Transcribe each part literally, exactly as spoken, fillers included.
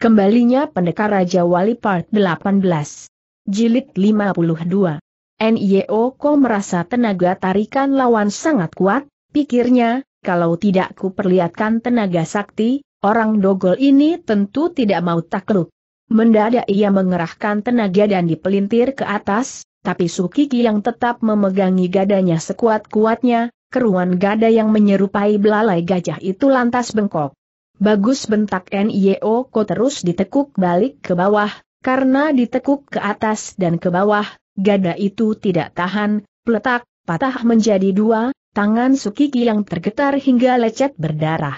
Kembalinya Pendekar Raja Wali Part delapan belas Jilid lima puluh dua. Niyoko merasa tenaga tarikan lawan sangat kuat, pikirnya, kalau tidak kuperlihatkan tenaga sakti, orang dogol ini tentu tidak mau takluk. Mendadak ia mengerahkan tenaga dan dipelintir ke atas, tapi Sukiki yang tetap memegangi gadanya sekuat-kuatnya, keruan gada yang menyerupai belalai gajah itu lantas bengkok. Bagus, bentak Niyoko terus ditekuk balik ke bawah, karena ditekuk ke atas dan ke bawah, gada itu tidak tahan, peletak, patah menjadi dua, tangan Sukiki yang tergetar hingga lecet berdarah.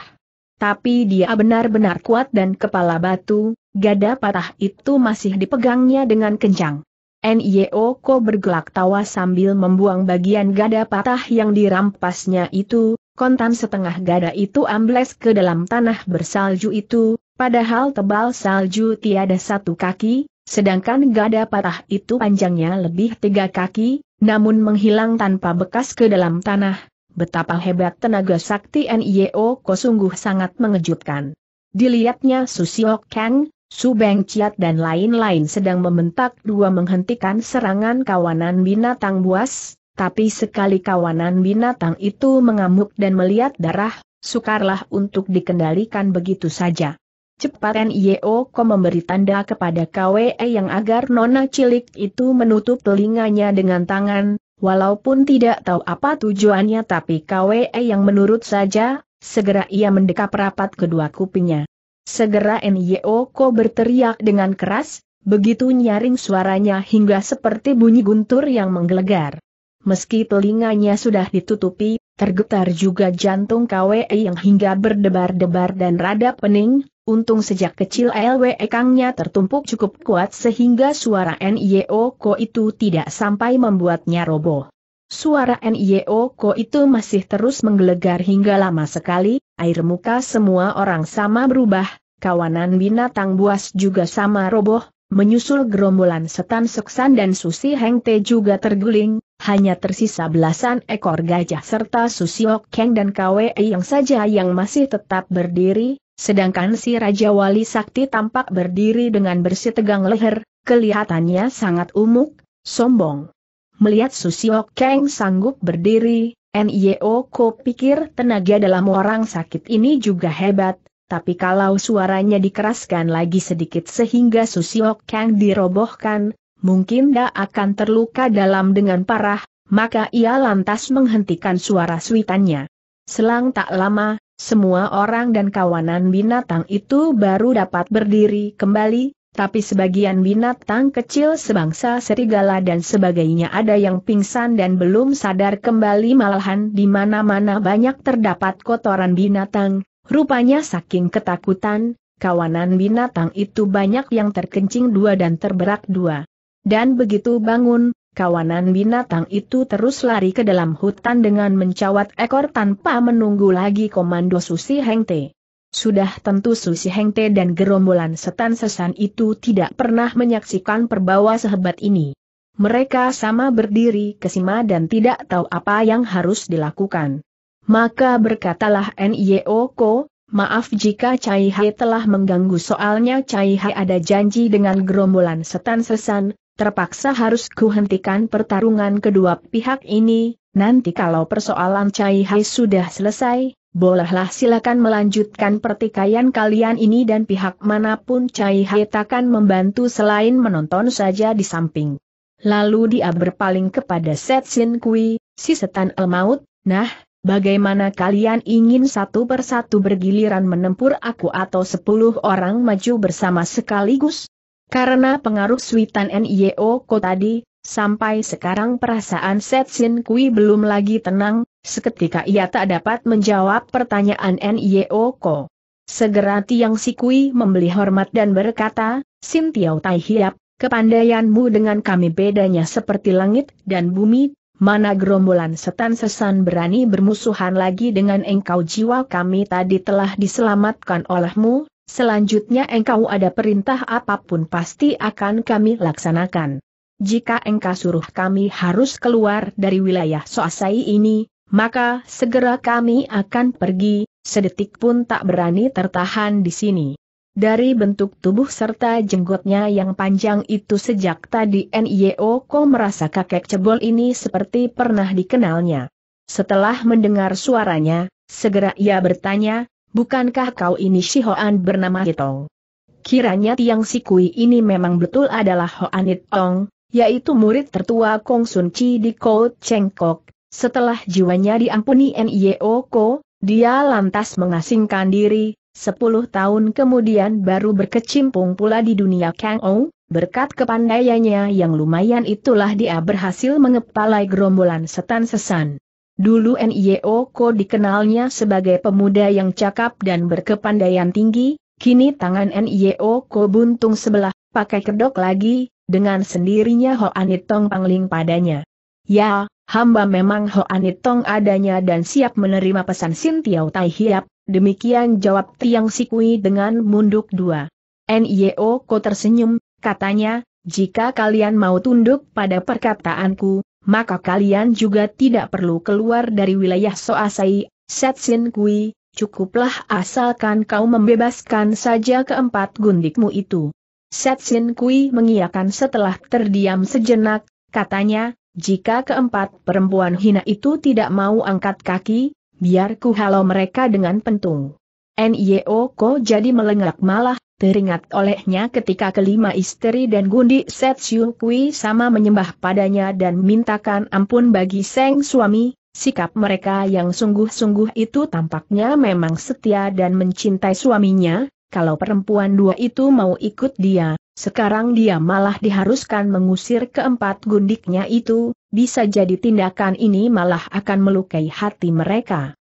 Tapi dia benar-benar kuat dan kepala batu, gada patah itu masih dipegangnya dengan kencang. Niyoko bergelak tawa sambil membuang bagian gada patah yang dirampasnya itu. Kontan setengah gada itu ambles ke dalam tanah bersalju itu, padahal tebal salju tiada satu kaki, sedangkan gada patah itu panjangnya lebih tiga kaki, namun menghilang tanpa bekas ke dalam tanah. Betapa hebat tenaga sakti Niyoko sungguh sangat mengejutkan. Dilihatnya Susio Kang, Su Beng Ciat dan lain-lain sedang membentak dua menghentikan serangan kawanan binatang buas. Tapi sekali kawanan binatang itu mengamuk dan melihat darah, sukarlah untuk dikendalikan begitu saja. Cepat Niyoko memberi tanda kepada Kwe yang agar nona cilik itu menutup telinganya dengan tangan, walaupun tidak tahu apa tujuannya tapi Kwe yang menurut saja, segera ia mendekap rapat kedua kupingnya. Segera Niyoko berteriak dengan keras, begitu nyaring suaranya hingga seperti bunyi guntur yang menggelegar. Meski telinganya sudah ditutupi, tergetar juga jantung Kwe yang hingga berdebar-debar dan rada pening, untung sejak kecil Lwe Kangnya tertumpuk cukup kuat sehingga suara Niyoko itu tidak sampai membuatnya roboh. Suara Niyoko itu masih terus menggelegar hingga lama sekali, air muka semua orang sama berubah, kawanan binatang buas juga sama roboh, menyusul gerombolan setan seksan dan Susi Hengte juga terguling. Hanya tersisa belasan ekor gajah serta Susio Kang dan Kwe yang saja yang masih tetap berdiri, sedangkan si Raja Wali Sakti tampak berdiri dengan bersitegang leher, kelihatannya sangat umuk, sombong. Melihat Susio Kang sanggup berdiri, Niyoko pikir tenaga dalam orang sakit ini juga hebat, tapi kalau suaranya dikeraskan lagi sedikit sehingga Susio Kang dirobohkan, mungkin dia akan terluka dalam dengan parah, maka ia lantas menghentikan suara suitannya. Selang tak lama, semua orang dan kawanan binatang itu baru dapat berdiri kembali, tapi sebagian binatang kecil sebangsa serigala dan sebagainya ada yang pingsan dan belum sadar kembali, malahan di mana-mana banyak terdapat kotoran binatang, rupanya saking ketakutan, kawanan binatang itu banyak yang terkencing dua dan terberak dua. Dan begitu bangun, kawanan binatang itu terus lari ke dalam hutan dengan mencawat ekor tanpa menunggu lagi komando Susi Hengte. Sudah tentu Susi Hengte dan gerombolan setan sesan itu tidak pernah menyaksikan perbawa sehebat ini. Mereka sama berdiri kesima dan tidak tahu apa yang harus dilakukan. Maka berkatalah Niyoko, "Maaf jika Cai Hai telah mengganggu, soalnya Cai Hai ada janji dengan gerombolan setan sesan. Terpaksa harus kuhentikan pertarungan kedua pihak ini, nanti kalau persoalan Cai Hai sudah selesai, bolehlah silakan melanjutkan pertikaian kalian ini dan pihak manapun Cai Hai takkan membantu selain menonton saja di samping." Lalu dia berpaling kepada Setsin Kui, si setan el maut, "Nah, bagaimana kalian ingin satu persatu bergiliran menempur aku atau sepuluh orang maju bersama sekaligus?" Karena pengaruh suitan Niyoko tadi, sampai sekarang perasaan Setsin Kui belum lagi tenang, seketika ia tak dapat menjawab pertanyaan Niyoko. Segera Tiang Si Kui membeli hormat dan berkata, "Sin Tiau Tai Hiap, kepandaianmu dengan kami bedanya seperti langit dan bumi, mana gerombolan setan sesan berani bermusuhan lagi dengan engkau, jiwa kami tadi telah diselamatkan olehmu. Selanjutnya engkau ada perintah apapun pasti akan kami laksanakan. Jika engkau suruh kami harus keluar dari wilayah Soasai ini, maka segera kami akan pergi, sedetik pun tak berani tertahan di sini." Dari bentuk tubuh serta jenggotnya yang panjang itu sejak tadi Niyoko merasa kakek cebol ini seperti pernah dikenalnya. Setelah mendengar suaranya, segera ia bertanya, "Bukankah kau ini si Hoan bernama Hitong? Kiranya Tiang Sikui ini memang betul adalah Hoan Hitong, yaitu murid tertua Kong Sun Chi di Kout Cengkok." Setelah jiwanya diampuni Niyoko, dia lantas mengasingkan diri, sepuluh tahun kemudian baru berkecimpung pula di dunia Kang Ou. Berkat kepandaiannya yang lumayan itulah dia berhasil mengepalai gerombolan setan sesan. Dulu Niyoko dikenalnya sebagai pemuda yang cakap dan berkepandaian tinggi. Kini tangan Niyoko buntung sebelah, pakai kedok lagi, dengan sendirinya Hoan Hitong pangling padanya. "Ya, hamba memang Hoan Hitong adanya dan siap menerima pesan Sin Tiau Tai Hiap," demikian jawab Tiang Sikui dengan munduk dua. Niyoko tersenyum, katanya, "Jika kalian mau tunduk pada perkataanku, maka kalian juga tidak perlu keluar dari wilayah Soasai, Setsin Kui. Cukuplah asalkan kau membebaskan saja keempat gundikmu itu." Setsin Kui mengiyakan setelah terdiam sejenak, katanya, "Jika keempat perempuan hina itu tidak mau angkat kaki, biar ku halau mereka dengan pentung." Niyoko jadi melengak, malah teringat olehnya ketika kelima istri dan gundik Setsin Kui sama menyembah padanya dan mintakan ampun bagi sang suami. Sikap mereka yang sungguh-sungguh itu tampaknya memang setia dan mencintai suaminya. Kalau perempuan dua itu mau ikut dia, sekarang dia malah diharuskan mengusir keempat gundiknya itu, bisa jadi tindakan ini malah akan melukai hati mereka.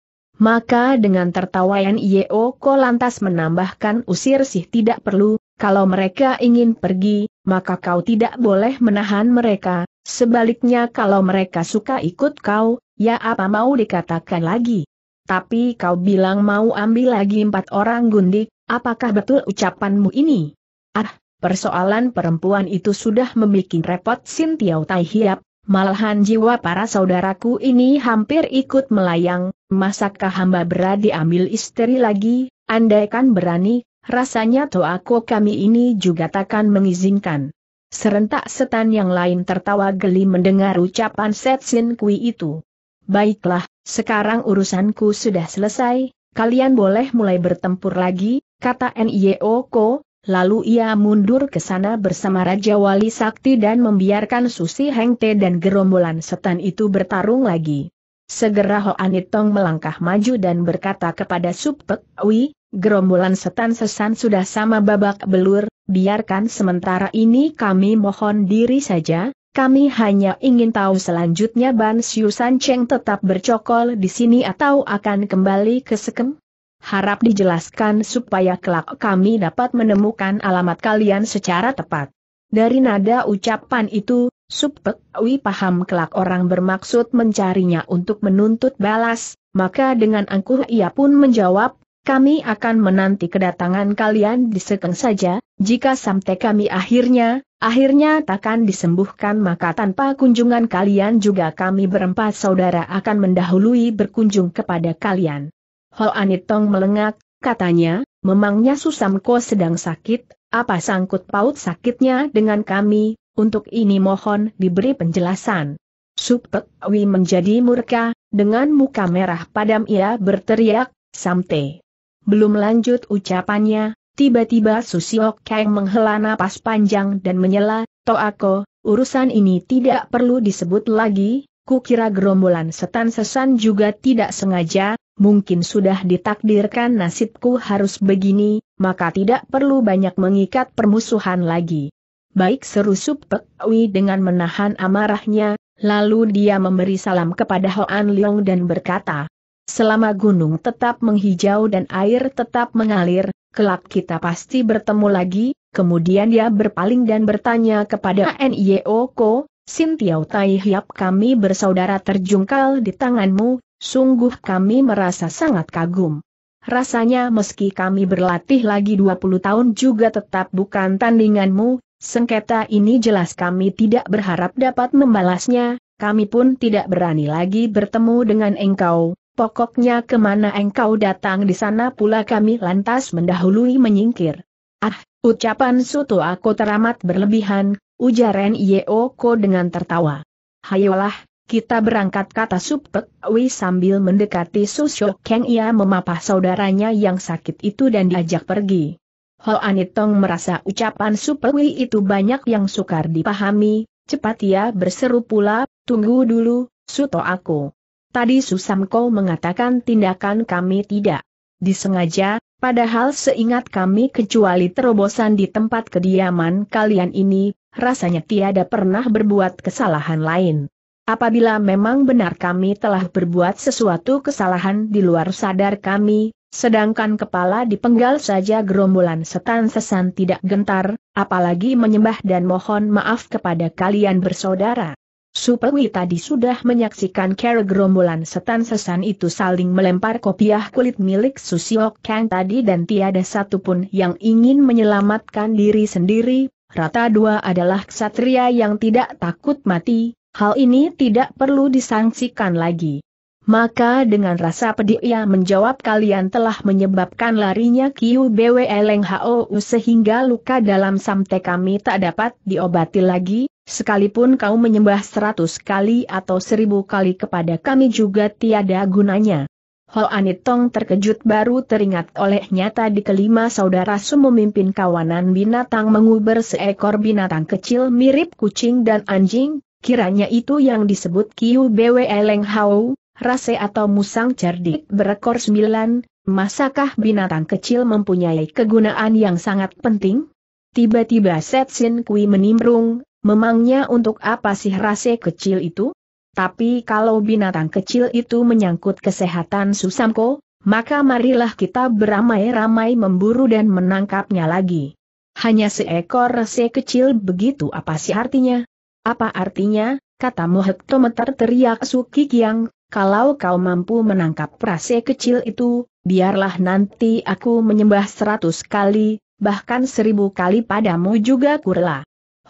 Maka dengan tertawa Niyoko lantas menambahkan, "Usir sih tidak perlu, kalau mereka ingin pergi, maka kau tidak boleh menahan mereka, sebaliknya kalau mereka suka ikut kau, ya apa mau dikatakan lagi. Tapi kau bilang mau ambil lagi empat orang gundik, apakah betul ucapanmu ini?" "Ah, persoalan perempuan itu sudah membuat repot Sin Tiau Tai Hiap, malahan jiwa para saudaraku ini hampir ikut melayang, masakah hamba berani ambil istri lagi, andaikan berani, rasanya toako kami ini juga takkan mengizinkan." Serentak setan yang lain tertawa geli mendengar ucapan Setsin Kui itu. "Baiklah, sekarang urusanku sudah selesai, kalian boleh mulai bertempur lagi," kata Niyoko, lalu ia mundur ke sana bersama Raja Wali Sakti dan membiarkan Susi Heng Te dan gerombolan setan itu bertarung lagi. Segera Hoan Hitong melangkah maju dan berkata kepada Supek Wi, "Gerombolan setan sesan sudah sama babak belur, biarkan sementara ini kami mohon diri saja. Kami hanya ingin tahu selanjutnya Ban Siu San Cheng tetap bercokol di sini atau akan kembali ke Sekem? Harap dijelaskan supaya kelak kami dapat menemukan alamat kalian secara tepat." Dari nada ucapan itu, Supek Wi paham kelak orang bermaksud mencarinya untuk menuntut balas, maka dengan angkuh ia pun menjawab, "Kami akan menanti kedatangan kalian di Sekeng saja, jika sampai kami akhirnya... Akhirnya takkan disembuhkan, maka tanpa kunjungan kalian juga kami berempat saudara akan mendahului berkunjung kepada kalian." Hoan Hitong melengak, katanya, "Memangnya Susamko sedang sakit, apa sangkut paut sakitnya dengan kami, untuk ini mohon diberi penjelasan." Supek Wi menjadi murka, dengan muka merah padam ia berteriak, "Samte!" Belum lanjut ucapannya, tiba-tiba Susiok Kang menghela napas panjang dan menyela, "Toako, urusan ini tidak perlu disebut lagi, kukira gerombolan setan sesan juga tidak sengaja, mungkin sudah ditakdirkan nasibku harus begini, maka tidak perlu banyak mengikat permusuhan lagi." "Baik," seru Supek Wi dengan menahan amarahnya, lalu dia memberi salam kepada Hoan Liong dan berkata, "Selama gunung tetap menghijau dan air tetap mengalir, kelak kita pasti bertemu lagi." Kemudian dia berpaling dan bertanya kepada Niyoko, "Sin Tiau Tai Hiap kami bersaudara terjungkal di tanganmu, sungguh kami merasa sangat kagum. Rasanya meski kami berlatih lagi dua puluh tahun juga tetap bukan tandinganmu, sengketa ini jelas kami tidak berharap dapat membalasnya, kami pun tidak berani lagi bertemu dengan engkau. Pokoknya kemana engkau datang di sana pula kami lantas mendahului menyingkir." Ah, ucapan Suto aku teramat berlebihan, ujar N Y O Ko dengan tertawa. Hayolah, kita berangkat, kata Supek Wi sambil mendekati Susyo Keng. Ia memapah saudaranya yang sakit itu dan diajak pergi. Ho Anitong merasa ucapan Supek Wi itu banyak yang sukar dipahami, cepat ia berseru pula, tunggu dulu, Suto aku. Tadi Susamko mengatakan tindakan kami tidak disengaja, padahal seingat kami kecuali terobosan di tempat kediaman kalian ini, rasanya tiada pernah berbuat kesalahan lain. Apabila memang benar kami telah berbuat sesuatu kesalahan di luar sadar kami, sedangkan kepala dipenggal saja gerombolan setan sesan tidak gentar, apalagi menyembah dan mohon maaf kepada kalian bersaudara. Supewi tadi sudah menyaksikan cara gerombolan setan sesan itu saling melempar kopiah kulit milik Susio Kang tadi dan tiada satupun yang ingin menyelamatkan diri sendiri, rata dua adalah ksatria yang tidak takut mati, hal ini tidak perlu disangsikan lagi. Maka dengan rasa pedih ia menjawab, kalian telah menyebabkan larinya Q B W Leng Hou sehingga luka dalam sampai kami tak dapat diobati lagi. Sekalipun kau menyembah seratus kali atau seribu kali kepada kami juga tiada gunanya. Ho Anitong terkejut baru teringat olehnya tadi kelima saudara Su memimpin kawanan binatang menguber seekor binatang kecil mirip kucing dan anjing, kiranya itu yang disebut Q B W Leng Hou, rase atau musang cerdik berekor sembilan, masakah binatang kecil mempunyai kegunaan yang sangat penting? Tiba-tiba Setsin Kui menimbrung. Memangnya untuk apa sih rase kecil itu? Tapi kalau binatang kecil itu menyangkut kesehatan Susamko, maka marilah kita beramai-ramai memburu dan menangkapnya lagi. Hanya seekor rase kecil begitu apa sih artinya? Apa artinya, katamu hektometer, teriak Suki Kiang, kalau kau mampu menangkap rase kecil itu, biarlah nanti aku menyembah seratus kali, bahkan seribu kali padamu juga kurla.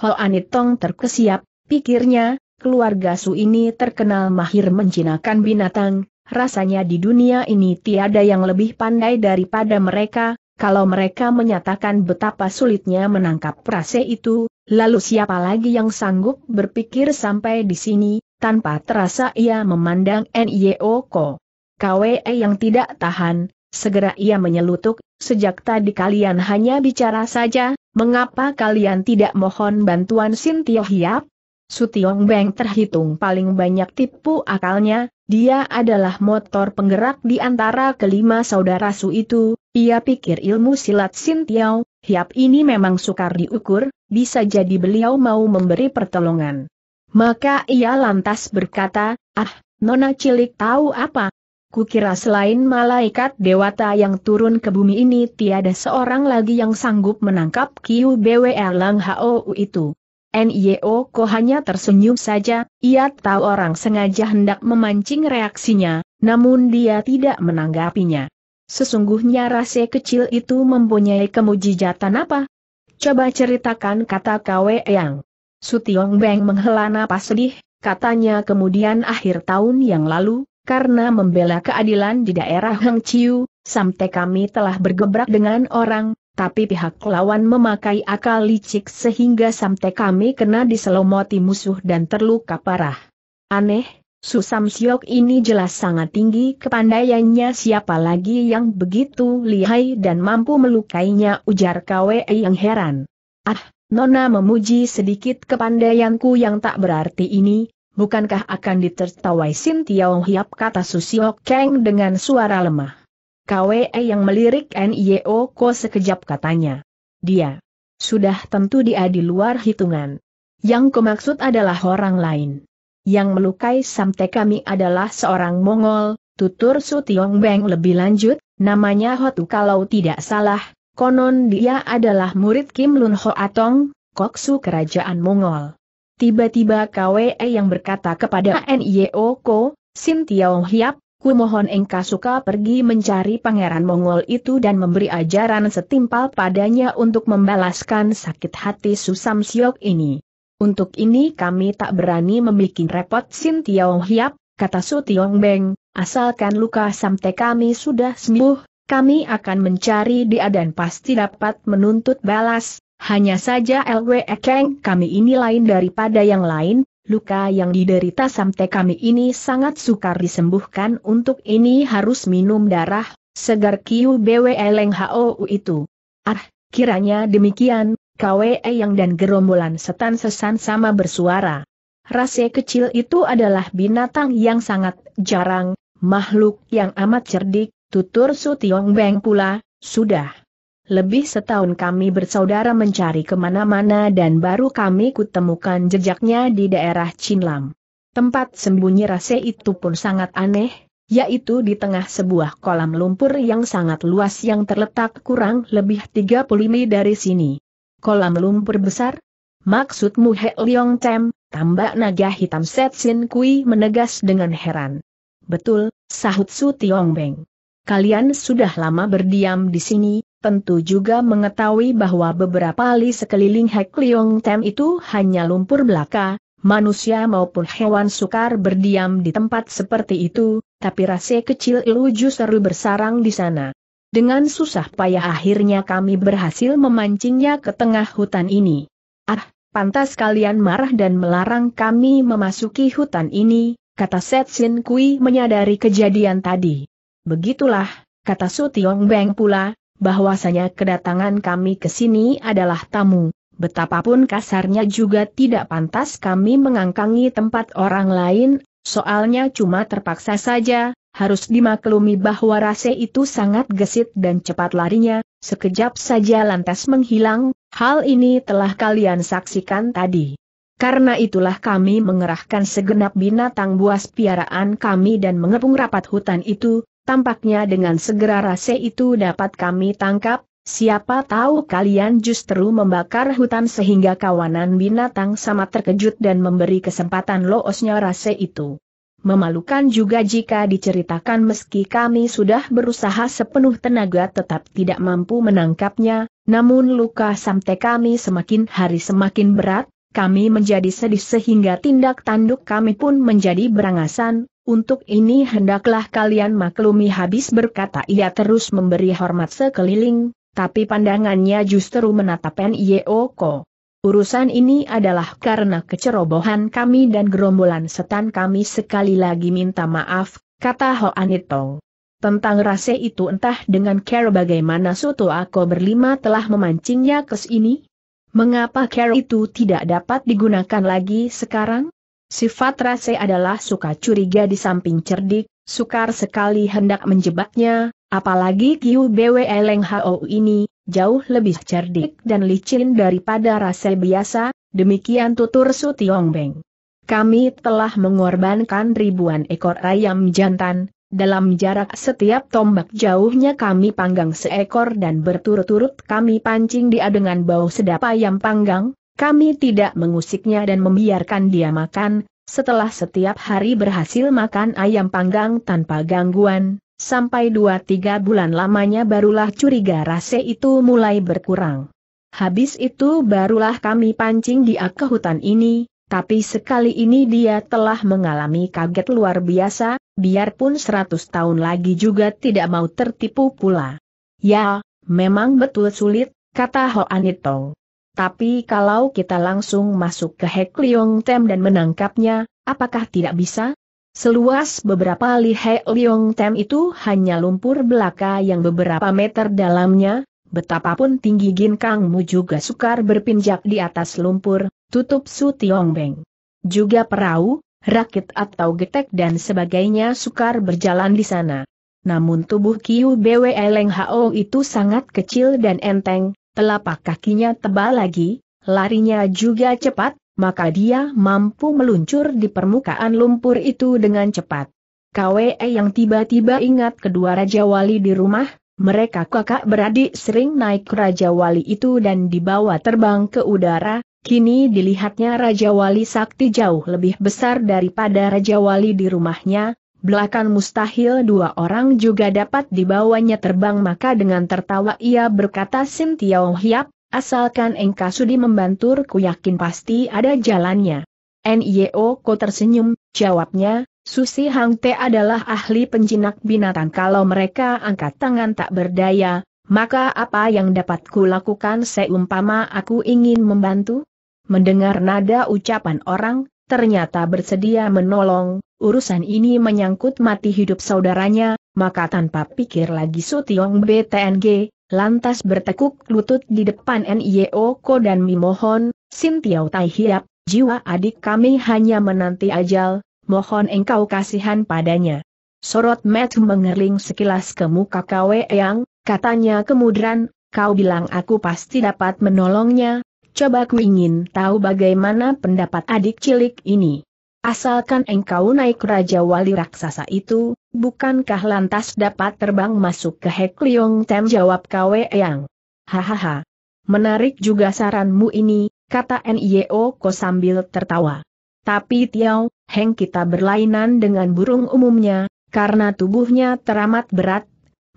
Ho Anitong terkesiap, pikirnya, keluarga Su ini terkenal mahir menjinakkan binatang, rasanya di dunia ini tiada yang lebih pandai daripada mereka, kalau mereka menyatakan betapa sulitnya menangkap rase itu, lalu siapa lagi yang sanggup berpikir sampai di sini, tanpa terasa ia memandang N Y O Ko. Kwe yang tidak tahan, segera ia menyelutuk, sejak tadi kalian hanya bicara saja. Mengapa kalian tidak mohon bantuan Sin Tio Hiap? Su Tiong Beng terhitung paling banyak tipu akalnya, dia adalah motor penggerak di antara kelima saudara Su itu, ia pikir ilmu silat Sin Tio Hiap ini memang sukar diukur, bisa jadi beliau mau memberi pertolongan. Maka ia lantas berkata, ah, nona cilik tahu apa? Kukira selain malaikat dewata yang turun ke bumi ini tiada seorang lagi yang sanggup menangkap Q B W Lang Hou itu. N Y O Ko hanya tersenyum saja, ia tahu orang sengaja hendak memancing reaksinya, namun dia tidak menanggapinya. Sesungguhnya rase kecil itu mempunyai kemujijatan apa? Coba ceritakan, kata Kwe Yang. Su Tiong Beng menghela napas sedih, katanya kemudian akhir tahun yang lalu, karena membela keadilan di daerah Heng Chiu, sampai kami telah bergebrak dengan orang, tapi pihak lawan memakai akal licik sehingga sampai kami kena diselomoti musuh dan terluka parah. Aneh, Su Sam Siok ini jelas sangat tinggi kepandaiannya, siapa lagi yang begitu lihai dan mampu melukainya, ujar Kwe yang heran. Ah, nona memuji sedikit kepandaianku yang tak berarti ini. Bukankah akan ditertawai Sin Tio Hiap, kata Susio Keng dengan suara lemah. Kwe yang melirik N Y O Ko sekejap, katanya. Dia. Sudah tentu dia di luar hitungan. Yang kumaksud adalah orang lain. Yang melukai sampai kami adalah seorang Mongol, tutur Su Tiong Beng lebih lanjut, namanya Hotu kalau tidak salah, konon dia adalah murid Kim Lun Ho Atong, Koksu kerajaan Mongol. Tiba-tiba Kwe yang berkata kepada N Y O Ko, Sin Tio Hiap, ku mohon engkau suka pergi mencari pangeran Mongol itu dan memberi ajaran setimpal padanya untuk membalaskan sakit hati Su Sam Siok ini. Untuk ini kami tak berani membikin repot Sin Tio Hiap, kata Su Tiong Beng, asalkan luka sampai kami sudah sembuh, kami akan mencari dia dan pasti dapat menuntut balas, hanya saja Lwe Kang kami ini lain daripada yang lain, luka yang diderita Samte kami ini sangat sukar disembuhkan, untuk ini harus minum darah, segar Kiu Bwe Leng Hou itu. Ah, kiranya demikian, Kwe Yang dan gerombolan setan sesan sama bersuara. Rase kecil itu adalah binatang yang sangat jarang, makhluk yang amat cerdik, tutur Su Tiong Beng pula, sudah lebih setahun kami bersaudara mencari kemana-mana dan baru kami kutemukan jejaknya di daerah Chinlam. Tempat sembunyi Rase itu pun sangat aneh, yaitu di tengah sebuah kolam lumpur yang sangat luas yang terletak kurang lebih tiga puluh mil dari sini. Kolam lumpur besar? Maksudmu He Liong Tem? Tambak naga hitam Set Sin Kui menegas dengan heran. Betul, sahut Su Tiong Beng. Kalian sudah lama berdiam di sini, tentu juga mengetahui bahwa beberapa li sekeliling Hek Liong Tem itu hanya lumpur belaka, manusia maupun hewan sukar berdiam di tempat seperti itu, tapi Rase kecil itu justru bersarang di sana. Dengan susah payah akhirnya kami berhasil memancingnya ke tengah hutan ini. Ah! Pantas kalian marah dan melarang kami memasuki hutan ini, kata Set Sin Kui menyadari kejadian tadi. Begitulah, kata Su Tiong Beng pula, bahwasanya kedatangan kami ke sini adalah tamu, betapapun kasarnya juga tidak pantas kami mengangkangi tempat orang lain, soalnya cuma terpaksa saja, harus dimaklumi bahwa Rase itu sangat gesit dan cepat larinya, sekejap saja lantas menghilang. Hal ini telah kalian saksikan tadi. Karena itulah kami mengerahkan segenap binatang buas piaraan kami dan mengepung rapat hutan itu, tampaknya dengan segera Rase itu dapat kami tangkap, siapa tahu kalian justru membakar hutan sehingga kawanan binatang sama terkejut dan memberi kesempatan loosnya Rase itu. Memalukan juga jika diceritakan, meski kami sudah berusaha sepenuh tenaga tetap tidak mampu menangkapnya. Namun luka Samte kami semakin hari semakin berat, kami menjadi sedih sehingga tindak tanduk kami pun menjadi berangasan, untuk ini hendaklah kalian maklumi, habis berkata ia terus memberi hormat sekeliling, tapi pandangannya justru menatap Nio Ko. Urusan ini adalah karena kecerobohan kami dan gerombolan setan kami, sekali lagi minta maaf, kata Hoan Itong. Tentang Rase itu entah dengan cara bagaimana Soto Ako berlima telah memancingnya ke sini? Mengapa cara itu tidak dapat digunakan lagi sekarang? Sifat Rase adalah suka curiga di samping cerdik, sukar sekali hendak menjebaknya, apalagi Kiu Bwe Leng Hou ini, jauh lebih cerdik dan licin daripada Rase biasa, demikian tutur Su Tiong Beng. Kami telah mengorbankan ribuan ekor ayam jantan. Dalam jarak setiap tombak jauhnya kami panggang seekor dan berturut-turut kami pancing dia dengan bau sedap ayam panggang, kami tidak mengusiknya dan membiarkan dia makan, setelah setiap hari berhasil makan ayam panggang tanpa gangguan, sampai dua tiga bulan lamanya barulah curiga Rase itu mulai berkurang. Habis itu barulah kami pancing dia ke hutan ini. Tapi sekali ini dia telah mengalami kaget luar biasa, biarpun seratus tahun lagi juga tidak mau tertipu pula. Ya, memang betul sulit, kata Hoan Itong. Tapi kalau kita langsung masuk ke Hek Liong Tem dan menangkapnya, apakah tidak bisa? Seluas beberapa li Hek Liong Tem itu hanya lumpur belaka yang beberapa meter dalamnya, betapapun tinggi ginkangmu juga sukar berpinjak di atas lumpur, tutup Su Tiong Beng. Juga perahu, rakit atau getek dan sebagainya sukar berjalan di sana. Namun tubuh Kiu Bwe Leng Hou itu sangat kecil dan enteng, telapak kakinya tebal lagi, larinya juga cepat, maka dia mampu meluncur di permukaan lumpur itu dengan cepat. Kwe yang tiba-tiba ingat kedua Raja Wali di rumah. Mereka kakak beradik sering naik Raja Wali itu dan dibawa terbang ke udara, kini dilihatnya Raja Wali sakti jauh lebih besar daripada Raja Wali di rumahnya, belakan mustahil dua orang juga dapat dibawanya terbang, maka dengan tertawa ia berkata, Sim Tiau Hiap, asalkan engkau sudi membantu, ku yakin pasti ada jalannya. Nio Ko tersenyum, jawabnya, Susi Hang Te adalah ahli penjinak binatang. Kalau mereka angkat tangan tak berdaya, maka apa yang dapat kulakukan seumpama aku ingin membantu? Mendengar nada ucapan orang, ternyata bersedia menolong, urusan ini menyangkut mati hidup saudaranya, maka tanpa pikir lagi Sutiong B T N G, lantas bertekuk lutut di depan N I O Ko dan mimohon, Sintiau Tai Hiap, jiwa adik kami hanya menanti ajal. Mohon engkau kasihan padanya. Sorot Metu mengerling sekilas ke muka Kweyang, katanya kemudian, kau bilang aku pasti dapat menolongnya, coba ku ingin tahu bagaimana pendapat adik cilik ini. Asalkan engkau naik Raja Wali Raksasa itu, bukankah lantas dapat terbang masuk ke Hek Liong Tem, jawab Kweyang. Hahaha. Menarik juga saranmu ini, kata N I O Ko sambil tertawa. Tapi Tiao, Heng kita berlainan dengan burung umumnya, karena tubuhnya teramat berat,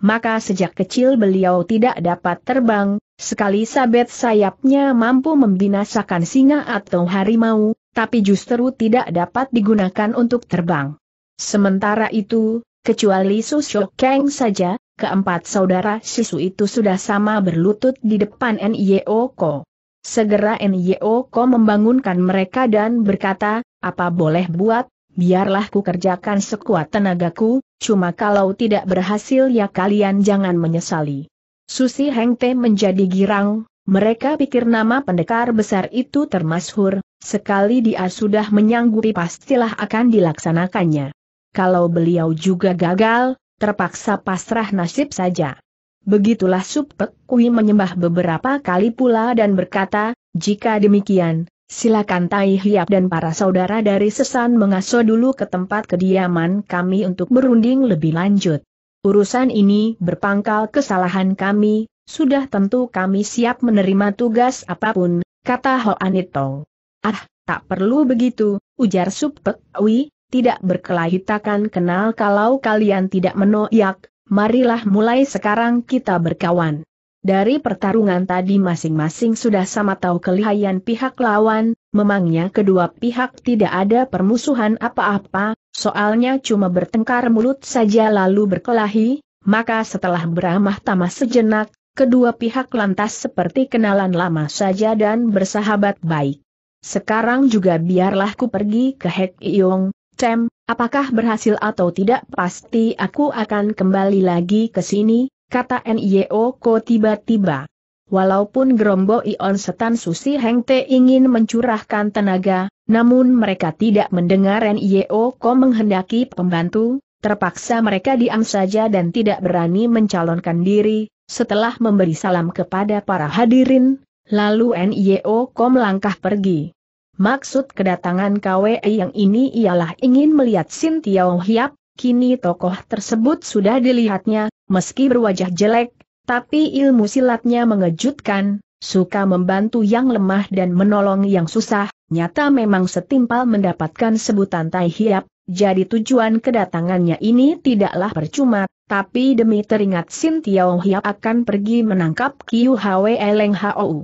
maka sejak kecil beliau tidak dapat terbang, sekali sabet sayapnya mampu membinasakan singa atau harimau, tapi justru tidak dapat digunakan untuk terbang. Sementara itu, kecuali Su Shou Kang saja, keempat saudara Sisu itu sudah sama berlutut di depan N I O Ko. Segera N Y O Ko membangunkan mereka dan berkata, apa boleh buat, biarlah ku kerjakan sekuat tenagaku, cuma kalau tidak berhasil ya kalian jangan menyesali. Susi Heng Te menjadi girang, mereka pikir nama pendekar besar itu termasyhur, sekali dia sudah menyanggupi pastilah akan dilaksanakannya. Kalau beliau juga gagal, terpaksa pasrah nasib saja. Begitulah Supek Kui menyembah beberapa kali pula dan berkata, jika demikian, silakan Tai Hiap dan para saudara dari Sesan mengasuh dulu ke tempat kediaman kami untuk berunding lebih lanjut. Urusan ini berpangkal kesalahan kami, sudah tentu kami siap menerima tugas apapun, kata Hoan Itong. Ah, tak perlu begitu, ujar Supek Kui, tidak berkelahi takkan kenal kalau kalian tidak menolak. Marilah mulai sekarang kita berkawan. Dari pertarungan tadi masing-masing sudah sama tahu kelihayan pihak lawan, memangnya kedua pihak tidak ada permusuhan apa-apa, soalnya cuma bertengkar mulut saja lalu berkelahi, maka setelah beramah tamah sejenak, kedua pihak lantas seperti kenalan lama saja dan bersahabat baik. Sekarang juga biarlah ku pergi ke Hek Iong Tem, apakah berhasil atau tidak pasti aku akan kembali lagi ke sini, kata N I O Ko tiba-tiba. Walaupun Gerombo Ion Setan Susi Heng Te ingin mencurahkan tenaga, namun mereka tidak mendengar N I O Ko menghendaki pembantu, terpaksa mereka diam saja dan tidak berani mencalonkan diri. Setelah memberi salam kepada para hadirin, lalu N I O Ko melangkah pergi. Maksud kedatangan K W yang ini ialah ingin melihat Sintiau Hiap, kini tokoh tersebut sudah dilihatnya, meski berwajah jelek, tapi ilmu silatnya mengejutkan, suka membantu yang lemah dan menolong yang susah, nyata memang setimpal mendapatkan sebutan Tai Hiap, jadi tujuan kedatangannya ini tidaklah percuma, tapi demi teringat Sintiau Hiap akan pergi menangkap Kiu Hwe Leng Hou.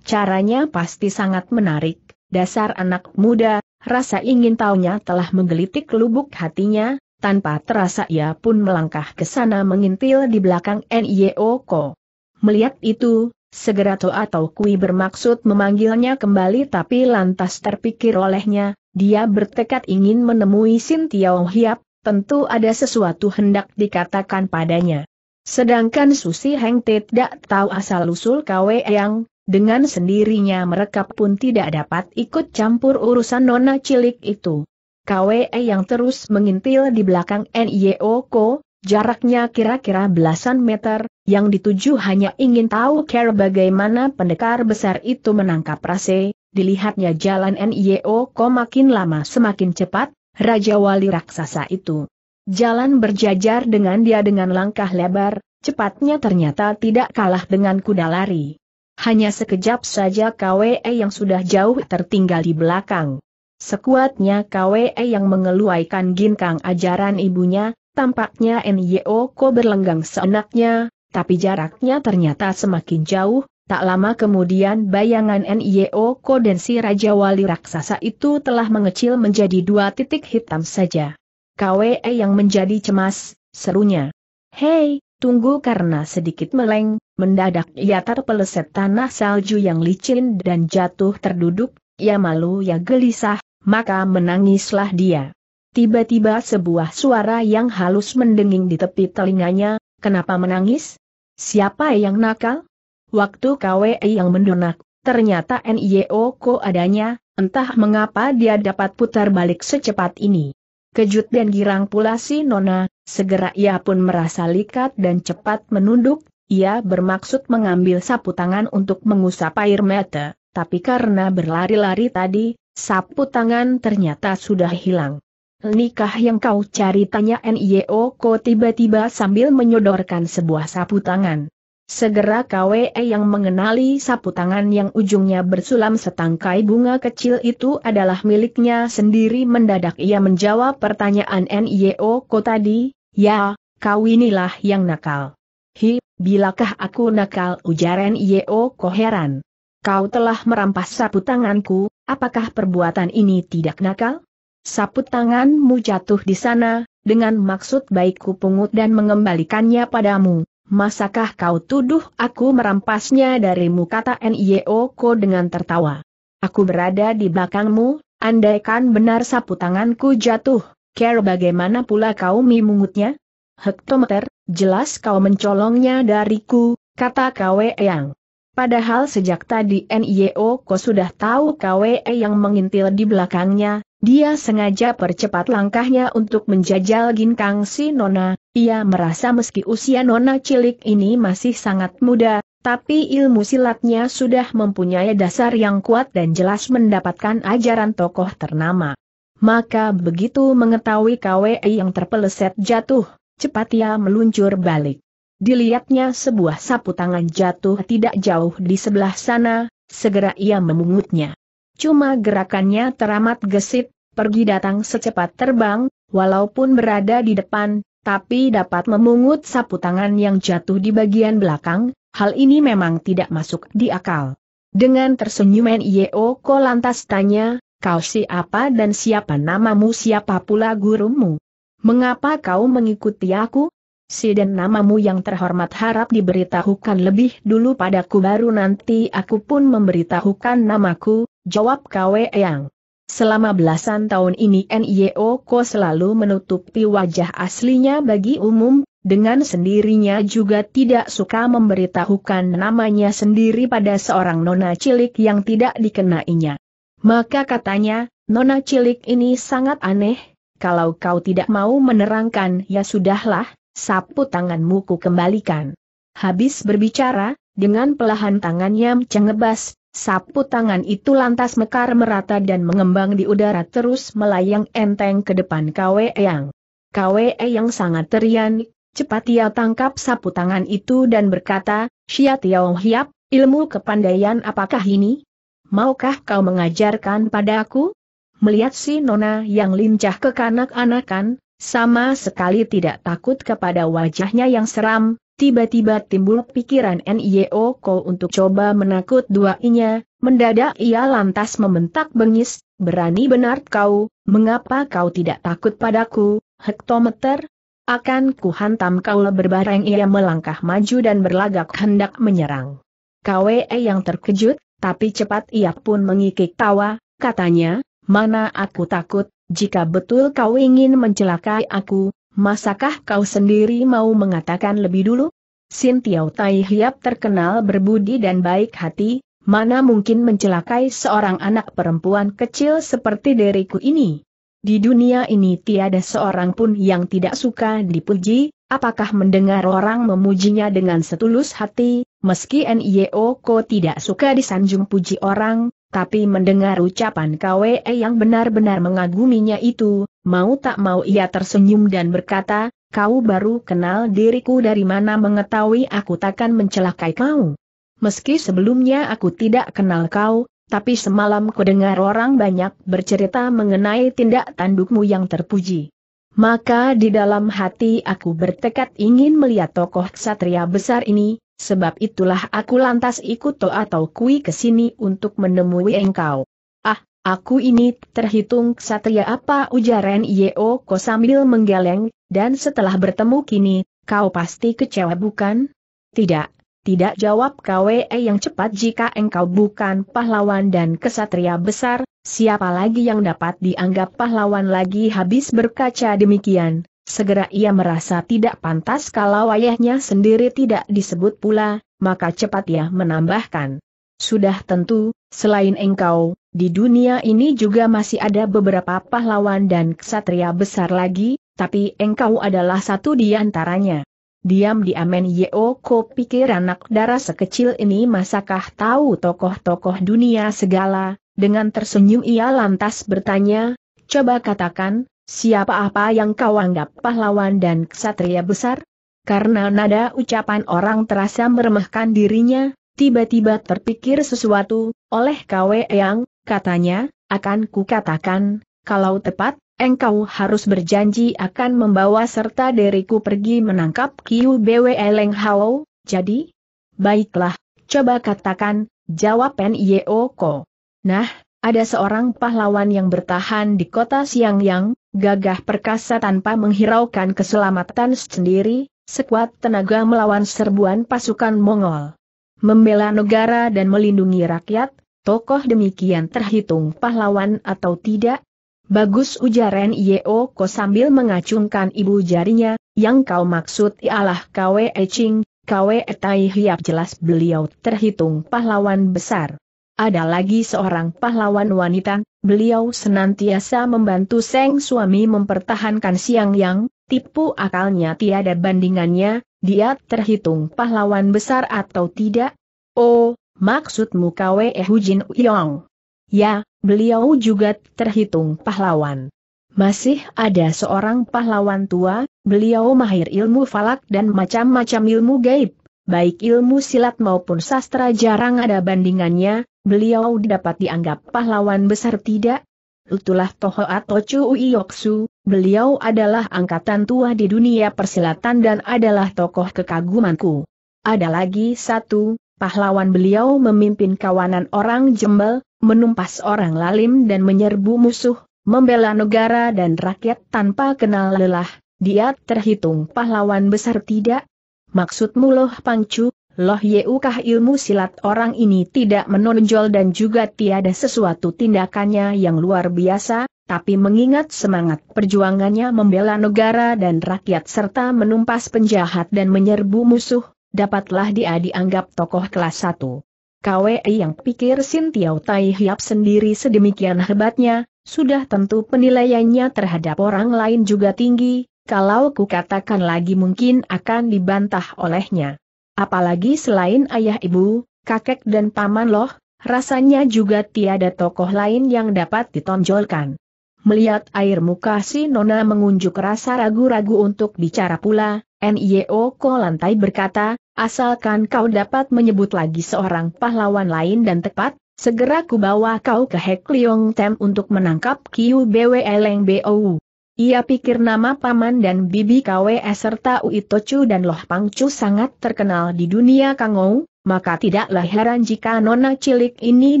Caranya pasti sangat menarik. Dasar anak muda, rasa ingin tahunya telah menggelitik lubuk hatinya, tanpa terasa ia pun melangkah ke sana mengintil di belakang N I O Ko. Melihat itu, segera Toa Tau Kui bermaksud memanggilnya kembali tapi lantas terpikir olehnya, dia bertekad ingin menemui Sintiau Hiap, tentu ada sesuatu hendak dikatakan padanya. Sedangkan Susi Heng Te tidak tahu asal-usul Kweyang. Dengan sendirinya mereka pun tidak dapat ikut campur urusan nona cilik itu. K W E yang terus mengintil di belakang N I O Ko, jaraknya kira-kira belasan meter, yang dituju hanya ingin tahu cara bagaimana pendekar besar itu menangkap Rase. Dilihatnya jalan N I O Ko makin lama semakin cepat, Raja Wali Raksasa itu. Jalan berjajar dengan dia dengan langkah lebar, cepatnya ternyata tidak kalah dengan kuda lari. Hanya sekejap saja K W E yang sudah jauh tertinggal di belakang. Sekuatnya K W E yang mengeluaikan ginkang ajaran ibunya, tampaknya N Y O Ko berlenggang seenaknya, tapi jaraknya ternyata semakin jauh, tak lama kemudian bayangan N Y O Ko dan si Raja Wali Raksasa itu telah mengecil menjadi dua titik hitam saja. Kwe yang menjadi cemas, serunya. Hei, tunggu, karena sedikit meleng, mendadak ia terpeleset tanah salju yang licin dan jatuh terduduk, ia malu, ia gelisah, maka menangislah dia. Tiba-tiba sebuah suara yang halus mendenging di tepi telinganya, kenapa menangis? Siapa yang nakal? Waktu Kwe yang mendonak, ternyata Nio Ko adanya, entah mengapa dia dapat putar balik secepat ini. Kejut dan girang pula si Nona, segera ia pun merasa likat dan cepat menunduk, ia bermaksud mengambil sapu tangan untuk mengusap air mata, tapi karena berlari-lari tadi, sapu tangan ternyata sudah hilang. Nikah yang kau cari, tanya Nio Ko tiba-tiba sambil menyodorkan sebuah sapu tangan. Segera Kwe yang mengenali sapu tangan yang ujungnya bersulam setangkai bunga kecil itu adalah miliknya sendiri. Mendadak ia menjawab pertanyaan Nio Ko tadi, ya, kau inilah yang nakal. Hi, bilakah aku nakal, ujar Nio Ko heran. Kau telah merampas sapu tanganku, apakah perbuatan ini tidak nakal? Sapu tanganmu jatuh di sana, dengan maksud baikku pungut dan mengembalikannya padamu. Masakah kau tuduh aku merampasnya darimu, kata Nio Ko dengan tertawa. Aku berada di belakangmu, andaikan benar sapu tanganku jatuh, care bagaimana pula kau memungutnya? Hektometer, jelas kau mencolongnya dariku, kata Kwe yang. Padahal sejak tadi Nio Ko sudah tahu Kwe yang mengintil di belakangnya, dia sengaja percepat langkahnya untuk menjajal ginkang si Nona. Ia merasa meski usia Nona cilik ini masih sangat muda, tapi ilmu silatnya sudah mempunyai dasar yang kuat dan jelas mendapatkan ajaran tokoh ternama. Maka begitu mengetahui Kwe yang terpeleset jatuh, cepat ia meluncur balik. Dilihatnya sebuah sapu tangan jatuh tidak jauh di sebelah sana, segera ia memungutnya. Cuma gerakannya teramat gesit, pergi datang secepat terbang, walaupun berada di depan, tapi dapat memungut sapu tangan yang jatuh di bagian belakang, hal ini memang tidak masuk di akal. Dengan tersenyum Nio Ko lantas tanya, kau siapa dan siapa namamu, siapa pula gurumu? Mengapa kau mengikuti aku? Si dan namamu yang terhormat harap diberitahukan lebih dulu padaku, baru nanti aku pun memberitahukan namaku, jawab Kwe yang. Selama belasan tahun ini Nio Ko selalu menutupi wajah aslinya bagi umum, dengan sendirinya juga tidak suka memberitahukan namanya sendiri pada seorang nona cilik yang tidak dikenainya. Maka katanya, nona cilik ini sangat aneh, kalau kau tidak mau menerangkan ya sudahlah, sapu tanganmu ku kembalikan. Habis berbicara, dengan pelahan tangannya mencengebas, sapu tangan itu lantas mekar merata dan mengembang di udara terus melayang enteng ke depan Kwe yang. Kwe yang sangat terian, cepat ia tangkap sapu tangan itu dan berkata, Xia Tiao Hiap, ilmu kepandaian apakah ini? Maukah kau mengajarkan padaku? Melihat si Nona yang lincah kekanak-anakan, sama sekali tidak takut kepada wajahnya yang seram, tiba-tiba timbul pikiran Nio Ko untuk coba menakut duainya, mendadak ia lantas membentak bengis, berani benar kau, mengapa kau tidak takut padaku, hektometer? Akan kuhantam kau berbareng, ia melangkah maju dan berlagak hendak menyerang. Kwe yang terkejut, tapi cepat ia pun mengikik tawa, katanya, mana aku takut, jika betul kau ingin mencelakai aku, masakah kau sendiri mau mengatakan lebih dulu? Sintiau Tai Hiap terkenal berbudi dan baik hati, mana mungkin mencelakai seorang anak perempuan kecil seperti diriku ini. Di dunia ini tiada seorang pun yang tidak suka dipuji, apakah mendengar orang memujinya dengan setulus hati, meski Nio Ko tidak suka disanjung puji orang, tapi mendengar ucapan Kwe yang benar-benar mengaguminya itu, mau tak mau ia tersenyum dan berkata, kau baru kenal diriku, dari mana mengetahui aku takkan mencelakai kau? Meski sebelumnya aku tidak kenal kau, tapi semalam ku dengar orang banyak bercerita mengenai tindak tandukmu yang terpuji. Maka di dalam hati aku bertekad ingin melihat tokoh ksatria besar ini, sebab itulah aku lantas ikut to atau kui kesini untuk menemui engkau. Ah, Aku ini terhitung ksatria apa, ujar Nio Ko sambil menggeleng, dan setelah bertemu kini, kau pasti kecewa bukan? Tidak, tidak, jawab Kwe yang cepat, jika engkau bukan pahlawan dan kesatria besar, siapa lagi yang dapat dianggap pahlawan lagi? Habis berkaca demikian, segera ia merasa tidak pantas kalau ayahnya sendiri tidak disebut pula, maka cepat ia menambahkan. Sudah tentu, selain engkau, di dunia ini juga masih ada beberapa pahlawan dan ksatria besar lagi, tapi engkau adalah satu di antaranya. Diam-diam Nio Ko pikir, anak darah sekecil ini masakah tahu tokoh-tokoh dunia segala? Dengan tersenyum ia lantas bertanya, coba katakan, siapa apa yang kau anggap pahlawan dan ksatria besar? Karena nada ucapan orang terasa meremehkan dirinya. Tiba-tiba terpikir sesuatu, oleh Kwe yang, katanya, akan kukatakan, kalau tepat, engkau harus berjanji akan membawa serta diriku pergi menangkap Qiu Bwe Leng Hao, jadi? Baiklah, coba katakan, jawab Nio Ko. Nah, ada seorang pahlawan yang bertahan di kota Xiangyang, gagah perkasa tanpa menghiraukan keselamatan sendiri, sekuat tenaga melawan serbuan pasukan Mongol. Membela negara dan melindungi rakyat, tokoh demikian terhitung pahlawan atau tidak? Bagus, ujar Nio Ko sambil mengacungkan ibu jarinya, yang kau maksud ialah Kwe Ching, Kwe Tai Hiap, jelas beliau terhitung pahlawan besar. Ada lagi seorang pahlawan wanita, beliau senantiasa membantu sang suami mempertahankan Xiangyang, tipu akalnya tiada bandingannya. Dia terhitung pahlawan besar atau tidak? Oh, maksudmu Kwe Hu Jin Uyong? Ya, beliau juga terhitung pahlawan. Masih ada seorang pahlawan tua, beliau mahir ilmu falak dan macam-macam ilmu gaib. Baik ilmu silat maupun sastra jarang ada bandingannya, beliau dapat dianggap pahlawan besar tidak? Itulah Toho atau Chu Uyoksu, beliau adalah angkatan tua di dunia persilatan dan adalah tokoh kekagumanku. Ada lagi satu, pahlawan, beliau memimpin kawanan orang jembel, menumpas orang lalim dan menyerbu musuh, membela negara dan rakyat tanpa kenal lelah, dia terhitung pahlawan besar tidak? Maksudmu Loh Pangcu, Loh Yeukah? Ilmu silat orang ini tidak menonjol dan juga tiada sesuatu tindakannya yang luar biasa, tapi mengingat semangat perjuangannya membela negara dan rakyat serta menumpas penjahat dan menyerbu musuh, dapatlah dia dianggap tokoh kelas satu. Kwe yang pikir Sintiau Tai Hiap sendiri sedemikian hebatnya, sudah tentu penilaiannya terhadap orang lain juga tinggi, kalau kukatakan lagi mungkin akan dibantah olehnya. Apalagi selain ayah ibu, kakek dan paman Loh, rasanya juga tiada tokoh lain yang dapat ditonjolkan. Melihat air muka si Nona mengunjuk rasa ragu-ragu untuk bicara pula, Nio Ko lantai berkata, asalkan kau dapat menyebut lagi seorang pahlawan lain dan tepat, segera ku bawa kau ke Hek Liong Tem untuk menangkap Qiu Bwe Leng Bou. Ia pikir nama paman dan bibi Kwe serta Ui Tocu dan Loh Pangcu sangat terkenal di dunia Kangou, maka tidaklah heran jika nona cilik ini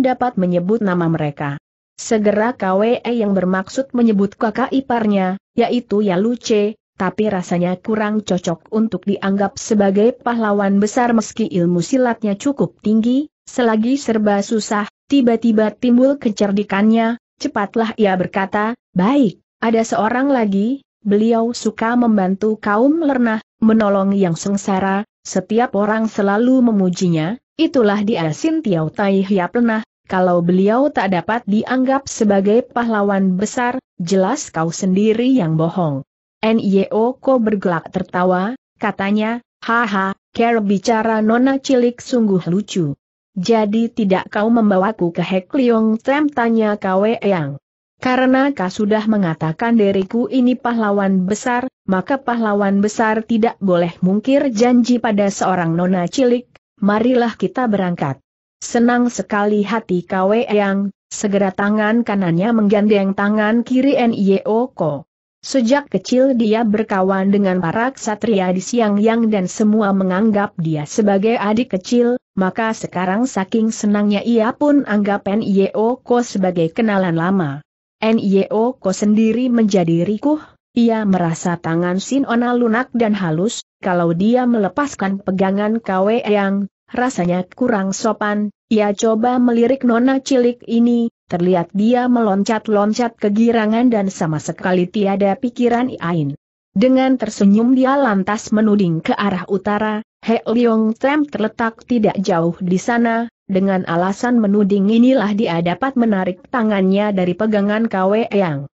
dapat menyebut nama mereka. Segera Kwe yang bermaksud menyebut kakak iparnya, yaitu Yaluce, tapi rasanya kurang cocok untuk dianggap sebagai pahlawan besar meski ilmu silatnya cukup tinggi, selagi serba susah, tiba-tiba timbul kecerdikannya, cepatlah ia berkata, baik, ada seorang lagi, beliau suka membantu kaum lernah, menolong yang sengsara, setiap orang selalu memujinya, itulah dia Sintiau Tai Hiap Lenah. Kalau beliau tak dapat dianggap sebagai pahlawan besar, jelas kau sendiri yang bohong. Nio Ko bergelak tertawa, katanya, haha, cara bicara nona cilik sungguh lucu. Jadi tidak kau membawaku ke Hek Liong Tem, tanya Kwe yang. Karena kau sudah mengatakan diriku ini pahlawan besar, maka pahlawan besar tidak boleh mungkir janji pada seorang nona cilik, marilah kita berangkat. Senang sekali hati Kwe yang, segera tangan kanannya menggandeng tangan kiri Nio Ko. Sejak kecil dia berkawan dengan para ksatria di Siang Yang dan semua menganggap dia sebagai adik kecil, maka sekarang saking senangnya ia pun anggap N Y O Ko sebagai kenalan lama. N Y O Ko sendiri menjadi rikuh, ia merasa tangan Sin Ona lunak dan halus, kalau dia melepaskan pegangan Kwe Yang, rasanya kurang sopan. Ia coba melirik nona cilik ini, terlihat dia meloncat-loncat kegirangan dan sama sekali tiada pikiran Iain. Dengan tersenyum dia lantas menuding ke arah utara, He Leong Tem terletak tidak jauh di sana, dengan alasan menuding inilah dia dapat menarik tangannya dari pegangan Kwe Yang.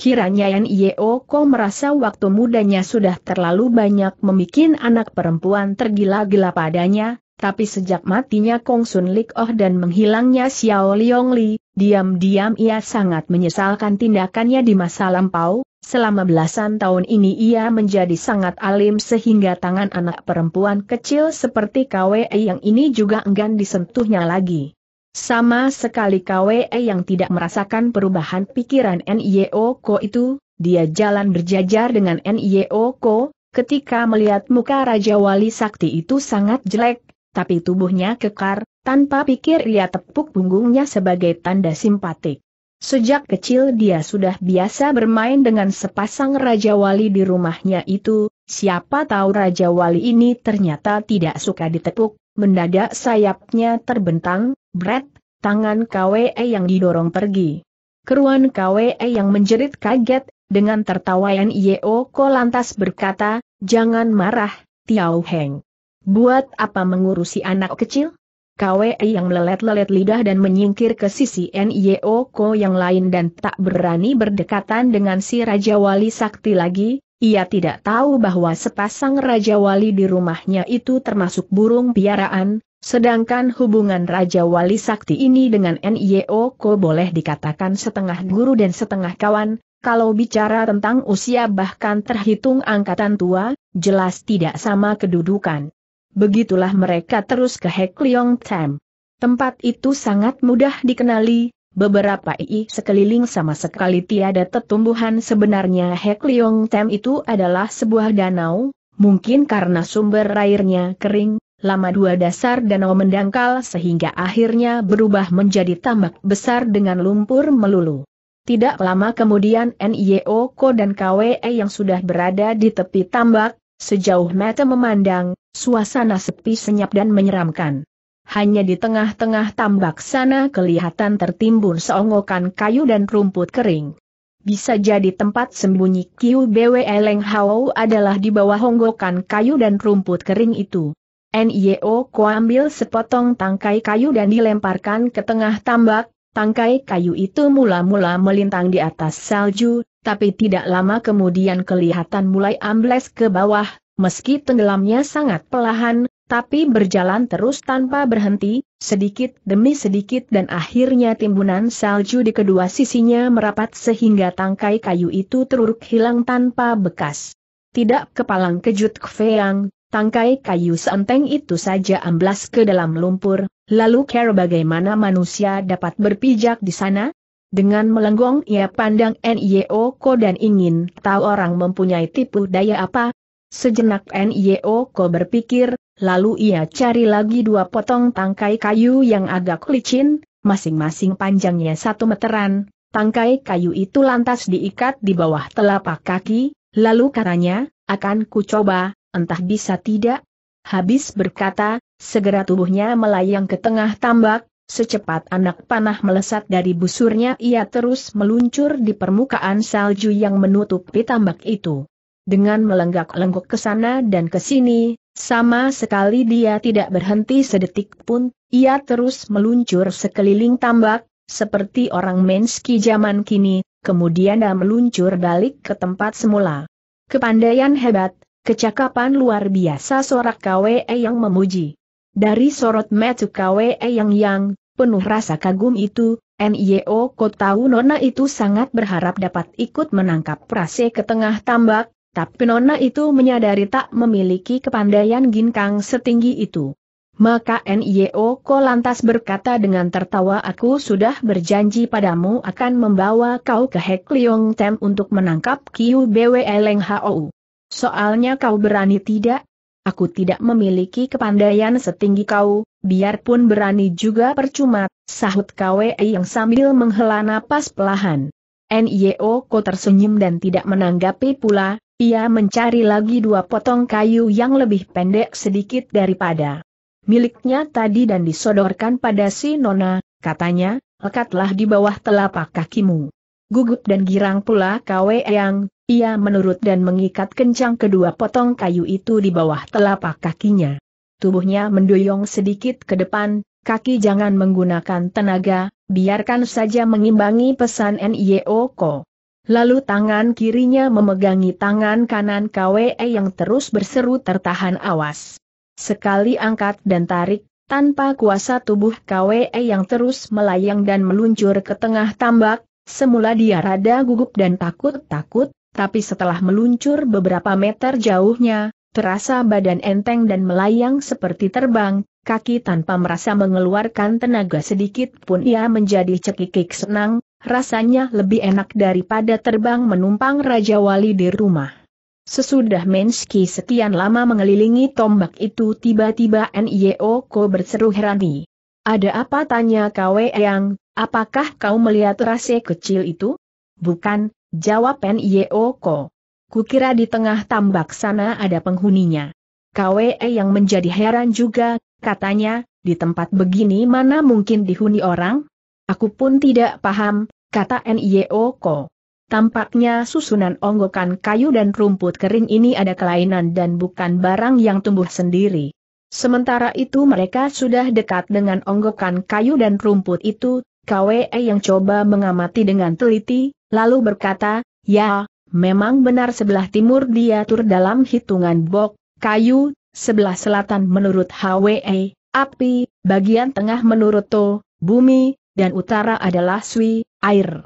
Kiranya N Y O Ko merasa waktu mudanya sudah terlalu banyak membuat anak perempuan tergila-gila padanya, tapi sejak matinya Kong Sun Lik Oh dan menghilangnya Xiao Liong Li, diam-diam ia sangat menyesalkan tindakannya di masa lampau. Selama belasan tahun ini ia menjadi sangat alim sehingga tangan anak perempuan kecil seperti Kwe Yang ini juga enggan disentuhnya lagi. Sama sekali Kwe Yang tidak merasakan perubahan pikiran N Y O Ko itu, dia jalan berjajar dengan N Y O Ko, ketika melihat muka Raja Wali Sakti itu sangat jelek, tapi tubuhnya kekar, tanpa pikir ia tepuk punggungnya sebagai tanda simpatik. Sejak kecil dia sudah biasa bermain dengan sepasang Raja Wali di rumahnya itu, siapa tahu Raja Wali ini ternyata tidak suka ditepuk, mendadak sayapnya terbentang, bret, tangan Kwe Yang didorong pergi. Keruan Kwe Yang menjerit kaget, dengan tertawa N Y O Ko lantas berkata, "Jangan marah, Tiao Heng. Buat apa mengurusi anak kecil?" Kwe Yang melelet-lelet lidah dan menyingkir ke sisi N Y O Ko yang lain dan tak berani berdekatan dengan si Raja Wali Sakti lagi. Ia tidak tahu bahwa sepasang Raja Wali di rumahnya itu termasuk burung piaraan, sedangkan hubungan Raja Wali Sakti ini dengan N Y O Ko boleh dikatakan setengah guru dan setengah kawan. Kalau bicara tentang usia bahkan terhitung angkatan tua, jelas tidak sama kedudukan. Begitulah mereka terus ke Hek Leong Tem. Tempat itu sangat mudah dikenali, beberapa ii sekeliling sama sekali tiada tetumbuhan. Sebenarnya Hek Leong Tem itu adalah sebuah danau, mungkin karena sumber airnya kering, lama dua dasar danau mendangkal sehingga akhirnya berubah menjadi tambak besar dengan lumpur melulu. Tidak lama kemudian N Y O Ko dan Kwe yang sudah berada di tepi tambak, sejauh mata memandang, suasana sepi senyap dan menyeramkan. Hanya di tengah-tengah tambak sana kelihatan tertimbun seongokan kayu dan rumput kering. Bisa jadi tempat sembunyi Q B W Leng Hao adalah di bawah onggokan kayu dan rumput kering itu. N Y O Ko ambil sepotong tangkai kayu dan dilemparkan ke tengah tambak. Tangkai kayu itu mula-mula melintang di atas salju, tapi tidak lama kemudian kelihatan mulai ambles ke bawah, meski tenggelamnya sangat perlahan, tapi berjalan terus tanpa berhenti, sedikit demi sedikit dan akhirnya timbunan salju di kedua sisinya merapat sehingga tangkai kayu itu teruruk hilang tanpa bekas. Tidak kepalang kejut Kveang, tangkai kayu seenteng itu saja amblas ke dalam lumpur. Lalu kira bagaimana manusia dapat berpijak di sana? Dengan melenggong ia pandang N Y O Ko dan ingin tahu orang mempunyai tipu daya apa. Sejenak N Y O Ko berpikir, lalu ia cari lagi dua potong tangkai kayu yang agak licin, masing-masing panjangnya satu meteran. Tangkai kayu itu lantas diikat di bawah telapak kaki, lalu katanya, "Akan ku coba, entah bisa tidak." Habis berkata, segera tubuhnya melayang ke tengah tambak, secepat anak panah melesat dari busurnya ia terus meluncur di permukaan salju yang menutupi tambak itu. Dengan melenggak-lenggok ke sana dan ke sini, sama sekali dia tidak berhenti sedetik pun, ia terus meluncur sekeliling tambak, seperti orang main ski zaman kini, kemudian dia meluncur balik ke tempat semula. Kepandaian hebat, kecakapan luar biasa, sorak Kwe yang memuji. Dari sorot mata Kwe Yang yang penuh rasa kagum itu, N Y O Ko tahu nona itu sangat berharap dapat ikut menangkap prase ke tengah tambak, tapi nona itu menyadari tak memiliki kepandaian ginkang setinggi itu. Maka N Y O Ko lantas berkata dengan tertawa, aku sudah berjanji padamu akan membawa kau ke Hek Leong Tem untuk menangkap Kiu Bwe Leng Hou. Soalnya kau berani tidak? Aku tidak memiliki kepandaian setinggi kau, biarpun berani juga percuma, sahut Kwei yang sambil menghela napas pelahan. N Y O Ko tersenyum dan tidak menanggapi pula, ia mencari lagi dua potong kayu yang lebih pendek sedikit daripada miliknya tadi dan disodorkan pada si Nona, katanya, lekatlah di bawah telapak kakimu. Gugup dan girang pula Kwei yang, ia menurut dan mengikat kencang kedua potong kayu itu di bawah telapak kakinya. Tubuhnya mendoyong sedikit ke depan, kaki jangan menggunakan tenaga, biarkan saja mengimbangi pesan N Y O Ko. Lalu tangan kirinya memegangi tangan kanan Kwei yang terus berseru tertahan awas. Sekali angkat dan tarik, tanpa kuasa tubuh Kwei yang terus melayang dan meluncur ke tengah tambak, semula dia rada gugup dan takut-takut, tapi setelah meluncur beberapa meter jauhnya, terasa badan enteng dan melayang seperti terbang, kaki tanpa merasa mengeluarkan tenaga sedikit pun ia menjadi cekikik senang, rasanya lebih enak daripada terbang menumpang Raja Wali di rumah. Sesudah Menski sekian lama mengelilingi tombak itu tiba-tiba N Y O Ko berseru herani. Ada apa, tanya Kwei yang, apakah kau melihat rase kecil itu? Bukan, jawab N Y O Ko. Kukira di tengah tambak sana ada penghuninya. Kwei yang menjadi heran juga, katanya, di tempat begini mana mungkin dihuni orang? Aku pun tidak paham, kata N Y O Ko. Tampaknya susunan onggokan kayu dan rumput kering ini ada kelainan dan bukan barang yang tumbuh sendiri. Sementara itu mereka sudah dekat dengan onggokan kayu dan rumput itu, Kwei yang coba mengamati dengan teliti, lalu berkata, ya, memang benar sebelah timur diatur dalam hitungan bok, kayu, sebelah selatan menurut Hwe, api, bagian tengah menurut To, bumi, dan utara adalah Sui, air.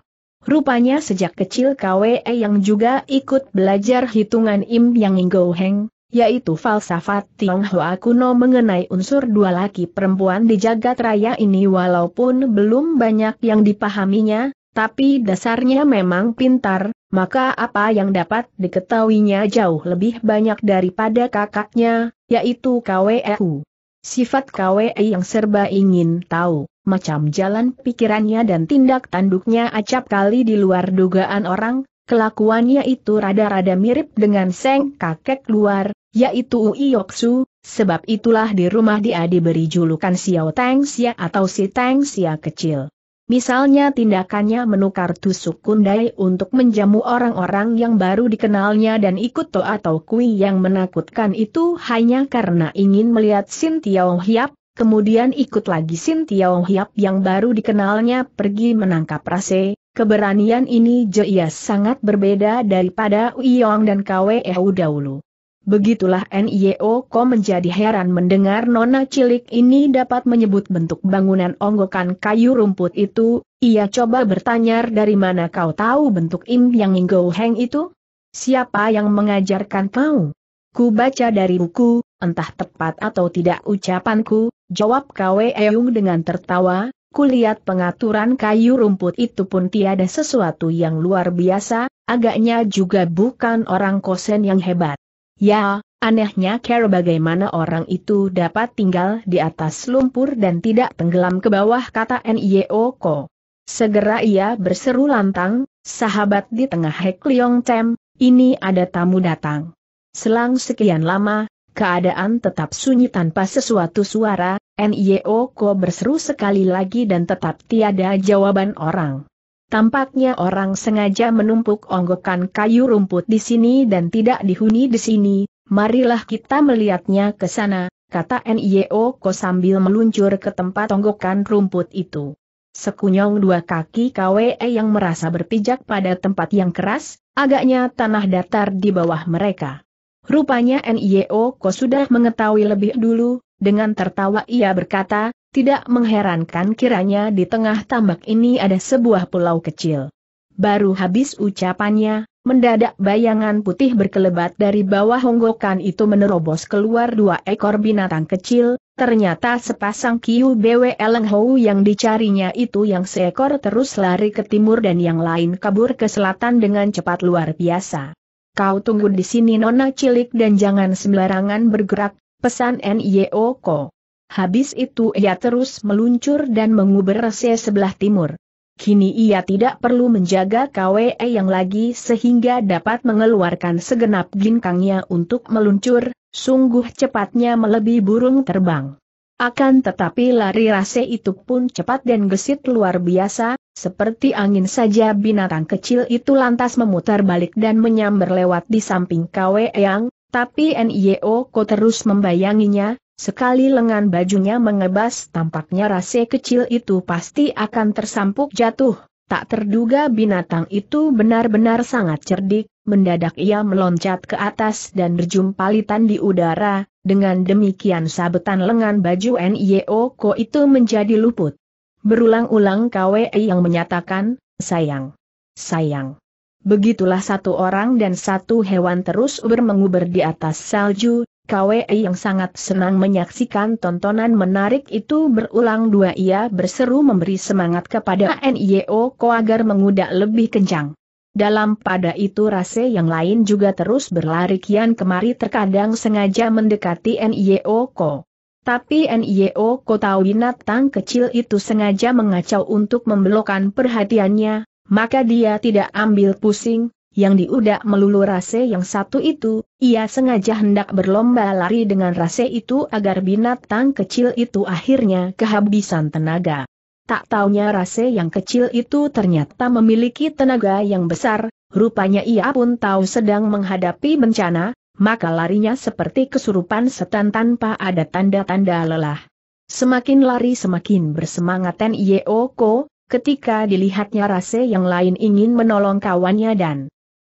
Rupanya sejak kecil Kwei yang juga ikut belajar hitungan Im Yang Inggo Heng, yaitu falsafat Tionghoa kuno mengenai unsur dua laki perempuan di jagat raya ini walaupun belum banyak yang dipahaminya, tapi dasarnya memang pintar, maka apa yang dapat diketahuinya jauh lebih banyak daripada kakaknya, yaitu Kwei Hu. Sifat Kwei yang serba ingin tahu, macam jalan pikirannya dan tindak tanduknya acap kali di luar dugaan orang, kelakuannya itu rada-rada mirip dengan Seng kakek luar, yaitu Ui Yoksu, sebab itulah di rumah dia diberi julukan Xiao Teng Xia atau si Teng Xia kecil. Misalnya tindakannya menukar tusuk kundai untuk menjamu orang-orang yang baru dikenalnya dan ikut To atau Kui yang menakutkan itu hanya karena ingin melihat Sin Tiao Hiap, kemudian ikut lagi Sin Tiao Hiap yang baru dikenalnya pergi menangkap rase. Keberanian ini jelas sangat berbeda daripada Uyong dan Kwei dahulu. Begitulah N Y O Ko menjadi heran mendengar nona cilik ini dapat menyebut bentuk bangunan onggokan kayu rumput itu, ia coba bertanya dari mana kau tahu bentuk Im Yang Inggo Heng itu? Siapa yang mengajarkan kau? Ku baca dari buku, entah tepat atau tidak ucapanku, jawab Kwei Eung dengan tertawa, ku lihat pengaturan kayu rumput itu pun tiada sesuatu yang luar biasa, agaknya juga bukan orang kosen yang hebat. Ya, anehnya kira bagaimana orang itu dapat tinggal di atas lumpur dan tidak tenggelam ke bawah, kata N Y O Ko. Segera ia berseru lantang, sahabat di tengah Hek Leong Tem, ini ada tamu datang. Selang sekian lama, keadaan tetap sunyi tanpa sesuatu suara, N Y O Ko berseru sekali lagi dan tetap tiada jawaban orang. Tampaknya orang sengaja menumpuk onggokan kayu rumput di sini dan tidak dihuni di sini, marilah kita melihatnya ke sana, kata N Y O Ko sambil meluncur ke tempat onggokan rumput itu. Sekunyong dua kaki Kwei yang merasa berpijak pada tempat yang keras, agaknya tanah datar di bawah mereka. Rupanya N Y O Ko sudah mengetahui lebih dulu, dengan tertawa ia berkata, tidak mengherankan kiranya di tengah tambak ini ada sebuah pulau kecil. Baru habis ucapannya, Mendadak bayangan putih berkelebat dari bawah honggokan itu menerobos keluar dua ekor binatang kecil, ternyata sepasang Kiu Bwe Leng Hou yang dicarinya itu yang seekor terus lari ke timur dan yang lain kabur ke selatan dengan cepat luar biasa. Kau tunggu di sini nona cilik dan jangan sembarangan bergerak, pesan Nio Ko. Habis itu ia terus meluncur dan menguber se sebelah timur. Kini ia tidak perlu menjaga K W E yang lagi sehingga dapat mengeluarkan segenap ginkangnya untuk meluncur, sungguh cepatnya melebihi burung terbang. Akan tetapi lari rase itu pun cepat dan gesit luar biasa, seperti angin saja binatang kecil itu lantas memutar balik dan menyambar lewat di samping K W E yang, tapi Nio Ko terus membayanginya. Sekali lengan bajunya mengebas tampaknya rase kecil itu pasti akan tersampuk jatuh, tak terduga binatang itu benar-benar sangat cerdik, mendadak ia meloncat ke atas dan berjumpalitan di udara, dengan demikian sabetan lengan baju Nio Ko itu menjadi luput. Berulang-ulang K W E yang menyatakan, sayang, sayang. Begitulah satu orang dan satu hewan terus uber-menguber di atas salju. K W E yang sangat senang menyaksikan tontonan menarik itu berulang dua ia berseru memberi semangat kepada Nio Ko agar mengudak lebih kencang. Dalam pada itu rase yang lain juga terus berlari kian kemari terkadang sengaja mendekati Nio Ko. Tapi Nio Ko tahu binatang kecil itu sengaja mengacau untuk membelokkan perhatiannya, maka dia tidak ambil pusing. Yang diudak melulu rase yang satu itu, ia sengaja hendak berlomba lari dengan rase itu agar binatang kecil itu akhirnya kehabisan tenaga. Tak taunya rase yang kecil itu ternyata memiliki tenaga yang besar, rupanya ia pun tahu sedang menghadapi bencana, maka larinya seperti kesurupan setan tanpa ada tanda-tanda lelah. Semakin lari semakin bersemangat Nio Ko, ketika dilihatnya rase yang lain ingin menolong kawannya dan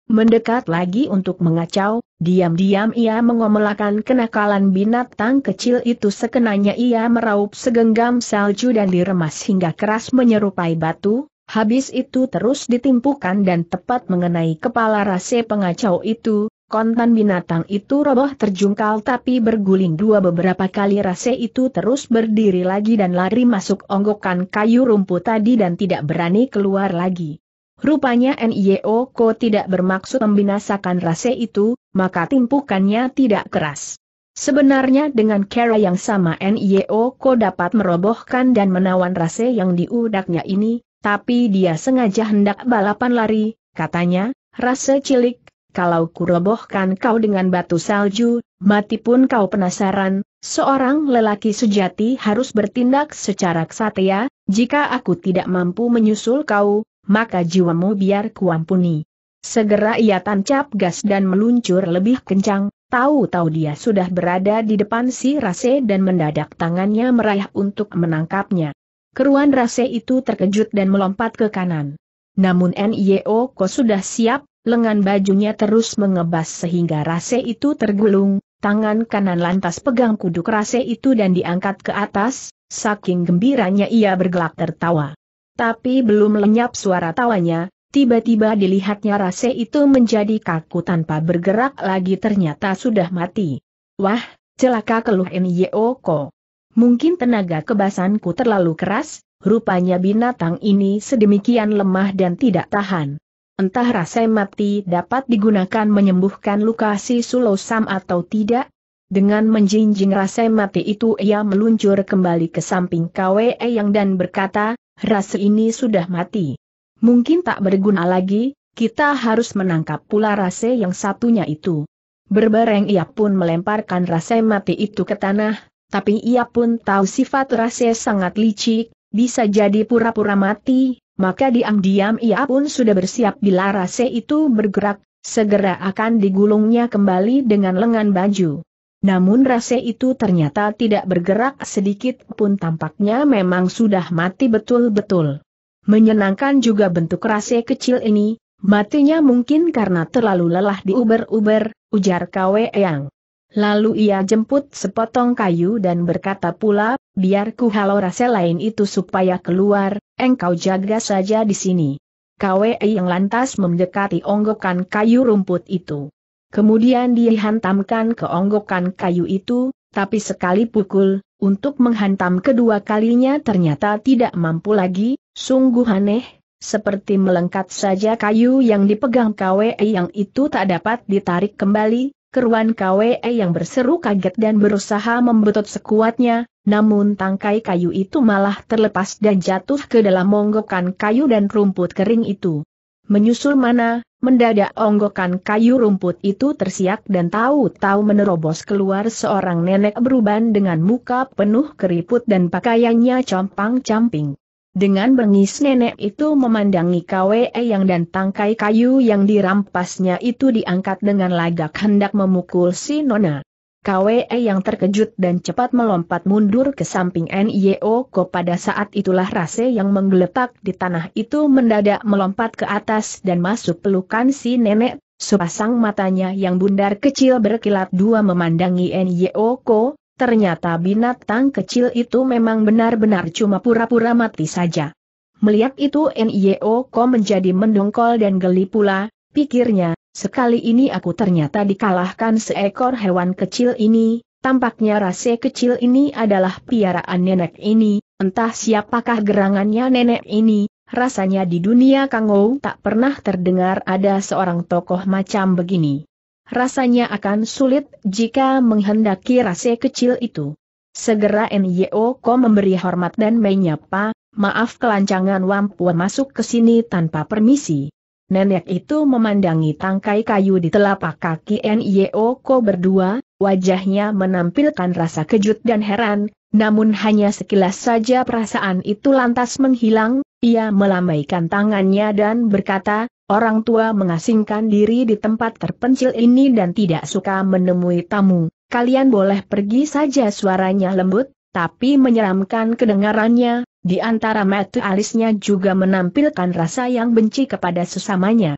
mendekat lagi untuk mengacau, diam-diam ia mengomelakan kenakalan binatang kecil itu sekenanya ia meraup segenggam salju dan diremas hingga keras menyerupai batu, habis itu terus ditimpukan dan tepat mengenai kepala rase pengacau itu, kontan binatang itu roboh terjungkal tapi berguling dua beberapa kali rase itu terus berdiri lagi dan lari masuk onggokan kayu rumput tadi dan tidak berani keluar lagi. Rupanya Nio Ko tidak bermaksud membinasakan rase itu, maka timpukannya tidak keras. Sebenarnya dengan cara yang sama Nio Ko dapat merobohkan dan menawan rase yang diudaknya ini, tapi dia sengaja hendak balapan lari, katanya, "Rase cilik, kalau kurobohkan kau dengan batu salju, mati pun kau penasaran, seorang lelaki sejati harus bertindak secara kesatria, jika aku tidak mampu menyusul kau, maka jiwamu biar kuampuni." Segera ia tancap gas dan meluncur lebih kencang, tahu-tahu dia sudah berada di depan si rase dan mendadak tangannya merayah untuk menangkapnya. Keruan rase itu terkejut dan melompat ke kanan. Namun Nio Ko sudah siap, lengan bajunya terus mengebas sehingga rase itu tergulung, tangan kanan lantas pegang kuduk rase itu dan diangkat ke atas, saking gembiranya ia bergelak tertawa. Tapi belum lenyap suara tawanya, tiba-tiba dilihatnya rase itu menjadi kaku tanpa bergerak lagi ternyata sudah mati. "Wah, celaka," keluh Nio Ko. "Mungkin tenaga kebasanku terlalu keras, rupanya binatang ini sedemikian lemah dan tidak tahan. Entah rase mati dapat digunakan menyembuhkan luka si Sulosam atau tidak." Dengan menjinjing rase mati itu ia meluncur kembali ke samping K W E yang dan berkata, "Rase ini sudah mati. Mungkin tak berguna lagi, kita harus menangkap pula rase yang satunya itu." Berbareng ia pun melemparkan rase mati itu ke tanah, tapi ia pun tahu sifat rase sangat licik, bisa jadi pura-pura mati, maka diam-diam ia pun sudah bersiap bila rase itu bergerak, segera akan digulungnya kembali dengan lengan baju. Namun rase itu ternyata tidak bergerak sedikit pun, tampaknya memang sudah mati betul-betul. Menyenangkan juga bentuk rase kecil ini, matinya mungkin karena terlalu lelah diuber-uber, ujar K W E yang. Lalu ia jemput sepotong kayu dan berkata pula, "Biar ku halau rase lain itu supaya keluar, engkau jaga saja di sini." Kwei yang lantas mendekati onggokan kayu rumput itu. Kemudian dihantamkan ke onggokan kayu itu, tapi sekali pukul, untuk menghantam kedua kalinya ternyata tidak mampu lagi, sungguh aneh, seperti melengkat saja kayu yang dipegang Kwei yang itu tak dapat ditarik kembali. Keruan Kwei yang berseru kaget dan berusaha membetot sekuatnya, namun tangkai kayu itu malah terlepas dan jatuh ke dalam onggokan kayu dan rumput kering itu. Menyusul mana, mendadak onggokan kayu rumput itu tersiak dan tahu-tahu menerobos keluar seorang nenek beruban dengan muka penuh keriput dan pakaiannya compang-camping. Dengan bengis nenek itu memandangi Kwei yang dan tangkai kayu yang dirampasnya itu diangkat dengan lagak hendak memukul si nona. Kwei yang terkejut dan cepat melompat mundur ke samping Nio Ko. Pada saat itulah Rase yang menggeletak di tanah itu mendadak melompat ke atas dan masuk pelukan si nenek. Sepasang matanya yang bundar kecil berkilat dua memandangi Nio Ko. Ternyata binatang kecil itu memang benar-benar cuma pura-pura mati saja. Melihat itu Nio Ko menjadi mendongkol dan geli pula, pikirnya, sekali ini aku ternyata dikalahkan seekor hewan kecil ini, tampaknya rase kecil ini adalah piaraan nenek ini, entah siapakah gerangannya nenek ini, rasanya di dunia Kangou tak pernah terdengar ada seorang tokoh macam begini. Rasanya akan sulit jika menghendaki rase kecil itu. Segera Nio Ko memberi hormat dan menyapa, maaf kelancangan Wampu masuk ke sini tanpa permisi. Nenek itu memandangi tangkai kayu di telapak kaki Nio Ko berdua, wajahnya menampilkan rasa kejut dan heran, namun hanya sekilas saja perasaan itu lantas menghilang, ia melambaikan tangannya dan berkata, orang tua mengasingkan diri di tempat terpencil ini dan tidak suka menemui tamu. Kalian boleh pergi saja. Suaranya lembut, tapi menyeramkan kedengarannya. Di antara mata alisnya juga menampilkan rasa yang benci kepada sesamanya.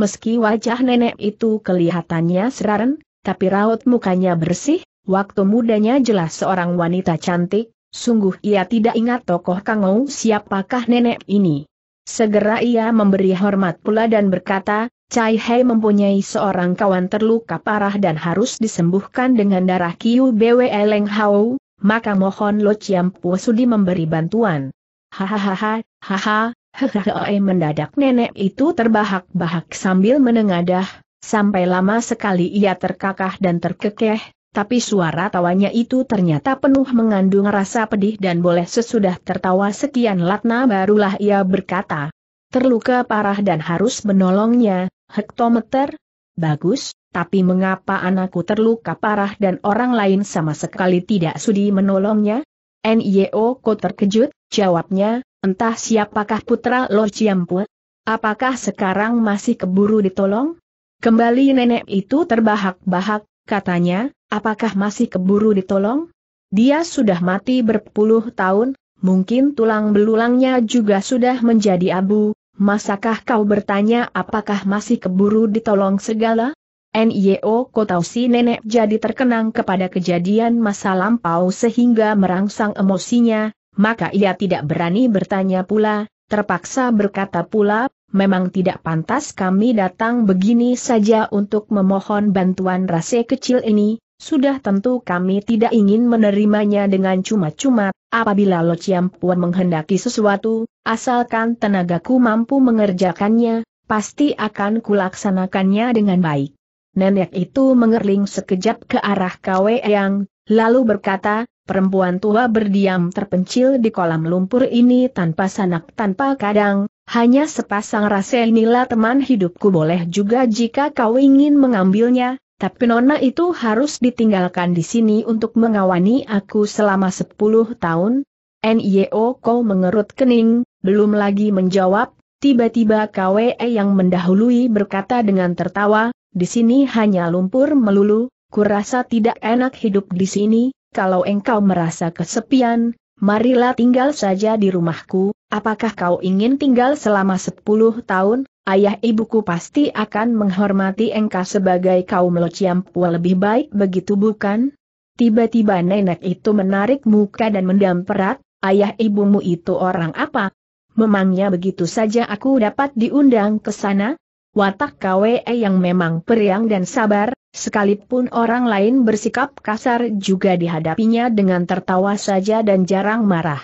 Meski wajah nenek itu kelihatannya seraran, tapi raut mukanya bersih. Waktu mudanya jelas seorang wanita cantik. Sungguh ia tidak ingat tokoh Kangou siapakah nenek ini. Segera ia memberi hormat pula dan berkata, Cai Hei mempunyai seorang kawan terluka parah dan harus disembuhkan dengan darah Kiu Bwe Leng Hau, maka mohon Lo Ciam Pu sudi memberi bantuan. Hahaha, haha, hehehe. Mendadak nenek itu terbahak-bahak sambil menengadah, sampai lama sekali ia terkakah dan terkekeh, tapi suara tawanya itu ternyata penuh mengandung rasa pedih dan boleh sesudah tertawa sekian latna barulah ia berkata, terluka parah dan harus menolongnya, hektometer? Bagus, tapi mengapa anakku terluka parah dan orang lain sama sekali tidak sudi menolongnya? Nio Ko terkejut, jawabnya, entah siapakah putra Lo Ciam Pu? Apakah sekarang masih keburu ditolong? Kembali nenek itu terbahak-bahak, katanya, apakah masih keburu ditolong? Dia sudah mati berpuluh tahun, mungkin tulang belulangnya juga sudah menjadi abu, masakah kau bertanya apakah masih keburu ditolong segala? Nio Ko tahu si nenek jadi terkenang kepada kejadian masa lampau sehingga merangsang emosinya, maka ia tidak berani bertanya pula, terpaksa berkata pula, memang tidak pantas kami datang begini saja untuk memohon bantuan rase kecil ini. Sudah tentu kami tidak ingin menerimanya dengan cuma-cuma, apabila Lo Ciam Pu menghendaki sesuatu, asalkan tenagaku mampu mengerjakannya, pasti akan kulaksanakannya dengan baik. Nenek itu mengerling sekejap ke arah Kwei yang, lalu berkata, perempuan tua berdiam terpencil di kolam lumpur ini tanpa sanak tanpa kadang, hanya sepasang rase inilah teman hidupku. Boleh juga jika kau ingin mengambilnya. Tapi nona itu harus ditinggalkan di sini untuk mengawani aku selama sepuluh tahun. Nio Ko mengerut kening, belum lagi menjawab. Tiba-tiba Kwei yang mendahului berkata dengan tertawa, di sini hanya lumpur melulu. Kurasa tidak enak hidup di sini. Kalau engkau merasa kesepian, marilah tinggal saja di rumahku. Apakah kau ingin tinggal selama sepuluh tahun? Ayah ibuku pasti akan menghormati engkau sebagai kaum Lo Ciam Pu. Lebih baik begitu bukan? Tiba-tiba nenek itu menarik muka dan mendam perat, ayah ibumu itu orang apa? memangnya begitu saja aku dapat diundang ke sana? Watak K W E yang memang periang dan sabar, sekalipun orang lain bersikap kasar juga dihadapinya dengan tertawa saja dan jarang marah.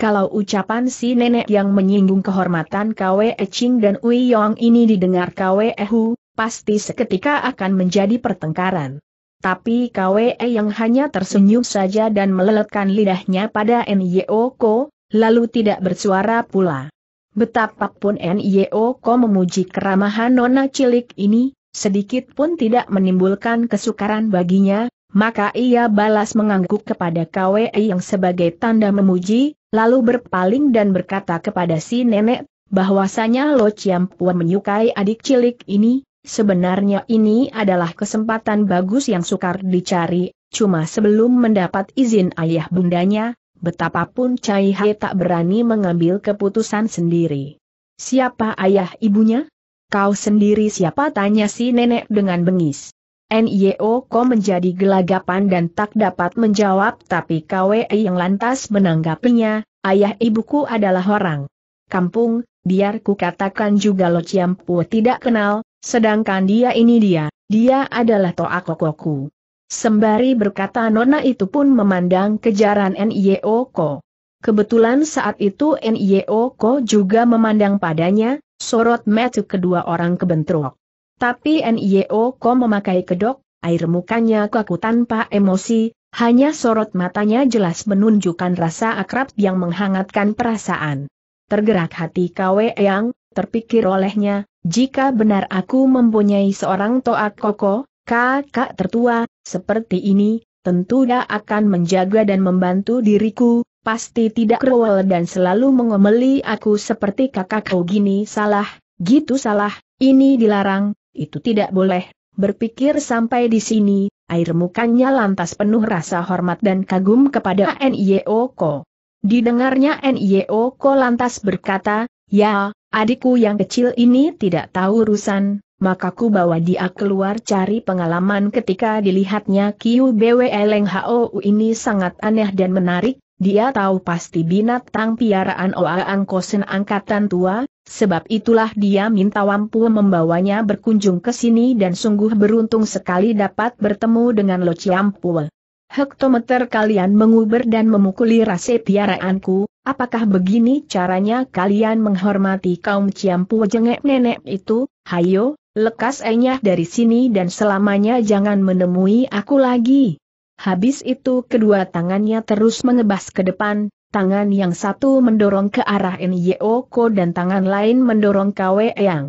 Kalau ucapan si nenek yang menyinggung kehormatan K W E Ching dan Ui Yong ini didengar K W E Hu, pasti seketika akan menjadi pertengkaran. Tapi K W E yang hanya tersenyum saja dan meleletkan lidahnya pada N Y O K O, lalu tidak bersuara pula. Betapapun N Y O K O memuji keramahan nona cilik ini, sedikit pun tidak menimbulkan kesukaran baginya, maka ia balas mengangguk kepada K W E yang sebagai tanda memuji, lalu berpaling dan berkata kepada si nenek, bahwasanya Lo Ciam Pua menyukai adik cilik ini, sebenarnya ini adalah kesempatan bagus yang sukar dicari, cuma sebelum mendapat izin ayah bundanya, betapapun Cai Hai tak berani mengambil keputusan sendiri. Siapa ayah ibunya? Kau sendiri siapa? Tanya si nenek dengan bengis. N Y O K O menjadi gelagapan dan tak dapat menjawab, tapi K W E yang lantas menanggapinya, ayah ibuku adalah orang kampung, biar ku katakan juga Lo Ciam Pua tidak kenal, sedangkan dia ini dia, dia adalah Toa Kokoku. Sembari berkata nona itu pun memandang kejaran N Y O K O. Kebetulan saat itu N Y O K O juga memandang padanya, sorot mata kedua orang kebentrok. Tapi N Y O K O memakai kedok, air mukanya kaku tanpa emosi, hanya sorot matanya jelas menunjukkan rasa akrab yang menghangatkan perasaan. Tergerak hati K W E yang, terpikir olehnya, jika benar aku mempunyai seorang Toa Koko, kakak tertua, seperti ini, tentu dia akan menjaga dan membantu diriku, pasti tidak rewel dan selalu mengomeli aku seperti kakak kau gini salah, gitu salah, ini dilarang, itu tidak boleh. Berpikir sampai di sini, air mukanya lantas penuh rasa hormat dan kagum kepada N Y O K O. Didengarnya N Y O K O lantas berkata, ya, adikku yang kecil ini tidak tahu urusan, maka ku bawa dia keluar cari pengalaman. Ketika dilihatnya Q B W Leng Hou ini sangat aneh dan menarik, dia tahu pasti binatang piaraan Oa Angkosen angkatan tua, sebab itulah dia minta Wampu membawanya berkunjung ke sini dan sungguh beruntung sekali dapat bertemu dengan Lo Ciam Pua. Hektometer kalian menguber dan memukuli rase piaraanku, apakah begini caranya kalian menghormati kaum Ciam Pua? Jengek nenek itu, hayo. Lekas enyah dari sini dan selamanya jangan menemui aku lagi. Habis itu kedua tangannya terus mengebas ke depan, tangan yang satu mendorong ke arah N Y O K O dan tangan lain mendorong K W E yang.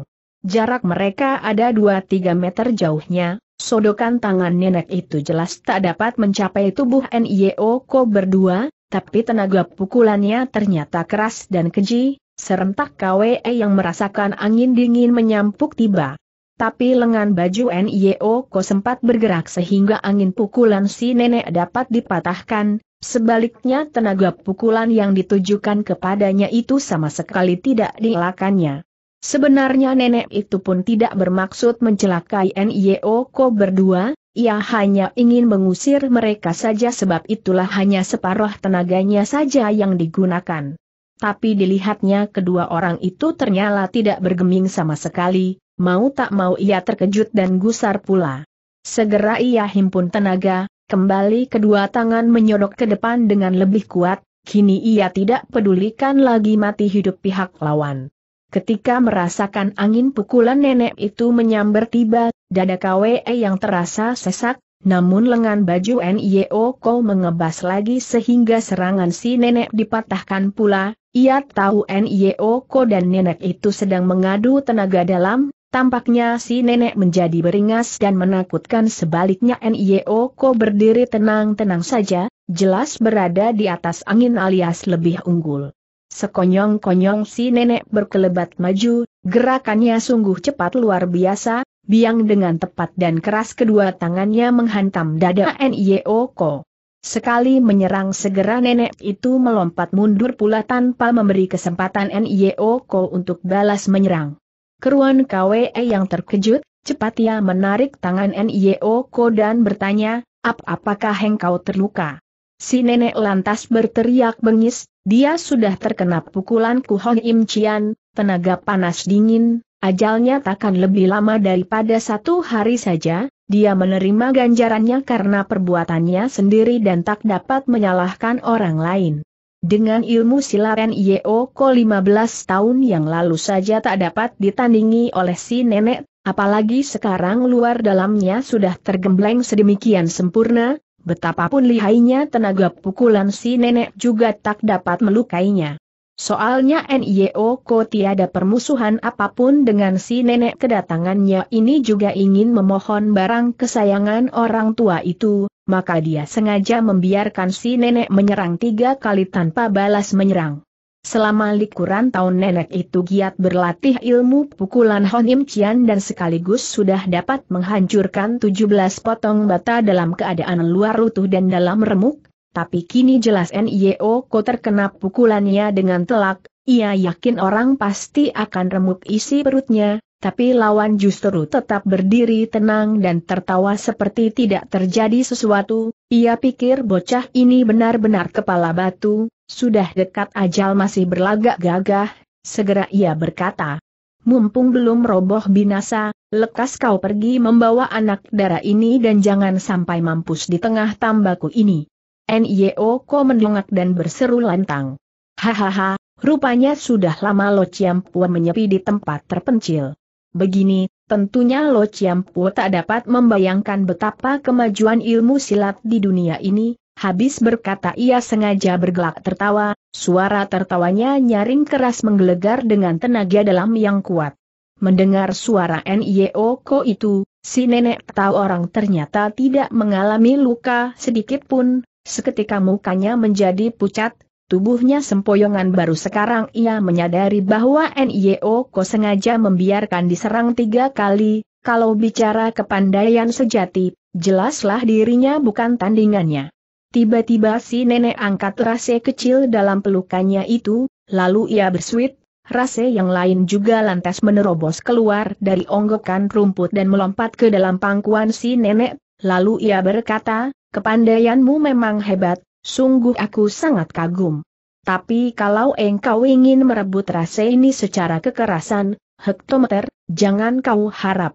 Jarak mereka ada dua tiga meter jauhnya, sodokan tangan nenek itu jelas tak dapat mencapai tubuh N Y O K O berdua, tapi tenaga pukulannya ternyata keras dan keji, serentak K W E yang merasakan angin dingin menyampuk tiba. Tapi lengan baju N Y O K O sempat bergerak sehingga angin pukulan si nenek dapat dipatahkan, sebaliknya tenaga pukulan yang ditujukan kepadanya itu sama sekali tidak dielakkannya. Sebenarnya nenek itu pun tidak bermaksud mencelakai N Y O K O berdua, ia hanya ingin mengusir mereka saja, sebab itulah hanya separuh tenaganya saja yang digunakan. Tapi dilihatnya kedua orang itu ternyata tidak bergeming sama sekali. Mau tak mau ia terkejut dan gusar pula. Segera ia himpun tenaga, kembali kedua tangan menyodok ke depan dengan lebih kuat, kini ia tidak pedulikan lagi mati hidup pihak lawan. Ketika merasakan angin pukulan nenek itu menyambar tiba, dada K W E yang terasa sesak, namun lengan baju N Y O K O mengebas lagi sehingga serangan si nenek dipatahkan pula. Ia tahu N Y O K O dan nenek itu sedang mengadu tenaga dalam. Tampaknya si nenek menjadi beringas dan menakutkan, sebaliknya N Y O K O berdiri tenang-tenang saja, jelas berada di atas angin alias lebih unggul. Sekonyong-konyong si nenek berkelebat maju, gerakannya sungguh cepat luar biasa, biang dengan tepat dan keras kedua tangannya menghantam dada N Y O K O. Sekali menyerang segera nenek itu melompat mundur pula tanpa memberi kesempatan N Y O K O untuk balas menyerang. Keruan K W E yang terkejut, cepat ia menarik tangan N Y O K O dan bertanya, Ap apakah engkau terluka? Si nenek lantas berteriak bengis, dia sudah terkena pukulan Ku Hong Im Cian, tenaga panas dingin, ajalnya takkan lebih lama daripada satu hari saja. Dia menerima ganjarannya karena perbuatannya sendiri dan tak dapat menyalahkan orang lain. Dengan ilmu silaren Yeoko lima belas tahun yang lalu saja tak dapat ditandingi oleh si nenek, apalagi sekarang luar dalamnya sudah tergembleng sedemikian sempurna, betapapun lihainya tenaga pukulan si nenek juga tak dapat melukainya. Soalnya N Y O K O tiada permusuhan apapun dengan si nenek. Kedatangannya ini juga ingin memohon barang kesayangan orang tua itu, maka dia sengaja membiarkan si nenek menyerang tiga kali tanpa balas menyerang. Selama likuran tahun nenek itu giat berlatih ilmu pukulan Hon Im Cian dan sekaligus sudah dapat menghancurkan tujuh belas potong bata dalam keadaan luar utuh dan dalam remuk. Tapi kini jelas N Y O K O terkena pukulannya dengan telak, ia yakin orang pasti akan remuk isi perutnya, tapi lawan justru tetap berdiri tenang dan tertawa seperti tidak terjadi sesuatu. Ia pikir bocah ini benar-benar kepala batu, sudah dekat ajal masih berlagak gagah. Segera ia berkata, "Mumpung belum roboh binasa, lekas kau pergi membawa anak dara ini dan jangan sampai mampus di tengah tambakku ini." N Y O K O mendongak dan berseru lantang, "Hahaha, rupanya sudah lama Lo Ciampua menyepi di tempat terpencil. Begini, tentunya Lo Ciampua tak dapat membayangkan betapa kemajuan ilmu silat di dunia ini." Habis berkata ia sengaja bergelak tertawa, suara tertawanya nyaring keras menggelegar dengan tenaga dalam yang kuat. Mendengar suara N Y O K O itu, si nenek tahu orang ternyata tidak mengalami luka sedikit pun. Seketika mukanya menjadi pucat, tubuhnya sempoyongan. Baru sekarang ia menyadari bahwa N Y O K O sengaja membiarkan diserang tiga kali. Kalau bicara kepandaian sejati, jelaslah dirinya bukan tandingannya. Tiba-tiba si nenek angkat rase kecil dalam pelukannya itu, lalu ia bersuit, rase yang lain juga lantas menerobos keluar dari onggokan rumput dan melompat ke dalam pangkuan si nenek, lalu ia berkata, "Kepandaianmu memang hebat, sungguh aku sangat kagum. Tapi kalau engkau ingin merebut rase ini secara kekerasan, hektometer, jangan kau harap.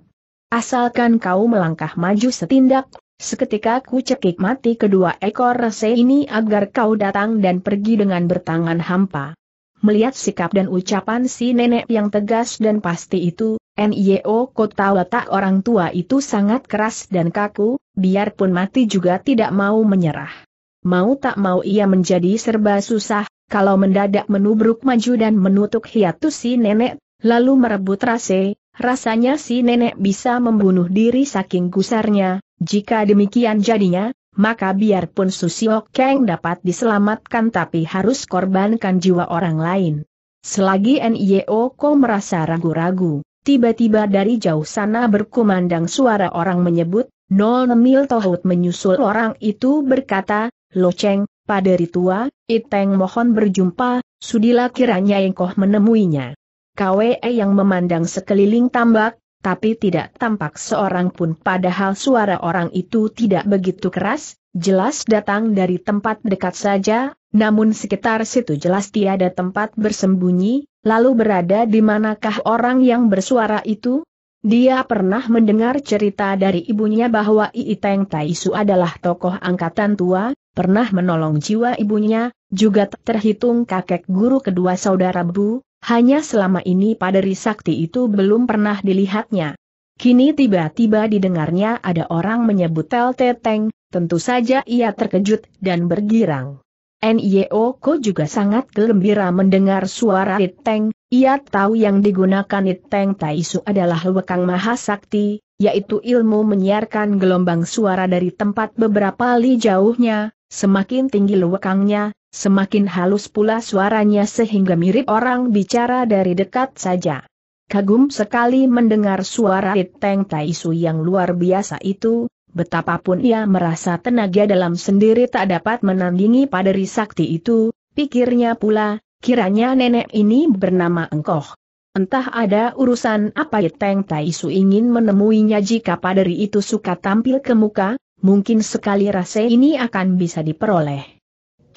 Asalkan kau melangkah maju setindak, seketika ku cekik mati kedua ekor rase ini agar kau datang dan pergi dengan bertangan hampa." Melihat sikap dan ucapan si nenek yang tegas dan pasti itu, N Y O K O tahu letak orang tua itu sangat keras dan kaku, biarpun mati juga tidak mau menyerah. Mau tak mau ia menjadi serba susah, kalau mendadak menubruk maju dan menutup hiatus si nenek, lalu merebut rase, rasanya si nenek bisa membunuh diri saking gusarnya. Jika demikian jadinya, maka biarpun Susio Kang dapat diselamatkan tapi harus korbankan jiwa orang lain. Selagi N Y O K O merasa ragu-ragu, tiba-tiba dari jauh sana berkumandang suara orang menyebut, "Nonemil Tohut." Menyusul orang itu berkata, "Lo Cheng, paderi tua, Iteng mohon berjumpa, sudilah kiranya engkau menemuinya." Kwe yang memandang sekeliling tambak, tapi tidak tampak seorang pun padahal suara orang itu tidak begitu keras, jelas datang dari tempat dekat saja, namun sekitar situ jelas tiada tempat bersembunyi. Lalu berada di manakah orang yang bersuara itu? Dia pernah mendengar cerita dari ibunya bahwa Iteng Taisu adalah tokoh angkatan tua, pernah menolong jiwa ibunya, juga terhitung kakek guru kedua saudara Bu, hanya selama ini paderi sakti itu belum pernah dilihatnya. Kini tiba-tiba didengarnya ada orang menyebut Telteteng, tentu saja ia terkejut dan bergirang. N Y O K O juga sangat gembira mendengar suara Iteng. Ia tahu yang digunakan Iteng Taisu adalah Wekang Mahasakti, yaitu ilmu menyiarkan gelombang suara dari tempat beberapa li jauhnya. Semakin tinggi wekangnya, semakin halus pula suaranya sehingga mirip orang bicara dari dekat saja. Kagum sekali mendengar suara Iteng Taisu yang luar biasa itu. Betapapun ia merasa tenaga dalam sendiri tak dapat menandingi paderi sakti itu, pikirnya pula, kiranya nenek ini bernama Engkoh. Entah ada urusan apa Iteng Taisu ingin menemuinya. Jika paderi itu suka tampil ke muka, mungkin sekali rase ini akan bisa diperoleh.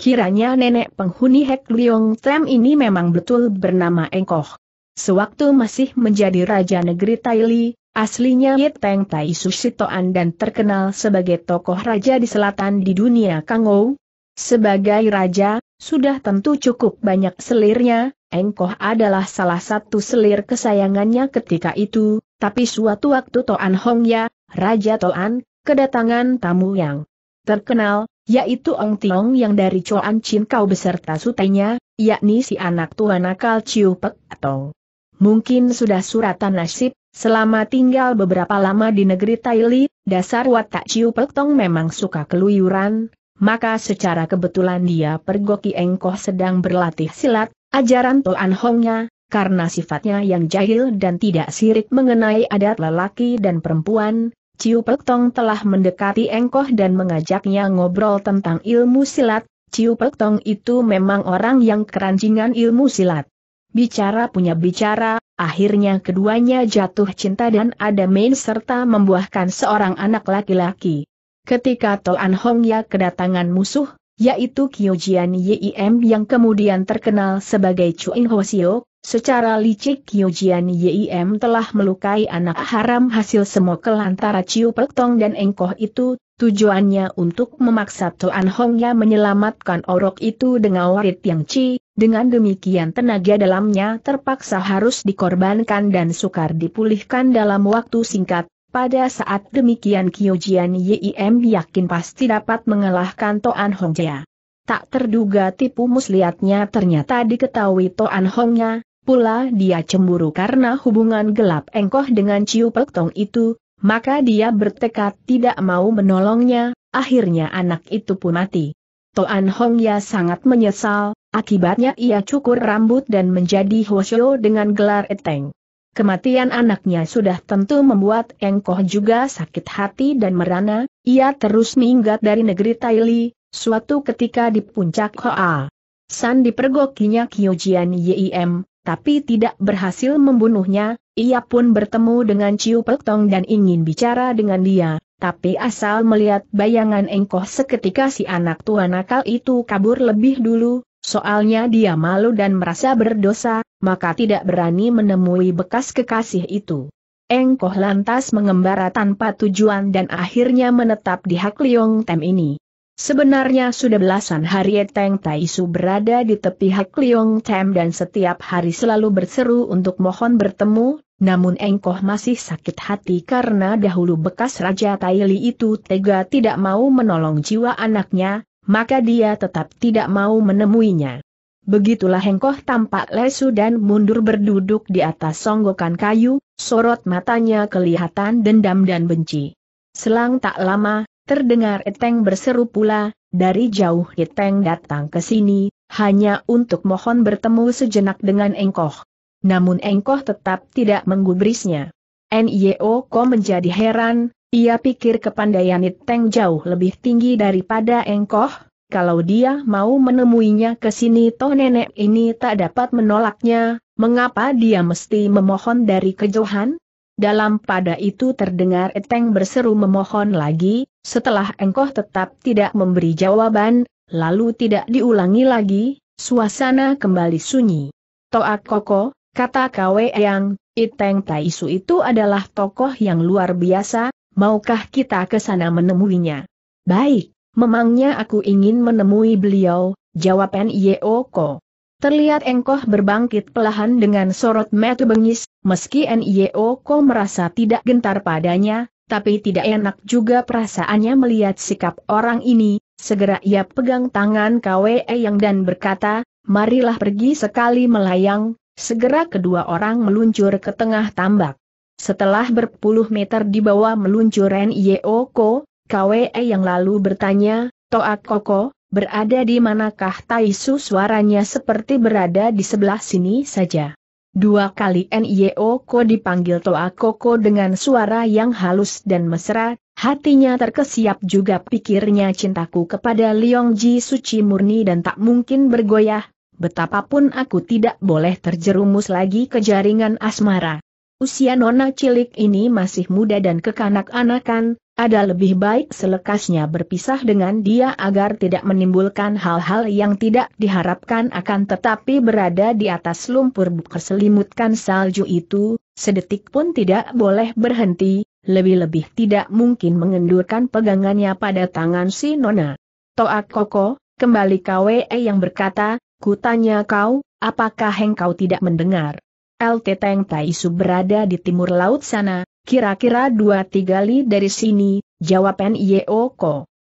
Kiranya nenek penghuni Hek Liong Tem ini memang betul bernama Engkoh. Sewaktu masih menjadi raja negeri Taili, aslinya Yeteng Tai Susitoan dan terkenal sebagai tokoh raja di selatan di dunia Kangou. Sebagai raja, sudah tentu cukup banyak selirnya. Engkoh adalah salah satu selir kesayangannya ketika itu, tapi suatu waktu Toan Hongya, Raja Toan, kedatangan tamu yang terkenal, yaitu Ong Tiong yang dari Coan Chin Kau beserta sutenya, yakni si anak tua nakal Ciu Pek Tong. Mungkin sudah suratan nasib, selama tinggal beberapa lama di negeri Taili, dasar watak Ciu Pek Tong memang suka keluyuran, maka secara kebetulan dia pergoki Engkoh sedang berlatih silat, ajaran Toan Hongnya, karena sifatnya yang jahil dan tidak sirik mengenai adat lelaki dan perempuan. Ciu Pek Tong telah mendekati Engkoh dan mengajaknya ngobrol tentang ilmu silat. Ciu Pek Tong itu memang orang yang keranjingan ilmu silat. Bicara punya bicara, akhirnya keduanya jatuh cinta dan ada main serta membuahkan seorang anak laki-laki. Ketika Toan Hongya kedatangan musuh, yaitu Kyojian Yim yang kemudian terkenal sebagai Chuin Hosio, secara licik Kyojian Yim telah melukai anak haram hasil semokel antara Ciu Pek Tong dan Engkoh itu, tujuannya untuk memaksa Toan Hongya menyelamatkan orok itu dengan warit yang ci, dengan demikian tenaga dalamnya terpaksa harus dikorbankan dan sukar dipulihkan dalam waktu singkat. Pada saat demikian Kyojian Yim yakin pasti dapat mengalahkan Toan Hongya. Tak terduga tipu muslihatnya ternyata diketahui Toan Hongya, pula dia cemburu karena hubungan gelap Engkoh dengan Ciu Pek Tong itu, maka dia bertekad tidak mau menolongnya, akhirnya anak itu pun mati. Toan Hongya sangat menyesal, akibatnya ia cukur rambut dan menjadi Hosyo dengan gelar Eteng. Kematian anaknya sudah tentu membuat Engkoh juga sakit hati dan merana, ia terus minggat dari negeri Taili, suatu ketika di puncak Hoa San dipergokinya Kyojian Yim, tapi tidak berhasil membunuhnya, ia pun bertemu dengan Ciu Pek Tong dan ingin bicara dengan dia, tapi asal melihat bayangan Engkoh seketika si anak tua nakal itu kabur lebih dulu. Soalnya dia malu dan merasa berdosa, maka tidak berani menemui bekas kekasih itu. Engkoh lantas mengembara tanpa tujuan dan akhirnya menetap di Hak Liong Tem ini. Sebenarnya sudah belasan hari Eteng Taisu berada di tepi Hak Liong Tem dan setiap hari selalu berseru untuk mohon bertemu, namun Engkoh masih sakit hati karena dahulu bekas Raja Taili itu tega tidak mau menolong jiwa anaknya. Maka dia tetap tidak mau menemuinya. Begitulah Engkoh tampak lesu dan mundur berduduk di atas songgokan kayu, sorot matanya kelihatan dendam dan benci. Selang tak lama, terdengar Eteng berseru pula, dari jauh Eteng datang ke sini, hanya untuk mohon bertemu sejenak dengan Engkoh. Namun Engkoh tetap tidak menggubrisnya. Nio Ko menjadi heran. Ia pikir kepandaian Eteng jauh lebih tinggi daripada Engkoh, kalau dia mau menemuinya ke sini toh nenek ini tak dapat menolaknya, mengapa dia mesti memohon dari kejauhan? Dalam pada itu terdengar Eteng berseru memohon lagi, setelah Engkoh tetap tidak memberi jawaban, lalu tidak diulangi lagi, suasana kembali sunyi. Toak Koko, kata Kwe Yang, Eteng Taisu itu adalah tokoh yang luar biasa. Maukah kita ke sana menemuinya? Baik, memangnya aku ingin menemui beliau, jawab Nio Ko. Terlihat Engkoh berbangkit pelahan dengan sorot mata bengis, meski Nio Ko merasa tidak gentar padanya, tapi tidak enak juga perasaannya melihat sikap orang ini, segera ia pegang tangan Kwe Yang dan berkata, marilah pergi sekali melayang, segera kedua orang meluncur ke tengah tambak. Setelah berpuluh meter di bawah meluncuran Nio Ko, Kwe Yang lalu bertanya, Toak Koko, berada di manakah Taisu? Suaranya seperti berada di sebelah sini saja. Dua kali Nio Ko dipanggil Toak Koko dengan suara yang halus dan mesra, hatinya terkesiap juga pikirnya cintaku kepada Liong Ji suci murni dan tak mungkin bergoyah, betapapun aku tidak boleh terjerumus lagi ke jaringan asmara. Usia nona cilik ini masih muda dan kekanak-anakan, Ada lebih baik selekasnya berpisah dengan dia agar tidak menimbulkan hal-hal yang tidak diharapkan, akan tetapi berada di atas lumpur berselimutkan salju itu, sedetik pun tidak boleh berhenti, lebih-lebih tidak mungkin mengendurkan pegangannya pada tangan si Nona. Toa Koko, kembali Kwe yang berkata, "Kutanya kau, apakah engkau tidak mendengar? L T Teng Tai Su berada di timur laut sana, kira-kira dua tiga li dari sini," jawab N Y O K O.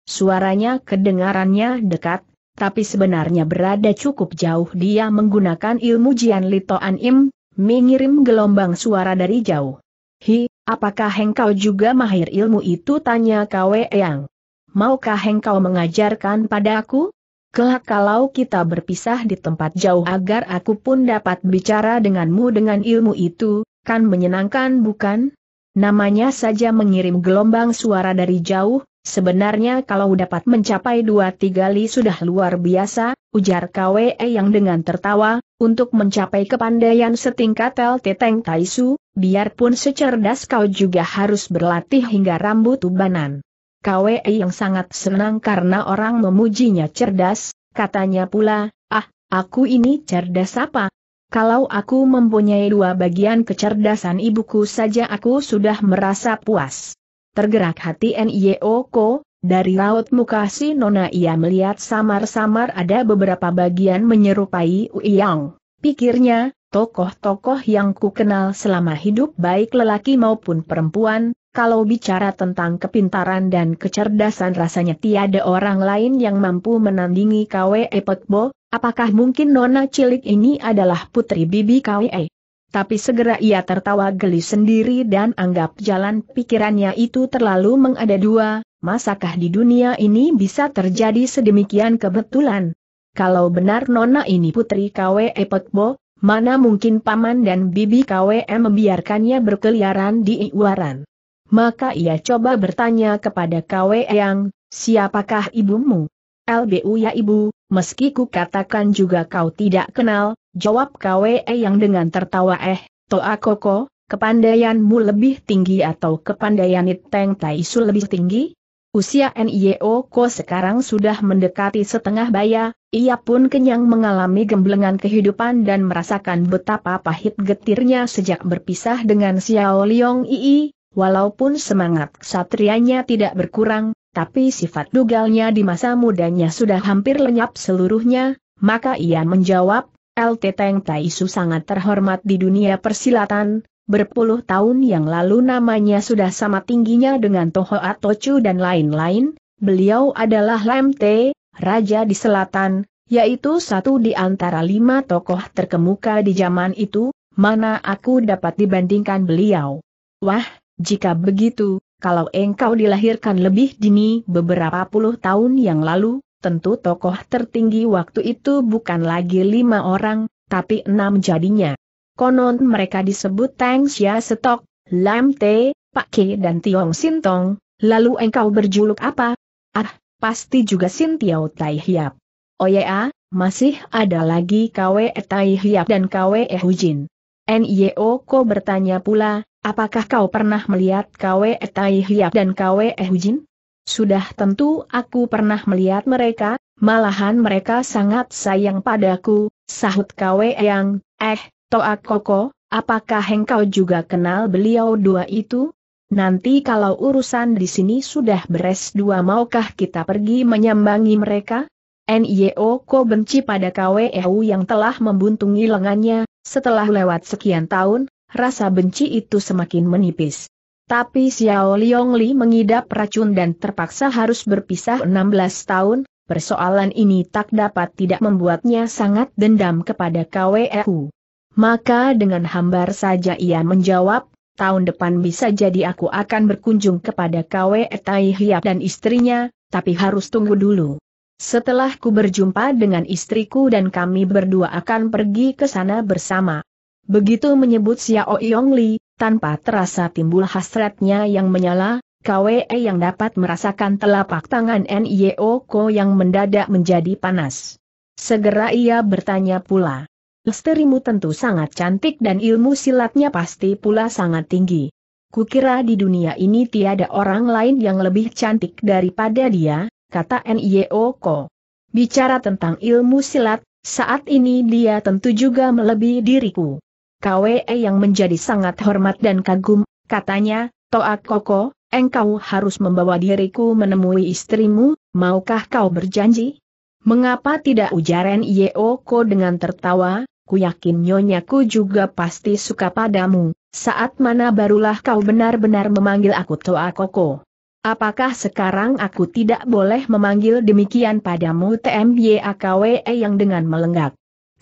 Suaranya kedengarannya dekat, tapi sebenarnya berada cukup jauh. Dia menggunakan ilmu Jian Li Toan Im, mengirim gelombang suara dari jauh. "Hi, apakah engkau juga mahir ilmu itu?" tanya Kwe Yang. "Maukah engkau mengajarkan padaku? Kelak kalau kita berpisah di tempat jauh agar aku pun dapat bicara denganmu dengan ilmu itu, kan menyenangkan bukan?" Namanya saja mengirim gelombang suara dari jauh, sebenarnya kalau dapat mencapai dua tiga li sudah luar biasa, ujar Kwe Yang dengan tertawa. Untuk mencapai kepandaian setingkat L T Teng Tai Su, biarpun secerdas kau juga harus berlatih hingga rambut ubanan. Kwe Yang sangat senang karena orang memujinya cerdas, katanya pula, "Ah, aku ini cerdas apa? Kalau aku mempunyai dua bagian kecerdasan ibuku saja aku sudah merasa puas." Tergerak hati N Y O K O, dari raut muka si Nona ia melihat samar-samar ada beberapa bagian menyerupai Uyang. Pikirnya, tokoh-tokoh yang ku kenal selama hidup baik lelaki maupun perempuan, kalau bicara tentang kepintaran dan kecerdasan rasanya tiada orang lain yang mampu menandingi Kwe Potbo. Apakah mungkin Nona cilik ini adalah putri bibi Kwe? Tapi segera ia tertawa gelis sendiri dan anggap jalan pikirannya itu terlalu mengada dua. Masakah di dunia ini bisa terjadi sedemikian kebetulan? Kalau benar Nona ini putri Kwe Potbo, mana mungkin paman dan bibi Kwe membiarkannya berkeliaran di Iwaran? Maka ia coba bertanya kepada Kwe Yang, "Siapakah ibumu?" "L B U ya ibu, meski ku katakan juga kau tidak kenal," jawab Kwe Yang dengan tertawa. "Eh, Toa Koko, kepandaianmu lebih tinggi atau kepandaian Teng Tai Su lebih tinggi?" Usia N Y O K O sekarang sudah mendekati setengah baya, ia pun kenyang mengalami gemblengan kehidupan dan merasakan betapa pahit getirnya sejak berpisah dengan Xiao Liong Ii. Walaupun semangat satrianya tidak berkurang, tapi sifat dugalnya di masa mudanya sudah hampir lenyap seluruhnya, maka ia menjawab, "L T Teng Tai Su sangat terhormat di dunia persilatan, berpuluh tahun yang lalu namanya sudah sama tingginya dengan Toho Atochu dan lain-lain, beliau adalah Lam Te, Raja di Selatan, yaitu satu di antara lima tokoh terkemuka di zaman itu, mana aku dapat dibandingkan beliau." "Wah, jika begitu, kalau engkau dilahirkan lebih dini beberapa puluh tahun yang lalu, tentu tokoh tertinggi waktu itu bukan lagi lima orang, tapi enam jadinya." Konon mereka disebut Tang Xia Setok, Lam Te, Pak Ke dan Tiong Sintong. "Lalu engkau berjuluk apa?" "Ah, pasti juga Sin Tiao Tai Hiap." "Oh ya, masih ada lagi Kwe Tai Hiap dan Kwe Hujin." N Y O K O bertanya pula, "Apakah kau pernah melihat Kwe Tai Hiap dan Kwe Hujin?" "Sudah tentu aku pernah melihat mereka, malahan mereka sangat sayang padaku," sahut Kwe Yang. "Eh, Toa Koko, apakah engkau juga kenal beliau dua itu? Nanti kalau urusan di sini sudah beres dua, maukah kita pergi menyambangi mereka?" N Y O K O benci pada Kwe yang telah membuntungi lengannya, setelah lewat sekian tahun, rasa benci itu semakin menipis. Tapi Xiao Liong Li mengidap racun dan terpaksa harus berpisah enam belas tahun, persoalan ini tak dapat tidak membuatnya sangat dendam kepada Kwe Hu. Maka dengan hambar saja ia menjawab, "Tahun depan bisa jadi aku akan berkunjung kepada Kwe Tai Hiap dan istrinya, tapi harus tunggu dulu. Setelah ku berjumpa dengan istriku dan kami berdua akan pergi ke sana bersama." Begitu menyebut Xiao Liong Li, tanpa terasa timbul hasratnya yang menyala. Kwe yang dapat merasakan telapak tangan N Y O K O yang mendadak menjadi panas. Segera ia bertanya pula, "Istrimu tentu sangat cantik dan ilmu silatnya pasti pula sangat tinggi. "Kukira di dunia ini tiada orang lain yang lebih cantik daripada dia," kata Nyeoko. "Bicara tentang ilmu silat, saat ini dia tentu juga melebihi diriku." Kwe yang menjadi sangat hormat dan kagum, katanya, "Toa Koko, engkau harus membawa diriku menemui istrimu, maukah kau berjanji?" "Mengapa tidak?" ujar Nyeoko dengan tertawa, "ku yakin nyonya-ku juga pasti suka padamu. Saat mana barulah kau benar-benar memanggil aku Toa Koko." "Apakah sekarang aku tidak boleh memanggil demikian padamu?" T M Y A K W E yang dengan melenggak.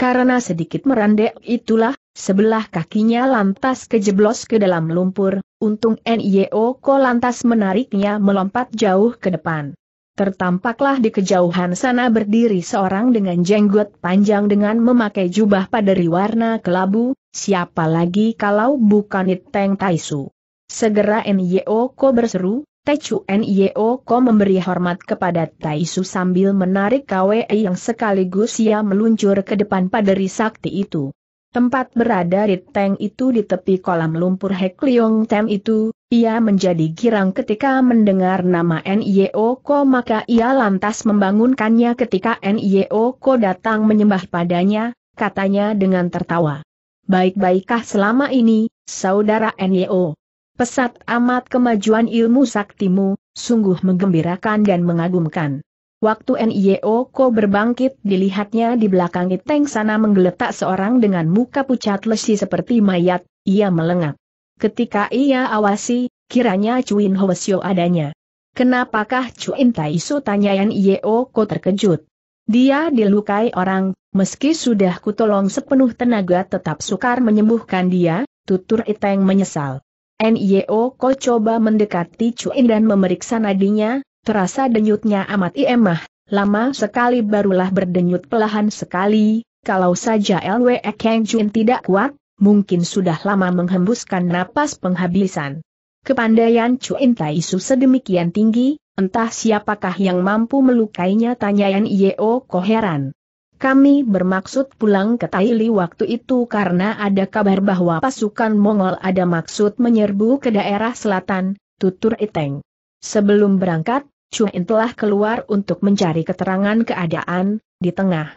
Karena sedikit merendek itulah, sebelah kakinya lantas kejeblos ke dalam lumpur. Untung Nyeoko lantas menariknya melompat jauh ke depan. Tertampaklah di kejauhan sana berdiri seorang dengan jenggot panjang dengan memakai jubah paderi warna kelabu. Siapa lagi kalau bukan Iteng Taisu? Segera Nyeoko berseru, "Tecu!" Nyeoko memberi hormat kepada Taisu sambil menarik Kwe yang sekaligus ia meluncur ke depan paderi sakti itu. Tempat berada Iteng itu di tepi kolam lumpur Hek Liong Tem itu. Ia menjadi girang ketika mendengar nama Nyeoko, maka ia lantas membangunkannya ketika Nyeoko datang menyembah padanya. Katanya dengan tertawa, "Baik-baikkah selama ini, saudara Nyo? Pesat amat kemajuan ilmu saktimu, sungguh menggembirakan dan mengagumkan." Waktu Nyeoko berbangkit, dilihatnya di belakang Iteng sana menggeletak seorang dengan muka pucat lesi seperti mayat. Ia melengak. Ketika ia awasi, kiranya Cuin Hwasyo adanya. "Kenapakah Cuin Taisu?" tanya Nyeoko terkejut. "Dia dilukai orang. Meski sudah kutolong sepenuh tenaga tetap sukar menyembuhkan dia," tutur Iteng menyesal. Nyeoko coba mendekati Cuin dan memeriksa nadinya, terasa denyutnya amat iemah, lama sekali barulah berdenyut pelahan sekali. Kalau saja Lwe Kang Cuin tidak kuat, mungkin sudah lama menghembuskan napas penghabisan. Kepandaian Cuin Taisu sedemikian tinggi, entah siapakah yang mampu melukainya, tanya Nyeoko heran. "Kami bermaksud pulang ke Taili waktu itu karena ada kabar bahwa pasukan Mongol ada maksud menyerbu ke daerah selatan," tutur Iteng. Sebelum berangkat, Cuin telah keluar untuk mencari keterangan keadaan. Di tengah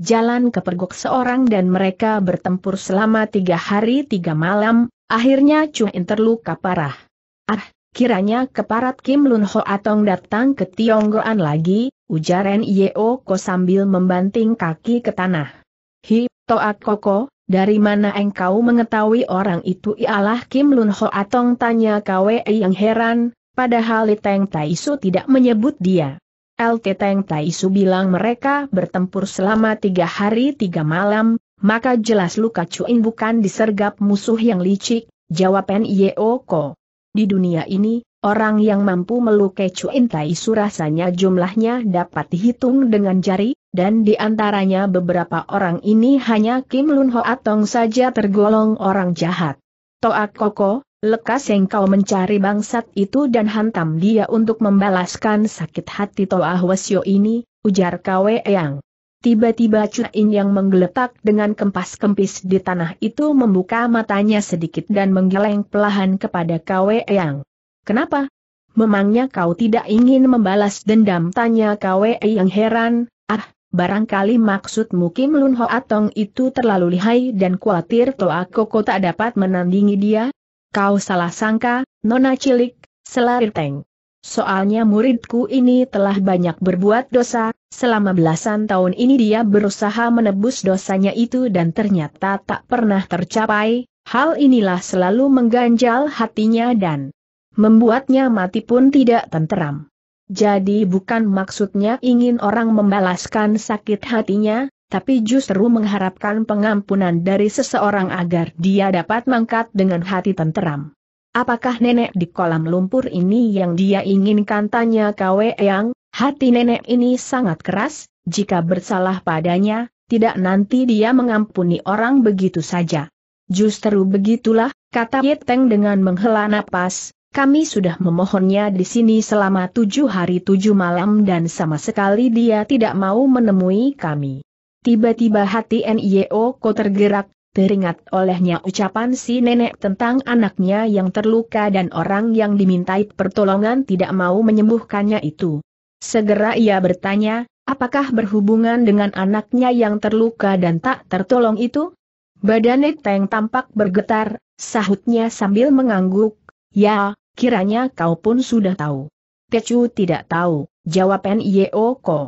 jalan kepergok seorang dan mereka bertempur selama tiga hari tiga malam. Akhirnya Cuin terluka parah. "Ah, kiranya keparat Kim Lun Ho Atong datang ke Tionggoan lagi," ujar Nyeoko sambil membanting kaki ke tanah. "Hi, Toa Koko, dari mana engkau mengetahui orang itu ialah Kim Lun Ho Atong?" tanya Kwe yang heran, padahal Iteng Taisu tidak menyebut dia. "Lt Iteng Taisu bilang mereka bertempur selama tiga hari tiga malam, maka jelas luka Cuin bukan disergap musuh yang licik," jawab Nyeoko. "Di dunia ini, orang yang mampu melukai Cuin Taisu rasanya jumlahnya dapat dihitung dengan jari, dan di antaranya beberapa orang ini hanya Kim Lun Ho Atong saja tergolong orang jahat. Toa Koko, lekas engkau mencari bangsat itu dan hantam dia untuk membalaskan sakit hati Toa Hwasyo ini," ujar Kwe yang. Tiba-tiba Cuin yang menggeletak dengan kempas-kempis di tanah itu membuka matanya sedikit dan menggeleng pelahan kepada Kwe yang. "Kenapa? Memangnya kau tidak ingin membalas dendam?" tanya Kwe yang heran. "Ah, barangkali maksudmu Kim Lun Ho Atong itu terlalu lihai dan khawatir Toa Koko tak dapat menandingi dia." "Kau salah sangka, nona cilik," selarit Teng. "Soalnya muridku ini telah banyak berbuat dosa, selama belasan tahun ini dia berusaha menebus dosanya itu dan ternyata tak pernah tercapai. Hal inilah selalu mengganjal hatinya dan membuatnya mati pun tidak tenteram." "Jadi bukan maksudnya ingin orang membalaskan sakit hatinya, tapi justru mengharapkan pengampunan dari seseorang agar dia dapat mangkat dengan hati tenteram." "Apakah nenek di kolam lumpur ini yang dia inginkan?" tanya Kwe yang. "Hati nenek ini sangat keras, jika bersalah padanya, tidak nanti dia mengampuni orang begitu saja." "Justru begitulah," kata Iteng dengan menghela napas. "Kami sudah memohonnya di sini selama tujuh hari tujuh malam dan sama sekali dia tidak mau menemui kami." Tiba-tiba hati Nyeoko tergerak. Teringat olehnya ucapan si nenek tentang anaknya yang terluka dan orang yang dimintai pertolongan tidak mau menyembuhkannya itu. Segera ia bertanya, apakah berhubungan dengan anaknya yang terluka dan tak tertolong itu? Badan Eteng tampak bergetar, sahutnya sambil mengangguk, ya, kiranya kau pun sudah tahu. Tecu tidak tahu, jawab N Y O K O.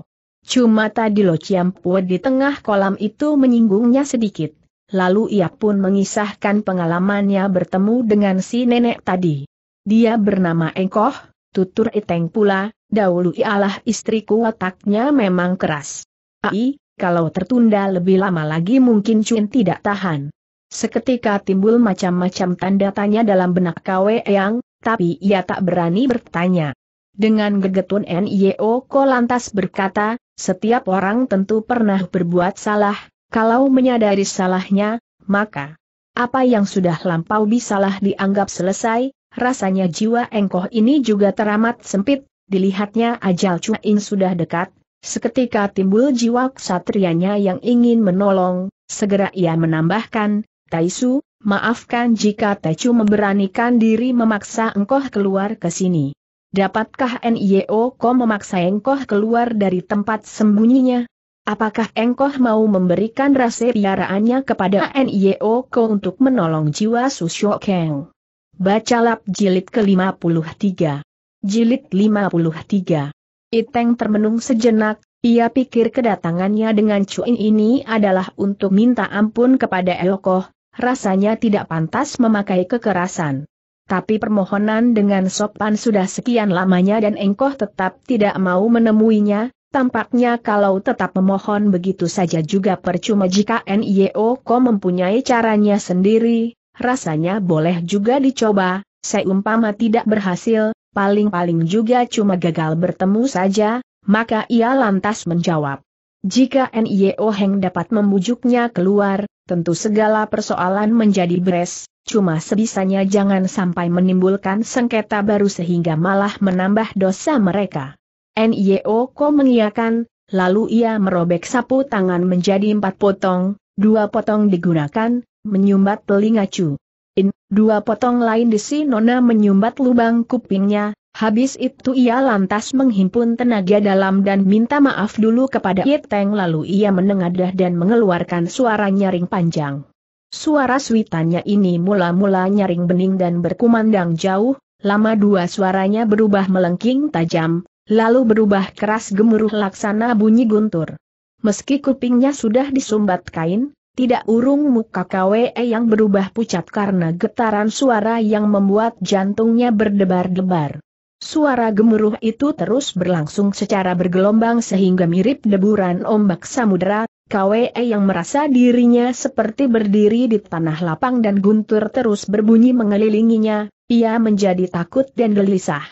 Cuma tadi Lo Ciampu di tengah kolam itu menyinggungnya sedikit, lalu ia pun mengisahkan pengalamannya bertemu dengan si nenek tadi. Dia bernama Engkoh, tutur Eteng pula. Dahulu ialah istriku, otaknya memang keras. Ai, kalau tertunda lebih lama lagi mungkin Cun tidak tahan. Seketika timbul macam-macam tanda tanya dalam benak Kwe Yang, tapi ia tak berani bertanya. Dengan gegetun N Y O K lantas berkata, setiap orang tentu pernah berbuat salah, kalau menyadari salahnya, maka apa yang sudah lampau bisalah dianggap selesai. Rasanya jiwa Engkoh ini juga teramat sempit. Dilihatnya ajal Cuin sudah dekat, seketika timbul jiwa ksatrianya yang ingin menolong, segera ia menambahkan, Taisu, maafkan jika Tecu memberanikan diri memaksa Engkoh keluar ke sini. Dapatkah N Y O K memaksa Engkoh keluar dari tempat sembunyinya? Apakah Engkoh mau memberikan rasa piaraannya kepada N Y O K untuk menolong jiwa Susyo Keng? Baca lap jilid ke lima puluh tiga. Jilid lima puluh tiga. Iteng termenung sejenak, ia pikir kedatangannya dengan Cuin ini adalah untuk minta ampun kepada Engkoh, rasanya tidak pantas memakai kekerasan. Tapi permohonan dengan sopan sudah sekian lamanya dan Engkoh tetap tidak mau menemuinya, tampaknya kalau tetap memohon begitu saja juga percuma. Jika N Y O K mempunyai caranya sendiri, rasanya boleh juga dicoba, seumpama tidak berhasil. Paling-paling juga cuma gagal bertemu saja, maka ia lantas menjawab. Jika N Y O Heng dapat membujuknya keluar, tentu segala persoalan menjadi beres, cuma sebisanya jangan sampai menimbulkan sengketa baru sehingga malah menambah dosa mereka. N Y O K mengiyakan, lalu ia merobek sapu tangan menjadi empat potong, dua potong digunakan, menyumbat telinga Cu. In, dua potong lain di si nona menyumbat lubang kupingnya, habis itu ia lantas menghimpun tenaga dalam dan minta maaf dulu kepada Iteng, lalu ia menengadah dan mengeluarkan suara nyaring panjang. Suara suitannya ini mula-mula nyaring bening dan berkumandang jauh, lama dua suaranya berubah melengking tajam, lalu berubah keras gemuruh laksana bunyi guntur. Meski kupingnya sudah disumbat kain, tidak urung muka Kwe yang berubah pucat karena getaran suara yang membuat jantungnya berdebar-debar. Suara gemuruh itu terus berlangsung secara bergelombang sehingga mirip deburan ombak samudera. Kwe yang merasa dirinya seperti berdiri di tanah lapang dan guntur terus berbunyi mengelilinginya, ia menjadi takut dan gelisah.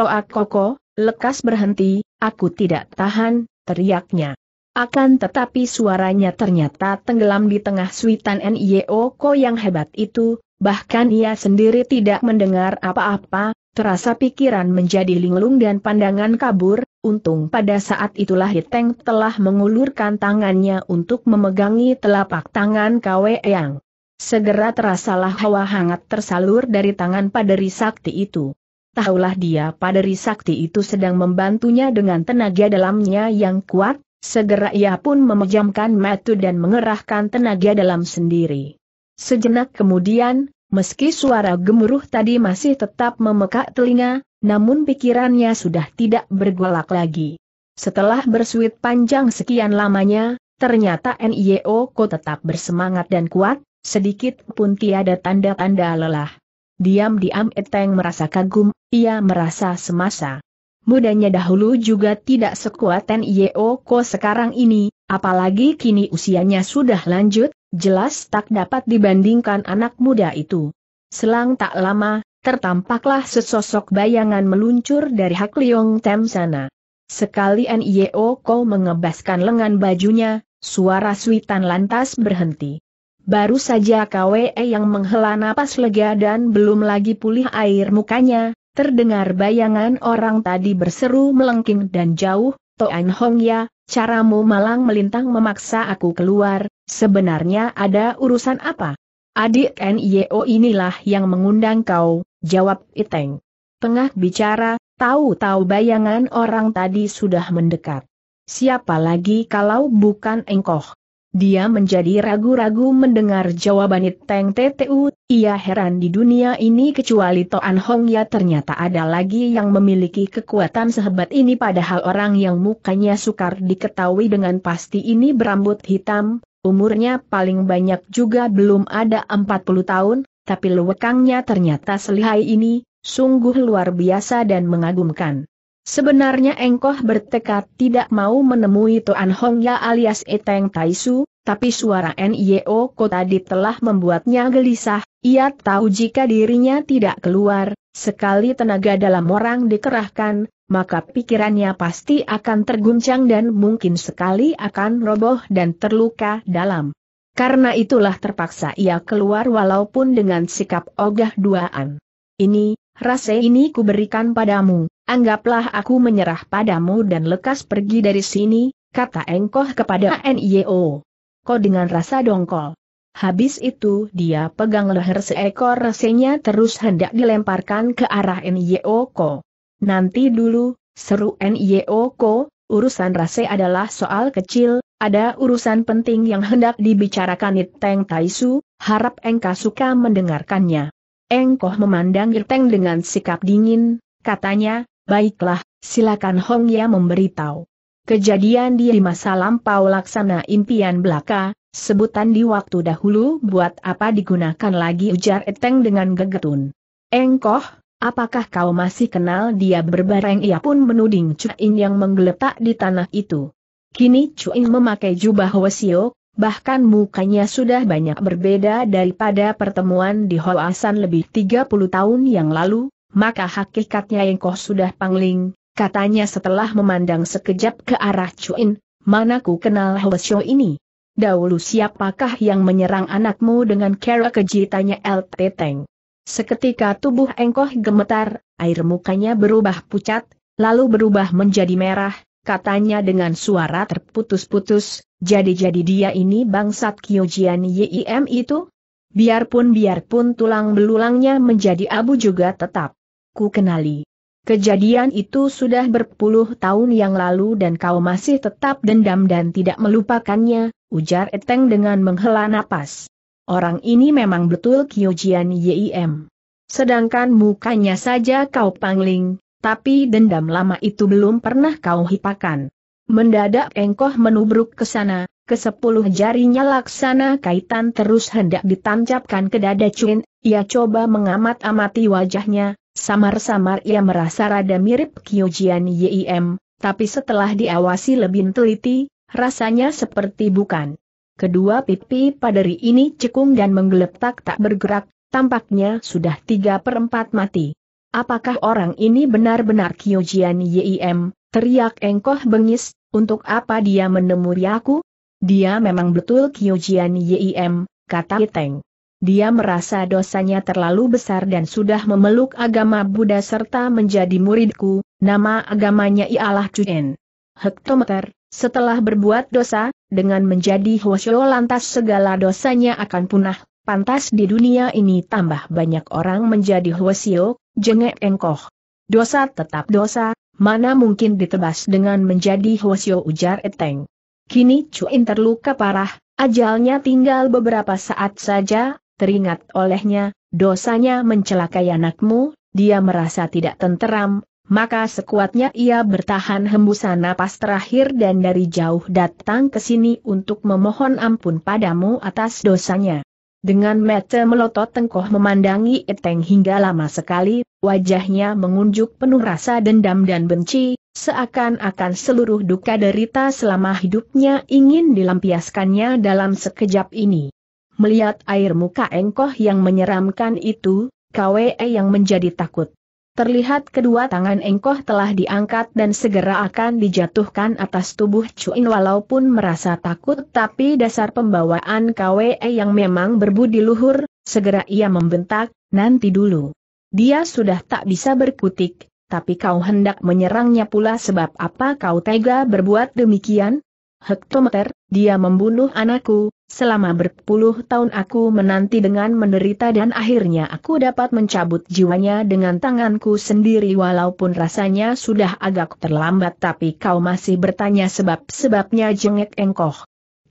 Toak Koko, lekas berhenti, aku tidak tahan, teriaknya. Akan tetapi suaranya ternyata tenggelam di tengah suitan N Y O K yang hebat itu, bahkan ia sendiri tidak mendengar apa-apa, terasa pikiran menjadi linglung dan pandangan kabur. Untung pada saat itulah Iteng telah mengulurkan tangannya untuk memegangi telapak tangan Kwe Yang. Segera terasalah hawa hangat tersalur dari tangan Paderi Sakti itu. Tahulah dia Paderi Sakti itu sedang membantunya dengan tenaga dalamnya yang kuat. Segera ia pun memejamkan mata dan mengerahkan tenaga dalam sendiri. Sejenak kemudian, meski suara gemuruh tadi masih tetap memekak telinga, namun pikirannya sudah tidak bergolak lagi. Setelah bersuit panjang sekian lamanya, ternyata N Y O K tetap bersemangat dan kuat, sedikit pun tiada tanda-tanda lelah. Diam-diam Eteng merasa kagum, ia merasa semasa mudanya dahulu juga tidak sekuat N Y O K sekarang ini, apalagi kini usianya sudah lanjut, jelas tak dapat dibandingkan anak muda itu. Selang tak lama, tertampaklah sesosok bayangan meluncur dari Hak Liong Tem sana. Sekali N Y O K mengebaskan lengan bajunya, suara suitan lantas berhenti. Baru saja Kwe yang menghela napas lega dan belum lagi pulih air mukanya, terdengar bayangan orang tadi berseru melengking dan jauh, Toan Hong ya, caramu malang melintang memaksa aku keluar, sebenarnya ada urusan apa? Adik N Y O inilah yang mengundang kau, jawab Iteng. Tengah bicara, tahu-tahu bayangan orang tadi sudah mendekat. Siapa lagi kalau bukan engkoh? Dia menjadi ragu-ragu mendengar jawaban Iteng T T U, ia heran di dunia ini kecuali Toan Hong ya ternyata ada lagi yang memiliki kekuatan sehebat ini, padahal orang yang mukanya sukar diketahui dengan pasti ini berambut hitam, umurnya paling banyak juga belum ada empat puluh tahun, tapi lewekangnya ternyata selihai ini, sungguh luar biasa dan mengagumkan. Sebenarnya engkoh bertekad tidak mau menemui Toan Hong ya alias Iteng Taisu, tapi suara N Y O Ko tadi telah membuatnya gelisah, ia tahu jika dirinya tidak keluar, sekali tenaga dalam orang dikerahkan, maka pikirannya pasti akan terguncang dan mungkin sekali akan roboh dan terluka dalam. Karena itulah terpaksa ia keluar walaupun dengan sikap ogah duaan. Ini, rasa ini kuberikan padamu. Anggaplah aku menyerah padamu dan lekas pergi dari sini, kata engkoh kepada N Y O. Kau dengan rasa dongkol. Habis itu dia pegang leher seekor resenya terus hendak dilemparkan ke arah N Y O Ko. Nanti dulu, seru N Y O Ko, urusan rasa adalah soal kecil, ada urusan penting yang hendak dibicarakan Iteng Taisu, harap engkau suka mendengarkannya. Engkoh memandang Iteng dengan sikap dingin, katanya, baiklah, silakan Hong Ya memberitahu. Kejadian dia di masa lampau laksana impian belaka, sebutan di waktu dahulu buat apa digunakan lagi, ujar Iteng dengan gegetun. Engkoh, apakah kau masih kenal dia? Berbareng ia pun menuding Cuin yang menggeletak di tanah itu. Kini Cuin memakai jubah wesio, bahkan mukanya sudah banyak berbeda daripada pertemuan di Hoasan lebih tiga puluh tahun yang lalu. Maka hakikatnya engkoh sudah pangling, katanya setelah memandang sekejap ke arah Cuin, mana ku kenal Hwasyo ini? Dahulu siapakah yang menyerang anakmu dengan cara keji, tanya L T Teng. Seketika tubuh engkoh gemetar, air mukanya berubah pucat, lalu berubah menjadi merah, katanya dengan suara terputus-putus, jadi-jadi dia ini bangsat Kyojian Yim itu? Biarpun-biarpun tulang belulangnya menjadi abu juga tetap ku kenali. Kejadian itu sudah berpuluh tahun yang lalu dan kau masih tetap dendam dan tidak melupakannya, ujar Iteng dengan menghela napas. Orang ini memang betul Kyojian Yim. Sedangkan mukanya saja kau pangling, tapi dendam lama itu belum pernah kau hipakan. Mendadak engkoh menubruk ke sana, kesepuluh jarinya laksana kaitan terus hendak ditancapkan ke dada Cuin, ia coba mengamat-amati wajahnya. Samar-samar ia merasa rada mirip Kyojian Yim, tapi setelah diawasi lebih teliti, rasanya seperti bukan. Kedua pipi paderi ini cekung dan menggeletak tak bergerak, tampaknya sudah tiga per empat mati. Apakah orang ini benar-benar Kyojian Yim? Teriak engkoh bengis, untuk apa dia menemui aku? Dia memang betul Kyojian Yim, kata Iteng. Dia merasa dosanya terlalu besar dan sudah memeluk agama Buddha serta menjadi muridku, nama agamanya ialah Cuin. Hektometer, setelah berbuat dosa, dengan menjadi Hwasyo lantas segala dosanya akan punah, pantas di dunia ini tambah banyak orang menjadi Hwasyo, jengek engkoh. Dosa tetap dosa, mana mungkin ditebas dengan menjadi Hwasyo, ujar Iteng. Kini Cuin terluka parah, ajalnya tinggal beberapa saat saja. Teringat olehnya, dosanya mencelakai anakmu, dia merasa tidak tenteram, maka sekuatnya ia bertahan hembusan napas terakhir dan dari jauh datang ke sini untuk memohon ampun padamu atas dosanya. Dengan mata melotot engkoh memandangi Iteng hingga lama sekali, wajahnya mengunjuk penuh rasa dendam dan benci, seakan-akan seluruh duka derita selama hidupnya ingin dilampiaskannya dalam sekejap ini. Melihat air muka engkoh yang menyeramkan itu, Kwe yang menjadi takut. Terlihat kedua tangan engkoh telah diangkat dan segera akan dijatuhkan atas tubuh Cuin, walaupun merasa takut tapi dasar pembawaan Kwe yang memang berbudi luhur, segera ia membentak, nanti dulu. Dia sudah tak bisa berkutik, tapi kau hendak menyerangnya pula, sebab apa kau tega berbuat demikian? Hektometer, dia membunuh anakku, selama berpuluh tahun aku menanti dengan menderita dan akhirnya aku dapat mencabut jiwanya dengan tanganku sendiri, walaupun rasanya sudah agak terlambat, tapi kau masih bertanya sebab-sebabnya, jengek engkoh.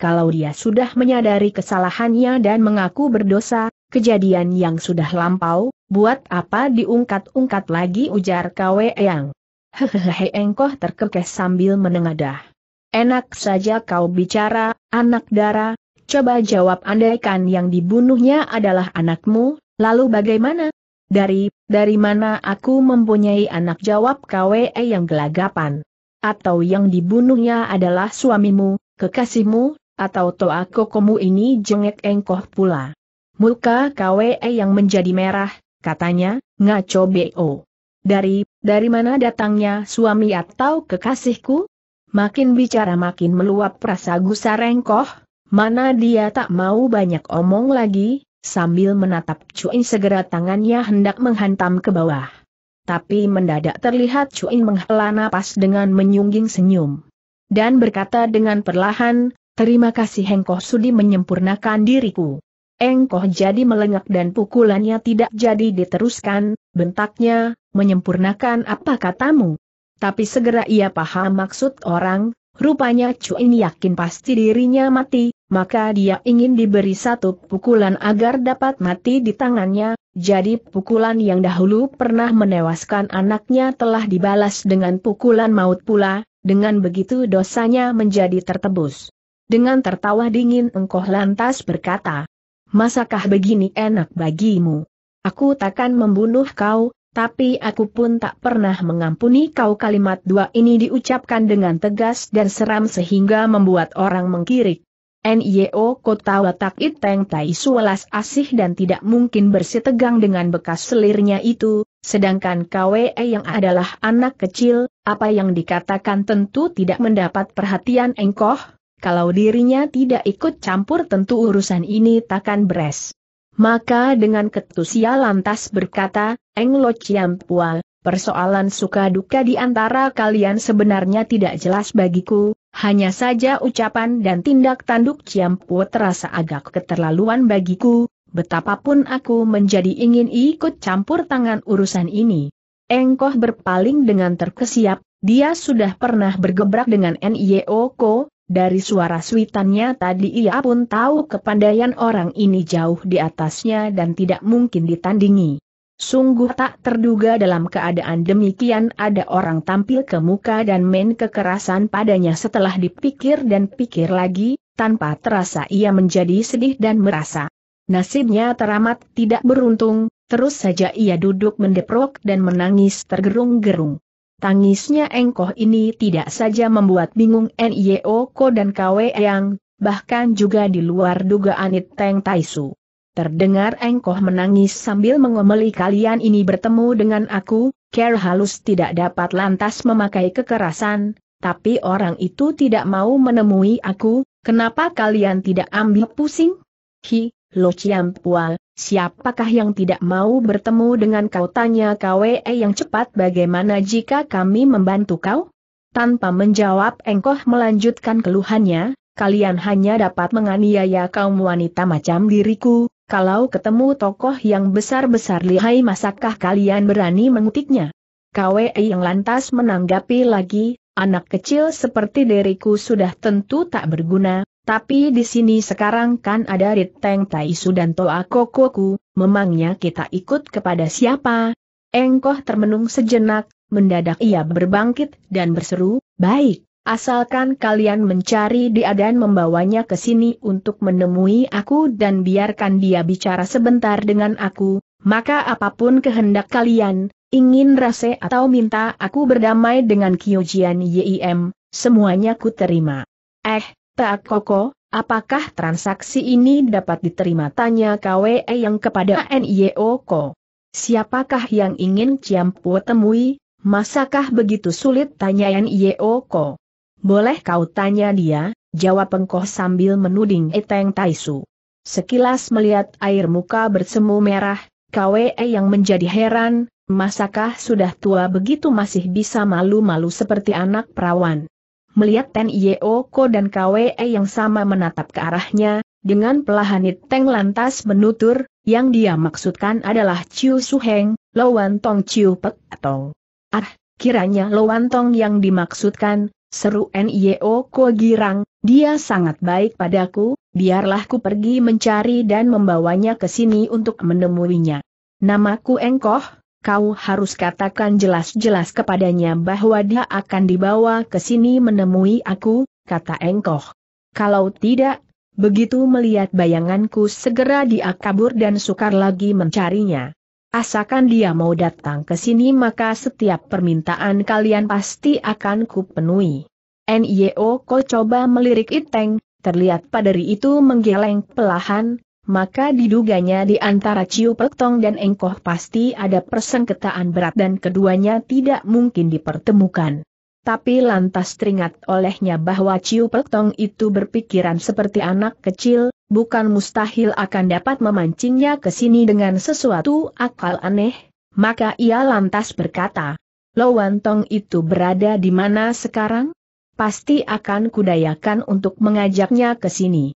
Kalau dia sudah menyadari kesalahannya dan mengaku berdosa, kejadian yang sudah lampau, buat apa diungkat-ungkat lagi, ujar Kwe Yang. Hehehe, engkoh terkekeh sambil menengadah. Enak saja kau bicara, anak dara, coba jawab, andaikan yang dibunuhnya adalah anakmu, lalu bagaimana? Dari, dari mana aku mempunyai anak, jawab Kwe Yang gelagapan. Atau yang dibunuhnya adalah suamimu, kekasihmu, atau toa kokomu ini, jengek engkoh pula. Muka Kwe Yang menjadi merah, katanya, ngaco bo. Dari, dari mana datangnya suami atau kekasihku? Makin bicara makin meluap rasa gusar engkoh, mana dia tak mau banyak omong lagi, sambil menatap Cuin segera tangannya hendak menghantam ke bawah. Tapi mendadak terlihat Cuin menghela napas dengan menyungging senyum. Dan berkata dengan perlahan, terima kasih engkoh sudi menyempurnakan diriku. Engkoh jadi melengak dan pukulannya tidak jadi diteruskan, bentaknya, menyempurnakan apa katamu? Tapi segera ia paham maksud orang, rupanya Cuin yakin pasti dirinya mati, maka dia ingin diberi satu pukulan agar dapat mati di tangannya, jadi pukulan yang dahulu pernah menewaskan anaknya telah dibalas dengan pukulan maut pula, dengan begitu dosanya menjadi tertebus. Dengan tertawa dingin engkoh lantas berkata, masakah begini enak bagimu? Aku takkan membunuh kau. Tapi aku pun tak pernah mengampuni kau. Kalimat dua ini diucapkan dengan tegas dan seram sehingga membuat orang mengkirik. Nio kota watak iteng tai sualas asih dan tidak mungkin bersitegang dengan bekas selirnya itu, sedangkan Kwe Yang adalah anak kecil, apa yang dikatakan tentu tidak mendapat perhatian engkoh, kalau dirinya tidak ikut campur tentu urusan ini takkan beres. Maka dengan ketus ia lantas berkata, Eng Lo Ciam Pua, persoalan suka duka di antara kalian sebenarnya tidak jelas bagiku, hanya saja ucapan dan tindak tanduk Ciam Pua terasa agak keterlaluan bagiku, betapapun aku menjadi ingin ikut campur tangan urusan ini. Engkoh berpaling dengan terkesiap, dia sudah pernah bergebrak dengan Nio Ko. Dari suara suitannya tadi ia pun tahu kepandaian orang ini jauh di atasnya dan tidak mungkin ditandingi. Sungguh tak terduga dalam keadaan demikian ada orang tampil ke muka dan main kekerasan padanya. Setelah dipikir dan pikir lagi, tanpa terasa ia menjadi sedih dan merasa nasibnya teramat tidak beruntung, terus saja ia duduk mendeprok dan menangis tergerung-gerung. Tangisnya engkoh ini tidak saja membuat bingung Nio Ko dan Kwe Yang, bahkan juga di luar dugaan Iteng Taisu. Terdengar engkoh menangis sambil mengomeli, kalian ini bertemu dengan aku, care halus tidak dapat lantas memakai kekerasan, tapi orang itu tidak mau menemui aku, kenapa kalian tidak ambil pusing? Hi, Lo Ciam Pual. Siapakah yang tidak mau bertemu dengan kau, tanya Kwe Yang cepat, bagaimana jika kami membantu kau? Tanpa menjawab engkoh melanjutkan keluhannya, kalian hanya dapat menganiaya kaum wanita macam diriku, kalau ketemu tokoh yang besar-besar lihai masakah kalian berani mengutiknya? Kwe Yang lantas menanggapi lagi, anak kecil seperti diriku sudah tentu tak berguna. Tapi di sini sekarang kan ada Riteng Taisu dan Toa Kokoku, memangnya kita ikut kepada siapa? Engkoh termenung sejenak, mendadak ia berbangkit dan berseru, baik, asalkan kalian mencari dia dan membawanya ke sini untuk menemui aku dan biarkan dia bicara sebentar dengan aku, maka apapun kehendak kalian, ingin rase atau minta aku berdamai dengan Kyojian Yim, semuanya ku terima. Eh. Tak Koko, apakah transaksi ini dapat diterima, tanya Kwe Yang kepada Nio Ko. Siapakah yang ingin Ciam Pua temui, masakah begitu sulit, tanya Nio Ko. Boleh kau tanya dia, jawab engkoh sambil menuding Iteng Taisu. Sekilas melihat air muka bersemu merah, Kwe Yang menjadi heran, masakah sudah tua begitu masih bisa malu-malu seperti anak perawan? Melihat Ten Yeoko dan Kwe yang sama menatap ke arahnya, dengan pelahan It Teng lantas menutur, yang dia maksudkan adalah Chiu Suheng, Loan Tong Chiu Pek Tong. Ah, kiranya Loan Tong yang dimaksudkan, seru Ten Yeoko girang, dia sangat baik padaku, biarlah ku pergi mencari dan membawanya ke sini untuk menemuinya. Namaku Engkoh. Kau harus katakan jelas-jelas kepadanya bahwa dia akan dibawa ke sini menemui aku, kata Engkoh. Kalau tidak, begitu melihat bayanganku segera dia kabur dan sukar lagi mencarinya. Asalkan dia mau datang ke sini maka setiap permintaan kalian pasti akan kupenuhi. Nyoko coba melirik It Teng, terlihat paderi itu menggeleng pelahan. Maka diduganya di antara Chiu Pek Tong dan Engkoh pasti ada persengketaan berat dan keduanya tidak mungkin dipertemukan. Tapi lantas teringat olehnya bahwa Chiu Pek Tong itu berpikiran seperti anak kecil, bukan mustahil akan dapat memancingnya ke sini dengan sesuatu akal aneh, maka ia lantas berkata, Loan Tong itu berada di mana sekarang? Pasti akan kudayakan untuk mengajaknya ke sini.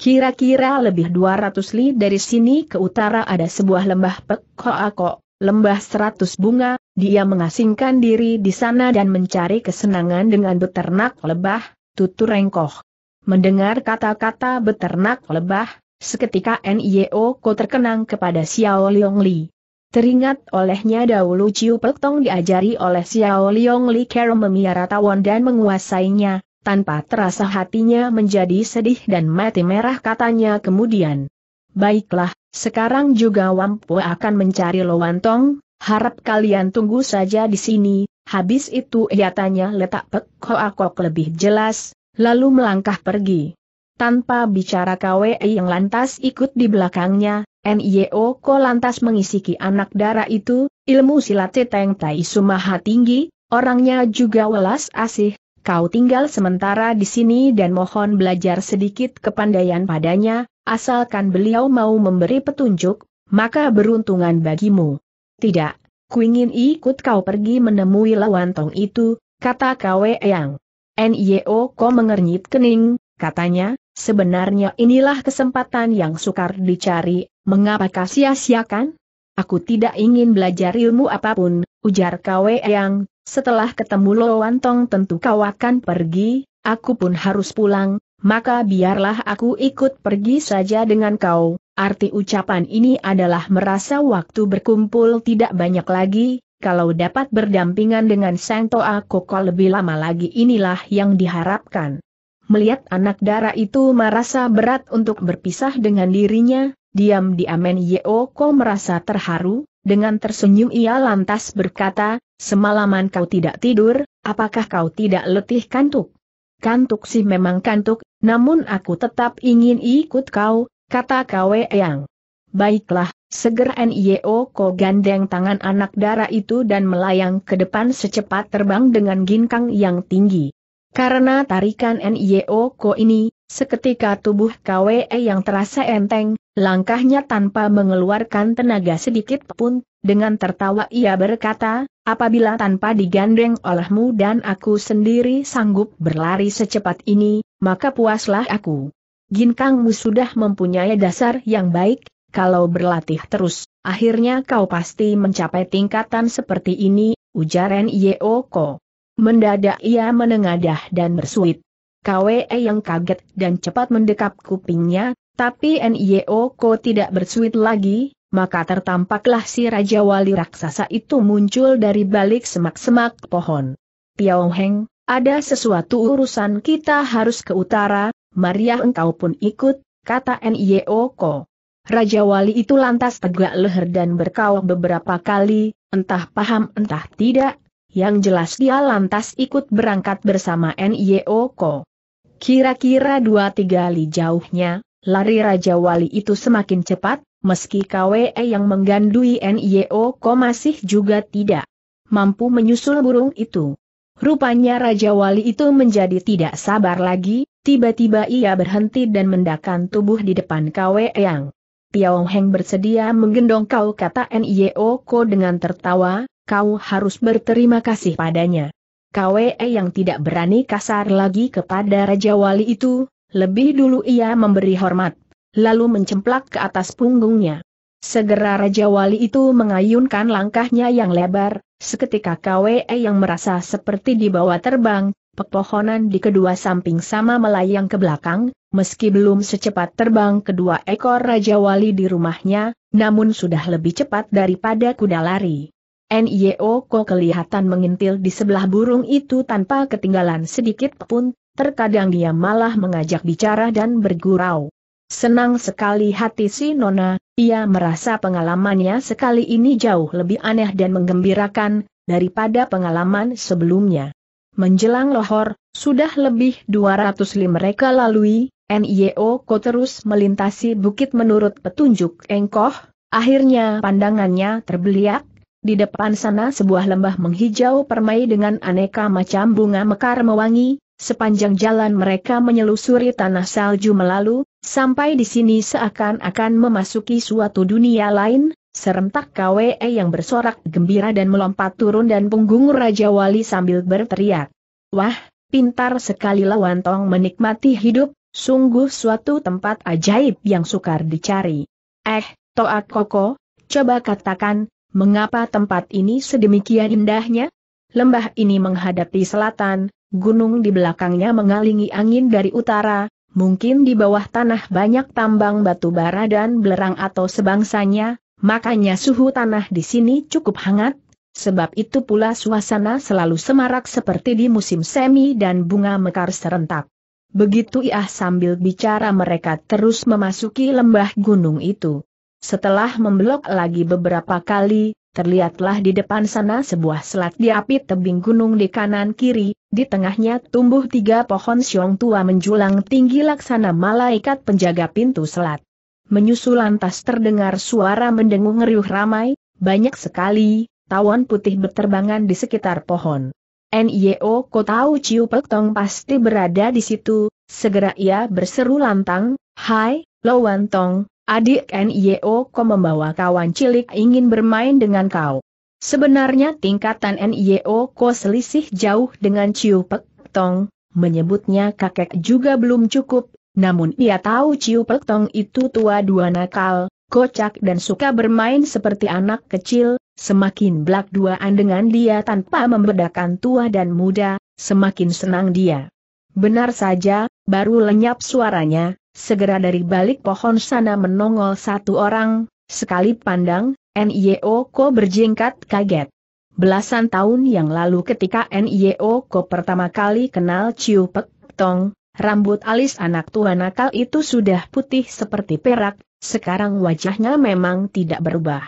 Kira-kira lebih dua ratus li dari sini ke utara ada sebuah lembah Pek Koako, lembah seratus bunga, dia mengasingkan diri di sana dan mencari kesenangan dengan beternak lebah, tutur Engkoh. Mendengar kata-kata beternak lebah, seketika Nyoko terkenang kepada Xiao Liongli. Teringat olehnya dahulu Chiu Pek Tong diajari oleh Xiao Liongli cara memiara tawon dan menguasainya. Tanpa terasa hatinya menjadi sedih dan mati merah katanya kemudian. Baiklah, sekarang juga Wampu akan mencari Loan Tong, harap kalian tunggu saja di sini. Habis itu ia tanya letak Pek Koakok lebih jelas, lalu melangkah pergi. Tanpa bicara Kwe yang lantas ikut di belakangnya, Nyoko lantas mengisiki anak dara itu, ilmu silat Teng Tai Sumaha tinggi, orangnya juga welas asih. Kau tinggal sementara di sini dan mohon belajar sedikit kepandaian padanya, asalkan beliau mau memberi petunjuk, maka beruntungan bagimu. Tidak, kuingin ikut kau pergi menemui Loan Tong itu, kata Kwe Yang. Nyoko mengernyit kening, katanya, sebenarnya inilah kesempatan yang sukar dicari, mengapa kau sia-siakan? Aku tidak ingin belajar ilmu apapun, ujar Kwe Yang. Setelah ketemu Loan Tong tentu kau akan pergi, aku pun harus pulang, maka biarlah aku ikut pergi saja dengan kau. Arti ucapan ini adalah merasa waktu berkumpul tidak banyak lagi, kalau dapat berdampingan dengan Sang Toa Koko lebih lama lagi inilah yang diharapkan. Melihat anak dara itu merasa berat untuk berpisah dengan dirinya, diam-diam Nyoko merasa terharu. Dengan tersenyum ia lantas berkata, semalaman kau tidak tidur, apakah kau tidak letih kantuk? Kantuk sih memang kantuk, namun aku tetap ingin ikut kau, kata Kwe Yang. Baiklah, segera Nyoko gandeng tangan anak dara itu dan melayang ke depan secepat terbang dengan ginkang yang tinggi. Karena tarikan Nyoko ini, seketika tubuh Kwe Yang terasa enteng. Langkahnya tanpa mengeluarkan tenaga sedikit pun, dengan tertawa ia berkata, apabila tanpa digandeng olehmu dan aku sendiri sanggup berlari secepat ini, maka puaslah aku. Ginkangmu sudah mempunyai dasar yang baik, kalau berlatih terus, akhirnya kau pasti mencapai tingkatan seperti ini, ujar Nyoko. Mendadak ia menengadah dan bersuit. Kwe Yang kaget dan cepat mendekap kupingnya. Tapi Nyoko tidak bersuit lagi, maka tertampaklah si Raja Wali Raksasa itu muncul dari balik semak-semak pohon. Piao Heng, ada sesuatu urusan kita harus ke utara, Maria engkau pun ikut, kata Nyoko. Raja Wali itu lantas tegak leher dan berkawah beberapa kali, entah paham entah tidak, yang jelas dia lantas ikut berangkat bersama Nyoko. Kira-kira dua tiga li jauhnya. Lari Raja Wali itu semakin cepat, meski Kwe Yang menggandui Nyoko masih juga tidak mampu menyusul burung itu. Rupanya Raja Wali itu menjadi tidak sabar lagi, tiba-tiba ia berhenti dan mendakan tubuh di depan Kwe Yang. Piaoheng bersedia menggendong kau, kata Nio Ko dengan tertawa, kau harus berterima kasih padanya. Kwe yang tidak berani kasar lagi kepada Raja Wali itu, lebih dulu ia memberi hormat, lalu mencemplak ke atas punggungnya. Segera Raja Wali itu mengayunkan langkahnya yang lebar, seketika Kwe yang merasa seperti dibawa terbang, pepohonan di kedua samping sama melayang ke belakang. Meski belum secepat terbang kedua ekor Raja Wali di rumahnya, namun sudah lebih cepat daripada kuda lari. Nio Ko kelihatan mengintil di sebelah burung itu tanpa ketinggalan sedikit pun, terkadang dia malah mengajak bicara dan bergurau. Senang sekali hati si Nona, ia merasa pengalamannya sekali ini jauh lebih aneh dan menggembirakan daripada pengalaman sebelumnya. Menjelang Lohor, sudah lebih dua ratus li mereka lalui. Nio Ko terus melintasi bukit menurut petunjuk Engkoh, akhirnya pandangannya terbeliak, di depan sana sebuah lembah menghijau permai dengan aneka macam bunga mekar mewangi, sepanjang jalan mereka menyelusuri tanah salju melalu, sampai di sini seakan-akan memasuki suatu dunia lain, serentak Kwe yang bersorak gembira dan melompat turun dan punggung Raja Wali sambil berteriak. Wah, pintar sekali Lawan Tong menikmati hidup. Sungguh suatu tempat ajaib yang sukar dicari. Eh, Toa Koko, coba katakan, mengapa tempat ini sedemikian indahnya? Lembah ini menghadapi selatan, gunung di belakangnya mengalingi angin dari utara, mungkin di bawah tanah banyak tambang batu bara dan belerang atau sebangsanya, makanya suhu tanah di sini cukup hangat. Sebab itu pula suasana selalu semarak seperti di musim semi dan bunga mekar serentak. Begitu ia sambil bicara mereka terus memasuki lembah gunung itu. Setelah membelok lagi beberapa kali, terlihatlah di depan sana sebuah selat diapit tebing gunung di kanan kiri, di tengahnya tumbuh tiga pohon siung tua menjulang tinggi laksana malaikat penjaga pintu selat. Menyusul lantas terdengar suara mendengung riuh ramai, banyak sekali tawon putih berterbangan di sekitar pohon. Nio Ko tahu Ciu Pek Tong pasti berada di situ, segera ia berseru lantang, Hai, Lawan Tong, adik Nio Ko membawa kawan cilik ingin bermain dengan kau. Sebenarnya tingkatan Nio Ko selisih jauh dengan Ciu Pek Tong, menyebutnya kakek juga belum cukup, namun ia tahu Ciu Pek Tong itu tua dua nakal, kocak dan suka bermain seperti anak kecil. Semakin belak duaan dengan dia tanpa membedakan tua dan muda, semakin senang dia. Benar saja, baru lenyap suaranya, segera dari balik pohon sana menongol satu orang, sekali pandang, Nio Ko berjingkat kaget. Belasan tahun yang lalu ketika Nio Ko pertama kali kenal Ciu Pek Tong, rambut alis anak tua nakal itu sudah putih seperti perak, sekarang wajahnya memang tidak berubah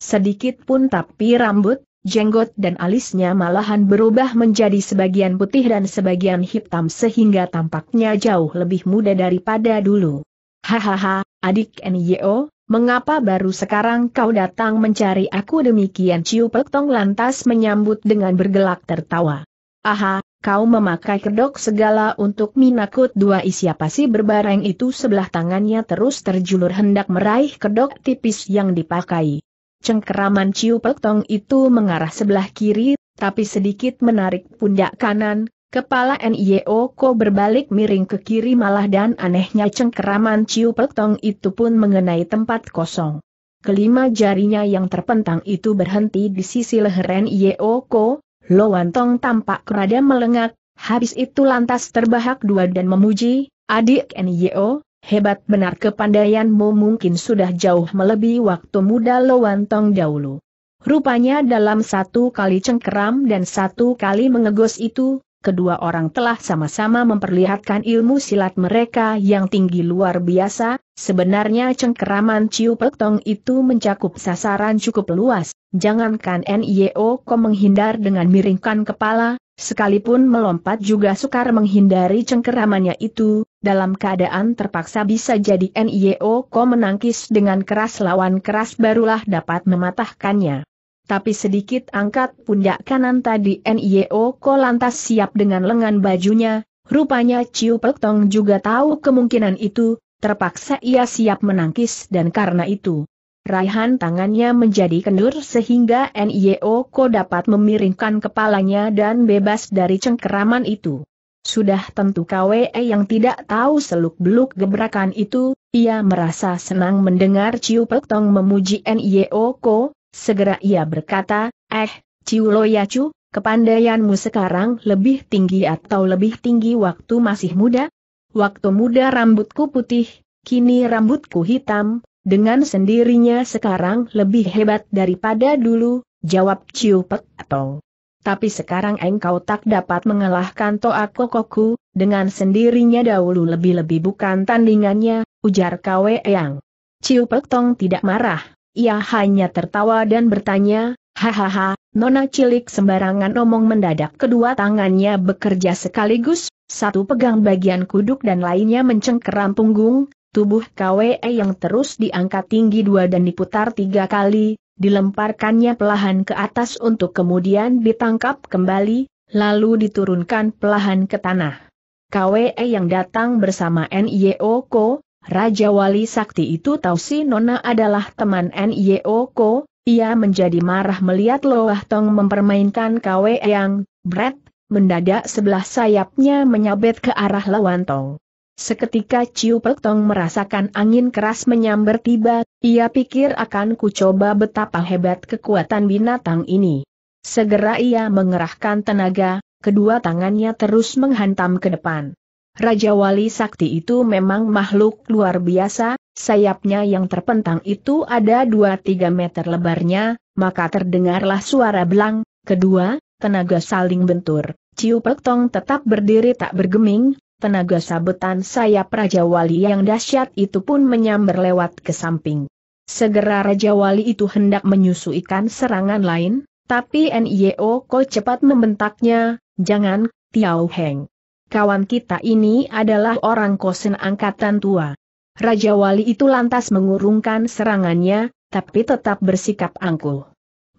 sedikit pun, tapi rambut, jenggot dan alisnya malahan berubah menjadi sebagian putih dan sebagian hitam sehingga tampaknya jauh lebih muda daripada dulu. Hahaha, adik Nio, mengapa baru sekarang kau datang mencari aku? Demikian Ciu Pek Tong lantas menyambut dengan bergelak tertawa. Aha, kau memakai kedok segala untuk minakut dua siapa sih? Berbareng itu sebelah tangannya terus terjulur hendak meraih kedok tipis yang dipakai. Cengkeraman Ciu Pek Tong itu mengarah sebelah kiri, tapi sedikit menarik pundak kanan, kepala Nio Ko berbalik miring ke kiri malah, dan anehnya cengkeraman Ciu Pek Tong itu pun mengenai tempat kosong. Kelima jarinya yang terpentang itu berhenti di sisi leher Nio Ko. Lawan Tong tampak rada melengak, habis itu lantas terbahak dua dan memuji, adik Nio, hebat benar kepandaianmu, mungkin sudah jauh melebihi waktu muda Lawan Tong dahulu. Rupanya dalam satu kali cengkeram dan satu kali mengegos itu, kedua orang telah sama-sama memperlihatkan ilmu silat mereka yang tinggi luar biasa. Sebenarnya cengkeraman Ciu Pek Tong itu mencakup sasaran cukup luas, jangankan Nio Ko menghindar dengan miringkan kepala, sekalipun melompat juga sukar menghindari cengkeramannya itu, dalam keadaan terpaksa bisa jadi Nio Ko menangkis dengan keras lawan keras barulah dapat mematahkannya. Tapi sedikit angkat pundak kanan tadi Nio Ko lantas siap dengan lengan bajunya, rupanya Ciu Pek Tong juga tahu kemungkinan itu, Terpaksa ia siap menangkis dan karena itu, raihan tangannya menjadi kendur sehingga N I O Ko dapat memiringkan kepalanya dan bebas dari cengkeraman itu. Sudah tentu Kwe yang tidak tahu seluk-beluk gebrakan itu, ia merasa senang mendengar Ciu Pek Tong memuji N I O Ko, segera ia berkata, eh, Ciu Loyacu, kepandaianmu sekarang lebih tinggi atau lebih tinggi waktu masih muda? Waktu muda rambutku putih, kini rambutku hitam, dengan sendirinya sekarang lebih hebat daripada dulu, jawab Ciu Pek Tong. Tapi sekarang engkau tak dapat mengalahkan Toa Kokoku, dengan sendirinya dahulu lebih-lebih bukan tandingannya, ujar Kwe Yang. Ciu Pek Tong tidak marah, ia hanya tertawa dan bertanya, hahaha, nona cilik sembarangan omong. Mendadak kedua tangannya bekerja sekaligus. Satu pegang bagian kuduk dan lainnya mencengkeram punggung, tubuh Kwe yang terus diangkat tinggi dua dan diputar tiga kali, dilemparkannya pelahan ke atas untuk kemudian ditangkap kembali, lalu diturunkan pelahan ke tanah. Kwe yang datang bersama N I O Ko, Raja Wali Sakti itu tahu si nona adalah teman N I O Ko, ia menjadi marah melihat Loah Tong mempermainkan Kwe yang, bret. Mendadak sebelah sayapnya menyabet ke arah lawan Tong. Seketika Ciu Pek Tong merasakan angin keras menyambar tiba, ia pikir akan ku coba betapa hebat kekuatan binatang ini. Segera ia mengerahkan tenaga, kedua tangannya terus menghantam ke depan. Raja Wali Sakti itu memang makhluk luar biasa, sayapnya yang terpentang itu ada dua tiga meter lebarnya, maka terdengarlah suara belang, kedua, tenaga saling bentur. Ciu Pek Tong tetap berdiri tak bergeming, tenaga sabetan sayap Raja Wali yang dahsyat itu pun menyambar lewat ke samping. Segera Raja Wali itu hendak menyusuikan serangan lain, tapi N I O Ko cepat membentaknya, jangan, Tiao Heng. Kawan kita ini adalah orang kosen angkatan tua. Raja Wali itu lantas mengurungkan serangannya, tapi tetap bersikap angkuh.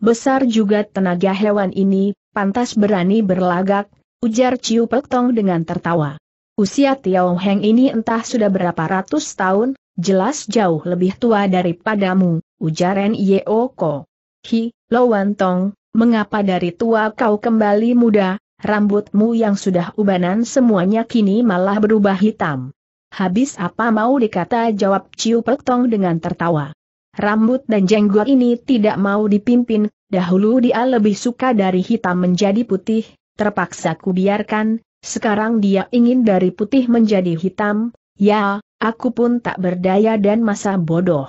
Besar juga tenaga hewan ini, pantas berani berlagak, ujar Ciu Pek Tong dengan tertawa. Usia Tiao Heng ini entah sudah berapa ratus tahun, jelas jauh lebih tua daripadamu, ujar N I O Ko. Hi, Lawan Tong, mengapa dari tua kau kembali muda, rambutmu yang sudah ubanan semuanya kini malah berubah hitam. Habis apa mau dikata, jawab Ciu Pek Tong dengan tertawa. Rambut dan jenggot ini tidak mau dipimpin, dahulu dia lebih suka dari hitam menjadi putih, terpaksa kubiarkan, sekarang dia ingin dari putih menjadi hitam, ya, aku pun tak berdaya dan masa bodoh.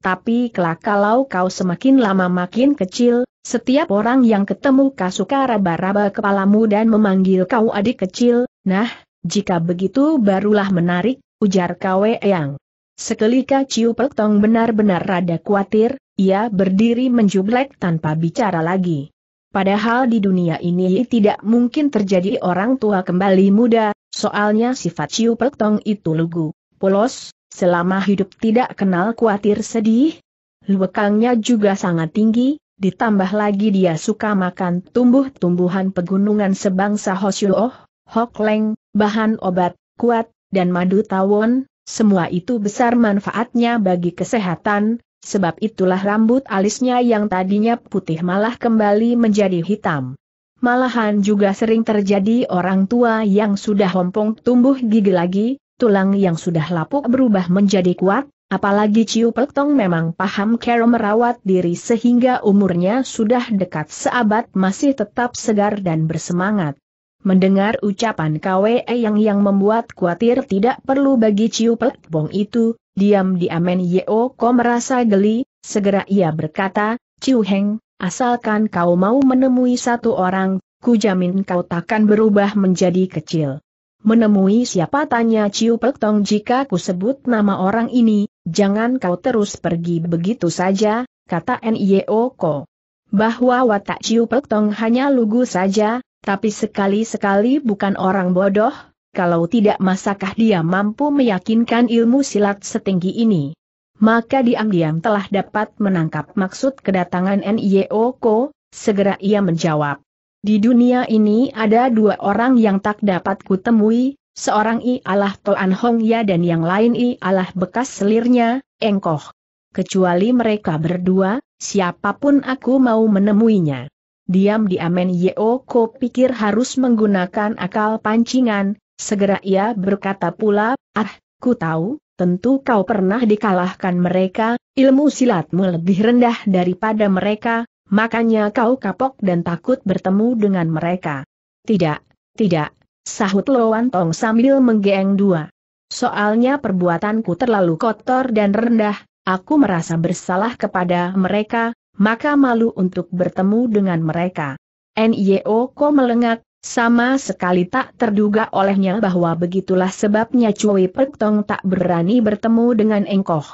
Tapi kelak kalau kau semakin lama makin kecil, setiap orang yang ketemu kau suka raba-raba kepalamu dan memanggil kau adik kecil, nah, jika begitu barulah menarik, ujar Kwe Yang. Sekelika Ciu Pek Tong benar-benar rada khawatir, ia berdiri menjublek tanpa bicara lagi. Padahal di dunia ini tidak mungkin terjadi orang tua kembali muda, soalnya sifat Ciu Pek Tong itu lugu, polos, selama hidup tidak kenal khawatir sedih. Luekangnya juga sangat tinggi, ditambah lagi dia suka makan tumbuh-tumbuhan pegunungan sebangsa hosyuoh, hokleng, bahan obat, kuat, dan madu tawon. Semua itu besar manfaatnya bagi kesehatan, sebab itulah rambut alisnya yang tadinya putih malah kembali menjadi hitam. Malahan juga sering terjadi orang tua yang sudah hompong tumbuh gigi lagi, tulang yang sudah lapuk berubah menjadi kuat, apalagi Ciu Pek Tong memang paham cara merawat diri sehingga umurnya sudah dekat seabad masih tetap segar dan bersemangat. Mendengar ucapan Kwe yang yang membuat khawatir tidak perlu bagi Ciu Pek Tong itu, diam-diam N I O Ko merasa geli, segera ia berkata, Ciu Heng, asalkan kau mau menemui satu orang, ku jamin kau takkan berubah menjadi kecil. Menemui siapa, tanya Ciu Pek Tong, jika ku sebut nama orang ini, jangan kau terus pergi begitu saja, kata N I O Ko. Bahwa watak Ciu Pek Tong hanya lugu saja, tapi sekali-sekali bukan orang bodoh, kalau tidak masakah dia mampu meyakinkan ilmu silat setinggi ini. Maka diam-diam telah dapat menangkap maksud kedatangan N I O Ko, segera ia menjawab. Di dunia ini ada dua orang yang tak dapat kutemui, seorang ialah Toan Hong Ya dan yang lain ialah bekas selirnya, Engkoh. Kecuali mereka berdua, siapapun aku mau menemuinya. Diam-diam Men Yeoko pikir harus menggunakan akal pancingan, segera ia berkata pula, ah, ku tahu, tentu kau pernah dikalahkan mereka, ilmu silatmu lebih rendah daripada mereka, makanya kau kapok dan takut bertemu dengan mereka. Tidak, tidak, sahut Loan Tong sambil menggeeng dua. Soalnya perbuatanku terlalu kotor dan rendah, aku merasa bersalah kepada mereka, maka malu untuk bertemu dengan mereka. N Y O K O melengak, sama sekali tak terduga olehnya bahwa begitulah sebabnya Cui Pek Tong tak berani bertemu dengan Engkoh.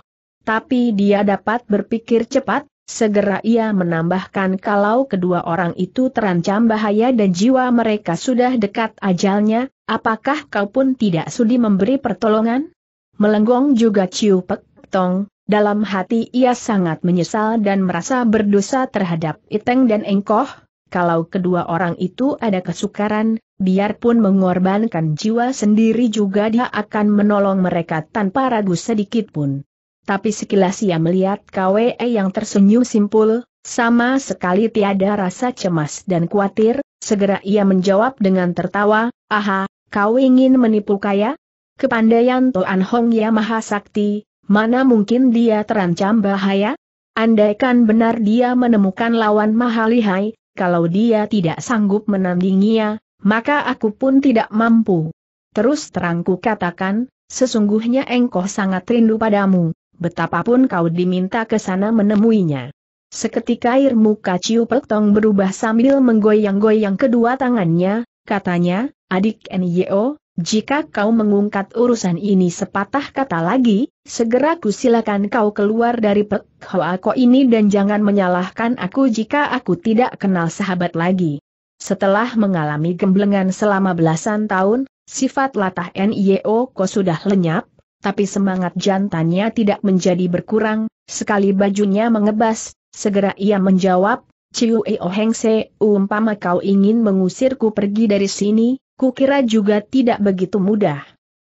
Tapi dia dapat berpikir cepat, segera ia menambahkan kalau kedua orang itu terancam bahaya dan jiwa mereka sudah dekat ajalnya, apakah kau pun tidak sudi memberi pertolongan? Melenggong juga Cui Pek Tong. Dalam hati ia sangat menyesal dan merasa berdosa terhadap Iteng dan Engkoh, kalau kedua orang itu ada kesukaran, biarpun mengorbankan jiwa sendiri juga dia akan menolong mereka tanpa ragu sedikitpun. Tapi sekilas ia melihat Kwe yang tersenyum simpul, sama sekali tiada rasa cemas dan khawatir, segera ia menjawab dengan tertawa, aha, kau ingin menipu kaya? Kepandaian Toan Hong Ya maha sakti. Mana mungkin dia terancam bahaya? Andaikan benar dia menemukan lawan maha lihai, kalau dia tidak sanggup menandinginya, maka aku pun tidak mampu. Terus terangku katakan, sesungguhnya Engkoh sangat rindu padamu, betapapun kau diminta ke sana menemuinya. Seketika air muka Ciu Pek Tong berubah sambil menggoyang-goyang kedua tangannya, katanya, adik N Y O, jika kau mengungkap urusan ini sepatah kata lagi, segera kusilakan kau keluar dari Pek Hoa Ko ini dan jangan menyalahkan aku jika aku tidak kenal sahabat lagi. Setelah mengalami gemblengan selama belasan tahun, sifat latah N Y O Ko sudah lenyap, tapi semangat jantannya tidak menjadi berkurang, sekali bajunya mengebas, segera ia menjawab, Ciu Eo Heng Se, umpama kau ingin mengusirku pergi dari sini, kukira juga tidak begitu mudah.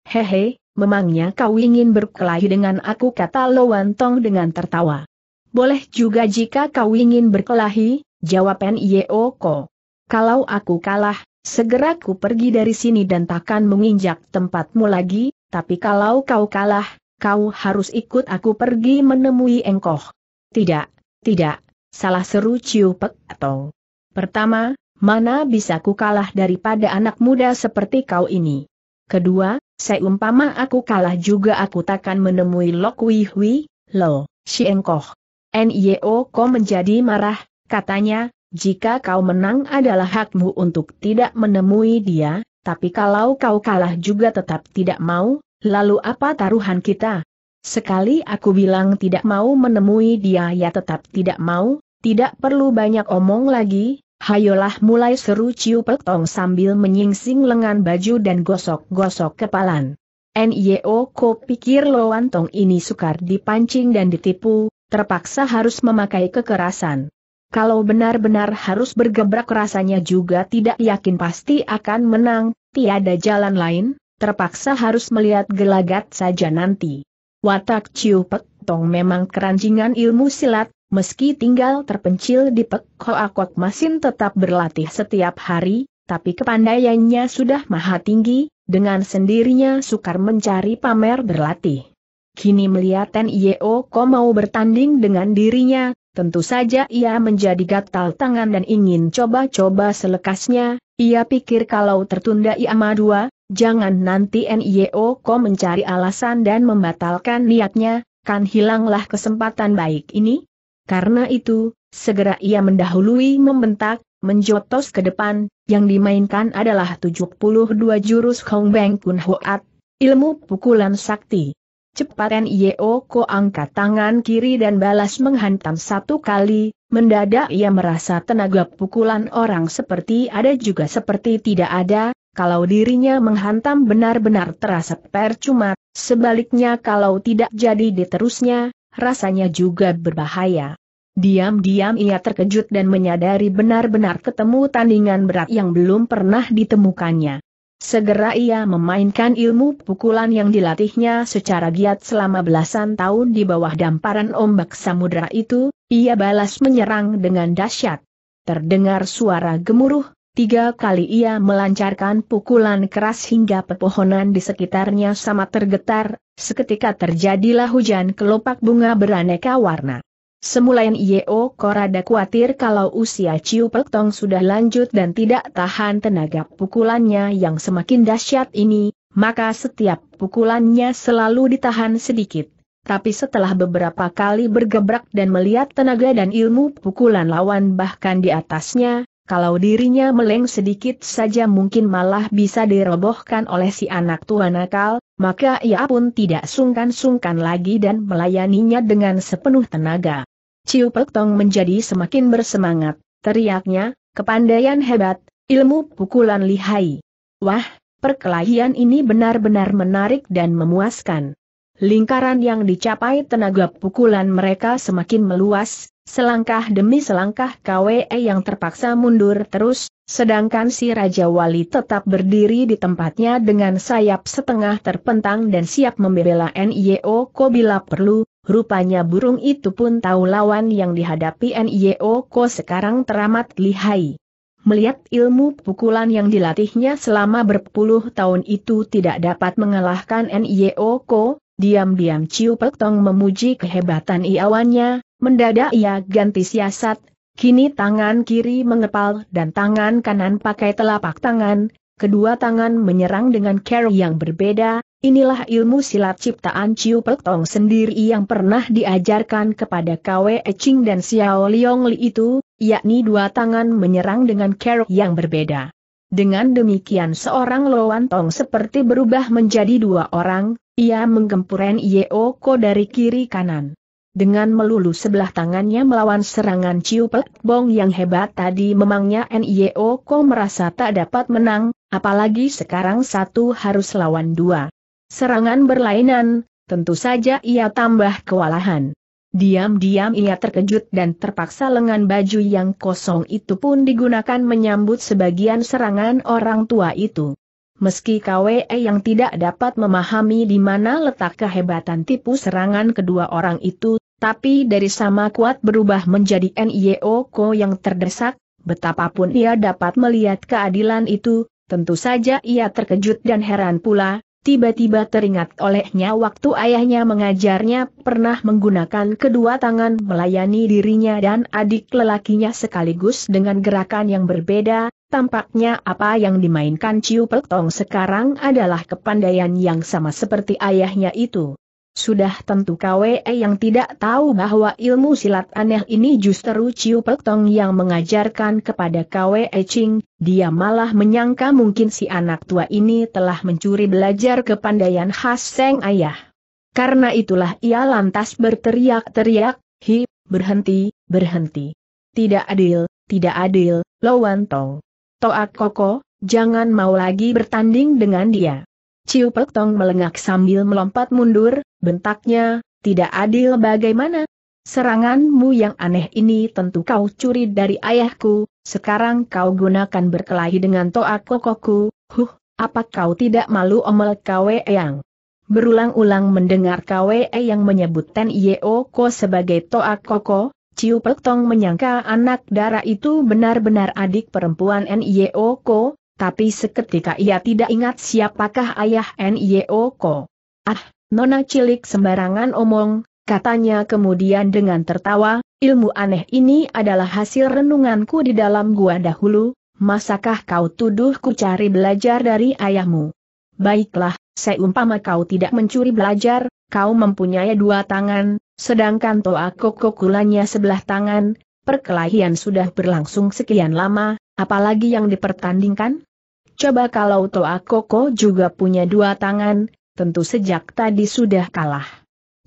Hehe, memangnya kau ingin berkelahi dengan aku, kata Loan Tong dengan tertawa. Boleh juga jika kau ingin berkelahi, jawab N Y O K O. Kalau aku kalah, segera ku pergi dari sini dan takkan menginjak tempatmu lagi, tapi kalau kau kalah, kau harus ikut aku pergi menemui Engkoh. Tidak, tidak, salah seru Ciu Pek Tong. Pertama, mana bisa ku kalah daripada anak muda seperti kau ini? Kedua, seumpama aku kalah juga aku takkan menemui Lo Kui Hui, Lo, si Engkoh. N Y O K O menjadi marah, katanya, jika kau menang adalah hakmu untuk tidak menemui dia, tapi kalau kau kalah juga tetap tidak mau, lalu apa taruhan kita? Sekali aku bilang tidak mau menemui dia ya tetap tidak mau, tidak perlu banyak omong lagi. Hayolah mulai, seru Ciu Pek Tong sambil menyingsing lengan baju dan gosok-gosok kepalan. N Y O K O pikir Loan Tong ini sukar dipancing dan ditipu, terpaksa harus memakai kekerasan. Kalau benar-benar harus bergebrak rasanya juga tidak yakin pasti akan menang, tiada jalan lain, terpaksa harus melihat gelagat saja nanti. Watak Ciu Pek Tong memang keranjingan ilmu silat. Meski tinggal terpencil di Pek Hoa Ko masih tetap berlatih setiap hari, tapi kepandaiannya sudah maha tinggi, dengan sendirinya sukar mencari pamer berlatih. Kini melihat N Y O K O mau bertanding dengan dirinya, tentu saja ia menjadi gatal tangan dan ingin coba-coba selekasnya, ia pikir kalau tertunda ia madua, jangan nanti N Y O K O mencari alasan dan membatalkan niatnya, kan hilanglah kesempatan baik ini. Karena itu, segera ia mendahului membentak, menjotos ke depan, yang dimainkan adalah tujuh puluh dua jurus Hong Beng Kun Hoat, ilmu pukulan sakti. Cepat N Y O K O angkat tangan kiri dan balas menghantam satu kali, mendadak ia merasa tenaga pukulan orang seperti ada juga seperti tidak ada, kalau dirinya menghantam benar-benar terasa percuma, sebaliknya kalau tidak jadi diterusnya, rasanya juga berbahaya. Diam-diam ia terkejut dan menyadari benar-benar ketemu tandingan berat yang belum pernah ditemukannya. Segera ia memainkan ilmu pukulan yang dilatihnya secara giat selama belasan tahun di bawah damparan ombak samudera itu, ia balas menyerang dengan dahsyat. Terdengar suara gemuruh, tiga kali ia melancarkan pukulan keras hingga pepohonan di sekitarnya sama tergetar, seketika terjadilah hujan kelopak bunga beraneka warna. Semulain Yeo Korada khawatir kalau usia Ciu Pek Tong sudah lanjut dan tidak tahan tenaga pukulannya yang semakin dahsyat ini, maka setiap pukulannya selalu ditahan sedikit. Tapi setelah beberapa kali bergebrak dan melihat tenaga dan ilmu pukulan lawan bahkan di atasnya, kalau dirinya meleng sedikit saja mungkin malah bisa dirobohkan oleh si anak tua nakal, maka ia pun tidak sungkan-sungkan lagi dan melayaninya dengan sepenuh tenaga. Ciu Pek Tong menjadi semakin bersemangat, teriaknya, "Kepandaian hebat, ilmu pukulan lihai. Wah, perkelahian ini benar-benar menarik dan memuaskan." Lingkaran yang dicapai tenaga pukulan mereka semakin meluas, selangkah demi selangkah Kwe yang terpaksa mundur terus, sedangkan si Raja Wali tetap berdiri di tempatnya dengan sayap setengah terpentang dan siap membela Nio Ko bila perlu. Rupanya burung itu pun tahu lawan yang dihadapi Nio Ko sekarang teramat lihai. Melihat ilmu pukulan yang dilatihnya selama berpuluh tahun itu tidak dapat mengalahkan Nio Ko, diam-diam Ciu Pek Tong memuji kehebatan iawannya, mendadak ia ganti siasat, kini tangan kiri mengepal dan tangan kanan pakai telapak tangan, kedua tangan menyerang dengan cara yang berbeda. Inilah ilmu silat ciptaan Ciu Pek Tong sendiri yang pernah diajarkan kepada Kwe Ching dan Xiao Liong Li itu, yakni dua tangan menyerang dengan cara yang berbeda. Dengan demikian seorang lawan Tong seperti berubah menjadi dua orang, ia menggempuren Yeo Ko dari kiri kanan. Dengan melulu sebelah tangannya melawan serangan Ciu Pek Tong yang hebat tadi memangnya Yeo Ko merasa tak dapat menang, apalagi sekarang satu harus lawan dua. Serangan berlainan, tentu saja ia tambah kewalahan. Diam-diam ia terkejut dan terpaksa lengan baju yang kosong itu pun digunakan menyambut sebagian serangan orang tua itu. Meski Kwe yang tidak dapat memahami di mana letak kehebatan tipu serangan kedua orang itu, tapi dari sama kuat berubah menjadi Nio Ko yang terdesak, betapapun ia dapat melihat keadilan itu, tentu saja ia terkejut dan heran pula. Tiba-tiba teringat olehnya waktu ayahnya mengajarnya pernah menggunakan kedua tangan melayani dirinya dan adik lelakinya sekaligus dengan gerakan yang berbeda, tampaknya apa yang dimainkan Ciu Pek Tong sekarang adalah kepandaian yang sama seperti ayahnya itu. Sudah tentu Kwe yang tidak tahu bahwa ilmu silat aneh ini justru Ciu Pek Tong yang mengajarkan kepada Kwe Ching. Dia malah menyangka mungkin si anak tua ini telah mencuri belajar kepandaian khas sang ayah. Karena itulah ia lantas berteriak-teriak, "Hi, berhenti, berhenti. Tidak adil, tidak adil, lawan Tong. Toak Koko, jangan mau lagi bertanding dengan dia." Ciu Pek Tong melengak sambil melompat mundur, bentaknya, "Tidak adil bagaimana? Seranganmu yang aneh ini tentu kau curi dari ayahku, sekarang kau gunakan berkelahi dengan Toak Kokoku, huh, apa kau tidak malu?" omel Kwe yang. Berulang-ulang mendengar Kwe yang menyebut Nio Ko sebagai Toak Koko, Ciu Pek Tong menyangka anak dara itu benar-benar adik perempuan Nio Ko. Tapi seketika ia tidak ingat siapakah ayah Nio Ko. "Ah, nona cilik sembarangan omong," katanya kemudian dengan tertawa, "ilmu aneh ini adalah hasil renunganku di dalam gua dahulu, masakah kau tuduh ku cari belajar dari ayahmu? Baiklah, seumpama kau tidak mencuri belajar, kau mempunyai dua tangan, sedangkan Toak Koko kulanya sebelah tangan, perkelahian sudah berlangsung sekian lama. Apalagi yang dipertandingkan? Coba kalau Toak Koko juga punya dua tangan, tentu sejak tadi sudah kalah."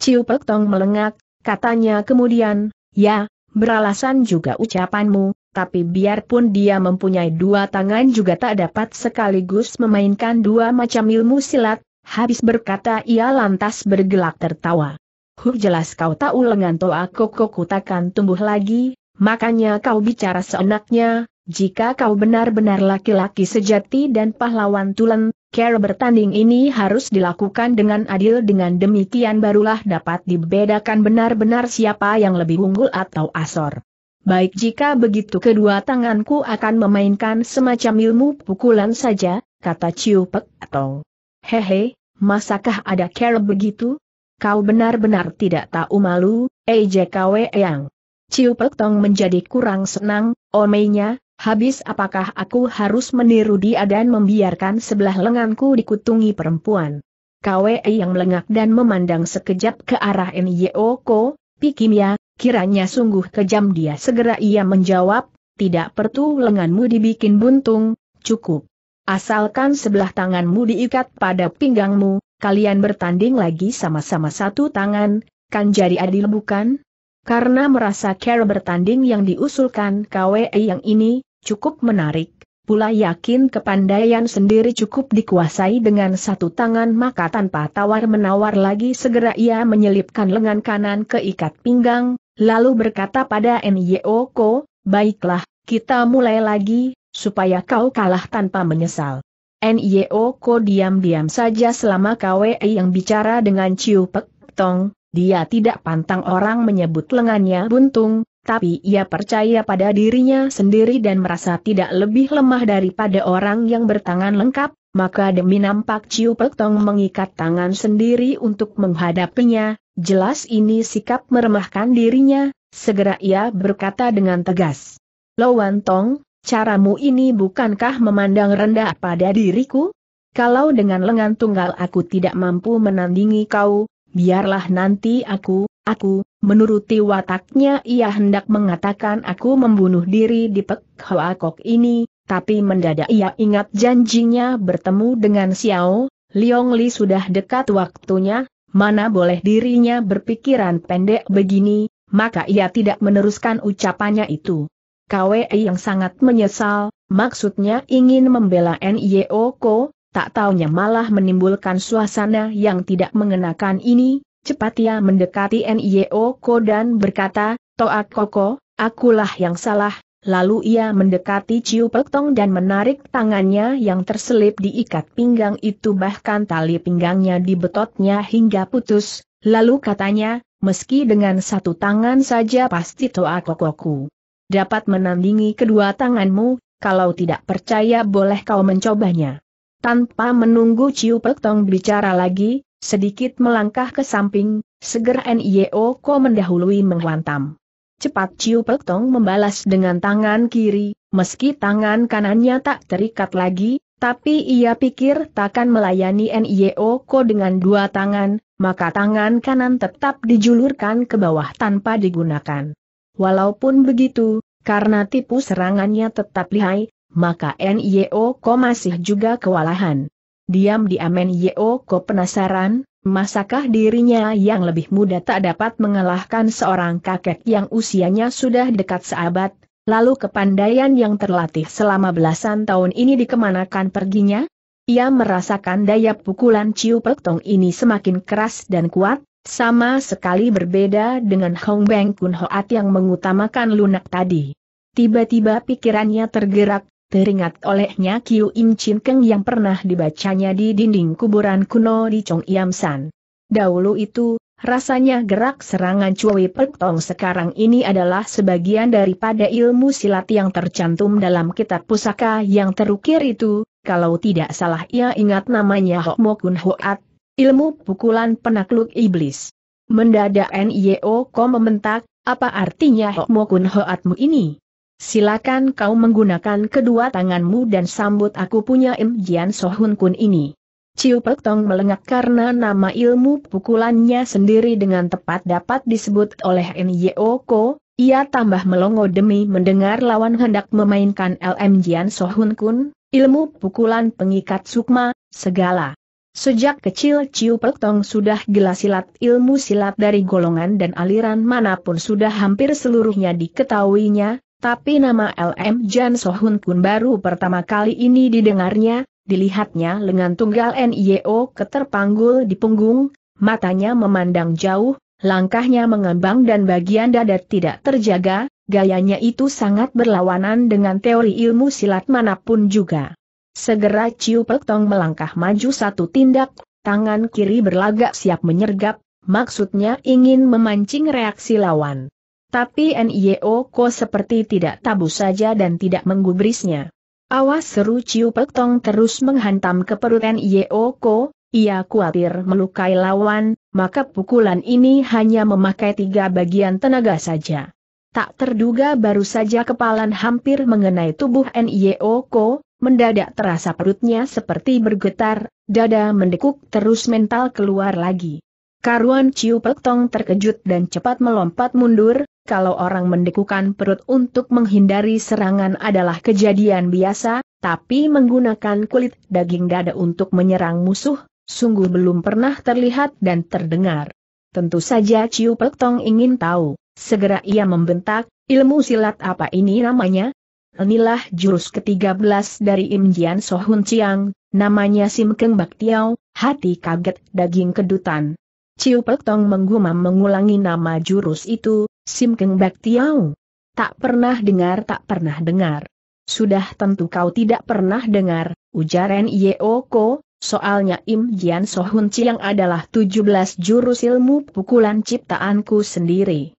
Ciu Pek Tong melengak, katanya kemudian, "Ya, beralasan juga ucapanmu, tapi biarpun dia mempunyai dua tangan juga tak dapat sekaligus memainkan dua macam ilmu silat." Habis berkata ia lantas bergelak tertawa. "Huh, jelas kau tahu lengan Toak Koko takkan tumbuh lagi, makanya kau bicara seenaknya. Jika kau benar-benar laki-laki sejati dan pahlawan tulen, cara bertanding ini harus dilakukan dengan adil. Dengan demikian barulah dapat dibedakan benar-benar siapa yang lebih unggul atau asor. Baik, jika begitu kedua tanganku akan memainkan semacam ilmu pukulan saja, kata Ciu Pek atau. Hehe, masakah ada cara begitu? Kau benar-benar tidak tahu malu, E J K W yang. Ciu Pek Tong menjadi kurang senang, omenya. Habis apakah aku harus meniru dia dan membiarkan sebelah lenganku dikutungi perempuan? Kwei yang melengak dan memandang sekejap ke arah N Y O K O, pikirnya, kiranya sungguh kejam dia. Segera ia menjawab, tidak perlu lenganmu dibikin buntung, cukup. Asalkan sebelah tanganmu diikat pada pinggangmu, kalian bertanding lagi sama-sama satu tangan, kan jadi adil bukan? Karena merasa cara bertanding yang diusulkan Kwei yang ini cukup menarik, pula yakin kepandaian sendiri cukup dikuasai dengan satu tangan, maka tanpa tawar-menawar lagi segera ia menyelipkan lengan kanan ke ikat pinggang, lalu berkata pada N Y O K O, baiklah, kita mulai lagi, supaya kau kalah tanpa menyesal. N Y O K O diam-diam saja selama Kwei yang bicara dengan Ciu Pek Tong. Dia tidak pantang orang menyebut lengannya buntung, tapi ia percaya pada dirinya sendiri dan merasa tidak lebih lemah daripada orang yang bertangan lengkap, maka demi nampak Ciu Pek Tong mengikat tangan sendiri untuk menghadapinya, jelas ini sikap meremahkan dirinya, segera ia berkata dengan tegas. Lawan Tong, caramu ini bukankah memandang rendah pada diriku? Kalau dengan lengan tunggal aku tidak mampu menandingi kau, biarlah nanti aku, aku, menuruti wataknya ia hendak mengatakan aku membunuh diri di Pek Hoa Kok ini, tapi mendadak ia ingat janjinya bertemu dengan Xiao Liong Li sudah dekat waktunya, mana boleh dirinya berpikiran pendek begini, maka ia tidak meneruskan ucapannya itu. Kwei yang sangat menyesal, maksudnya ingin membela N Y O K O. Tak taunya malah menimbulkan suasana yang tidak mengenakan ini, cepat ia mendekati N Y O K O dan berkata, Toa Koko, akulah yang salah, lalu ia mendekati Ciu Pek Tong dan menarik tangannya yang terselip di ikat pinggang itu, bahkan tali pinggangnya dibetotnya hingga putus, lalu katanya, meski dengan satu tangan saja pasti Toa Kokoku dapat menandingi kedua tanganmu, kalau tidak percaya boleh kau mencobanya. Tanpa menunggu Ciu Pek Tong bicara lagi, sedikit melangkah ke samping, segera N Y O K O mendahului menghantam. Cepat Ciu Pek Tong membalas dengan tangan kiri, meski tangan kanannya tak terikat lagi, tapi ia pikir takkan melayani N Y O K O dengan dua tangan, maka tangan kanan tetap dijulurkan ke bawah tanpa digunakan. Walaupun begitu, karena tipu serangannya tetap lihai, maka N Y O K O masih juga kewalahan. Diam-diam N Y O K O penasaran, masakah dirinya yang lebih muda tak dapat mengalahkan seorang kakek yang usianya sudah dekat seabad, lalu kepandaian yang terlatih selama belasan tahun ini dikemanakan perginya? Ia merasakan daya pukulan Ciu Pek Tong ini semakin keras dan kuat, sama sekali berbeda dengan Hong Beng Kun Hoat yang mengutamakan lunak tadi. Tiba-tiba pikirannya tergerak. Teringat olehnya Kiu Im Chin Keng yang pernah dibacanya di dinding kuburan kuno di Chong Iam San. Dahulu itu, rasanya gerak serangan Ciu Pek Tong sekarang ini adalah sebagian daripada ilmu silat yang tercantum dalam kitab pusaka yang terukir itu, kalau tidak salah ia ingat namanya Hok Mo Kun Hoat, ilmu pukulan penakluk iblis. Mendadak N Y O K O membentak, apa artinya Hok Mo Kun Hoatmu ini? Silakan kau menggunakan kedua tanganmu dan sambut aku punya Im Jian Sohun Kun ini. Ciu Pek Tong melengak karena nama ilmu pukulannya sendiri dengan tepat dapat disebut oleh N Y O K O, ia tambah melongo demi mendengar lawan hendak memainkan L M Jian Sohun Kun, ilmu pukulan pengikat sukma, segala. Sejak kecil Ciu Pek Tong sudah gila silat, ilmu silat dari golongan dan aliran manapun sudah hampir seluruhnya diketahuinya, tapi nama L M Jian Sohun Kun baru pertama kali ini didengarnya, dilihatnya lengan tunggal N Y O K O keterpanggul di punggung, matanya memandang jauh, langkahnya mengembang dan bagian dada tidak terjaga, gayanya itu sangat berlawanan dengan teori ilmu silat manapun juga. Segera Ciu Pek Tong melangkah maju satu tindak, tangan kiri berlagak siap menyergap, maksudnya ingin memancing reaksi lawan. Tapi Nio Ko seperti tidak tabu saja dan tidak menggubrisnya. Awas, seru Ciu Pek Tong terus menghantam ke perut Nio Ko. Ia khawatir melukai lawan, maka pukulan ini hanya memakai tiga bagian tenaga saja. Tak terduga baru saja kepalan hampir mengenai tubuh Nio Ko, mendadak terasa perutnya seperti bergetar, dada mendekuk terus mental keluar lagi. Karuan Ciu Pek Tong terkejut dan cepat melompat mundur. Kalau orang mendekukan perut untuk menghindari serangan adalah kejadian biasa, tapi menggunakan kulit daging dada untuk menyerang musuh, sungguh belum pernah terlihat dan terdengar. Tentu saja Ciu Pek Tong ingin tahu. Segera ia membentak, ilmu silat apa ini namanya? Inilah jurus ketiga belas dari Im Jian Sohun Chiang, namanya Sim Keng Bak Tiao, hati kaget daging kedutan. Ciu Pek Tong menggumam mengulangi nama jurus itu, Sim Keng Bak Tiao. Tak pernah dengar, tak pernah dengar. Sudah tentu kau tidak pernah dengar, ujar Nio Ko. Soalnya Im Jian Sohun Chiang adalah tujuh belas jurus ilmu pukulan ciptaanku sendiri.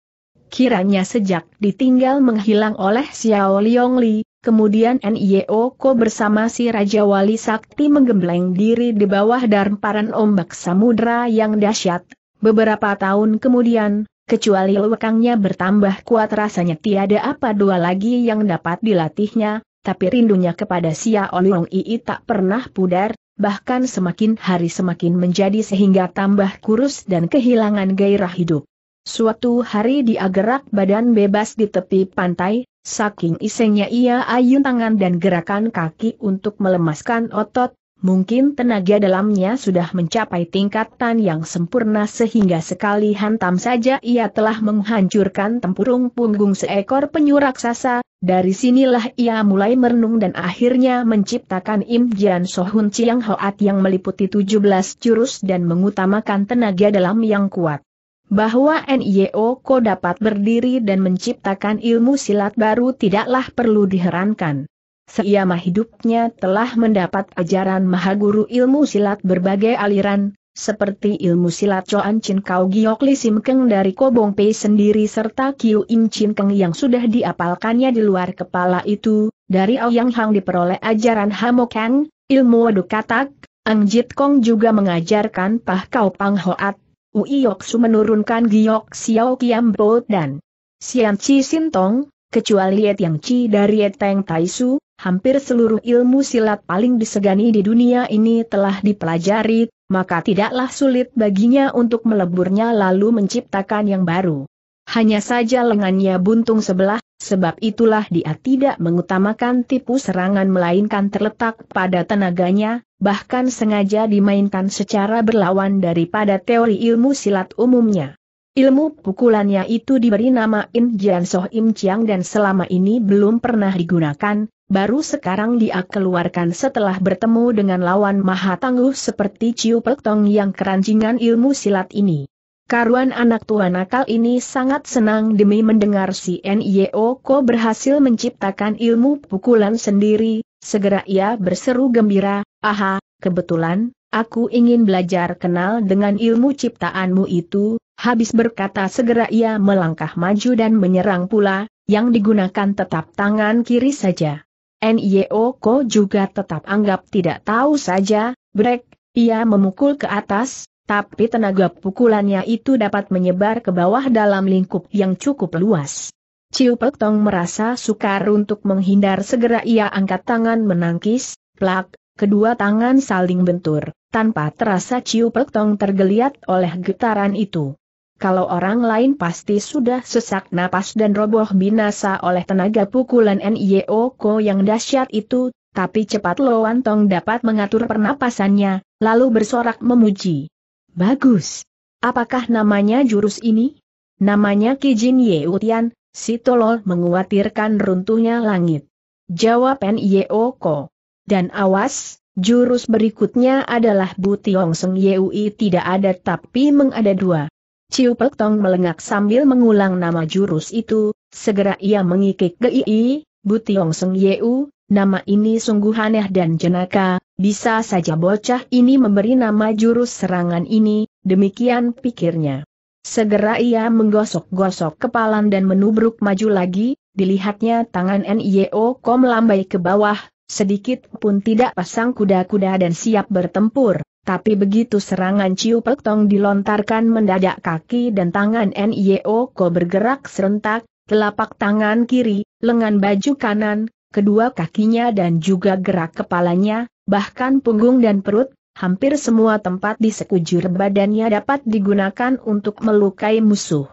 Kiranya sejak ditinggal menghilang oleh Xiao Liongli, kemudian Nio Ko bersama si Raja Wali Sakti menggembleng diri di bawah damparan ombak samudera yang dahsyat. Beberapa tahun kemudian, kecuali lekangnya bertambah kuat, rasanya tiada apa dua lagi yang dapat dilatihnya, tapi rindunya kepada Xiao Liongli tak pernah pudar. Bahkan semakin hari semakin menjadi sehingga tambah kurus dan kehilangan gairah hidup. Suatu hari dia gerak badan bebas di tepi pantai, saking isengnya ia ayun tangan dan gerakan kaki untuk melemaskan otot, mungkin tenaga dalamnya sudah mencapai tingkatan yang sempurna sehingga sekali hantam saja ia telah menghancurkan tempurung punggung seekor penyu raksasa. Dari sinilah ia mulai merenung dan akhirnya menciptakan Im Jian Sohun Chiang Hoat yang meliputi tujuh belas jurus dan mengutamakan tenaga dalam yang kuat. Bahwa Nio Ko dapat berdiri dan menciptakan ilmu silat baru tidaklah perlu diherankan. Selama hidupnya telah mendapat ajaran mahaguru ilmu silat berbagai aliran, seperti ilmu silat Coan Chin Kau Giok Li Sim Keng dari Kobong Pei sendiri serta Kiu Im Chin Keng yang sudah diapalkannya di luar kepala itu, dari Aoyang Hang diperoleh ajaran Hamo Kang, ilmu Wadu Katak, Ang Jit Kong juga mengajarkan Pah Kau Pang Hoat, Ui Yok Su menurunkan Giok Xiao Kiam Bo dan Sian Chi Sintong, kecuali Etiang Chi dari Eteng Tai Su, hampir seluruh ilmu silat paling disegani di dunia ini telah dipelajari. Maka tidaklah sulit baginya untuk meleburnya lalu menciptakan yang baru. Hanya saja lengannya buntung sebelah, sebab itulah dia tidak mengutamakan tipu serangan melainkan terletak pada tenaganya, bahkan sengaja dimainkan secara berlawan daripada teori ilmu silat umumnya. Ilmu pukulannya itu diberi nama Im Jian Sohun Chiang dan selama ini belum pernah digunakan. Baru sekarang dia keluarkan setelah bertemu dengan lawan maha tangguh seperti Ciu Pek Tong yang keranjingan ilmu silat ini. Karuan anak tua nakal ini sangat senang demi mendengar si Nio Ko berhasil menciptakan ilmu pukulan sendiri, segera ia berseru gembira, aha, kebetulan, aku ingin belajar kenal dengan ilmu ciptaanmu itu. Habis berkata segera ia melangkah maju dan menyerang pula, yang digunakan tetap tangan kiri saja. Nio Ko juga tetap anggap tidak tahu saja, brek, ia memukul ke atas, tapi tenaga pukulannya itu dapat menyebar ke bawah dalam lingkup yang cukup luas. Ciu Pek Tong merasa sukar untuk menghindar, segera ia angkat tangan menangkis, plak, kedua tangan saling bentur, tanpa terasa Ciu Pek Tong tergeliat oleh getaran itu. Kalau orang lain pasti sudah sesak napas dan roboh binasa oleh tenaga pukulan Nio Ko yang dahsyat itu, tapi cepat Loan Tong dapat mengatur pernapasannya, lalu bersorak memuji. Bagus. Apakah namanya jurus ini? Namanya Kijin Yeutian, si tolol menguatirkan runtuhnya langit. Jawab Nio Ko. Dan awas, jurus berikutnya adalah Bu Tiong Seng Yeui, tidak ada tapi mengada dua. Ciu Pek Tong melengak sambil mengulang nama jurus itu, Segera ia mengikik "Gei, Bu Tiong Seng Yeu, nama ini sungguh aneh dan jenaka, bisa saja bocah ini memberi nama jurus serangan ini," demikian pikirnya. Segera ia menggosok-gosok kepalan dan menubruk maju lagi, dilihatnya tangan Nio Ko melambai ke bawah, sedikit pun tidak pasang kuda-kuda dan siap bertempur, tapi begitu serangan Ciu Pek Tong dilontarkan mendadak kaki dan tangan Nio Ko bergerak serentak, telapak tangan kiri, lengan baju kanan, kedua kakinya dan juga gerak kepalanya, bahkan punggung dan perut, hampir semua tempat di sekujur badannya dapat digunakan untuk melukai musuh.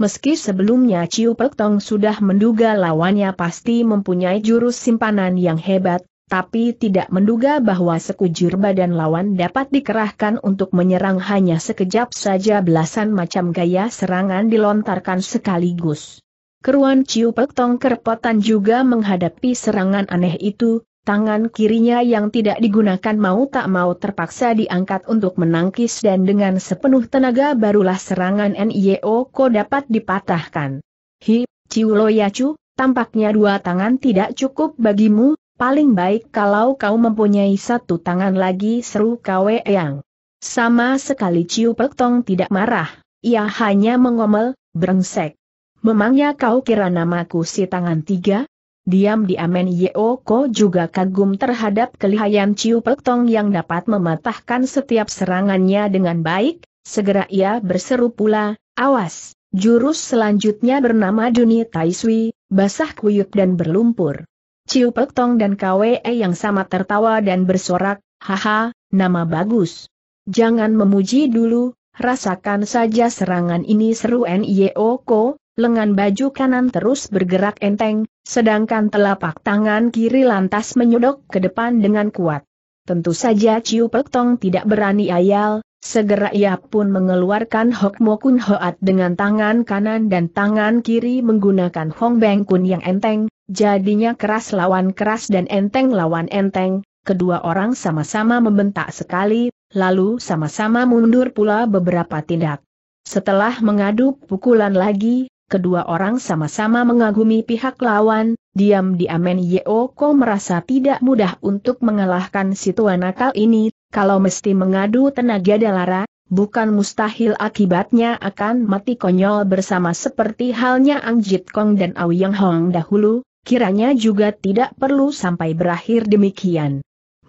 Meski sebelumnya Ciu Pek Tong sudah menduga lawannya pasti mempunyai jurus simpanan yang hebat, tapi tidak menduga bahwa sekujur badan lawan dapat dikerahkan untuk menyerang hanya sekejap saja belasan macam gaya serangan dilontarkan sekaligus. Keruan Ciu Pek Tong kerepotan juga menghadapi serangan aneh itu. Tangan kirinya yang tidak digunakan mau tak mau terpaksa diangkat untuk menangkis dan dengan sepenuh tenaga barulah serangan Nio Ko dapat dipatahkan. "Hi, Ciu Loyacu, tampaknya dua tangan tidak cukup bagimu, paling baik kalau kau mempunyai satu tangan lagi," seru Kwe Yang. Sama sekali Ciu Pek Tong tidak marah, ia hanya mengomel, "Brengsek. Memangnya kau kira namaku si tangan tiga?" Diam-diam Nio Ko juga kagum terhadap kelihayan Ciu Pek Tong yang dapat mematahkan setiap serangannya dengan baik, segera ia berseru pula, "Awas, jurus selanjutnya bernama Duni Tai Sui, basah kuyup dan berlumpur." Ciu Pek Tong dan Kwe yang sama tertawa dan bersorak, "Haha, nama bagus. Jangan memuji dulu, rasakan saja serangan ini," seru Nio Ko. Lengan baju kanan terus bergerak enteng, sedangkan telapak tangan kiri lantas menyodok ke depan dengan kuat. Tentu saja Ciu Pek Tong tidak berani ayal, segera ia pun mengeluarkan Hok Mo Kun Hoat dengan tangan kanan dan tangan kiri menggunakan Hong Beng Kun yang enteng, jadinya keras lawan keras dan enteng lawan enteng, kedua orang sama-sama membentak sekali, lalu sama-sama mundur pula beberapa tindak. Setelah mengadu pukulan lagi, kedua orang sama-sama mengagumi pihak lawan, diam-diam Nio Ko merasa tidak mudah untuk mengalahkan si tuan nakal ini, kalau mesti mengadu tenaga dalara, bukan mustahil akibatnya akan mati konyol bersama seperti halnya Ang Jit Kong dan Aoyang Hong dahulu, kiranya juga tidak perlu sampai berakhir demikian.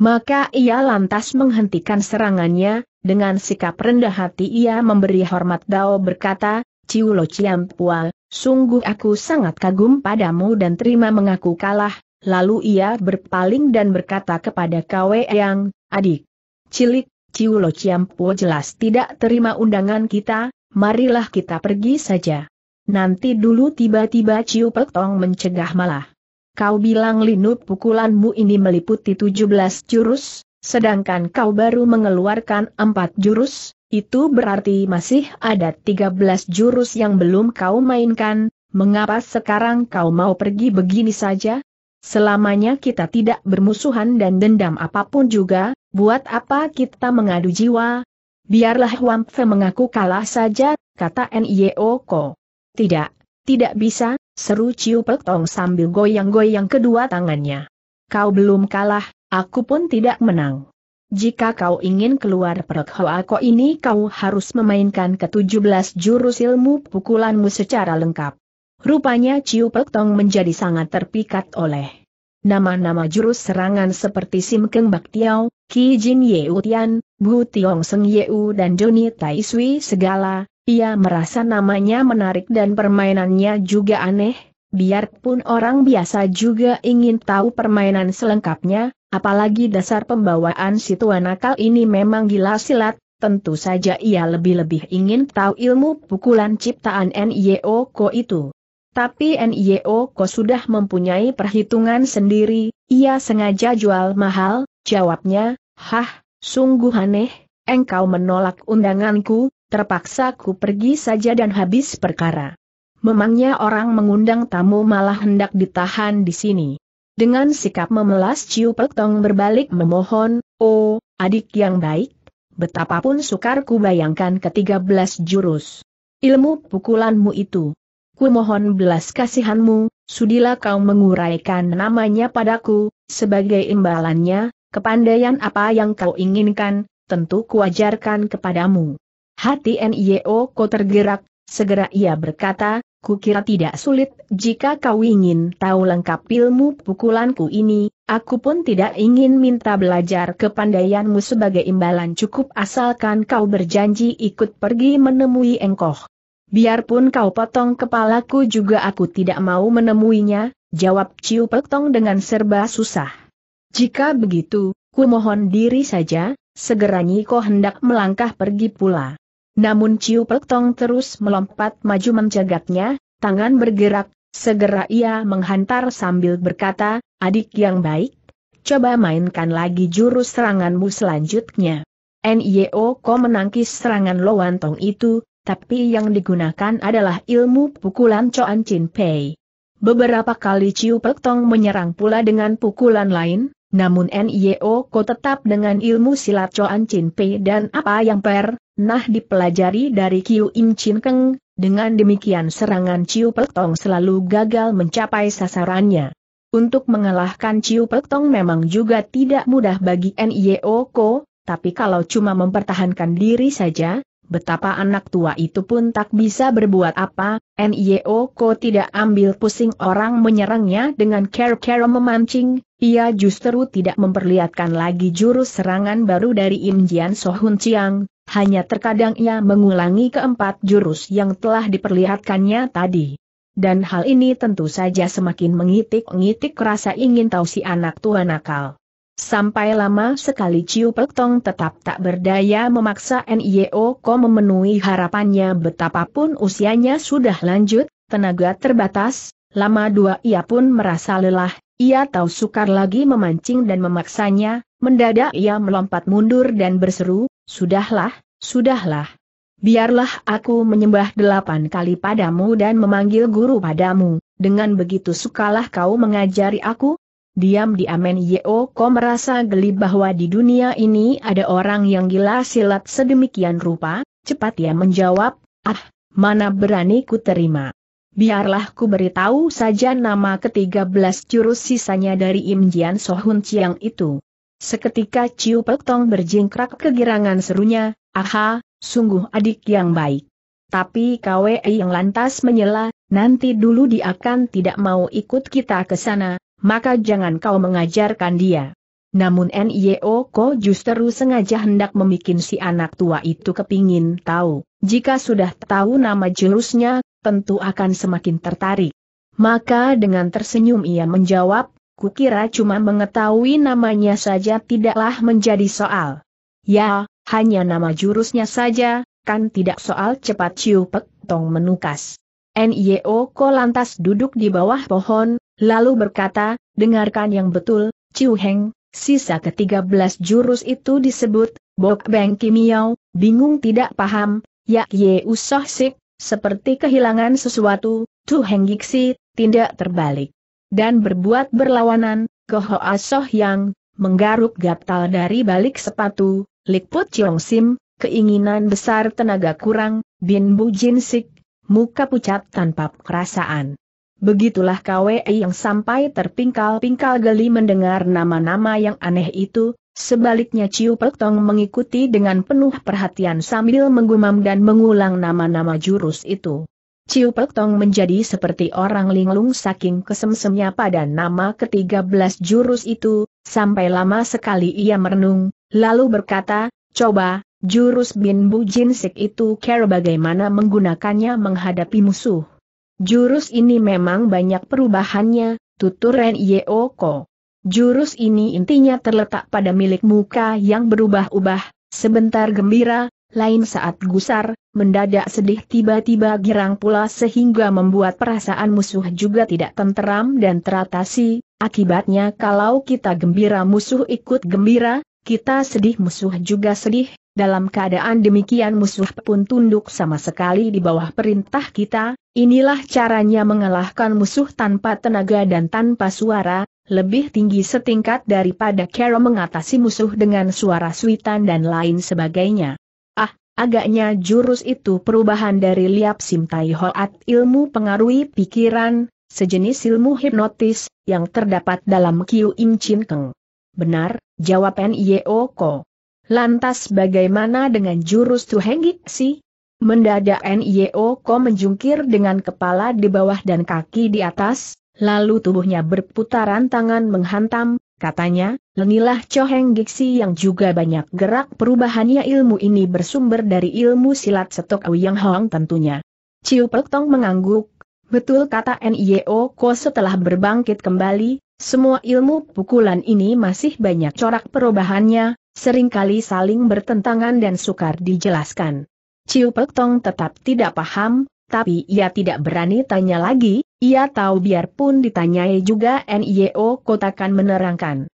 Maka ia lantas menghentikan serangannya, dengan sikap rendah hati ia memberi hormat dao berkata, "Ciu Lo Ciam Pua, sungguh aku sangat kagum padamu dan terima mengaku kalah." Lalu ia berpaling dan berkata kepada Kwe Yang, "Adik cilik, Ciu Lo Ciam Pua jelas tidak terima undangan kita, marilah kita pergi saja." "Nanti dulu," tiba-tiba Ciu Pek Tong mencegah malah. "Kau bilang linup pukulanmu ini meliputi tujuh belas jurus, sedangkan kau baru mengeluarkan empat jurus. Itu berarti masih ada tiga belas jurus yang belum kau mainkan, mengapa sekarang kau mau pergi begini saja? Selamanya kita tidak bermusuhan dan dendam apapun juga, buat apa kita mengadu jiwa? Biarlah Wamfe mengaku kalah saja," kata Nio Ko. "Tidak, tidak bisa," seru Ciu Pek Tong sambil goyang-goyang kedua tangannya. "Kau belum kalah, aku pun tidak menang. Jika kau ingin keluar Perk Hoa Ko ini kau harus memainkan ketujuh belas jurus ilmu pukulanmu secara lengkap." Rupanya Ciu Pek Tong menjadi sangat terpikat oleh nama-nama jurus serangan seperti Sim Keng Bak Tiau, Ki Jin Yeu Tian, Bu Tiong Seng Yeu dan Doni Tai Sui segala, ia merasa namanya menarik dan permainannya juga aneh, biarpun orang biasa juga ingin tahu permainan selengkapnya. Apalagi dasar pembawaan si tuan nakal ini memang gila silat, tentu saja ia lebih-lebih ingin tahu ilmu pukulan ciptaan Nio Ko itu. Tapi Nio Ko sudah mempunyai perhitungan sendiri, ia sengaja jual mahal, jawabnya, "Hah, sungguh aneh, engkau menolak undanganku, terpaksa ku pergi saja dan habis perkara. Memangnya orang mengundang tamu malah hendak ditahan di sini." Dengan sikap memelas Ciu Pek Tong berbalik memohon, "Oh, adik yang baik, betapapun sukar ku bayangkan ketiga belas jurus ilmu pukulanmu itu. ku mohon belas kasihanmu, sudilah kau menguraikan namanya padaku, sebagai imbalannya, kepandaian apa yang kau inginkan, tentu kuajarkan kepadamu. Hati Nio ko tergerak, segera ia berkata, kukira tidak sulit, jika kau ingin tahu lengkap ilmu pukulanku ini, aku pun tidak ingin minta belajar kepandaianmu sebagai imbalan, cukup asalkan kau berjanji ikut pergi menemui engkoh. Biarpun kau potong kepalaku juga aku tidak mau menemuinya, jawab Ciu Pek Tong dengan serba susah. Jika begitu, ku mohon diri saja, segera Nyi Ko hendak melangkah pergi pula. Namun Ciu Pek Tong terus melompat maju mencegatnya, tangan bergerak, segera ia menghantar sambil berkata, adik yang baik, coba mainkan lagi jurus seranganmu selanjutnya. Nio Ko menangkis serangan Lowantong itu, tapi yang digunakan adalah ilmu pukulan Coan Chin Pei. Beberapa kali Ciu Pek Tong menyerang pula dengan pukulan lain, namun Nio Ko tetap dengan ilmu silat Coan Chin Pei dan apa yang per, nah dipelajari dari Kiu Im Chin Keng, dengan demikian serangan Ciu Pek Tong selalu gagal mencapai sasarannya. Untuk mengalahkan Ciu Pek Tong memang juga tidak mudah bagi Nio Ko, tapi kalau cuma mempertahankan diri saja, betapa anak tua itu pun tak bisa berbuat apa, Nio Ko tidak ambil pusing orang menyerangnya dengan care-care memancing, ia justru tidak memperlihatkan lagi jurus serangan baru dari Im Jian Sohun Chiang, hanya terkadang ia mengulangi keempat jurus yang telah diperlihatkannya tadi. Dan hal ini tentu saja semakin mengitik-ngitik rasa ingin tahu si anak tua nakal. Sampai lama sekali Ciu Pek Tong tetap tak berdaya memaksa Nio Ko memenuhi harapannya, betapapun usianya sudah lanjut, tenaga terbatas, lama dua ia pun merasa lelah, ia tahu sukar lagi memancing dan memaksanya, mendadak ia melompat mundur dan berseru, sudahlah, sudahlah. Biarlah aku menyembah delapan kali padamu dan memanggil guru padamu, dengan begitu sukalah kau mengajari aku. Diam-diam Nio Ko merasa geli bahwa di dunia ini ada orang yang gila silat sedemikian rupa, cepat ia menjawab, ah, mana berani ku terima. Biarlah ku beritahu saja nama ketiga belas jurus sisanya dari Im Jian Sohun Chiang itu. Seketika Ciu Pek Tong berjingkrak kegirangan, serunya, aha, sungguh adik yang baik. Tapi Kwei yang lantas menyela, nanti dulu dia akan tidak mau ikut kita ke sana. Maka jangan kau mengajarkan dia. Namun Nio Ko justru sengaja hendak membuat si anak tua itu kepingin tahu, jika sudah tahu nama jurusnya, tentu akan semakin tertarik. Maka dengan tersenyum ia menjawab, kukira cuma mengetahui namanya saja tidaklah menjadi soal. Ya, hanya nama jurusnya saja, kan tidak soal, cepat Ciu Pek Tong menukas. Nio Ko lantas duduk di bawah pohon, lalu berkata, dengarkan yang betul, Ciu Heng, sisa ketiga belas jurus itu disebut, Bok Beng Kimiau, bingung tidak paham, Yak Ye Usoh Sik, seperti kehilangan sesuatu, Tu Heng Giksi, tindak terbalik. Dan berbuat berlawanan, Koho Asoh Yang, menggaruk gatal dari balik sepatu, Likput Ciong Sim, keinginan besar tenaga kurang, Bin Bu Jin Sik, muka pucat tanpa perasaan. Begitulah Kwei yang sampai terpingkal-pingkal geli mendengar nama-nama yang aneh itu, sebaliknya Ciu Pek Tong mengikuti dengan penuh perhatian sambil menggumam dan mengulang nama-nama jurus itu. Ciu Pek Tong menjadi seperti orang linglung saking kesemsemnya pada nama ketiga belas jurus itu, sampai lama sekali ia merenung, lalu berkata, coba, jurus Bin Bu Jin Sik itu care bagaimana menggunakannya menghadapi musuh. Jurus ini memang banyak perubahannya, tutur Nio Ko. Jurus ini intinya terletak pada milik muka yang berubah-ubah, sebentar gembira, lain saat gusar, mendadak sedih tiba-tiba girang pula sehingga membuat perasaan musuh juga tidak tenteram dan teratasi, akibatnya kalau kita gembira musuh ikut gembira, kita sedih musuh juga sedih, dalam keadaan demikian musuh pun tunduk sama sekali di bawah perintah kita. Inilah caranya mengalahkan musuh tanpa tenaga dan tanpa suara, lebih tinggi setingkat daripada cara mengatasi musuh dengan suara suitan dan lain sebagainya. Ah, Agaknya jurus itu perubahan dari Liap Sim Tai Hoat, ilmu pengaruhi pikiran, sejenis ilmu hipnotis, yang terdapat dalam Kiu Im Chin Keng. Benar, jawab Nio Ko. Lantas bagaimana dengan jurus Tu Heng Gik Si? Mendadak Nio Ko menjungkir dengan kepala di bawah dan kaki di atas, lalu tubuhnya berputaran tangan menghantam, katanya, lenilah Cho Heng Gik Si yang juga banyak gerak perubahannya. Ilmu ini bersumber dari ilmu silat Setok Wiyang Hong tentunya. Ciu Pek Tong mengangguk, betul kata Nio Ko setelah berbangkit kembali, semua ilmu pukulan ini masih banyak corak perubahannya, seringkali saling bertentangan dan sukar dijelaskan. Ciu Pek Tong tetap tidak paham, tapi ia tidak berani tanya lagi. Ia tahu biarpun ditanyai juga Nio Ko takkan menerangkan.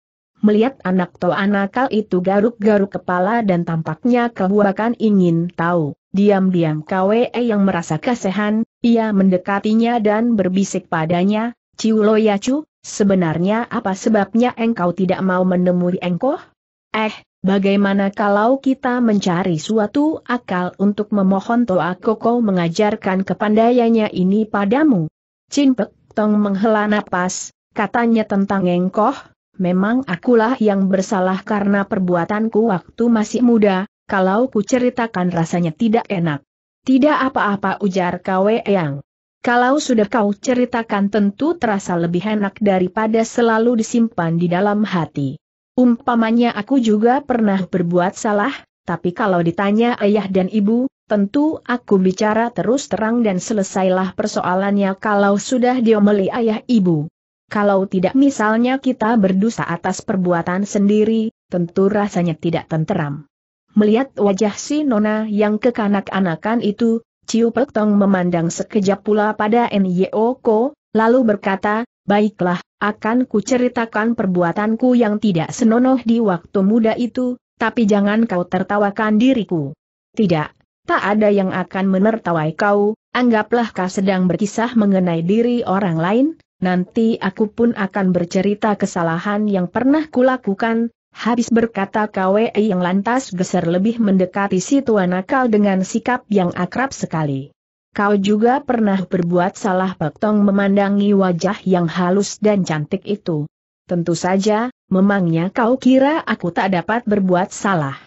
Melihat anak toa nakal itu garuk-garuk kepala dan tampaknya kebuakan ingin tahu, diam-diam Kwe yang merasa kasihan, ia mendekatinya dan berbisik padanya, Ciu Loyacu, sebenarnya apa sebabnya engkau tidak mau menemui engkoh? Eh, bagaimana kalau kita mencari suatu akal untuk memohon Toa Koko mengajarkan kepandaiannya ini padamu? Chin Pek Tong menghela napas, katanya tentang engkoh, memang akulah yang bersalah karena perbuatanku waktu masih muda, kalau ku ceritakan rasanya tidak enak. Tidak apa-apa, ujar Kwe Yang. Kalau sudah kau ceritakan tentu terasa lebih enak daripada selalu disimpan di dalam hati. Umpamanya aku juga pernah berbuat salah, tapi kalau ditanya ayah dan ibu, tentu aku bicara terus terang dan selesailah persoalannya kalau sudah diomeli ayah ibu. Kalau tidak misalnya kita berdosa atas perbuatan sendiri, tentu rasanya tidak tenteram. Melihat wajah si nona yang kekanak-kanakan itu, Ciu Pek Tong memandang sekejap pula pada Nio Ko, lalu berkata, baiklah, akan kuceritakan perbuatanku yang tidak senonoh di waktu muda itu, tapi jangan kau tertawakan diriku. Tidak. Tak ada yang akan menertawai kau, anggaplah kau sedang berkisah mengenai diri orang lain, nanti aku pun akan bercerita kesalahan yang pernah kulakukan. Habis berkata Kwe yang lantas geser lebih mendekati si tuan nakal dengan sikap yang akrab sekali. Kau juga pernah berbuat salah. Pek Tong memandangi wajah yang halus dan cantik itu. Tentu saja, memangnya kau kira aku tak dapat berbuat salah?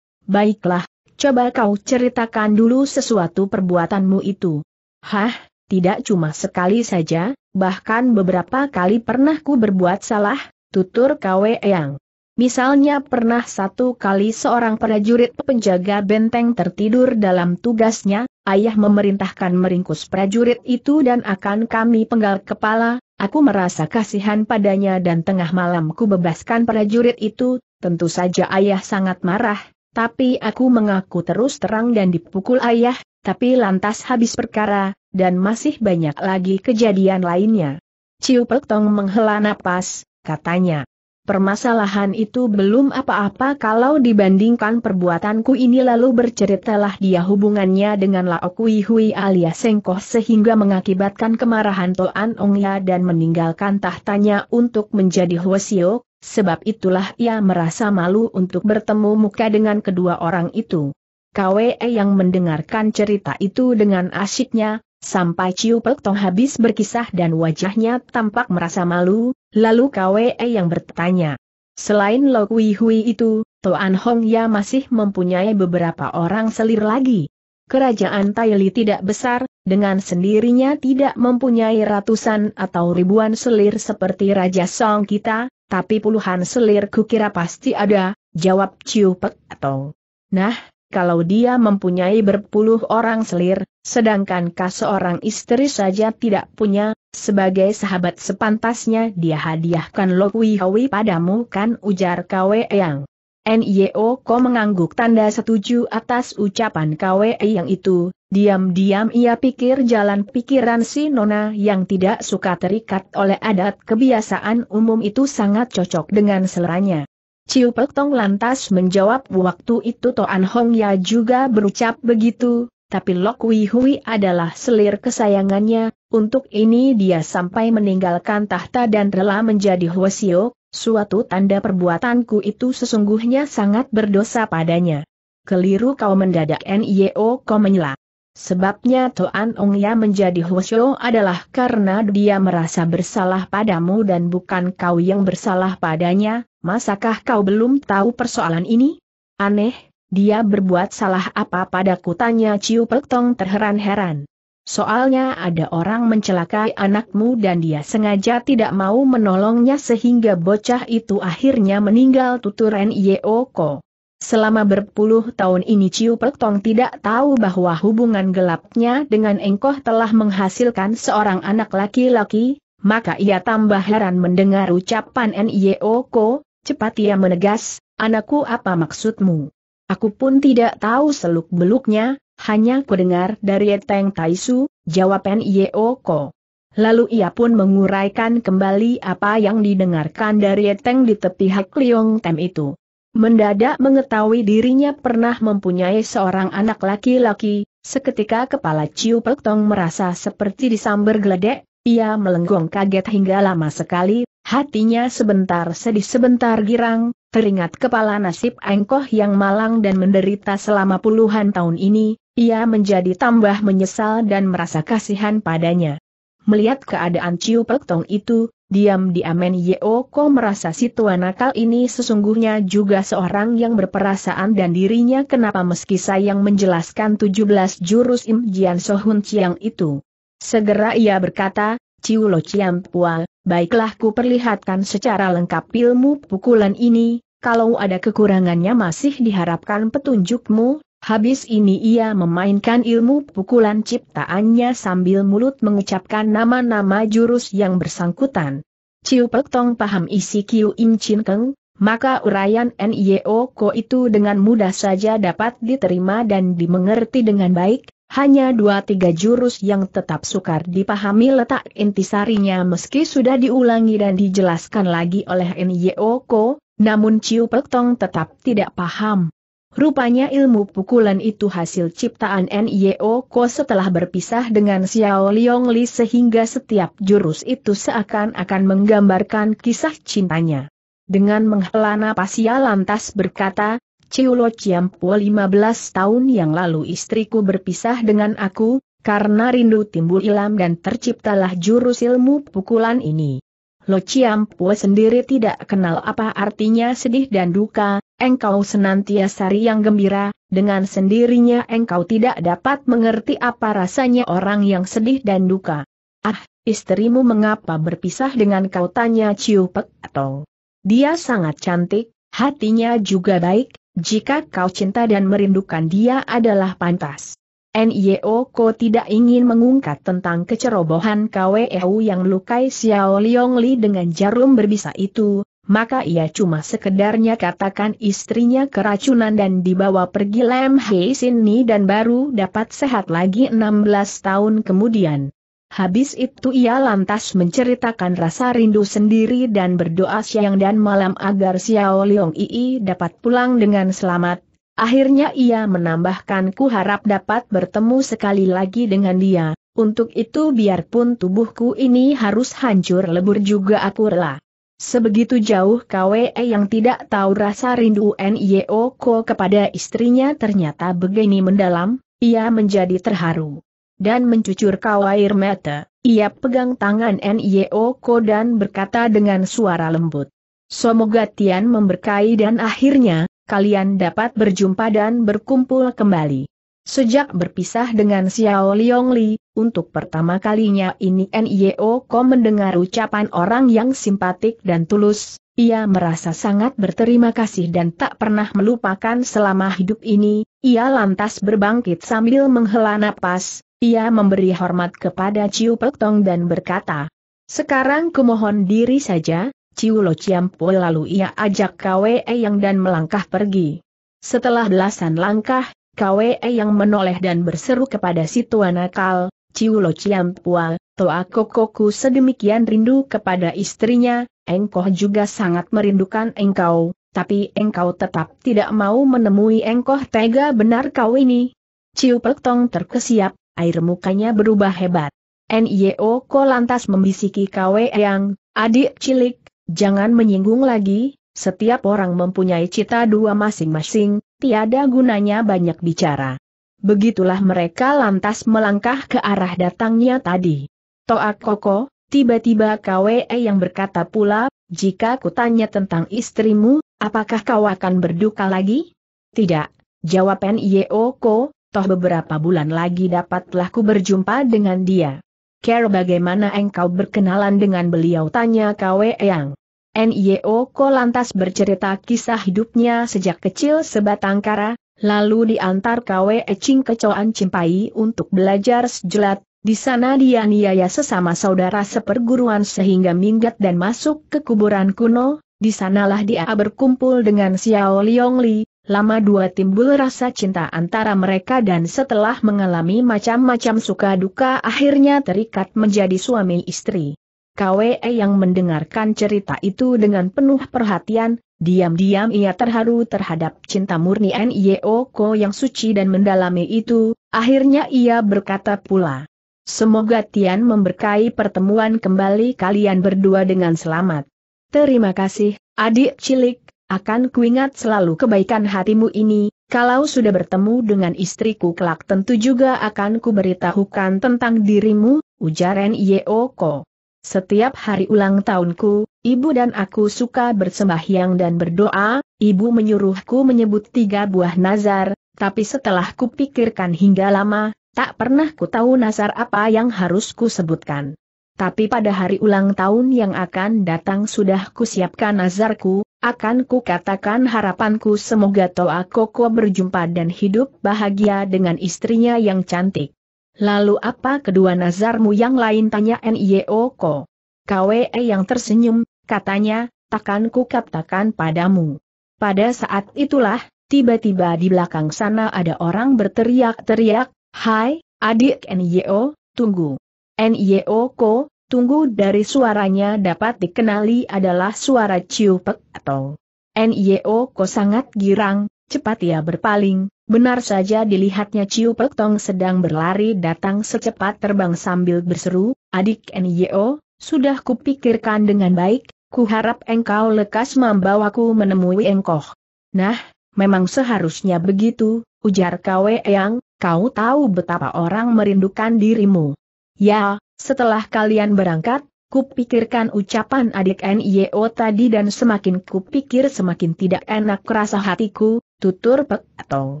Baiklah. Coba kau ceritakan dulu sesuatu perbuatanmu itu. Hah, tidak cuma sekali saja, bahkan beberapa kali pernah ku berbuat salah, tutur Kwe Yang. Misalnya pernah satu kali seorang prajurit penjaga benteng tertidur dalam tugasnya, ayah memerintahkan meringkus prajurit itu dan akan kami penggal kepala, aku merasa kasihan padanya dan tengah malam ku bebaskan prajurit itu, tentu saja ayah sangat marah. Tapi aku mengaku terus terang dan dipukul ayah, tapi lantas habis perkara, dan masih banyak lagi kejadian lainnya. Ciu Pek Tong menghela napas, katanya. Permasalahan itu belum apa-apa kalau dibandingkan perbuatanku ini, lalu berceritalah dia hubungannya dengan Lao Kui Hui alias Sengkoh sehingga mengakibatkan kemarahan Toan Ongya dan meninggalkan tahtanya untuk menjadi Hwasio. Sebab itulah ia merasa malu untuk bertemu muka dengan kedua orang itu. Kwe yang mendengarkan cerita itu dengan asyiknya, sampai Ciu Pek Tong habis berkisah dan wajahnya tampak merasa malu, lalu Kwe yang bertanya. Selain Lo Kui Hui itu, Toan Hong Ya masih mempunyai beberapa orang selir lagi. Kerajaan Taili tidak besar, dengan sendirinya tidak mempunyai ratusan atau ribuan selir seperti Raja Song kita. Tapi puluhan selir kukira pasti ada, jawab Ciu Pek Tong. Nah, kalau dia mempunyai berpuluh orang selir, sedangkan kau seorang istri saja tidak punya, sebagai sahabat sepantasnya dia hadiahkan Lo Kui Hui padamu kan, ujar Kwe Yang. Nio Ko mengangguk tanda setuju atas ucapan Kwe Yang itu, diam-diam ia pikir jalan pikiran si nona yang tidak suka terikat oleh adat kebiasaan umum itu sangat cocok dengan seleranya. Ciu Pek Tong lantas menjawab, waktu itu Toan Hong Ya juga berucap begitu, tapi Lo Kui Hui adalah selir kesayangannya, untuk ini dia sampai meninggalkan tahta dan rela menjadi Hwasio. Suatu tanda perbuatanku itu sesungguhnya sangat berdosa padanya. Keliru kau, mendadak Nio kau menyela. Sebabnya Toan Ong Ya menjadi Hwasyo adalah karena dia merasa bersalah padamu dan bukan kau yang bersalah padanya. Masakah kau belum tahu persoalan ini? Aneh, dia berbuat salah apa padaku, tanya Ciu Pek Tong terheran-heran. Soalnya ada orang mencelakai anakmu dan dia sengaja tidak mau menolongnya sehingga bocah itu akhirnya meninggal, tutur Nio Ko. Selama berpuluh tahun ini Ciu Pek Tong tidak tahu bahwa hubungan gelapnya dengan Engkoh telah menghasilkan seorang anak laki-laki, maka ia tambah heran mendengar ucapan Nio Ko. Cepat ia menegas, "Anakku, apa maksudmu? Aku pun tidak tahu seluk-beluknya, hanya kudengar dari Teng Taisu," jawab Nio Ko. Lalu ia pun menguraikan kembali apa yang didengarkan dari Teng di tepi Hak Liong Tem itu. Mendadak mengetahui dirinya pernah mempunyai seorang anak laki-laki, seketika kepala Ciu Pek Tong merasa seperti disambar geledek, ia melenggong kaget hingga lama sekali, hatinya sebentar sedih sebentar girang, teringat kepala nasib Engkoh yang malang dan menderita selama puluhan tahun ini, ia menjadi tambah menyesal dan merasa kasihan padanya. Melihat keadaan Ciu Pek Tong itu, diam-diam Nio Ko merasa si tua nakal ini sesungguhnya juga seorang yang berperasaan dan dirinya kenapa meski sayang menjelaskan tujuh belas jurus Im Jian So Hun Chiang itu. Segera ia berkata, "Ciu Lo Chiam Pua, baiklah ku perlihatkan secara lengkap ilmu pukulan ini, kalau ada kekurangannya masih diharapkan petunjukmu." Habis ini ia memainkan ilmu pukulan ciptaannya sambil mulut mengucapkan nama-nama jurus yang bersangkutan. Ciu Pek Tong paham isi Kiu Im Chin Keng, maka uraian Nio Ko itu dengan mudah saja dapat diterima dan dimengerti dengan baik, hanya dua tiga jurus yang tetap sukar dipahami letak intisarinya meski sudah diulangi dan dijelaskan lagi oleh Nio Ko, namun Ciu Pek Tong tetap tidak paham. Rupanya ilmu pukulan itu hasil ciptaan Nio Ko setelah berpisah dengan Xiao Liong Li sehingga setiap jurus itu seakan-akan menggambarkan kisah cintanya. Dengan menghela napas ia lantas berkata, "Ciu Lo Chiam Pua, lima belas tahun yang lalu istriku berpisah dengan aku, karena rindu timbul ilham dan terciptalah jurus ilmu pukulan ini. Lo Chiam Pua sendiri tidak kenal apa artinya sedih dan duka, engkau senantiasa riang gembira, dengan sendirinya engkau tidak dapat mengerti apa rasanya orang yang sedih dan duka." "Ah, istrimu mengapa berpisah dengan kau?" tanya Ciu Pek Tong. "Dia sangat cantik, hatinya juga baik, jika kau cinta dan merindukan dia adalah pantas." Nio Ko tidak ingin mengungkap tentang kecerobohan Kweu yang melukai Xiao Liong Li dengan jarum berbisa itu, maka ia cuma sekedarnya katakan istrinya keracunan dan dibawa pergi Lam Hei Sini dan baru dapat sehat lagi enam belas tahun kemudian. Habis itu ia lantas menceritakan rasa rindu sendiri dan berdoa siang dan malam agar Xiao Liong Li dapat pulang dengan selamat. Akhirnya ia menambahkan, "Ku harap dapat bertemu sekali lagi dengan dia, untuk itu biarpun tubuhku ini harus hancur lebur juga aku rela." Sebegitu jauh Kwe yang tidak tahu rasa rindu Nio Ko kepada istrinya ternyata begini mendalam, ia menjadi terharu dan mencucurkan air mata, ia pegang tangan Nio Ko dan berkata dengan suara lembut, "Semoga Tian memberkahi dan akhirnya kalian dapat berjumpa dan berkumpul kembali." Sejak berpisah dengan Xiao Liong Li, untuk pertama kalinya ini Nio Ko mendengar ucapan orang yang simpatik dan tulus, ia merasa sangat berterima kasih dan tak pernah melupakan selama hidup ini, ia lantas berbangkit sambil menghela napas, ia memberi hormat kepada Ciu Pek Tong dan berkata, "Sekarang kumohon diri saja, Ciu Lo Chiam Pua." Lalu ia ajak Kwe yang dan melangkah pergi. Setelah belasan langkah, Kwe yang menoleh dan berseru kepada si tua nakal, "Ciu Lo Chiam Pua, Toa Kokoku sedemikian rindu kepada istrinya, Engkoh juga sangat merindukan engkau, tapi engkau tetap tidak mau menemui Engkoh, tega benar kau ini." Ciu Pek Tong terkesiap, air mukanya berubah hebat. Nio Ko lantas membisiki Kwe yang, "Adik cilik, jangan menyinggung lagi, Setiap orang mempunyai cita dua masing-masing, tiada gunanya banyak bicara. Begitulah mereka lantas melangkah ke arah datangnya tadi. Toa Koko, tiba-tiba Kwe yang berkata pula, jika kutanya tentang istrimu, apakah kau akan berduka lagi? Tidak, jawab N Y O Ko, toh beberapa bulan lagi dapatlah ku berjumpa dengan dia. Kira bagaimana engkau berkenalan dengan beliau, tanya Kwe yang. N Y O Ko lantas bercerita kisah hidupnya sejak kecil sebatang kara, lalu diantar Kwe Ching ke Coan Cimpai untuk belajar sejelat. Di sana dia niaya sesama saudara seperguruan sehingga minggat dan masuk ke kuburan kuno. Di sanalah dia berkumpul dengan Xiao Liongli. Lama dua timbul rasa cinta antara mereka dan setelah mengalami macam-macam suka duka akhirnya terikat menjadi suami istri. Kwe yang mendengarkan cerita itu dengan penuh perhatian, diam-diam ia terharu terhadap cinta murni N Y O Ko yang suci dan mendalami itu, akhirnya ia berkata pula, semoga Tian memberkahi pertemuan kembali kalian berdua dengan selamat. Terima kasih, adik cilik, akan kuingat selalu kebaikan hatimu ini, kalau sudah bertemu dengan istriku kelak tentu juga akan kuberitahukan tentang dirimu, ujar N Y O Ko. Setiap hari ulang tahunku, ibu dan aku suka bersembahyang dan berdoa, ibu menyuruhku menyebut tiga buah nazar, tapi setelah kupikirkan hingga lama, tak pernah ku tahu nazar apa yang harus ku sebutkan. Tapi pada hari ulang tahun yang akan datang sudah kusiapkan nazarku, akan ku katakan harapanku semoga Toa Koko berjumpa dan hidup bahagia dengan istrinya yang cantik. Lalu apa kedua nazarmu yang lain, tanya N Y O Ko. Kwe yang tersenyum, katanya, takkan ku katakan padamu. Pada saat itulah, tiba-tiba di belakang sana ada orang berteriak-teriak, hai, adik N Y O, tunggu. N Y O Ko, tunggu dari suaranya dapat dikenali adalah suara Ciu Pek atau. N Y O Ko sangat girang, cepat ia berpaling. Benar saja dilihatnya Ciu Pek Tong sedang berlari datang secepat terbang sambil berseru, adik N Y O, sudah kupikirkan dengan baik, kuharap engkau lekas membawaku menemui engkoh. Nah, memang seharusnya begitu, ujar Kwe yang, kau tahu betapa orang merindukan dirimu. Ya, setelah kalian berangkat, kupikirkan ucapan adik N Y O tadi dan semakin kupikir semakin tidak enak rasa hatiku, tutur Pek atau.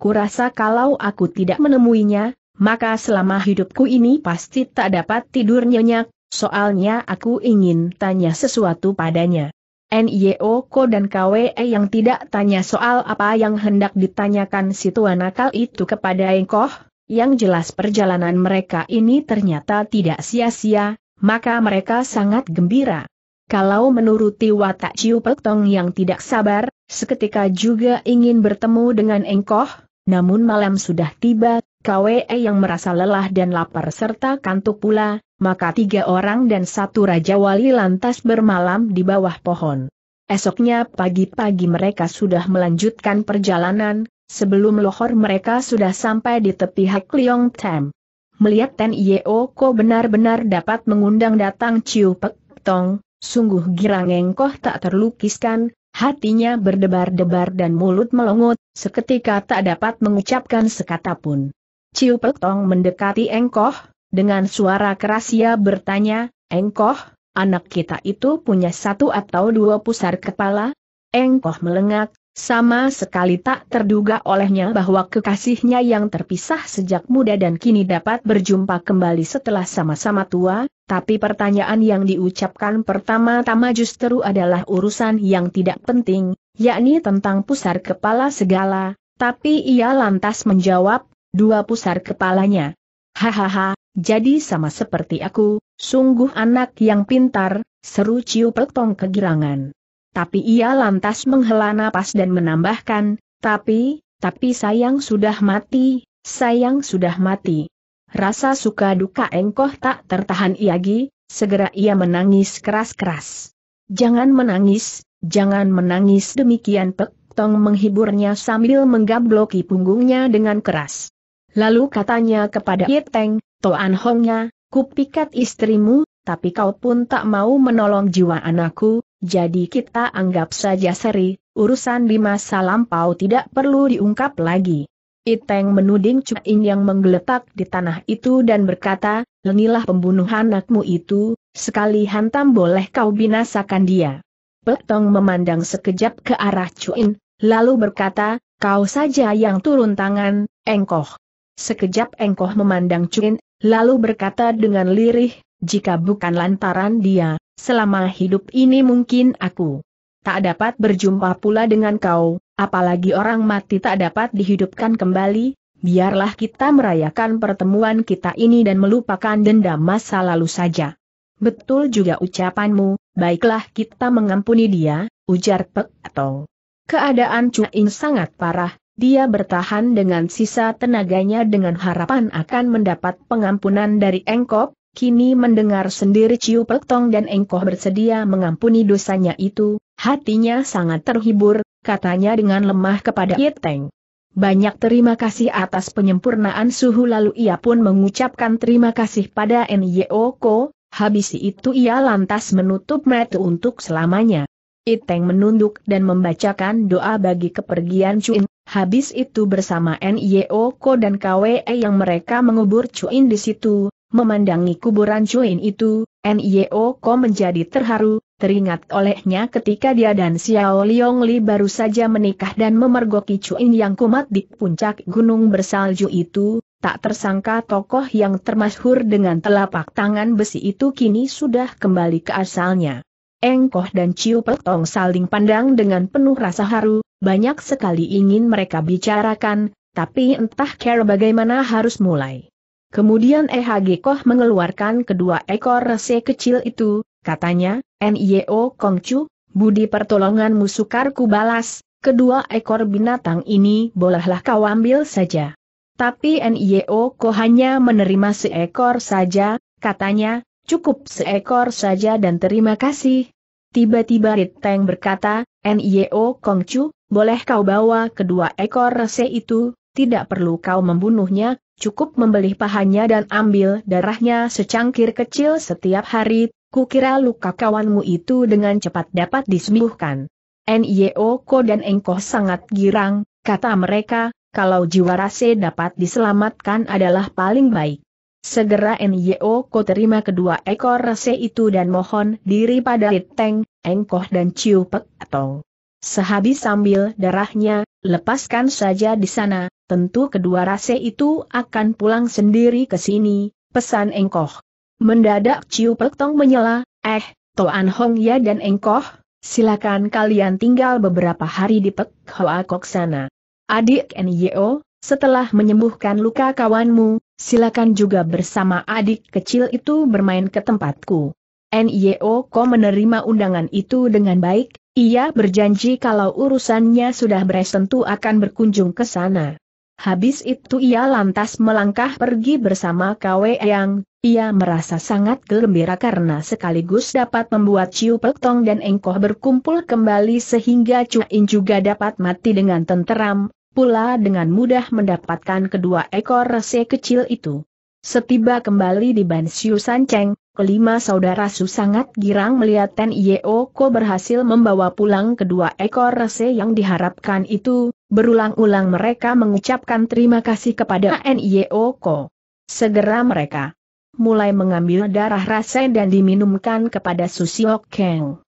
Kurasa kalau aku tidak menemuinya, maka selama hidupku ini pasti tak dapat tidur nyenyak, soalnya aku ingin tanya sesuatu padanya. N Y O Ko dan Kwe yang tidak tanya soal apa yang hendak ditanyakan si tuan nakal itu kepada engkoh, yang jelas perjalanan mereka ini ternyata tidak sia-sia, maka mereka sangat gembira. Kalau menuruti watak Ciu Pek Tong yang tidak sabar, seketika juga ingin bertemu dengan engkoh, namun malam sudah tiba, Kwe yang merasa lelah dan lapar serta kantuk pula, maka tiga orang dan satu raja wali lantas bermalam di bawah pohon. Esoknya pagi-pagi mereka sudah melanjutkan perjalanan, sebelum lohor mereka sudah sampai di tepi Hak Liong Tem. Melihat N Y O Ko benar-benar dapat mengundang datang Ciu Pek Tong, sungguh girang engkoh tak terlukiskan, hatinya berdebar-debar dan mulut melongot, seketika tak dapat mengucapkan sekata pun. Ciu Pek Tong mendekati engkoh, dengan suara keras ia bertanya, engkoh, anak kita itu punya satu atau dua pusar kepala? Engkoh melengak, sama sekali tak terduga olehnya bahwa kekasihnya yang terpisah sejak muda dan kini dapat berjumpa kembali setelah sama-sama tua, tapi pertanyaan yang diucapkan pertama-tama justru adalah urusan yang tidak penting, yakni tentang pusar kepala segala, tapi ia lantas menjawab, dua pusar kepalanya. Hahaha, jadi sama seperti aku, sungguh anak yang pintar, seru Ciu Pek Tong kegirangan. Tapi ia lantas menghela napas dan menambahkan, tapi, tapi sayang sudah mati, sayang sudah mati. Rasa suka duka engkoh tak tertahan lagi, segera ia menangis keras-keras. Jangan menangis, jangan menangis, demikian Pek Tong menghiburnya sambil menggabloki punggungnya dengan keras. Lalu katanya kepada Ye Teng, Toan Hongnya, kupikat istrimu, tapi kau pun tak mau menolong jiwa anakku, Jadi kita anggap saja seri, urusan di masa lampau tidak perlu diungkap lagi. Iteng menuding Cuin yang menggeletak di tanah itu dan berkata, "Lenilah pembunuhan anakmu itu, sekali hantam boleh kau binasakan dia." Petong memandang sekejap ke arah Cuin, lalu berkata, "Kau saja yang turun tangan, Engkoh." Sekejap Engkoh memandang Cuin, lalu berkata dengan lirih, "Jika bukan lantaran dia, selama hidup ini mungkin aku tak dapat berjumpa pula dengan kau, apalagi orang mati tak dapat dihidupkan kembali. Biarlah kita merayakan pertemuan kita ini dan melupakan dendam masa lalu saja." "Betul juga ucapanmu, baiklah kita mengampuni dia," ujar Pek Tong. Keadaan Cuin sangat parah, dia bertahan dengan sisa tenaganya dengan harapan akan mendapat pengampunan dari Engkop, kini mendengar sendiri Ciu Pek Tong dan Engkoh bersedia mengampuni dosanya itu, hatinya sangat terhibur, katanya dengan lemah kepada Iteng, "Banyak terima kasih atas penyempurnaan suhu." Lalu ia pun mengucapkan terima kasih pada N Y O K O. Habis itu ia lantas menutup mata untuk selamanya. Iteng menunduk dan membacakan doa bagi kepergian Cuin, habis itu bersama N Y O K O dan K W E yang mereka mengubur Cuin di situ. Memandangi kuburan Cuin itu, N Y O K O menjadi terharu, teringat olehnya ketika dia dan Xiao Liongli baru saja menikah dan memergoki Cuin yang kumat di puncak gunung bersalju itu. Tak tersangka tokoh yang termasyhur dengan telapak tangan besi itu kini sudah kembali ke asalnya. Engkoh dan Ciu Pek Tong saling pandang dengan penuh rasa haru, banyak sekali ingin mereka bicarakan, tapi entah cara bagaimana harus mulai. Kemudian E H G Koh mengeluarkan kedua ekor rese kecil itu, katanya, "Nio Kongcu, budi pertolonganmu sukar ku balas, kedua ekor binatang ini bolehlah kau ambil saja." Tapi Nio Ko hanya menerima seekor saja, katanya, "Cukup seekor saja dan terima kasih." Tiba-tiba Iteng berkata, "Nio Kongcu, boleh kau bawa kedua ekor rese itu, tidak perlu kau membunuhnya, cukup membeli pahanya dan ambil darahnya secangkir kecil setiap hari, kukira luka kawanmu itu dengan cepat dapat disembuhkan." Nio Ko dan Engkoh sangat girang, kata mereka, "Kalau jiwa rase dapat diselamatkan adalah paling baik." Segera Nio Ko terima kedua ekor rase itu dan mohon diri pada Iteng, Engkoh dan Ciu Pek Tong. "Sehabis ambil darahnya, lepaskan saja di sana, tentu kedua rase itu akan pulang sendiri ke sini," pesan Engkoh. Mendadak Ciu Pek Tong menyela, "Eh, Toan Hong Ya dan Engkoh, silakan kalian tinggal beberapa hari di Pek Hoa Kok sana. Adik Nio, setelah menyembuhkan luka kawanmu, silakan juga bersama adik kecil itu bermain ke tempatku." Nio Ko menerima undangan itu dengan baik, ia berjanji kalau urusannya sudah beres tentu akan berkunjung ke sana. Habis itu ia lantas melangkah pergi bersama Kwe Yang, ia merasa sangat gembira karena sekaligus dapat membuat Ciu Pek Tong dan Engkoh berkumpul kembali sehingga Cuin juga dapat mati dengan tenteram, pula dengan mudah mendapatkan kedua ekor rese kecil itu. Setiba kembali di Ban Siu San Cheng, kelima saudara Su sangat girang melihat Nio Ko berhasil membawa pulang kedua ekor rese yang diharapkan itu, berulang-ulang mereka mengucapkan terima kasih kepada Nio Ko. Segera mereka mulai mengambil darah rese dan diminumkan kepada Su Siok Keng.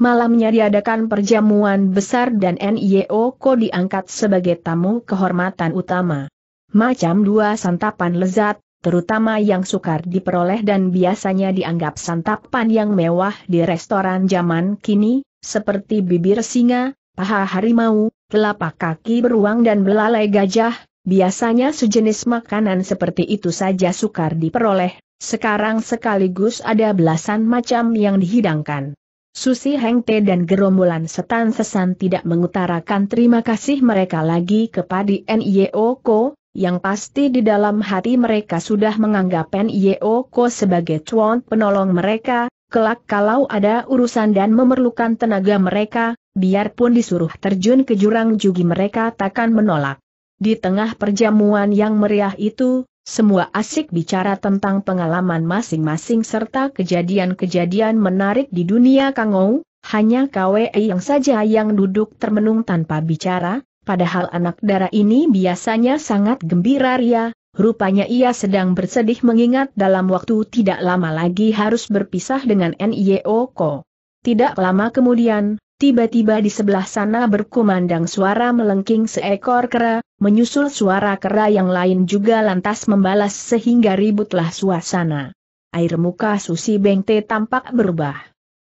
Malamnya diadakan perjamuan besar dan Nio Ko diangkat sebagai tamu kehormatan utama. Macam dua santapan lezat, terutama yang sukar diperoleh dan biasanya dianggap santapan yang mewah di restoran zaman kini, seperti bibir singa, paha harimau, telapak kaki beruang dan belalai gajah, biasanya sejenis makanan seperti itu saja sukar diperoleh, sekarang sekaligus ada belasan macam yang dihidangkan. Susi Heng Te dan gerombolan setan sesan tidak mengutarakan terima kasih mereka lagi kepada Nio Ko, yang pasti di dalam hati mereka sudah menganggap Nio Ko sebagai tuan penolong mereka, kelak kalau ada urusan dan memerlukan tenaga mereka, biarpun disuruh terjun ke jurang jugi mereka takkan menolak. Di tengah perjamuan yang meriah itu, semua asik bicara tentang pengalaman masing-masing serta kejadian-kejadian menarik di dunia Kangou, Hanya Kwei yang saja yang duduk termenung tanpa bicara, padahal anak dara ini biasanya sangat gembira ria. Rupanya ia sedang bersedih mengingat dalam waktu tidak lama lagi harus berpisah dengan Nio Ko. Tidak lama kemudian, tiba-tiba di sebelah sana berkumandang suara melengking seekor kera, menyusul suara kera yang lain juga lantas membalas sehingga ributlah suasana. Air muka Susi Bengte tampak berubah.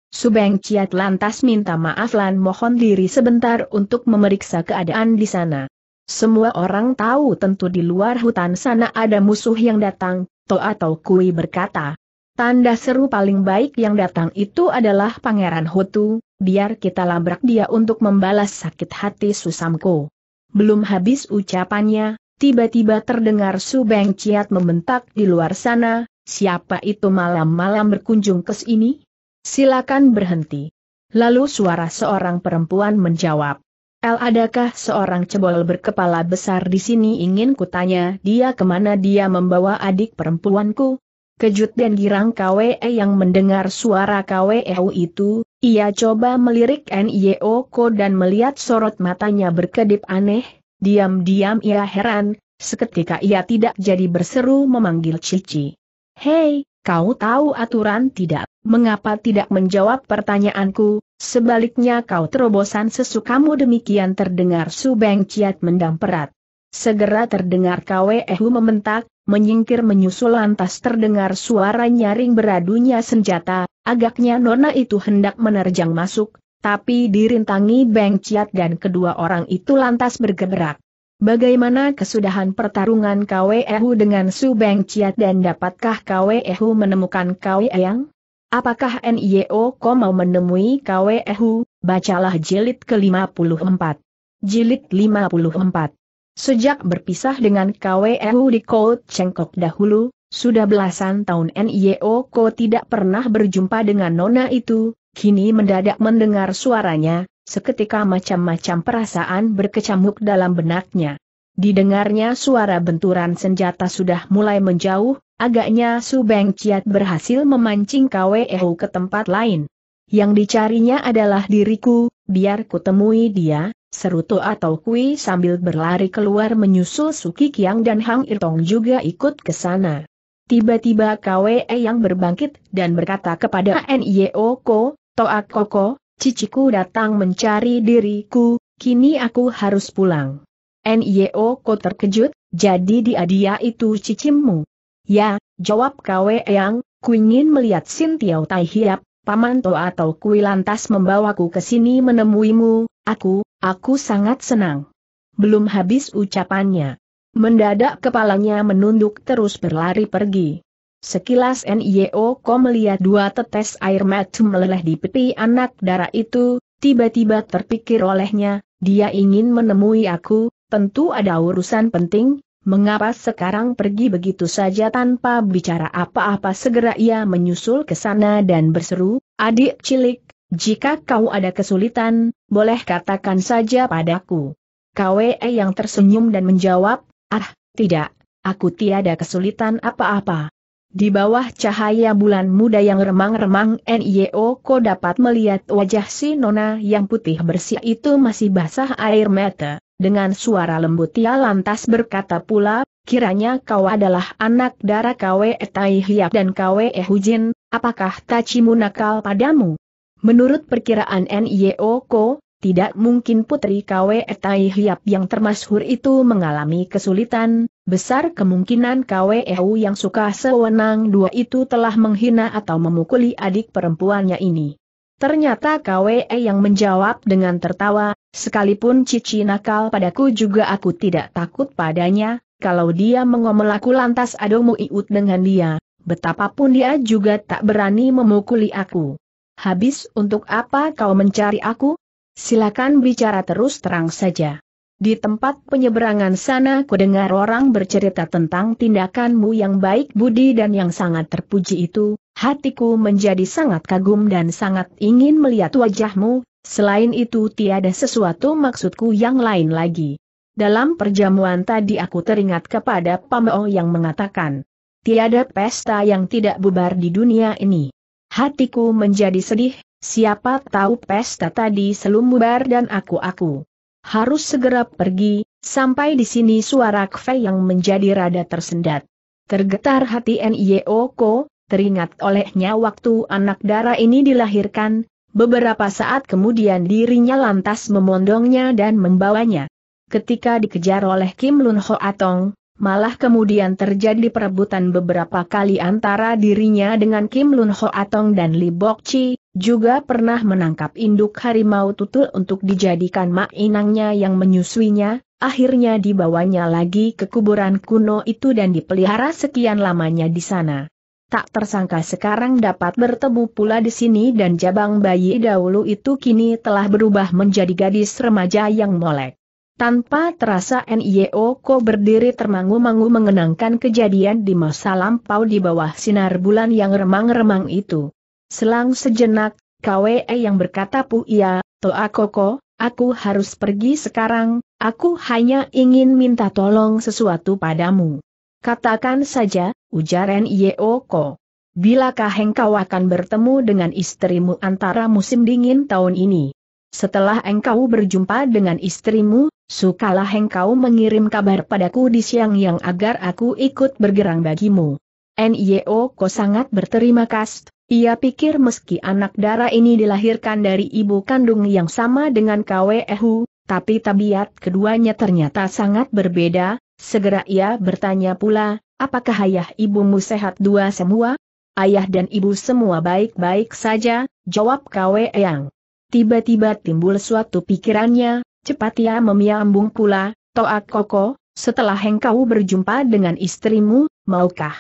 Su Bengciat lantas minta maaf lan mohon diri sebentar untuk memeriksa keadaan di sana. Semua orang tahu tentu di luar hutan sana ada musuh yang datang, To atau Kui berkata. Tanda seru paling baik yang datang itu adalah Pangeran Hutu, biar kita labrak dia untuk membalas sakit hati Susamko. Belum habis ucapannya, tiba-tiba terdengar Su Bengciat membentak di luar sana, siapa itu malam-malam berkunjung ke sini? Silakan berhenti. Lalu suara seorang perempuan menjawab. El adakah seorang cebol berkepala besar di sini? Ingin kutanya dia kemana dia membawa adik perempuanku? Kejut dan girang Kwei yang mendengar suara Kwei itu, ia coba melirik Nio Ko dan melihat sorot matanya berkedip aneh, diam-diam ia heran, seketika ia tidak jadi berseru memanggil Cici. Hei, kau tahu aturan tidak? Mengapa tidak menjawab pertanyaanku? Sebaliknya kau terobosan sesukamu. Demikian terdengar Su Bengciat mendamperat. Segera terdengar Kwei membentak, menyingkir menyusul lantas terdengar suara nyaring beradunya senjata, agaknya nona itu hendak menerjang masuk, tapi dirintangi Bengciat dan kedua orang itu lantas bergerak. Bagaimana kesudahan pertarungan Kwei dengan Su Bengciat dan dapatkah Kwei menemukan Kwei yang? Apakah Nio Ko mau menemui Kwei? Bacalah jilid ke lima puluh empat. Jilid lima puluh empat. Sejak berpisah dengan Kwei di Kot Cengkok dahulu, sudah belasan tahun Nio Ko tidak pernah berjumpa dengan nona itu, kini mendadak mendengar suaranya, seketika macam-macam perasaan berkecamuk dalam benaknya. Didengarnya suara benturan senjata sudah mulai menjauh, agaknya Su Bengciat berhasil memancing Kwei ke tempat lain. Yang dicarinya adalah diriku, biar kutemui dia, seru To atau Kui sambil berlari keluar menyusul Su Kikiang dan Hang Irtong juga ikut ke sana. Tiba-tiba Kwei yang berbangkit dan berkata kepada Nio Ko, Toa Koko, ciciku datang mencari diriku, kini aku harus pulang. Nio Ko terkejut, jadi dia dia itu cicimmu? Ya, jawab Kwei yang, ku ingin melihat Sin Tiau Tai Hiap, paman To atau Kui lantas membawaku ke sini menemuimu, aku, aku sangat senang. Belum habis ucapannya. Mendadak kepalanya menunduk terus berlari pergi. Sekilas Nio Ko melihat dua tetes air mata meleleh di pipi anak dara itu, tiba-tiba terpikir olehnya, dia ingin menemui aku, tentu ada urusan penting. Mengapa sekarang pergi begitu saja tanpa bicara apa-apa? Segera ia menyusul ke sana dan berseru, adik cilik, jika kau ada kesulitan, boleh katakan saja padaku. Kwei yang tersenyum dan menjawab, ah, tidak, aku tiada kesulitan apa-apa. Di bawah cahaya bulan muda yang remang-remang Nio Ko dapat melihat wajah si nona yang putih bersih itu masih basah air mata. Dengan suara lembut ia lantas berkata pula, kiranya kau adalah anak dara Kwei Tai Hiap dan Kwei Hujin, apakah tacimu nakal padamu? Menurut perkiraan Nio Ko, tidak mungkin putri Kwei Tai Hiap yang termasyhur itu mengalami kesulitan, besar kemungkinan Kwei yang suka sewenang dua itu telah menghina atau memukuli adik perempuannya ini. Ternyata Kwei yang menjawab dengan tertawa, sekalipun cici nakal padaku juga aku tidak takut padanya, kalau dia mengomel aku lantas adomu iut dengan dia, betapapun dia juga tak berani memukuli aku. Habis untuk apa kau mencari aku? Silakan bicara terus terang saja. Di tempat penyeberangan sana ku dengar orang bercerita tentang tindakanmu yang baik budi dan yang sangat terpuji itu. Hatiku menjadi sangat kagum dan sangat ingin melihat wajahmu, selain itu tiada sesuatu maksudku yang lain lagi. Dalam perjamuan tadi aku teringat kepada Pameo yang mengatakan, tiada pesta yang tidak bubar di dunia ini. Hatiku menjadi sedih, Siapa tahu pesta tadi selumubar dan aku-aku. Harus segera pergi." Sampai di sini suara Kve yang menjadi rada tersendat. Tergetar hati Nyeoko, teringat olehnya waktu anak dara ini dilahirkan, beberapa saat kemudian dirinya lantas memondongnya dan membawanya. Ketika dikejar oleh Kim Lun Ho Atong, malah kemudian terjadi perebutan beberapa kali antara dirinya dengan Kim Lun Ho Atong dan Li Bok Chi, juga pernah menangkap induk harimau tutul untuk dijadikan mak inangnya yang menyusuinya, akhirnya dibawanya lagi ke kuburan kuno itu dan dipelihara sekian lamanya di sana. Tak tersangka sekarang dapat bertemu pula di sini dan jabang bayi dahulu itu kini telah berubah menjadi gadis remaja yang molek. Tanpa terasa Nyeoko berdiri termangu-mangu mengenangkan kejadian di masa lampau di bawah sinar bulan yang remang-remang itu. Selang sejenak, Kwe yang berkata, "Puya, Toa Koko, aku harus pergi sekarang, aku hanya ingin minta tolong sesuatu padamu." "Katakan saja," ujar Nyeoko. "Bilakah engkau akan bertemu dengan istrimu antara musim dingin tahun ini? Setelah engkau berjumpa dengan istrimu, sukalah engkau mengirim kabar padaku di siang yang agar aku ikut bergerang bagimu." Nyeoko sangat berterima kasih. Ia pikir meski anak dara ini dilahirkan dari ibu kandung yang sama dengan Kwehu, tapi tabiat keduanya ternyata sangat berbeda. Segera ia bertanya pula, "Apakah ayah ibumu sehat dua semua?" "Ayah dan ibu semua baik-baik saja," jawab Kweang. Tiba-tiba timbul suatu pikirannya, cepat ia memiambung pula, "Toa Koko, setelah engkau berjumpa dengan istrimu, maukah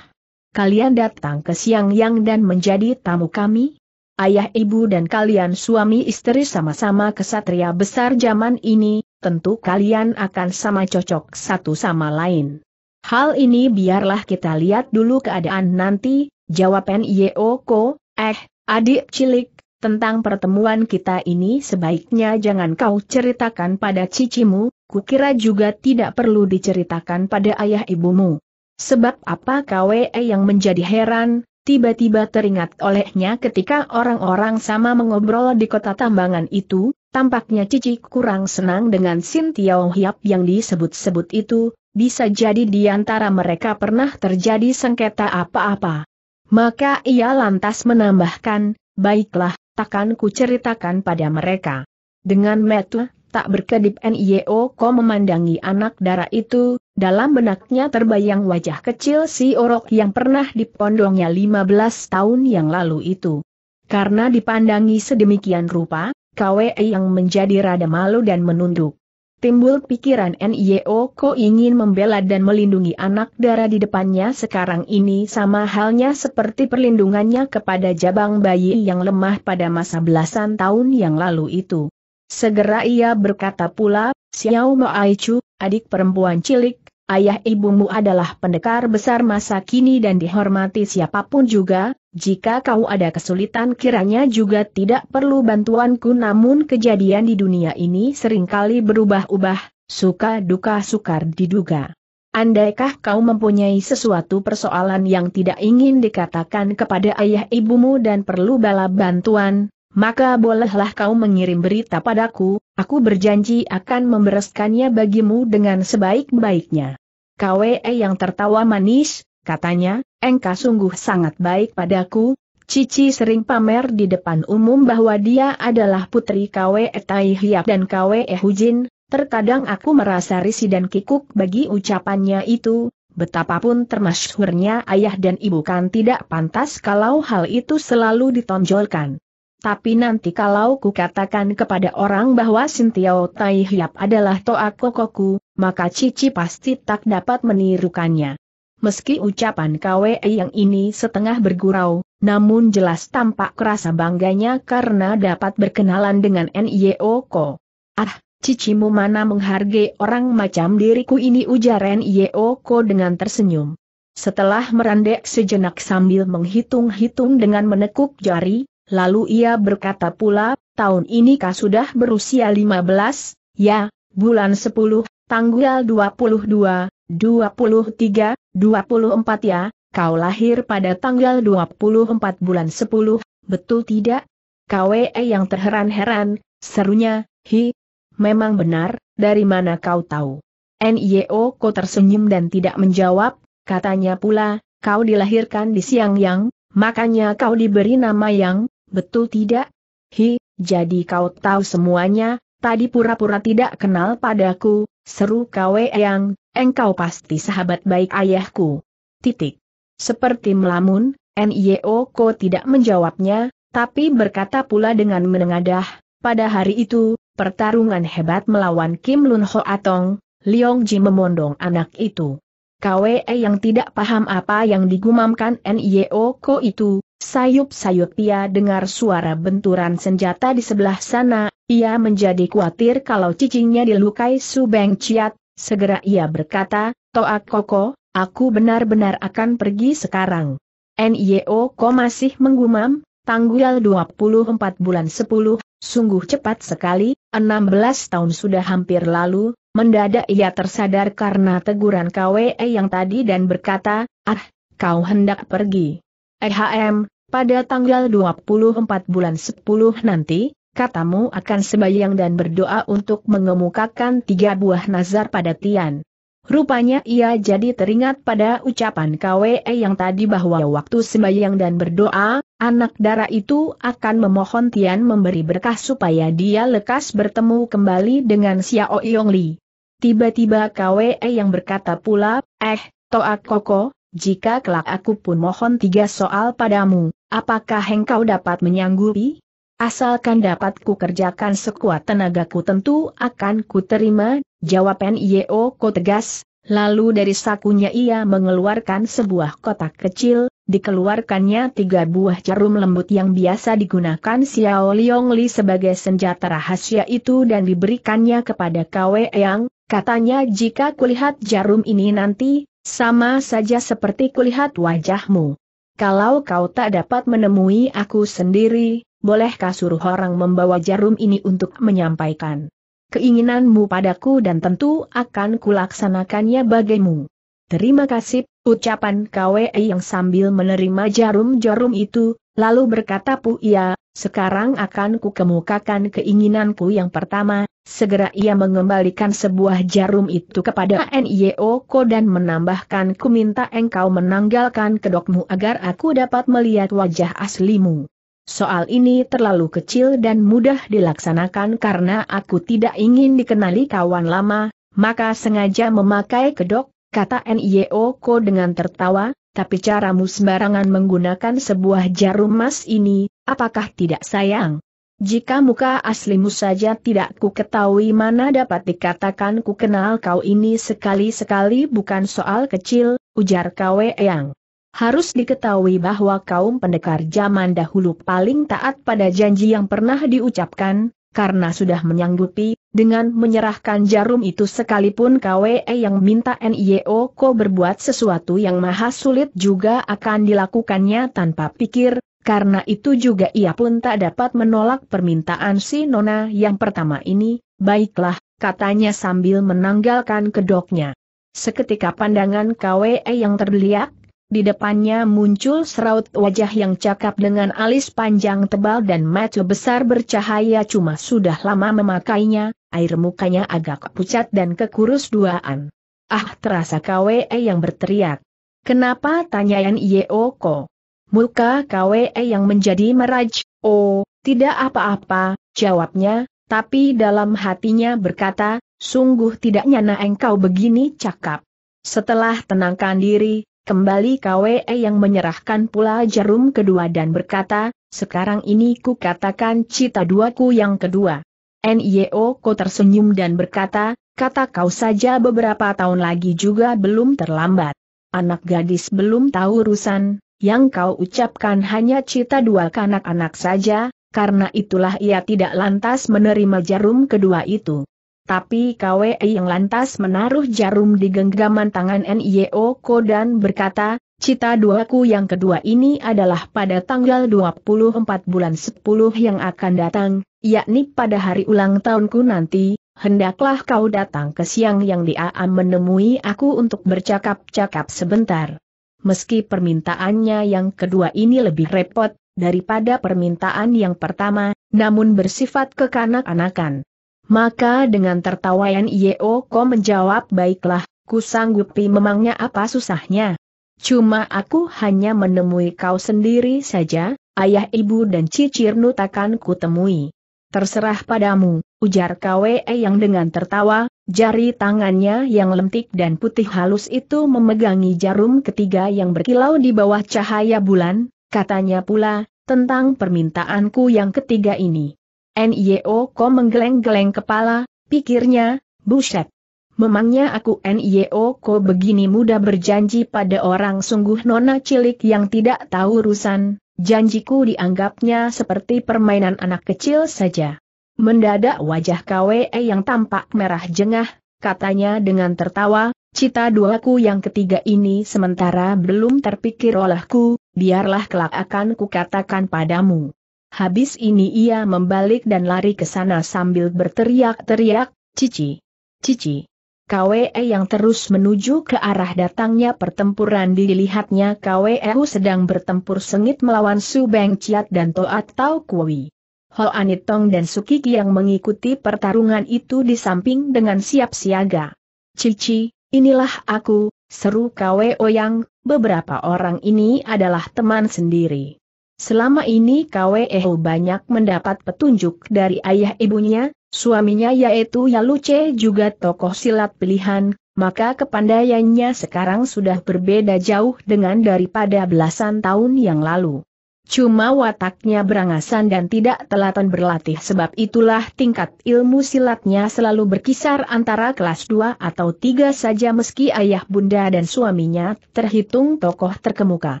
kalian datang ke Siang Yang dan menjadi tamu kami? Ayah ibu dan kalian suami istri sama-sama kesatria besar zaman ini, tentu kalian akan sama cocok satu sama lain." "Hal ini biarlah kita lihat dulu keadaan nanti," jawab Nyeoko. "Eh, adik cilik, tentang pertemuan kita ini sebaiknya jangan kau ceritakan pada cicimu, kukira juga tidak perlu diceritakan pada ayah ibumu." Sebab apa? Kwe yang menjadi heran, tiba-tiba teringat olehnya ketika orang-orang sama mengobrol di kota tambangan itu, tampaknya Cici kurang senang dengan Sin Tiao Hiap yang disebut-sebut itu, bisa jadi di antara mereka pernah terjadi sengketa apa-apa. Maka ia lantas menambahkan, "Baiklah, takkan ku ceritakan pada mereka." Dengan mata tak berkedip Nyeoko memandangi anak dara itu, dalam benaknya terbayang wajah kecil si orok yang pernah dipondongnya lima belas tahun yang lalu itu. Karena dipandangi sedemikian rupa, Kwe yang menjadi rada malu dan menunduk. Timbul pikiran Nyeoko ingin membela dan melindungi anak dara di depannya sekarang ini sama halnya seperti perlindungannya kepada jabang bayi yang lemah pada masa belasan tahun yang lalu itu. Segera ia berkata pula, "Xiao Moaichu, adik perempuan cilik, ayah ibumu adalah pendekar besar masa kini dan dihormati siapapun juga, jika kau ada kesulitan kiranya juga tidak perlu bantuanku." Namun kejadian di dunia ini seringkali berubah-ubah, suka duka sukar diduga. Andaikah kau mempunyai sesuatu persoalan yang tidak ingin dikatakan kepada ayah ibumu dan perlu bala bantuan, maka bolehlah kau mengirim berita padaku, aku berjanji akan membereskannya bagimu dengan sebaik-baiknya. Kwe yang tertawa manis, katanya, "Engkau sungguh sangat baik padaku, Cici sering pamer di depan umum bahwa dia adalah putri Kwe Tai Hiap dan Kwe Hujin, terkadang aku merasa risih dan kikuk bagi ucapannya itu, betapapun termasyhurnya ayah dan ibu kan tidak pantas kalau hal itu selalu ditonjolkan. Tapi nanti kalau kukatakan kepada orang bahwa Sin Tiao Tai Hiap adalah Toa Kokoku, maka Cici pasti tak dapat menirukannya." Meski ucapan Kwe yang ini setengah bergurau, namun jelas tampak kerasa bangganya karena dapat berkenalan dengan Nyeoko. "Ah, cicimu mana menghargai orang macam diriku ini," ujar Nyeoko dengan tersenyum. Setelah merendek sejenak sambil menghitung-hitung dengan menekuk jari, lalu ia berkata pula, "Tahun ini kau sudah berusia lima belas, ya, bulan sepuluh, tanggal dua puluh dua. dua puluh tiga, dua puluh empat ya, kau lahir pada tanggal dua puluh empat bulan sepuluh, betul tidak?" Kwe yang terheran-heran, serunya, hi, memang benar, dari mana kau tahu? Nio Ko tersenyum dan tidak menjawab, katanya pula, kau dilahirkan di Siang Yang, makanya kau diberi nama Yang, betul tidak? Hi, jadi kau tahu semuanya, tadi pura-pura tidak kenal padaku, seru Kwe Yang, engkau pasti sahabat baik ayahku. Titik. Seperti melamun, Nio Ko tidak menjawabnya, tapi berkata pula dengan menengadah, pada hari itu, pertarungan hebat melawan Kim Lun Ho Atong, Leong Ji memondong anak itu. Kwe yang tidak paham apa yang digumamkan Nio Ko itu, sayup-sayup ia dengar suara benturan senjata di sebelah sana, ia menjadi khawatir kalau cicingnya dilukai Su Beng Ciat, segera ia berkata, Toak Koko, aku benar-benar akan pergi sekarang. Nio Ko masih menggumam, tanggal dua puluh empat bulan sepuluh, sungguh cepat sekali, enam belas tahun sudah hampir lalu, mendadak ia tersadar karena teguran Kwe yang tadi dan berkata, ah, kau hendak pergi. Ehm, pada tanggal dua puluh empat bulan sepuluh nanti, katamu akan sembahyang dan berdoa untuk mengemukakan tiga buah nazar pada Tian. Rupanya ia jadi teringat pada ucapan Kwe yang tadi bahwa waktu sembahyang dan berdoa, anak dara itu akan memohon Tian memberi berkah supaya dia lekas bertemu kembali dengan Xiao Yongli. Tiba-tiba Kwe yang berkata pula, eh, Toak Koko, jika kelak aku pun mohon tiga soal padamu, apakah engkau dapat menyanggupi? Asalkan dapat ku kerjakan sekuat tenagaku tentu akan ku terima, jawab Nio Ko tegas, lalu dari sakunya ia mengeluarkan sebuah kotak kecil, dikeluarkannya tiga buah jarum lembut yang biasa digunakan Xiao Liongli sebagai senjata rahasia itu dan diberikannya kepada Kwe Yang, katanya jika kulihat jarum ini nanti, sama saja seperti kulihat wajahmu. Kalau kau tak dapat menemui aku sendiri, bolehkah suruh orang membawa jarum ini untuk menyampaikan keinginanmu padaku dan tentu akan kulaksanakannya bagimu. Terima kasih, ucapan Kwe yang sambil menerima jarum-jarum itu, lalu berkata pula, sekarang akan kukemukakan keinginanku yang pertama, segera ia mengembalikan sebuah jarum itu kepada Nio Ko dan menambahkan ku minta engkau menanggalkan kedokmu agar aku dapat melihat wajah aslimu. Soal ini terlalu kecil dan mudah dilaksanakan karena aku tidak ingin dikenali kawan lama, maka sengaja memakai kedok, kata Nio Ko dengan tertawa, tapi caramu sembarangan menggunakan sebuah jarum emas ini, apakah tidak sayang? Jika muka aslimu saja tidak ku ketahui mana dapat dikatakan ku kenal kau ini sekali-sekali bukan soal kecil, ujar Kwe Yang. Harus diketahui bahwa kaum pendekar zaman dahulu paling taat pada janji yang pernah diucapkan, karena sudah menyanggupi, dengan menyerahkan jarum itu sekalipun Kwe yang minta Nio Ko berbuat sesuatu yang maha sulit juga akan dilakukannya tanpa pikir, karena itu juga ia pun tak dapat menolak permintaan si nona yang pertama ini, baiklah, katanya sambil menanggalkan kedoknya. Seketika pandangan Kwe yang terlihat, di depannya muncul seraut wajah yang cakap dengan alis panjang tebal dan mata besar bercahaya cuma sudah lama memakainya, air mukanya agak pucat dan kekurus duaan. Ah, terasa Kwe yang berteriak. Kenapa? Tanya Nio Ko. Muka Kwe yang menjadi meraj, oh, tidak apa-apa, jawabnya, tapi dalam hatinya berkata, sungguh tidak nyana engkau begini cakap. Setelah tenangkan diri, kembali Kwe yang menyerahkan pula jarum kedua dan berkata, sekarang ini ku katakan cita duaku yang kedua. Nio Ko tersenyum dan berkata, kata kau saja beberapa tahun lagi juga belum terlambat. Anak gadis belum tahu urusan, yang kau ucapkan hanya cita dua kanak-kanak saja, karena itulah ia tidak lantas menerima jarum kedua itu. Tapi Kwe yang lantas menaruh jarum di genggaman tangan Nio Ko dan berkata, cita duaku yang kedua ini adalah pada tanggal dua puluh empat bulan sepuluh yang akan datang, yakni pada hari ulang tahunku nanti, hendaklah kau datang ke Siang Yang di A A menemui aku untuk bercakap-cakap sebentar. Meski permintaannya yang kedua ini lebih repot, daripada permintaan yang pertama, namun bersifat kekanak-kanakan. Maka dengan tertawa N Y O K O menjawab, baiklah, ku sanggupi, memangnya apa susahnya? Cuma aku hanya menemui kau sendiri saja, ayah ibu dan Cicirnu takkan ku temui. Terserah padamu, ujar Kwe yang dengan tertawa, jari tangannya yang lentik dan putih halus itu memegangi jarum ketiga yang berkilau di bawah cahaya bulan, katanya pula, tentang permintaanku yang ketiga ini. N Y O K O menggeleng-geleng kepala, pikirnya, buset. Memangnya aku N Y O K O begini mudah berjanji pada orang? Sungguh nona cilik yang tidak tahu urusan, janjiku dianggapnya seperti permainan anak kecil saja. Mendadak wajah Kwe yang tampak merah jengah, katanya dengan tertawa, cita duaku yang ketiga ini sementara belum terpikir olehku, biarlah kelak akan kukatakan padamu. Habis ini ia membalik dan lari ke sana sambil berteriak-teriak, Cici, Cici. Kwe yang terus menuju ke arah datangnya pertempuran, dilihatnya Kwe sedang bertempur sengit melawan Su Beng Ciat dan Toat Tau Kui. Hoa Nitong dan Sukik yang mengikuti pertarungan itu di samping dengan siap siaga. Cici, inilah aku, seru Kwe yang, beberapa orang ini adalah teman sendiri. Selama ini Kweho banyak mendapat petunjuk dari ayah ibunya, suaminya yaitu Yaluce juga tokoh silat pilihan, maka kepandaiannya sekarang sudah berbeda jauh dengan daripada belasan tahun yang lalu. Cuma wataknya berangasan dan tidak telaten berlatih, sebab itulah tingkat ilmu silatnya selalu berkisar antara kelas dua atau tiga saja meski ayah bunda dan suaminya terhitung tokoh terkemuka.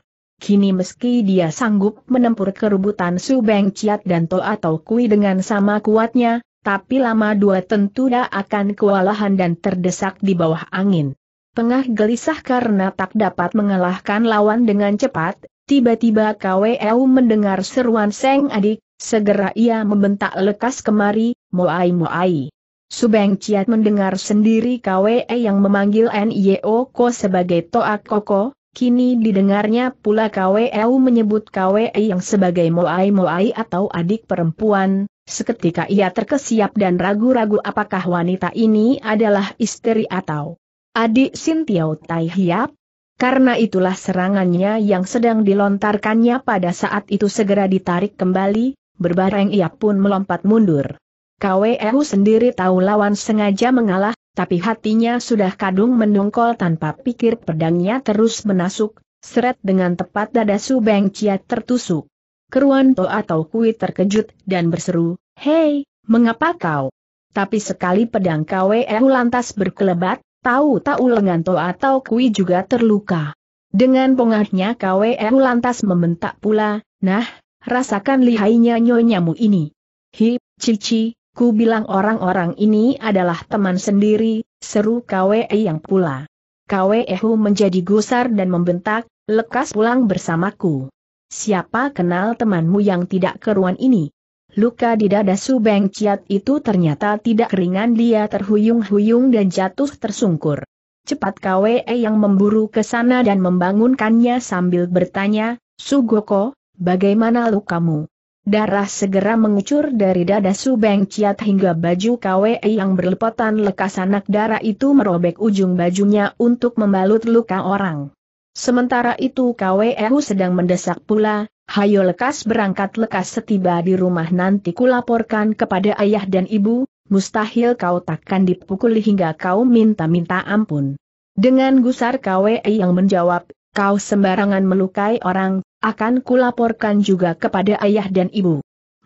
Kini meski dia sanggup menempur kerubutan Su Beng Ciat dan Toa Tau Kui dengan sama kuatnya, tapi lama dua tentu dah akan kewalahan dan terdesak di bawah angin. Tengah gelisah karena tak dapat mengalahkan lawan dengan cepat, tiba-tiba Kwe-eu mendengar seruan Seng Adik, segera ia membentak lekas kemari, Moai Moai. Su Beng Ciat mendengar sendiri Kwe yang memanggil N Y O K O sebagai Toa Koko. Kini didengarnya pula Kwe-eu menyebut Kwe yang sebagai Moai-Moai atau adik perempuan, seketika ia terkesiap dan ragu-ragu apakah wanita ini adalah istri atau adik Sintiau Tai Hiap. Karena itulah serangannya yang sedang dilontarkannya pada saat itu segera ditarik kembali, berbareng ia pun melompat mundur. Kwe-eu sendiri tahu lawan sengaja mengalah, tapi hatinya sudah kadung mendongkol tanpa pikir, pedangnya terus menasuk, seret dengan tepat dada Su Beng Ciat tertusuk. Keruan Toa Tau Kui terkejut dan berseru, hei, mengapa kau? Tapi sekali pedang Kwe-eu lantas berkelebat, tahu-tahu lengan Toa Tau Kui juga terluka. Dengan pongahnya Kwe-eu lantas membentak pula, nah, rasakan lihainya nyonyamu ini. Hip, Cici. Ku bilang orang-orang ini adalah teman sendiri, seru Kwe yang pula. Kwehu menjadi gusar dan membentak, lekas pulang bersamaku. Siapa kenal temanmu yang tidak keruan ini? Luka di dada Su Beng Ciat itu ternyata tidak ringan, dia terhuyung-huyung dan jatuh tersungkur. Cepat Kwe yang memburu ke sana dan membangunkannya sambil bertanya, Sugoko, bagaimana lukamu? Darah segera mengucur dari dada Su Beng Ciat hingga baju Kwe yang berlepotan lekas, anak darah itu merobek ujung bajunya untuk membalut luka orang. Sementara itu Kwe-eu sedang mendesak pula, hayo lekas berangkat, lekas setiba di rumah nanti kulaporkan kepada ayah dan ibu, mustahil kau takkan dipukuli hingga kau minta-minta ampun. Dengan gusar Kwe yang menjawab, kau sembarangan melukai orang, akan kulaporkan juga kepada ayah dan ibu.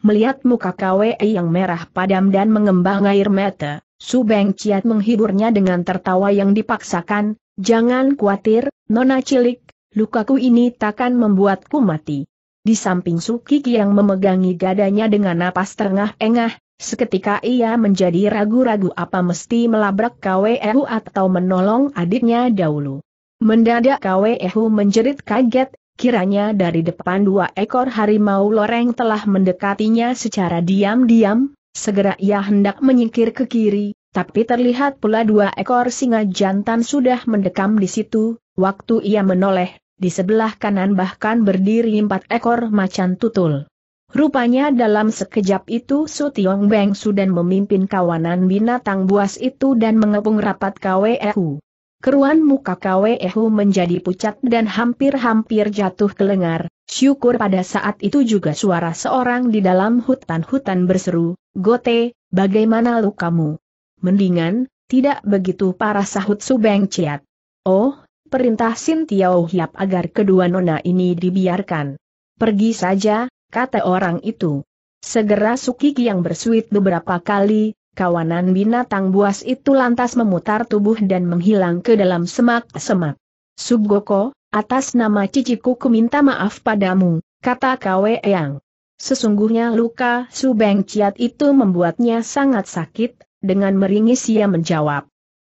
Melihat muka Kwe yang merah padam dan mengembang air mata, Su Beng Ciat menghiburnya dengan tertawa yang dipaksakan, jangan khawatir, nona cilik, lukaku ini takkan membuatku mati. Di samping Sukiki yang memegangi dadanya dengan napas terengah-engah, seketika ia menjadi ragu-ragu apa mesti melabrak Kwe-eu atau menolong adiknya dahulu. Mendadak Kwe-eu menjerit kaget, kiranya dari depan dua ekor harimau loreng telah mendekatinya secara diam-diam, segera ia hendak menyingkir ke kiri, tapi terlihat pula dua ekor singa jantan sudah mendekam di situ, waktu ia menoleh, di sebelah kanan bahkan berdiri empat ekor macan tutul. Rupanya dalam sekejap itu Su Tiong Beng Sudan memimpin kawanan binatang buas itu dan mengepung rapat Kwehu. Keruan muka Kwehu menjadi pucat dan hampir-hampir jatuh ke lengar. Syukur pada saat itu juga suara seorang di dalam hutan-hutan berseru, "Gote, bagaimana lukamu?" "Mendingan, tidak begitu parah," sahut Su Beng Ciat. "Oh, perintah Sin Tiau Hiap agar kedua nona ini dibiarkan. Pergi saja," kata orang itu. Segera Sukiki yang bersuit beberapa kali, kawanan binatang buas itu lantas memutar tubuh dan menghilang ke dalam semak-semak. "Subgoko, atas nama ciciku ku minta maaf padamu," kata Kwe Yang. Sesungguhnya luka Su Beng Ciat itu membuatnya sangat sakit. Dengan meringis ia menjawab,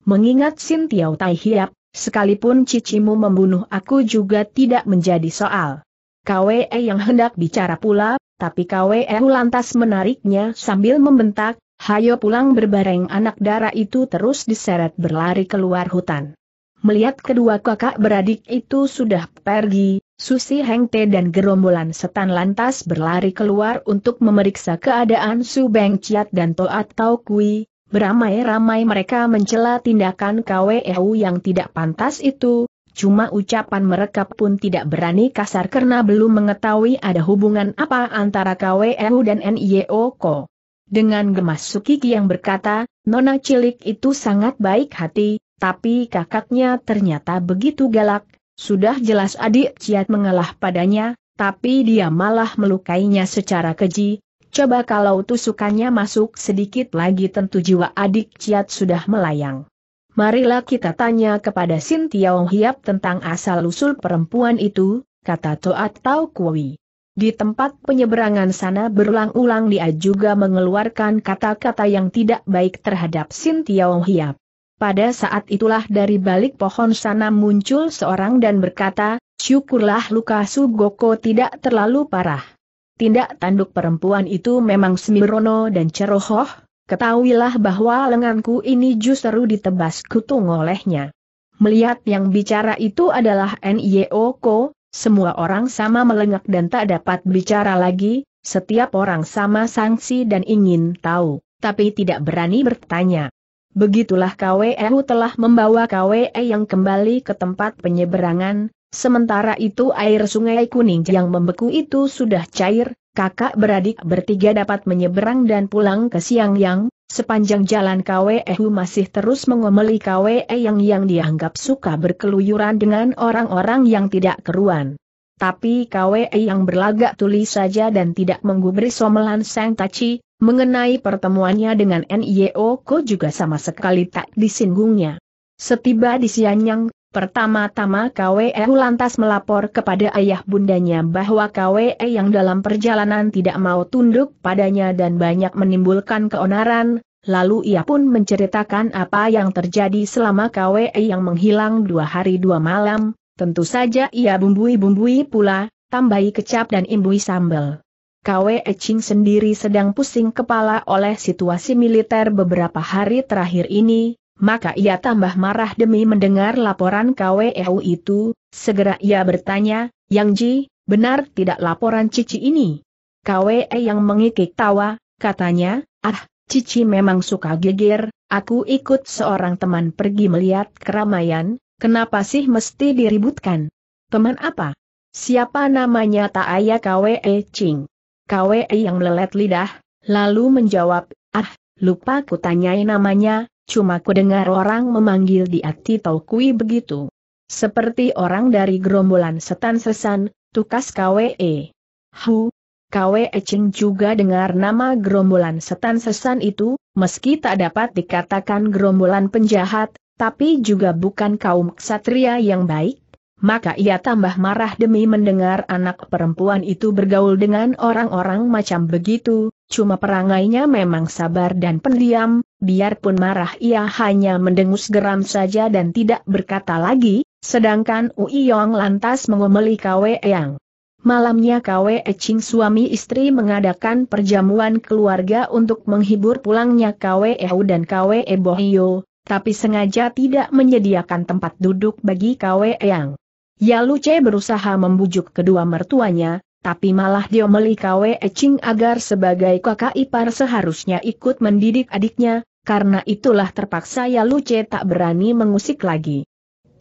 "Mengingat Sin Tiau Tai Hiap, sekalipun cicimu membunuh aku juga tidak menjadi soal." Kwe Yang hendak bicara pula, tapi Kwe lantas menariknya sambil membentak, "Hayo pulang!" Berbareng anak dara itu terus diseret berlari keluar hutan. Melihat kedua kakak beradik itu sudah pergi, Susi Heng Te dan gerombolan setan lantas berlari keluar untuk memeriksa keadaan Su Beng Ciat dan Toat Tau Kui. Beramai-ramai mereka mencela tindakan Kwe yang tidak pantas itu. Cuma ucapan mereka pun tidak berani kasar karena belum mengetahui ada hubungan apa antara Kwehu dan Nio Ko. Dengan gemas Sukiki yang berkata, "Nona cilik itu sangat baik hati, tapi kakaknya ternyata begitu galak. Sudah jelas adik Ciat mengalah padanya, tapi dia malah melukainya secara keji. Coba kalau tusukannya masuk sedikit lagi tentu jiwa adik Ciat sudah melayang. Marilah kita tanya kepada Sin Tiau Hiap tentang asal-usul perempuan itu," kata Toat Tau Kui. Di tempat penyeberangan sana berulang-ulang dia juga mengeluarkan kata-kata yang tidak baik terhadap Sin Tiau Hiap. Pada saat itulah dari balik pohon sana muncul seorang dan berkata, "Syukurlah luka Subgoko tidak terlalu parah. Tindak tanduk perempuan itu memang sembrono dan ceroboh. Ketahuilah bahwa lenganku ini justru ditebas kutung olehnya." Melihat yang bicara itu adalah Nio Ko, semua orang sama melengak dan tak dapat bicara lagi. Setiap orang sama sangsi dan ingin tahu, tapi tidak berani bertanya. Begitulah Kwehu telah membawa Kwe yang kembali ke tempat penyeberangan. Sementara itu air sungai kuning yang membeku itu sudah cair. Kakak beradik bertiga dapat menyeberang dan pulang ke Siang Yang. Sepanjang jalan Kwehu masih terus mengomeli Kwe Yang yang dianggap suka berkeluyuran dengan orang-orang yang tidak keruan. Tapi Kwe Yang berlagak tuli saja dan tidak menggubris omelan Sang Taci. Mengenai pertemuannya dengan Nio Ko juga sama sekali tak disinggungnya. Setiba di Siang Yang, pertama-tama Kwehu lantas melapor kepada ayah bundanya bahwa Kwe yang dalam perjalanan tidak mau tunduk padanya dan banyak menimbulkan keonaran. Lalu ia pun menceritakan apa yang terjadi selama Kwe yang menghilang dua hari dua malam. Tentu saja ia bumbui-bumbui pula, tambahi kecap dan imbui sambal. Kwe Ching sendiri sedang pusing kepala oleh situasi militer beberapa hari terakhir ini. Maka ia tambah marah demi mendengar laporan Kwehu itu. Segera ia bertanya, "Yang Ji, benar tidak laporan cici ini?" Kwe yang mengikik tawa, katanya, "Ah, cici memang suka geger. Aku ikut seorang teman pergi melihat keramaian. Kenapa sih mesti diributkan?" "Teman apa? Siapa namanya?" tak ayah Kwe Ching. Kwe yang melelet lidah, lalu menjawab, "Ah, lupa ku tanyai namanya. Cuma ku dengar orang memanggil dia Titau Kui begitu." "Seperti orang dari gerombolan setan sesan," tukas Kwe. "Hu." Kwe Ching juga dengar nama gerombolan setan sesan itu, meski tak dapat dikatakan gerombolan penjahat, tapi juga bukan kaum ksatria yang baik. Maka ia tambah marah demi mendengar anak perempuan itu bergaul dengan orang-orang macam begitu. Cuma perangainya memang sabar dan pendiam, biarpun marah ia hanya mendengus geram saja dan tidak berkata lagi, sedangkan Ui Yong lantas mengomeli Kwe Yang. Malamnya Kwe Ching suami istri mengadakan perjamuan keluarga untuk menghibur pulangnya Kwe Ehu dan Kwe Bohyo, tapi sengaja tidak menyediakan tempat duduk bagi Kwe Yang. Yaluce berusaha membujuk kedua mertuanya, tapi malah diomeli Kwe Ecing agar sebagai kakak ipar seharusnya ikut mendidik adiknya, karena itulah terpaksa Yaluce tak berani mengusik lagi.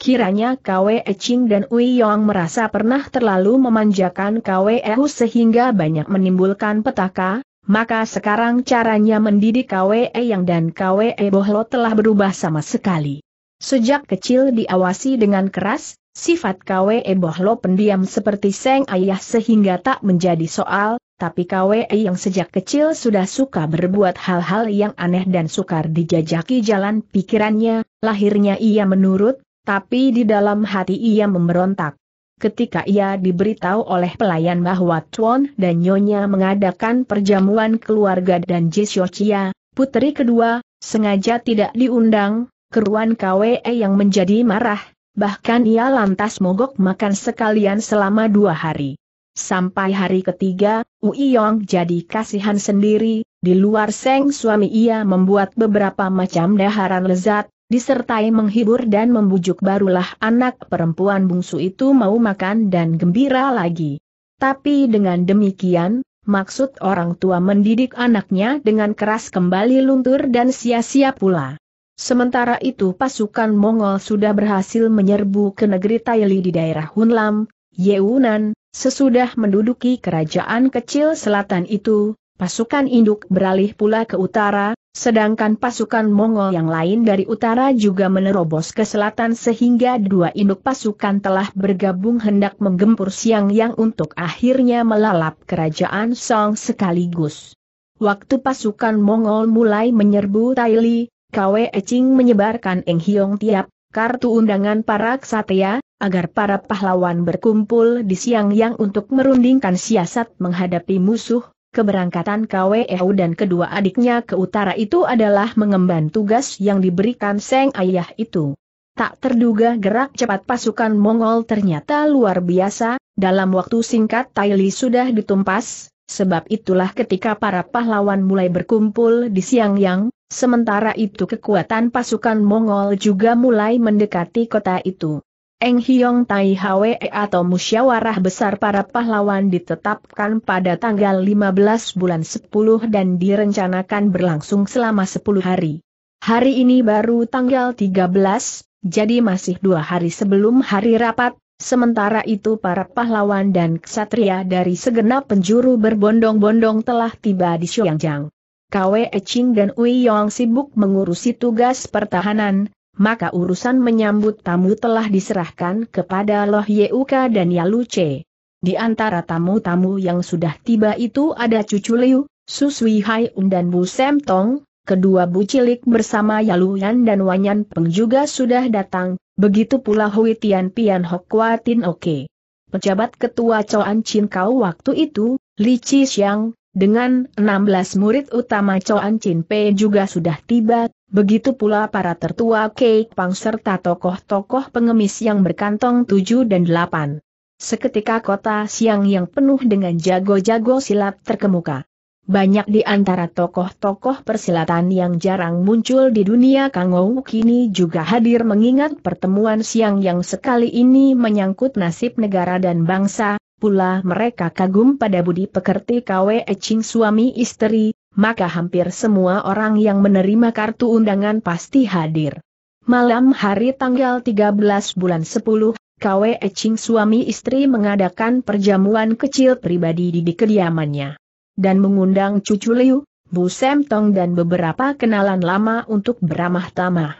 Kiranya Kwe Ecing dan Ui Yong merasa pernah terlalu memanjakan Kwe Ehu sehingga banyak menimbulkan petaka, maka sekarang caranya mendidik Kwe Yang dan Kwe Bohlo telah berubah sama sekali. Sejak kecil diawasi dengan keras, sifat Kwe Bohlo pendiam seperti sang ayah sehingga tak menjadi soal, tapi Kwe Yang sejak kecil sudah suka berbuat hal-hal yang aneh dan sukar dijajaki jalan pikirannya, lahirnya ia menurut, tapi di dalam hati ia memberontak. Ketika ia diberitahu oleh pelayan bahwa Tuan dan Nyonya mengadakan perjamuan keluarga dan Jisyochia, puteri kedua, sengaja tidak diundang, keruan Kwe Yang menjadi marah, bahkan ia lantas mogok makan sekalian selama dua hari. Sampai hari ketiga, Ui Yong jadi kasihan sendiri, di luar sang suami ia membuat beberapa macam daharan lezat, disertai menghibur dan membujuk, barulah anak perempuan bungsu itu mau makan dan gembira lagi. Tapi dengan demikian, maksud orang tua mendidik anaknya dengan keras kembali luntur dan sia-sia pula. Sementara itu pasukan Mongol sudah berhasil menyerbu ke negeri Taili di daerah Hunlam, Yewunan. Sesudah menduduki kerajaan kecil selatan itu, pasukan induk beralih pula ke utara, sedangkan pasukan Mongol yang lain dari utara juga menerobos ke selatan sehingga dua induk pasukan telah bergabung hendak menggempur Siang Yang untuk akhirnya melalap kerajaan Song sekaligus. Waktu pasukan Mongol mulai menyerbu Taili, Kwe Ecing menyebarkan Eng Hiong Tiap, kartu undangan para ksatria, agar para pahlawan berkumpul di Siang Yang untuk merundingkan siasat menghadapi musuh. Keberangkatan Kwe Ehu dan kedua adiknya ke utara itu adalah mengemban tugas yang diberikan sang ayah itu. Tak terduga gerak cepat pasukan Mongol ternyata luar biasa, dalam waktu singkat Taili sudah ditumpas, sebab itulah ketika para pahlawan mulai berkumpul di Siang Yang, sementara itu kekuatan pasukan Mongol juga mulai mendekati kota itu. Eng Hiong Tai Hwe atau musyawarah besar para pahlawan ditetapkan pada tanggal lima belas bulan sepuluh dan direncanakan berlangsung selama sepuluh hari. Hari ini baru tanggal tiga belas, jadi masih dua hari sebelum hari rapat, sementara itu para pahlawan dan ksatria dari segenap penjuru berbondong-bondong telah tiba di Shuangjang. Kwe Ecing dan Ui Yong sibuk mengurusi tugas pertahanan, maka urusan menyambut tamu telah diserahkan kepada Loh Yeuka dan Yaluce. Di antara tamu-tamu yang sudah tiba itu ada cucu Liu, Susui Haiun dan Bu Sem Tong, kedua bu cilik bersama Yaluyan dan Wanyan Peng juga sudah datang, begitu pula Hui Tian Pian Hokwa Tin Oke. Pejabat ketua Coan Chin Kau waktu itu, Li Chi Xiang, dengan enam belas murid utama Coan Chin Pe juga sudah tiba, begitu pula para tertua Kei Pang serta tokoh-tokoh pengemis yang berkantong tujuh dan delapan. Seketika kota Siang Yang penuh dengan jago-jago silat terkemuka. Banyak di antara tokoh-tokoh persilatan yang jarang muncul di dunia Kangou kini juga hadir mengingat pertemuan Siang Yang sekali ini menyangkut nasib negara dan bangsa, pula mereka kagum pada budi pekerti Kwe Ecing suami istri. Maka hampir semua orang yang menerima kartu undangan pasti hadir. Malam hari tanggal tiga belas bulan sepuluh, Kwe Ecing suami istri mengadakan perjamuan kecil pribadi di kediamannya. Dan mengundang cucu Liu, Bu Sem Tong dan beberapa kenalan lama untuk beramah-tamah.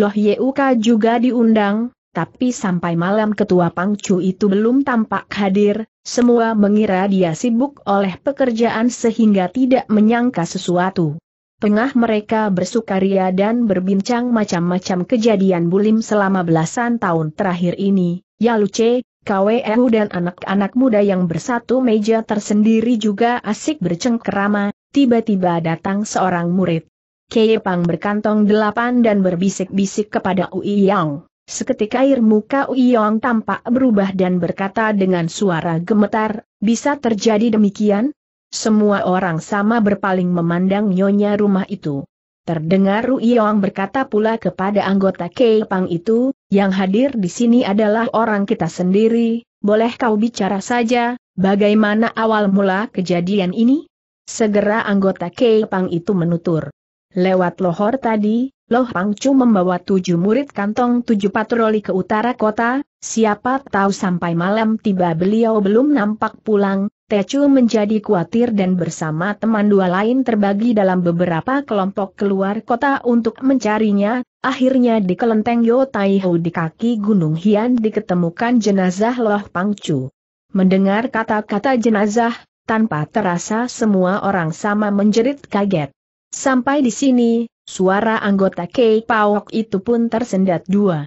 Loh Yeuka juga diundang, tapi sampai malam ketua Pangcu itu belum tampak hadir. Semua mengira dia sibuk oleh pekerjaan sehingga tidak menyangka sesuatu. Tengah mereka bersukaria dan berbincang macam-macam kejadian bulim selama belasan tahun terakhir ini, Yaluce, Kwe Ehu dan anak-anak muda yang bersatu meja tersendiri juga asik bercengkerama, tiba-tiba datang seorang murid. Kei Pang berkantong delapan dan berbisik-bisik kepada Ui Yong. Seketika air muka Ui Yong tampak berubah dan berkata dengan suara gemetar, "Bisa terjadi demikian?" Semua orang sama berpaling memandang nyonya rumah itu. Terdengar Ui Yong berkata pula kepada anggota Kei Pang itu, yang hadir di sini adalah orang kita sendiri, boleh kau bicara saja, bagaimana awal mula kejadian ini? Segera anggota Kepang itu menutur. Lewat Lohor tadi, Loh Pangcu membawa tujuh murid kantong tujuh patroli ke utara kota, siapa tahu sampai malam tiba beliau belum nampak pulang. Tecu menjadi khawatir dan bersama teman dua lain terbagi dalam beberapa kelompok keluar kota untuk mencarinya. Akhirnya di kelenteng Yotaihu di kaki Gunung Hian diketemukan jenazah Loh Pangcu. Mendengar kata-kata jenazah, tanpa terasa semua orang sama menjerit kaget. Sampai di sini, suara anggota Kei Pawok itu pun tersendat dua.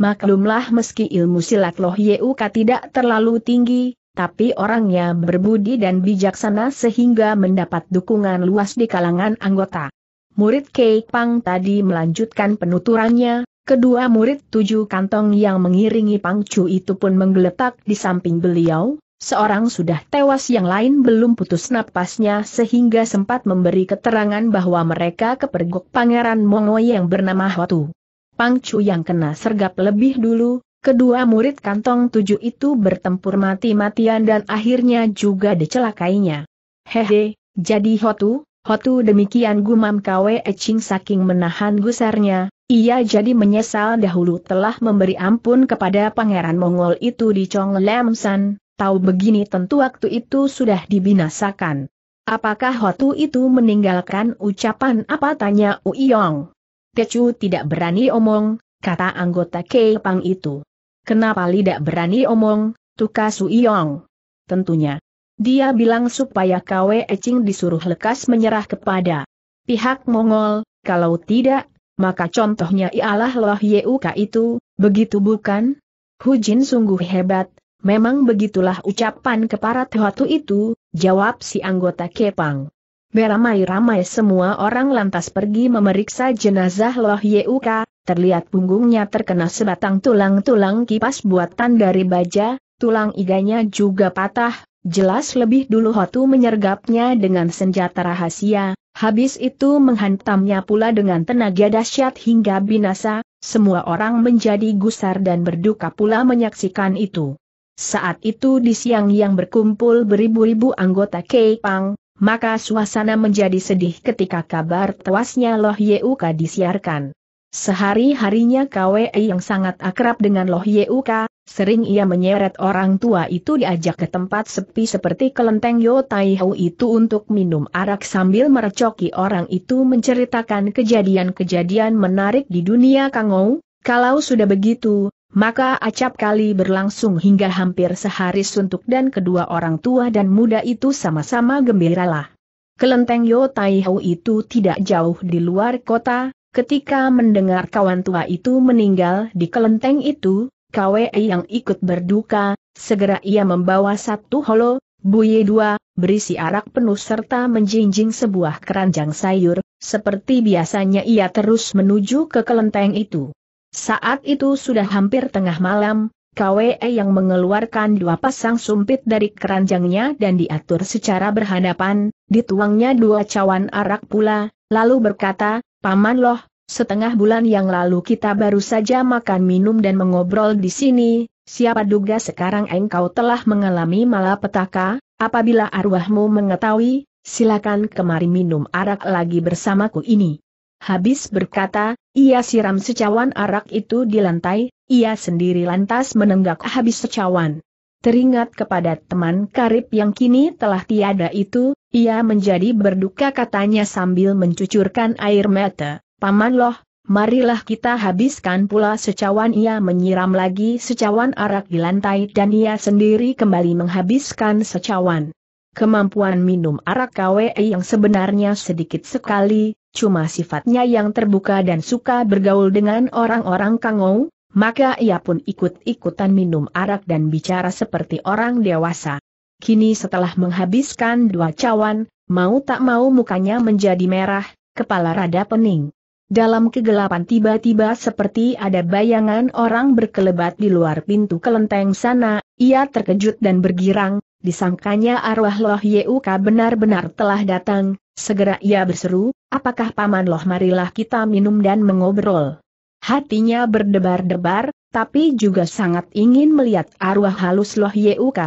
Maklumlah meski ilmu silat Loh Yeuka tidak terlalu tinggi, tapi orangnya berbudi dan bijaksana sehingga mendapat dukungan luas di kalangan anggota. Murid Kei Pang tadi melanjutkan penuturannya, kedua murid tujuh kantong yang mengiringi Pangcu itu pun menggeletak di samping beliau, seorang sudah tewas yang lain belum putus napasnya sehingga sempat memberi keterangan bahwa mereka kepergok Pangeran Mongo yang bernama Hotu. Pangcu yang kena sergap lebih dulu. Kedua murid kantong tujuh itu bertempur mati-matian dan akhirnya juga dicelakainya. Hehe, jadi Hotu, Hotu demikian gumam Kwe Eching saking menahan gusarnya, ia jadi menyesal dahulu telah memberi ampun kepada Pangeran Mongol itu di Chonglamsan, tahu begini tentu waktu itu sudah dibinasakan. Apakah Hotu itu meninggalkan ucapan apa, tanya Uyong. Tecu tidak berani omong, kata anggota Kepang itu. Kenapa lidah berani omong, tuka Suyong? Tentunya. Dia bilang supaya Kwe Eching disuruh lekas menyerah kepada pihak Mongol, kalau tidak, maka contohnya ialah Loh Yeuka itu, begitu bukan? Hujin sungguh hebat, memang begitulah ucapan keparat Hotu itu, jawab si anggota Kepang. Beramai-ramai semua orang lantas pergi memeriksa jenazah Loh Yeuka. Terlihat punggungnya terkena sebatang tulang-tulang kipas buatan dari baja, tulang iganya juga patah, jelas lebih dulu Hotu menyergapnya dengan senjata rahasia, habis itu menghantamnya pula dengan tenaga dahsyat hingga binasa, semua orang menjadi gusar dan berduka pula menyaksikan itu. Saat itu di siang yang berkumpul beribu-ribu anggota Kepang, maka suasana menjadi sedih ketika kabar tewasnya Loh Yeuka disiarkan. Sehari-harinya Kwe yang sangat akrab dengan Loh Yeuka, sering ia menyeret orang tua itu diajak ke tempat sepi seperti kelenteng Yotaihu itu untuk minum arak sambil merecoki orang itu menceritakan kejadian-kejadian menarik di dunia Kangou. Kalau sudah begitu, maka acap kali berlangsung hingga hampir sehari suntuk dan kedua orang tua dan muda itu sama-sama gembiralah. Kelenteng Yotaihu itu tidak jauh di luar kota. Ketika mendengar kawan tua itu meninggal di kelenteng itu, Kwe yang ikut berduka, segera ia membawa satu holo, buye dua, berisi arak penuh serta menjinjing sebuah keranjang sayur, seperti biasanya ia terus menuju ke kelenteng itu. Saat itu sudah hampir tengah malam, Kwe yang mengeluarkan dua pasang sumpit dari keranjangnya dan diatur secara berhadapan, dituangnya dua cawan arak pula, lalu berkata, Paman Loh, setengah bulan yang lalu kita baru saja makan minum dan mengobrol di sini, siapa duga sekarang engkau telah mengalami malapetaka, apabila arwahmu mengetahui, silakan kemari minum arak lagi bersamaku ini. Habis berkata, ia siram secawan arak itu di lantai, ia sendiri lantas menenggak habis secawan. Teringat kepada teman karib yang kini telah tiada itu, ia menjadi berduka katanya sambil mencucurkan air mata. Paman Loh, marilah kita habiskan pula secawan. Ia menyiram lagi secawan arak di lantai dan ia sendiri kembali menghabiskan secawan. Kemampuan minum arak Kwe yang sebenarnya sedikit sekali, cuma sifatnya yang terbuka dan suka bergaul dengan orang-orang Kangou. Maka ia pun ikut-ikutan minum arak dan bicara seperti orang dewasa. Kini setelah menghabiskan dua cawan, mau tak mau mukanya menjadi merah, kepala rada pening. Dalam kegelapan tiba-tiba seperti ada bayangan orang berkelebat di luar pintu kelenteng sana, ia terkejut dan bergirang, disangkanya arwah Loh Yeuka benar-benar telah datang, segera ia berseru, apakah Paman Loh marilah kita minum dan mengobrol. Hatinya berdebar-debar, tapi juga sangat ingin melihat arwah halus Loh Yuk.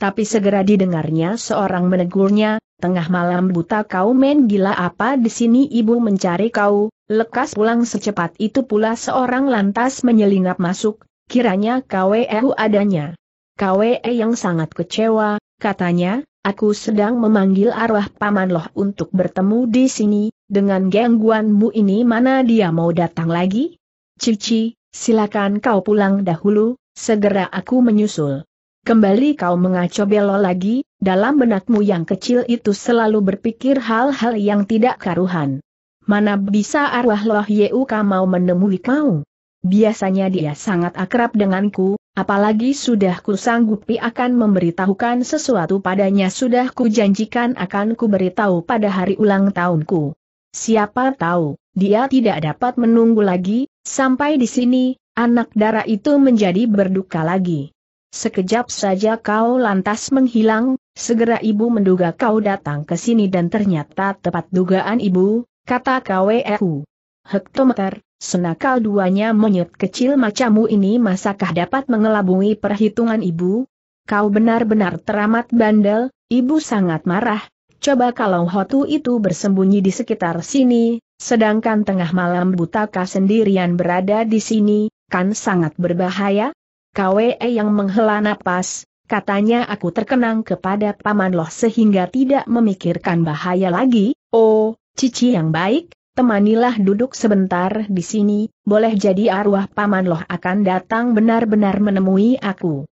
Tapi segera didengarnya seorang menegurnya, "Tengah malam buta kau main gila apa di sini? Ibu mencari kau, lekas pulang." Secepat itu pula seorang lantas menyelinap masuk, kiranya Kwe adanya. Kwe yang sangat kecewa, katanya, "Aku sedang memanggil arwah Paman Loh untuk bertemu di sini, dengan gangguanmu ini mana dia mau datang lagi? Cici, silakan kau pulang dahulu, segera aku menyusul." Kembali kau mengaco belok lagi, dalam benakmu yang kecil itu selalu berpikir hal-hal yang tidak karuhan. Mana bisa arwah Loh Yuk mau menemui kau? Biasanya dia sangat akrab denganku, apalagi sudah ku sanggupi akan memberitahukan sesuatu padanya. Sudah ku janjikan akan ku beritahu pada hari ulang tahunku. Siapa tahu, dia tidak dapat menunggu lagi, sampai di sini, anak darah itu menjadi berduka lagi. Sekejap saja kau lantas menghilang, segera ibu menduga kau datang ke sini dan ternyata tepat dugaan ibu, kata Kweku. Hektometer, senakal duanya monyet kecil macammu ini masakah dapat mengelabui perhitungan ibu? Kau benar-benar teramat bandel, ibu sangat marah. Coba kalau hotu itu bersembunyi di sekitar sini, sedangkan tengah malam buta kau sendirian berada di sini, kan sangat berbahaya? Kwe yang menghela napas, katanya, "Aku terkenang kepada Paman Loh sehingga tidak memikirkan bahaya lagi. Oh, cici yang baik, temanilah duduk sebentar di sini, boleh jadi arwah Paman Loh akan datang benar-benar menemui aku.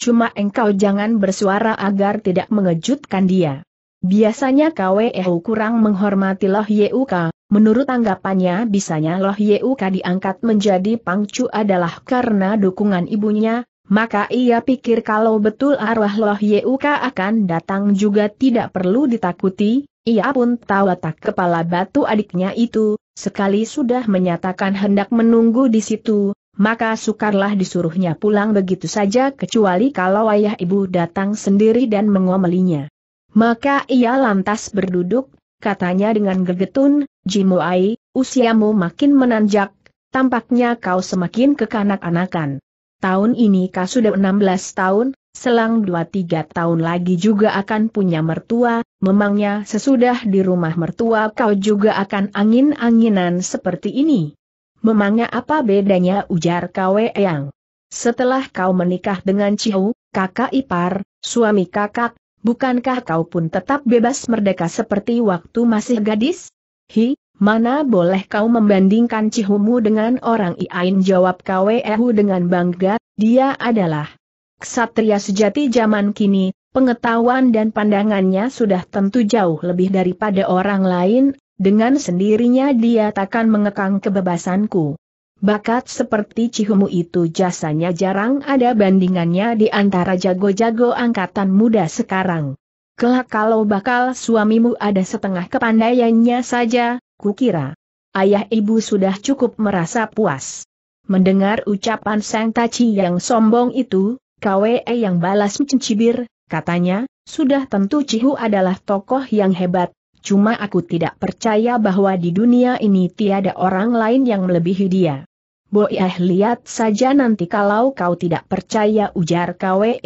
Cuma engkau jangan bersuara agar tidak mengejutkan dia." Biasanya Kwehu kurang menghormati Loh Yuk. Menurut tanggapannya bisanya Loh Yuk diangkat menjadi pangcu adalah karena dukungan ibunya, maka ia pikir kalau betul arwah Loh Yuk akan datang juga tidak perlu ditakuti. Ia pun tahu letak kepala batu adiknya itu, sekali sudah menyatakan hendak menunggu di situ, maka sukarlah disuruhnya pulang begitu saja kecuali kalau ayah ibu datang sendiri dan mengomelinya. Maka ia lantas berduduk, katanya dengan gergetun, "Jimuai, usiamu makin menanjak, tampaknya kau semakin kekanak-kanakan. Tahun ini kau sudah enam belas tahun, selang dua tiga tahun lagi juga akan punya mertua, memangnya sesudah di rumah mertua kau juga akan angin-anginan seperti ini? Memangnya apa bedanya?" ujar Kwe yang. "Setelah kau menikah dengan Ciu, kakak ipar, suami kakak, bukankah kau pun tetap bebas merdeka seperti waktu masih gadis?" "Hi, mana boleh kau membandingkan Cihumu dengan orang iain," jawab Kwehu dengan bangga, "dia adalah ksatria sejati zaman kini, pengetahuan dan pandangannya sudah tentu jauh lebih daripada orang lain, dengan sendirinya dia takkan mengekang kebebasanku. Bakat seperti Cihumu itu jasanya jarang ada bandingannya di antara jago-jago angkatan muda sekarang. Kelak kalau bakal suamimu ada setengah kepandaiannya saja, kukira ayah ibu sudah cukup merasa puas." Mendengar ucapan sang taci yang sombong itu, Kwe yang balas mencibir, katanya, "Sudah tentu Cihu adalah tokoh yang hebat, cuma aku tidak percaya bahwa di dunia ini tiada orang lain yang melebihi dia." "Boyah, lihat saja nanti kalau kau tidak percaya," ujar Kwe.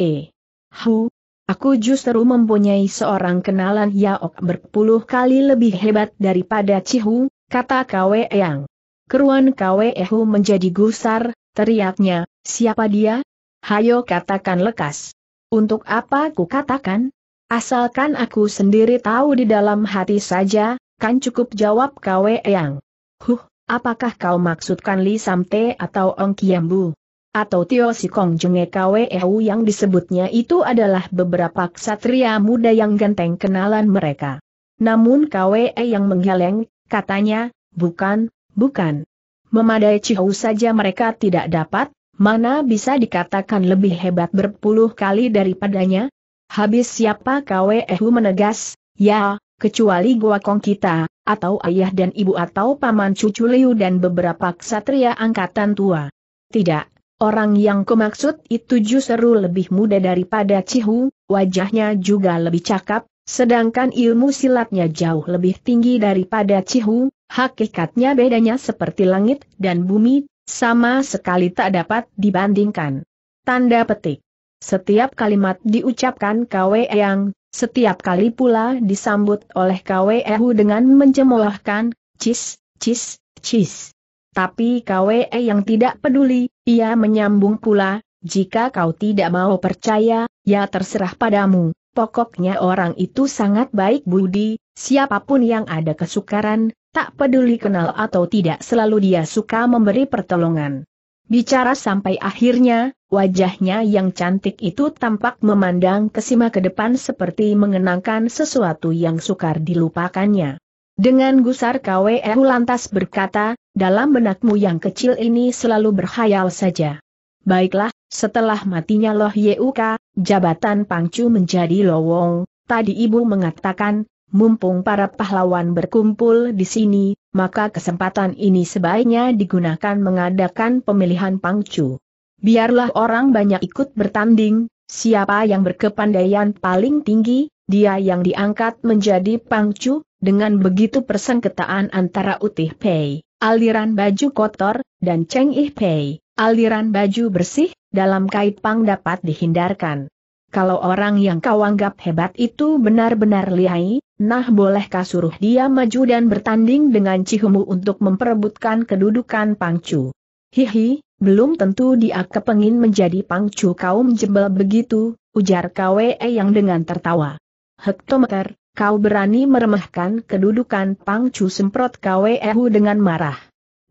"Hu, aku justru mempunyai seorang kenalan Yaok berpuluh kali lebih hebat daripada Cihu," kata Kwe yang. Keruan Kwe Hu menjadi gusar, teriaknya, "Siapa dia? Hayo katakan lekas." "Untuk apa ku katakan? Asalkan aku sendiri tahu di dalam hati saja, kan cukup," jawab Kwe yang. "Huh, apakah kau maksudkan Li Samte atau Ong Kiambu? Atau Tio Sikong Jenge?" Kwehu yang disebutnya itu adalah beberapa ksatria muda yang genteng kenalan mereka. Namun Kwe yang menggeleng, katanya, "Bukan, bukan. Memadai Cihu saja mereka tidak dapat, mana bisa dikatakan lebih hebat berpuluh kali daripadanya?" "Habis siapa?" Kwehu menegas, "Ya, kecuali gua kong kita, atau ayah dan ibu atau paman cucu Liu dan beberapa ksatria angkatan tua." "Tidak, orang yang kumaksud itu justru lebih muda daripada Cihu, wajahnya juga lebih cakap, sedangkan ilmu silatnya jauh lebih tinggi daripada Cihu, hakikatnya bedanya seperti langit dan bumi. Sama sekali tak dapat dibandingkan. Tanda petik. Setiap kalimat diucapkan Kwe Yang, setiap kali pula disambut oleh Kwe Hu dengan mencemoohkan, cis, cis, cis. Tapi Kwe Yang tidak peduli, ia menyambung pula, jika kau tidak mau percaya, ya terserah padamu. Pokoknya orang itu sangat baik budi, siapapun yang ada kesukaran, tak peduli kenal atau tidak selalu dia suka memberi pertolongan. Bicara sampai akhirnya, wajahnya yang cantik itu tampak memandang kesima ke depan seperti mengenangkan sesuatu yang sukar dilupakannya. Dengan gusar Kwe Hu lantas berkata, dalam benakmu yang kecil ini selalu berkhayal saja. Baiklah, setelah matinya Loh Yuk, jabatan Pangcu menjadi lowong, tadi ibu mengatakan, mumpung para pahlawan berkumpul di sini, maka kesempatan ini sebaiknya digunakan mengadakan pemilihan Pangcu. Biarlah orang banyak ikut bertanding, siapa yang berkepandaian paling tinggi, dia yang diangkat menjadi Pangcu. Dengan begitu persengketaan antara Utih Pei, aliran baju kotor, dan Cheng Ih Pei, aliran baju bersih, dalam kaipang dapat dihindarkan. Kalau orang yang kau anggap hebat itu benar-benar lihai, nah bolehkah suruh dia maju dan bertanding dengan Cihumu untuk memperebutkan kedudukan Pangcu. Hihi, belum tentu dia kepengin menjadi Pangcu kaum jebel begitu, ujar Kwe Yang dengan tertawa. Hektometer, kau berani meremehkan kedudukan Pangcu, semprot Kwe Hu dengan marah.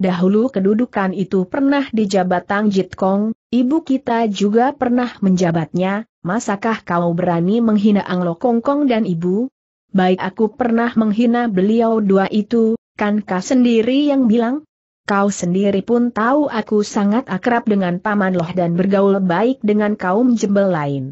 Dahulu kedudukan itu pernah dijabat Tang Jit Kong, ibu kita juga pernah menjabatnya, masakah kau berani menghina Ang Lo Kong Kong dan ibu? Baik aku pernah menghina beliau dua itu, kan kau sendiri yang bilang? Kau sendiri pun tahu aku sangat akrab dengan Paman Loh dan bergaul baik dengan kaum jebel lain.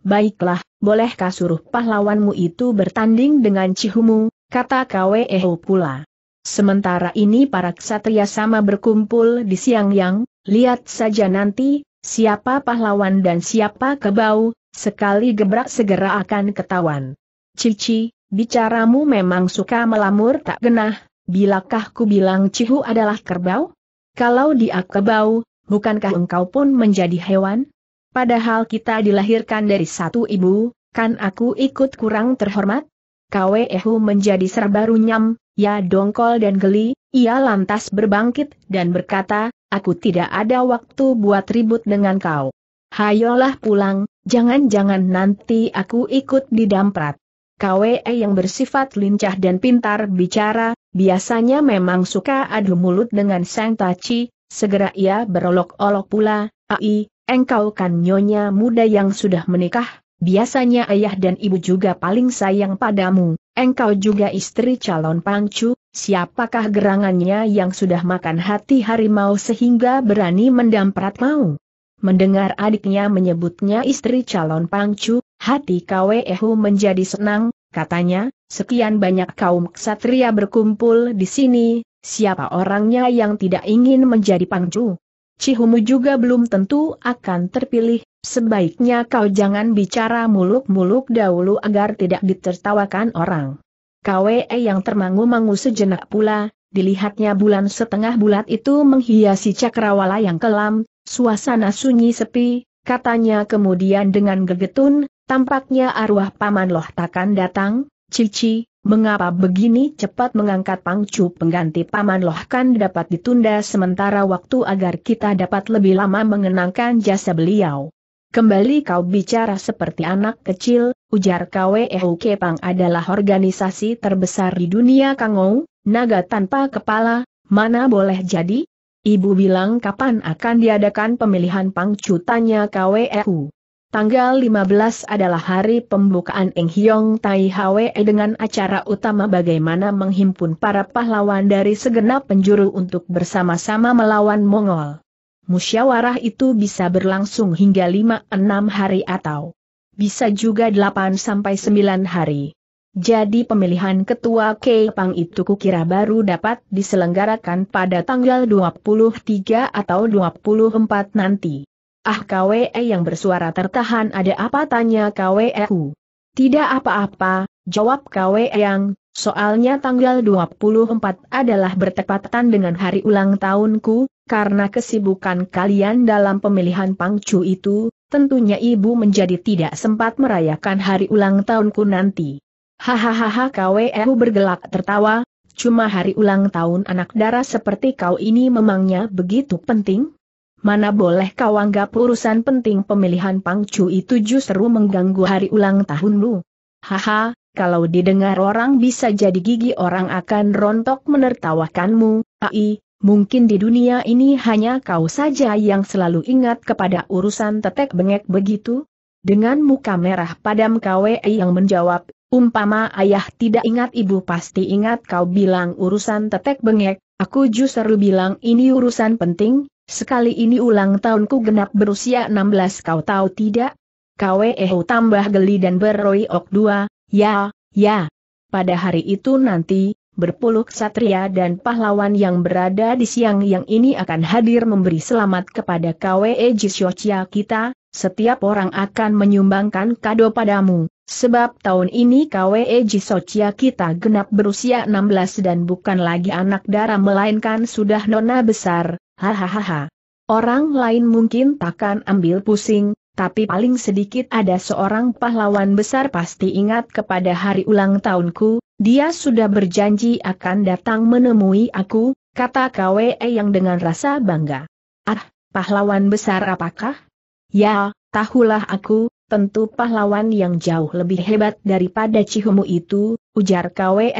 Baiklah, bolehkah suruh pahlawanmu itu bertanding dengan Cihumu, kata Kwe Hu pula. Sementara ini para ksatria sama berkumpul di Siang Yang, lihat saja nanti, siapa pahlawan dan siapa kebau, sekali gebrak segera akan ketahuan. Cici, bicaramu memang suka melamur tak genah, bilakah ku bilang Cihu adalah kerbau? Kalau dia kerbau, bukankah engkau pun menjadi hewan? Padahal kita dilahirkan dari satu ibu, kan aku ikut kurang terhormat? Kwe Hu menjadi serba runyam, ya dongkol dan geli, ia lantas berbangkit dan berkata, aku tidak ada waktu buat ribut dengan kau. Hayolah pulang, jangan-jangan nanti aku ikut didamprat. Kwe Yang bersifat lincah dan pintar bicara, biasanya memang suka adu mulut dengan Sang Taci, segera ia berolok-olok pula, ai, engkau kan nyonya muda yang sudah menikah, biasanya ayah dan ibu juga paling sayang padamu, engkau juga istri calon Pangcu, siapakah gerangannya yang sudah makan hati harimau sehingga berani mendamprat mau? Mendengar adiknya menyebutnya istri calon Pangcu, hati Kwe Hu menjadi senang, katanya, sekian banyak kaum ksatria berkumpul di sini, siapa orangnya yang tidak ingin menjadi Pangcu? Cihumu juga belum tentu akan terpilih, sebaiknya kau jangan bicara muluk-muluk dahulu agar tidak ditertawakan orang. Kwe Yang termangu-mangu sejenak pula, dilihatnya bulan setengah bulat itu menghiasi cakrawala yang kelam, suasana sunyi sepi, katanya kemudian dengan gegetun, tampaknya arwah Paman Loh takkan datang, Cici, mengapa begini cepat mengangkat Pangcu pengganti Paman Loh kan dapat ditunda sementara waktu agar kita dapat lebih lama mengenangkan jasa beliau. Kembali kau bicara seperti anak kecil, ujar Kwe Hu. Kepang adalah organisasi terbesar di dunia Kangou, naga tanpa kepala, mana boleh jadi? Ibu bilang kapan akan diadakan pemilihan Pangcu, tanya Kwe Hu. Tanggal lima belas adalah hari pembukaan Eng Hiong Tai Hwe dengan acara utama bagaimana menghimpun para pahlawan dari segenap penjuru untuk bersama-sama melawan Mongol. Musyawarah itu bisa berlangsung hingga lima sampai enam hari atau bisa juga delapan sampai sembilan hari. Jadi pemilihan ketua Kepang itu kukira baru dapat diselenggarakan pada tanggal dua puluh tiga atau dua puluh empat nanti. Ah, Kwe Yang bersuara tertahan, ada apa, tanya Kwe Hu. Tidak apa-apa, jawab Kwe Yang, soalnya tanggal dua puluh empat adalah bertepatan dengan hari ulang tahunku, Karena kesibukan kalian dalam pemilihan Pangcu itu, tentunya ibu menjadi tidak sempat merayakan hari ulang tahunku nanti. Hahaha, Kwu bergelak tertawa, cuma hari ulang tahun anak darah seperti kau ini memangnya begitu penting? Mana boleh kau anggap urusan penting pemilihan Pangcu itu justru mengganggu hari ulang tahunmu. Haha, kalau didengar orang bisa jadi gigi orang akan rontok menertawakanmu, ai. Mungkin di dunia ini hanya kau saja yang selalu ingat kepada urusan tetek bengek begitu? Dengan muka merah padam Kwe yang menjawab, umpama ayah tidak ingat ibu pasti ingat kau bilang urusan tetek bengek, aku justru bilang ini urusan penting, sekali ini ulang tahunku genap berusia enam belas kau tahu tidak? Kwe tambah geli dan beroyok dua, ya, ya. Pada hari itu nanti, berpuluh ksatria dan pahlawan yang berada di siang yang ini akan hadir memberi selamat kepada Kwe Jisyochia kita, setiap orang akan menyumbangkan kado padamu, sebab tahun ini Kwe Jisyochia kita genap berusia enam belas dan bukan lagi anak dara melainkan sudah nona besar, hahaha. Orang lain mungkin takkan ambil pusing, tapi paling sedikit ada seorang pahlawan besar pasti ingat kepada hari ulang tahunku. Dia sudah berjanji akan datang menemui aku, kata Kwe yang dengan rasa bangga. Ah, pahlawan besar apakah? Ya, tahulah aku, tentu pahlawan yang jauh lebih hebat daripada Cihumu itu, ujar Kwe.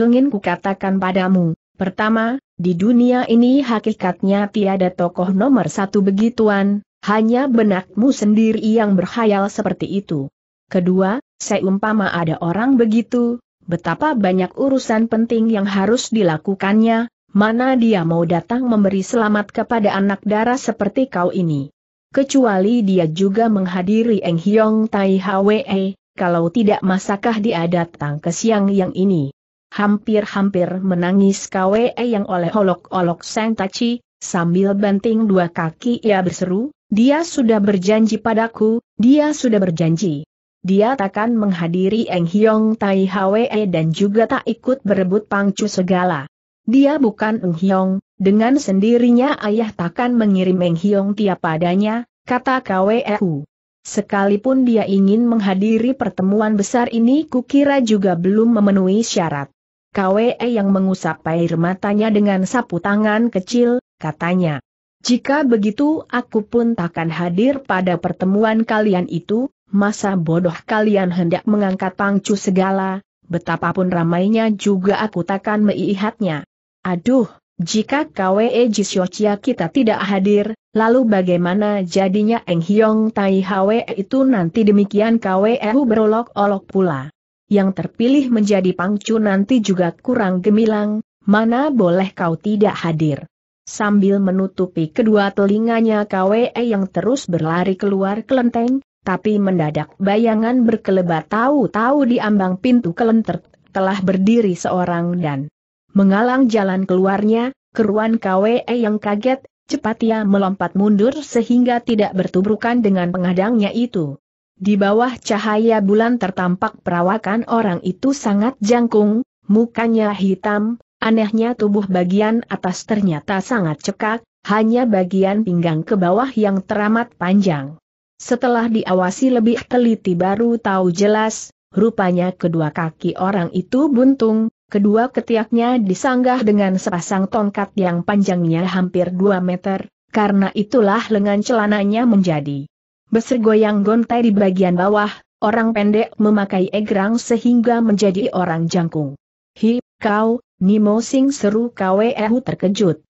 Inginku katakan padamu, pertama, di dunia ini hakikatnya tiada tokoh nomor satu begituan, hanya benakmu sendiri yang berkhayal seperti itu. Kedua, seumpama ada orang begitu, betapa banyak urusan penting yang harus dilakukannya, mana dia mau datang memberi selamat kepada anak dara seperti kau ini. Kecuali dia juga menghadiri Eng Hiong Tai Hwe, kalau tidak masakah dia datang ke siang yang ini. Hampir-hampir menangis Kwe yang oleh olok-olok Sang Tachi, sambil banting dua kaki ia berseru, dia sudah berjanji padaku, dia sudah berjanji. Dia takkan menghadiri Eng Hiong Tai Hwe dan juga tak ikut berebut Pangcu segala. Dia bukan Eng Hiong, dengan sendirinya ayah takkan mengirim Eng Hiong tiap padanya, kata Kwu. Sekalipun dia ingin menghadiri pertemuan besar ini kukira juga belum memenuhi syarat. Kwe yang mengusap air matanya dengan sapu tangan kecil, katanya. Jika begitu aku pun takkan hadir pada pertemuan kalian itu. Masa bodoh kalian hendak mengangkat Pangcu segala, betapapun ramainya juga aku takkan melihatnya. Aduh, jika Kwe Jisyochia kita tidak hadir, lalu bagaimana jadinya Eng Hiong Tai Hwe itu nanti? Demikian Kwe berolok-olok pula. Yang terpilih menjadi Pangcu nanti juga kurang gemilang, mana boleh kau tidak hadir. Sambil menutupi kedua telinganya Kwe yang terus berlari keluar kelenteng. Tapi mendadak bayangan berkelebat tahu-tahu di ambang pintu kelenteng telah berdiri seorang dan menghalang jalan keluarnya, keruan Kwe yang kaget, cepat ia melompat mundur sehingga tidak bertubrukan dengan penghadangnya itu. Di bawah cahaya bulan tertampak perawakan orang itu sangat jangkung, mukanya hitam, anehnya tubuh bagian atas ternyata sangat cekak, hanya bagian pinggang ke bawah yang teramat panjang. Setelah diawasi lebih teliti baru tahu jelas, rupanya kedua kaki orang itu buntung, kedua ketiaknya disanggah dengan sepasang tongkat yang panjangnya hampir dua meter, karena itulah lengan celananya menjadi bergoyang gontai di bagian bawah, orang pendek memakai egrang sehingga menjadi orang jangkung. Hi, kau, Nimo Sing, seru Kwe terkejut.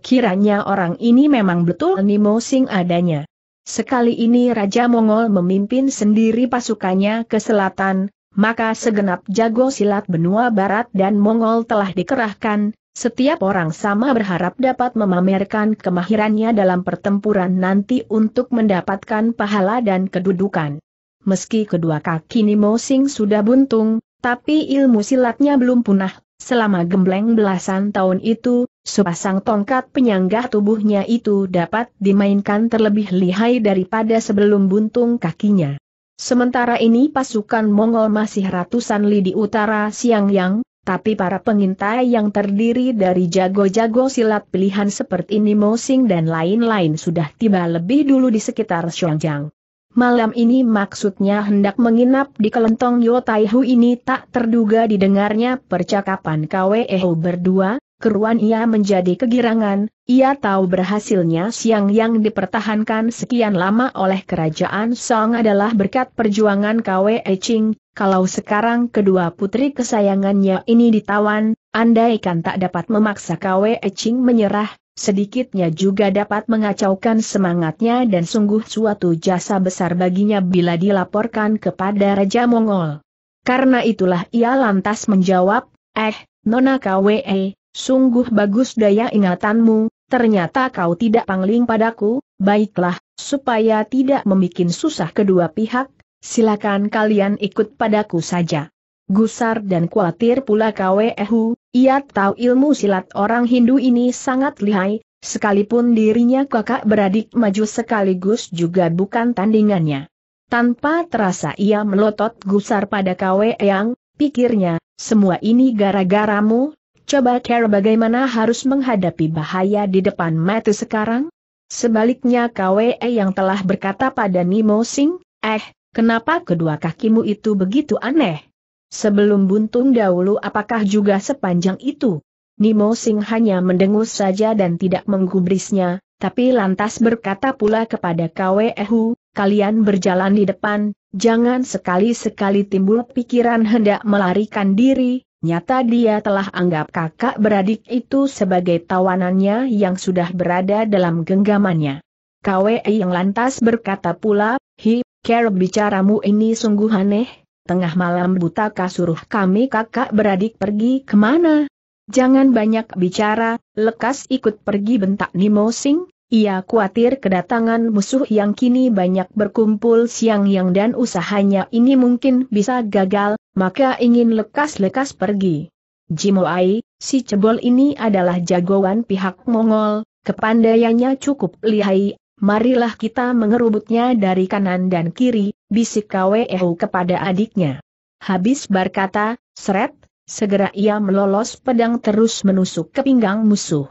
Kiranya orang ini memang betul Nimo Sing adanya. Sekali ini Raja Mongol memimpin sendiri pasukannya ke selatan, maka segenap jago silat benua barat dan Mongol telah dikerahkan, setiap orang sama berharap dapat memamerkan kemahirannya dalam pertempuran nanti untuk mendapatkan pahala dan kedudukan. Meski kedua kaki Nimo Sing sudah buntung, tapi ilmu silatnya belum punah, selama gembleng belasan tahun itu, sepasang tongkat penyanggah tubuhnya itu dapat dimainkan terlebih lihai daripada sebelum buntung kakinya. Sementara ini pasukan Mongol masih ratusan li di utara Siang Yang, Tapi para pengintai yang terdiri dari jago-jago silat pilihan seperti Nimo Sing dan lain-lain sudah tiba lebih dulu di sekitar Shuangjang. Malam ini maksudnya hendak menginap di kelentong Yotaihu ini tak terduga didengarnya percakapan Kweho berdua, keruan ia menjadi kegirangan, ia tahu berhasilnya siang yang dipertahankan sekian lama oleh kerajaan Song adalah berkat perjuangan Kwe Ching. Kalau sekarang kedua putri kesayangannya ini ditawan, andaikan tak dapat memaksa Kwe Ching menyerah, sedikitnya juga dapat mengacaukan semangatnya dan sungguh suatu jasa besar baginya bila dilaporkan kepada Raja Mongol. Karena itulah ia lantas menjawab, "Eh, Nona Kwe, sungguh bagus daya ingatanmu, ternyata kau tidak pangling padaku, baiklah, supaya tidak membuat susah kedua pihak. Silakan kalian ikut padaku saja." Gusar dan khawatir pula Kwehu, ia tahu ilmu silat orang Hindu ini sangat lihai, sekalipun dirinya kakak beradik maju sekaligus juga bukan tandingannya. Tanpa terasa ia melotot gusar pada Kweang, pikirnya, semua ini gara-garamu, coba care bagaimana harus menghadapi bahaya di depan mata sekarang? Sebaliknya Kwe yang telah berkata pada Nimo Sing, "Eh, kenapa kedua kakimu itu begitu aneh? Sebelum buntung dahulu apakah juga sepanjang itu?" Nimo Sing hanya mendengus saja dan tidak menggubrisnya, tapi lantas berkata pula kepada Kwehu, "Kalian berjalan di depan, jangan sekali-sekali timbul pikiran hendak melarikan diri." Nyata dia telah anggap kakak beradik itu sebagai tawanannya yang sudah berada dalam genggamannya. Kwe yang lantas berkata pula, "Hi, cara bicaramu ini sungguh aneh, tengah malam buta kasuruh kami kakak beradik pergi kemana? Jangan banyak bicara, lekas ikut pergi," bentak Nimo Sing. Ia khawatir kedatangan musuh yang kini banyak berkumpul siang yang dan usahanya ini mungkin bisa gagal, maka ingin lekas-lekas pergi. Jimoai, si cebol ini adalah jagoan pihak Mongol, kepandaiannya cukup lihai. "Marilah kita mengerubutnya dari kanan dan kiri," bisik Kwehu kepada adiknya. Habis berkata, seret, segera ia melolos pedang terus menusuk ke pinggang musuh.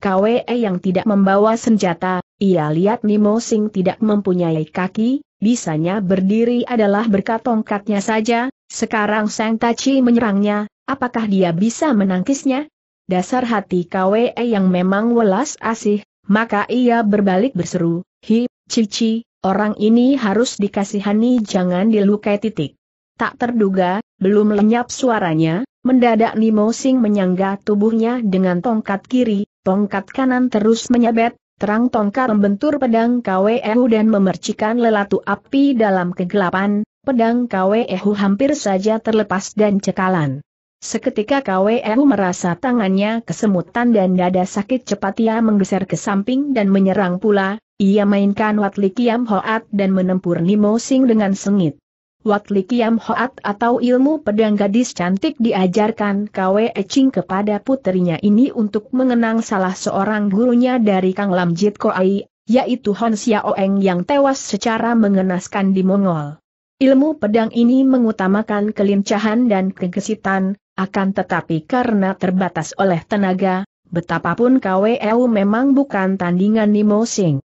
Kwe yang tidak membawa senjata, ia lihat Nimo Sing tidak mempunyai kaki, bisanya berdiri adalah berkat tongkatnya saja, sekarang Sang Taci menyerangnya, apakah dia bisa menangkisnya? Dasar hati Kwe yang memang welas asih. Maka ia berbalik berseru, "Hi, cici, orang ini harus dikasihani, jangan dilukai titik." Tak terduga, belum lenyap suaranya, mendadak Nimo Sing menyangga tubuhnya dengan tongkat kiri, tongkat kanan terus menyabet, terang tongkat membentur pedang Kwehu dan memercikan lelatu api dalam kegelapan, pedang Kwehu hampir saja terlepas dan cekalan. Seketika Kwehu merasa tangannya kesemutan dan dada sakit, cepat ia menggeser ke samping dan menyerang pula, ia mainkan Wat Likiam Hoat dan menempur Nimo Sing dengan sengit. Wat Likiam Hoat atau ilmu pedang gadis cantik diajarkan Kwe Ching kepada puterinya ini untuk mengenang salah seorang gurunya dari Kang Lam Jit Koai, yaitu Hon Xiaoeng yang tewas secara mengenaskan di Mongol. Ilmu pedang ini mengutamakan kelincahan dan kegesitan, akan tetapi karena terbatas oleh tenaga, betapapun Kwehu memang bukan tandingan Nimo Sing.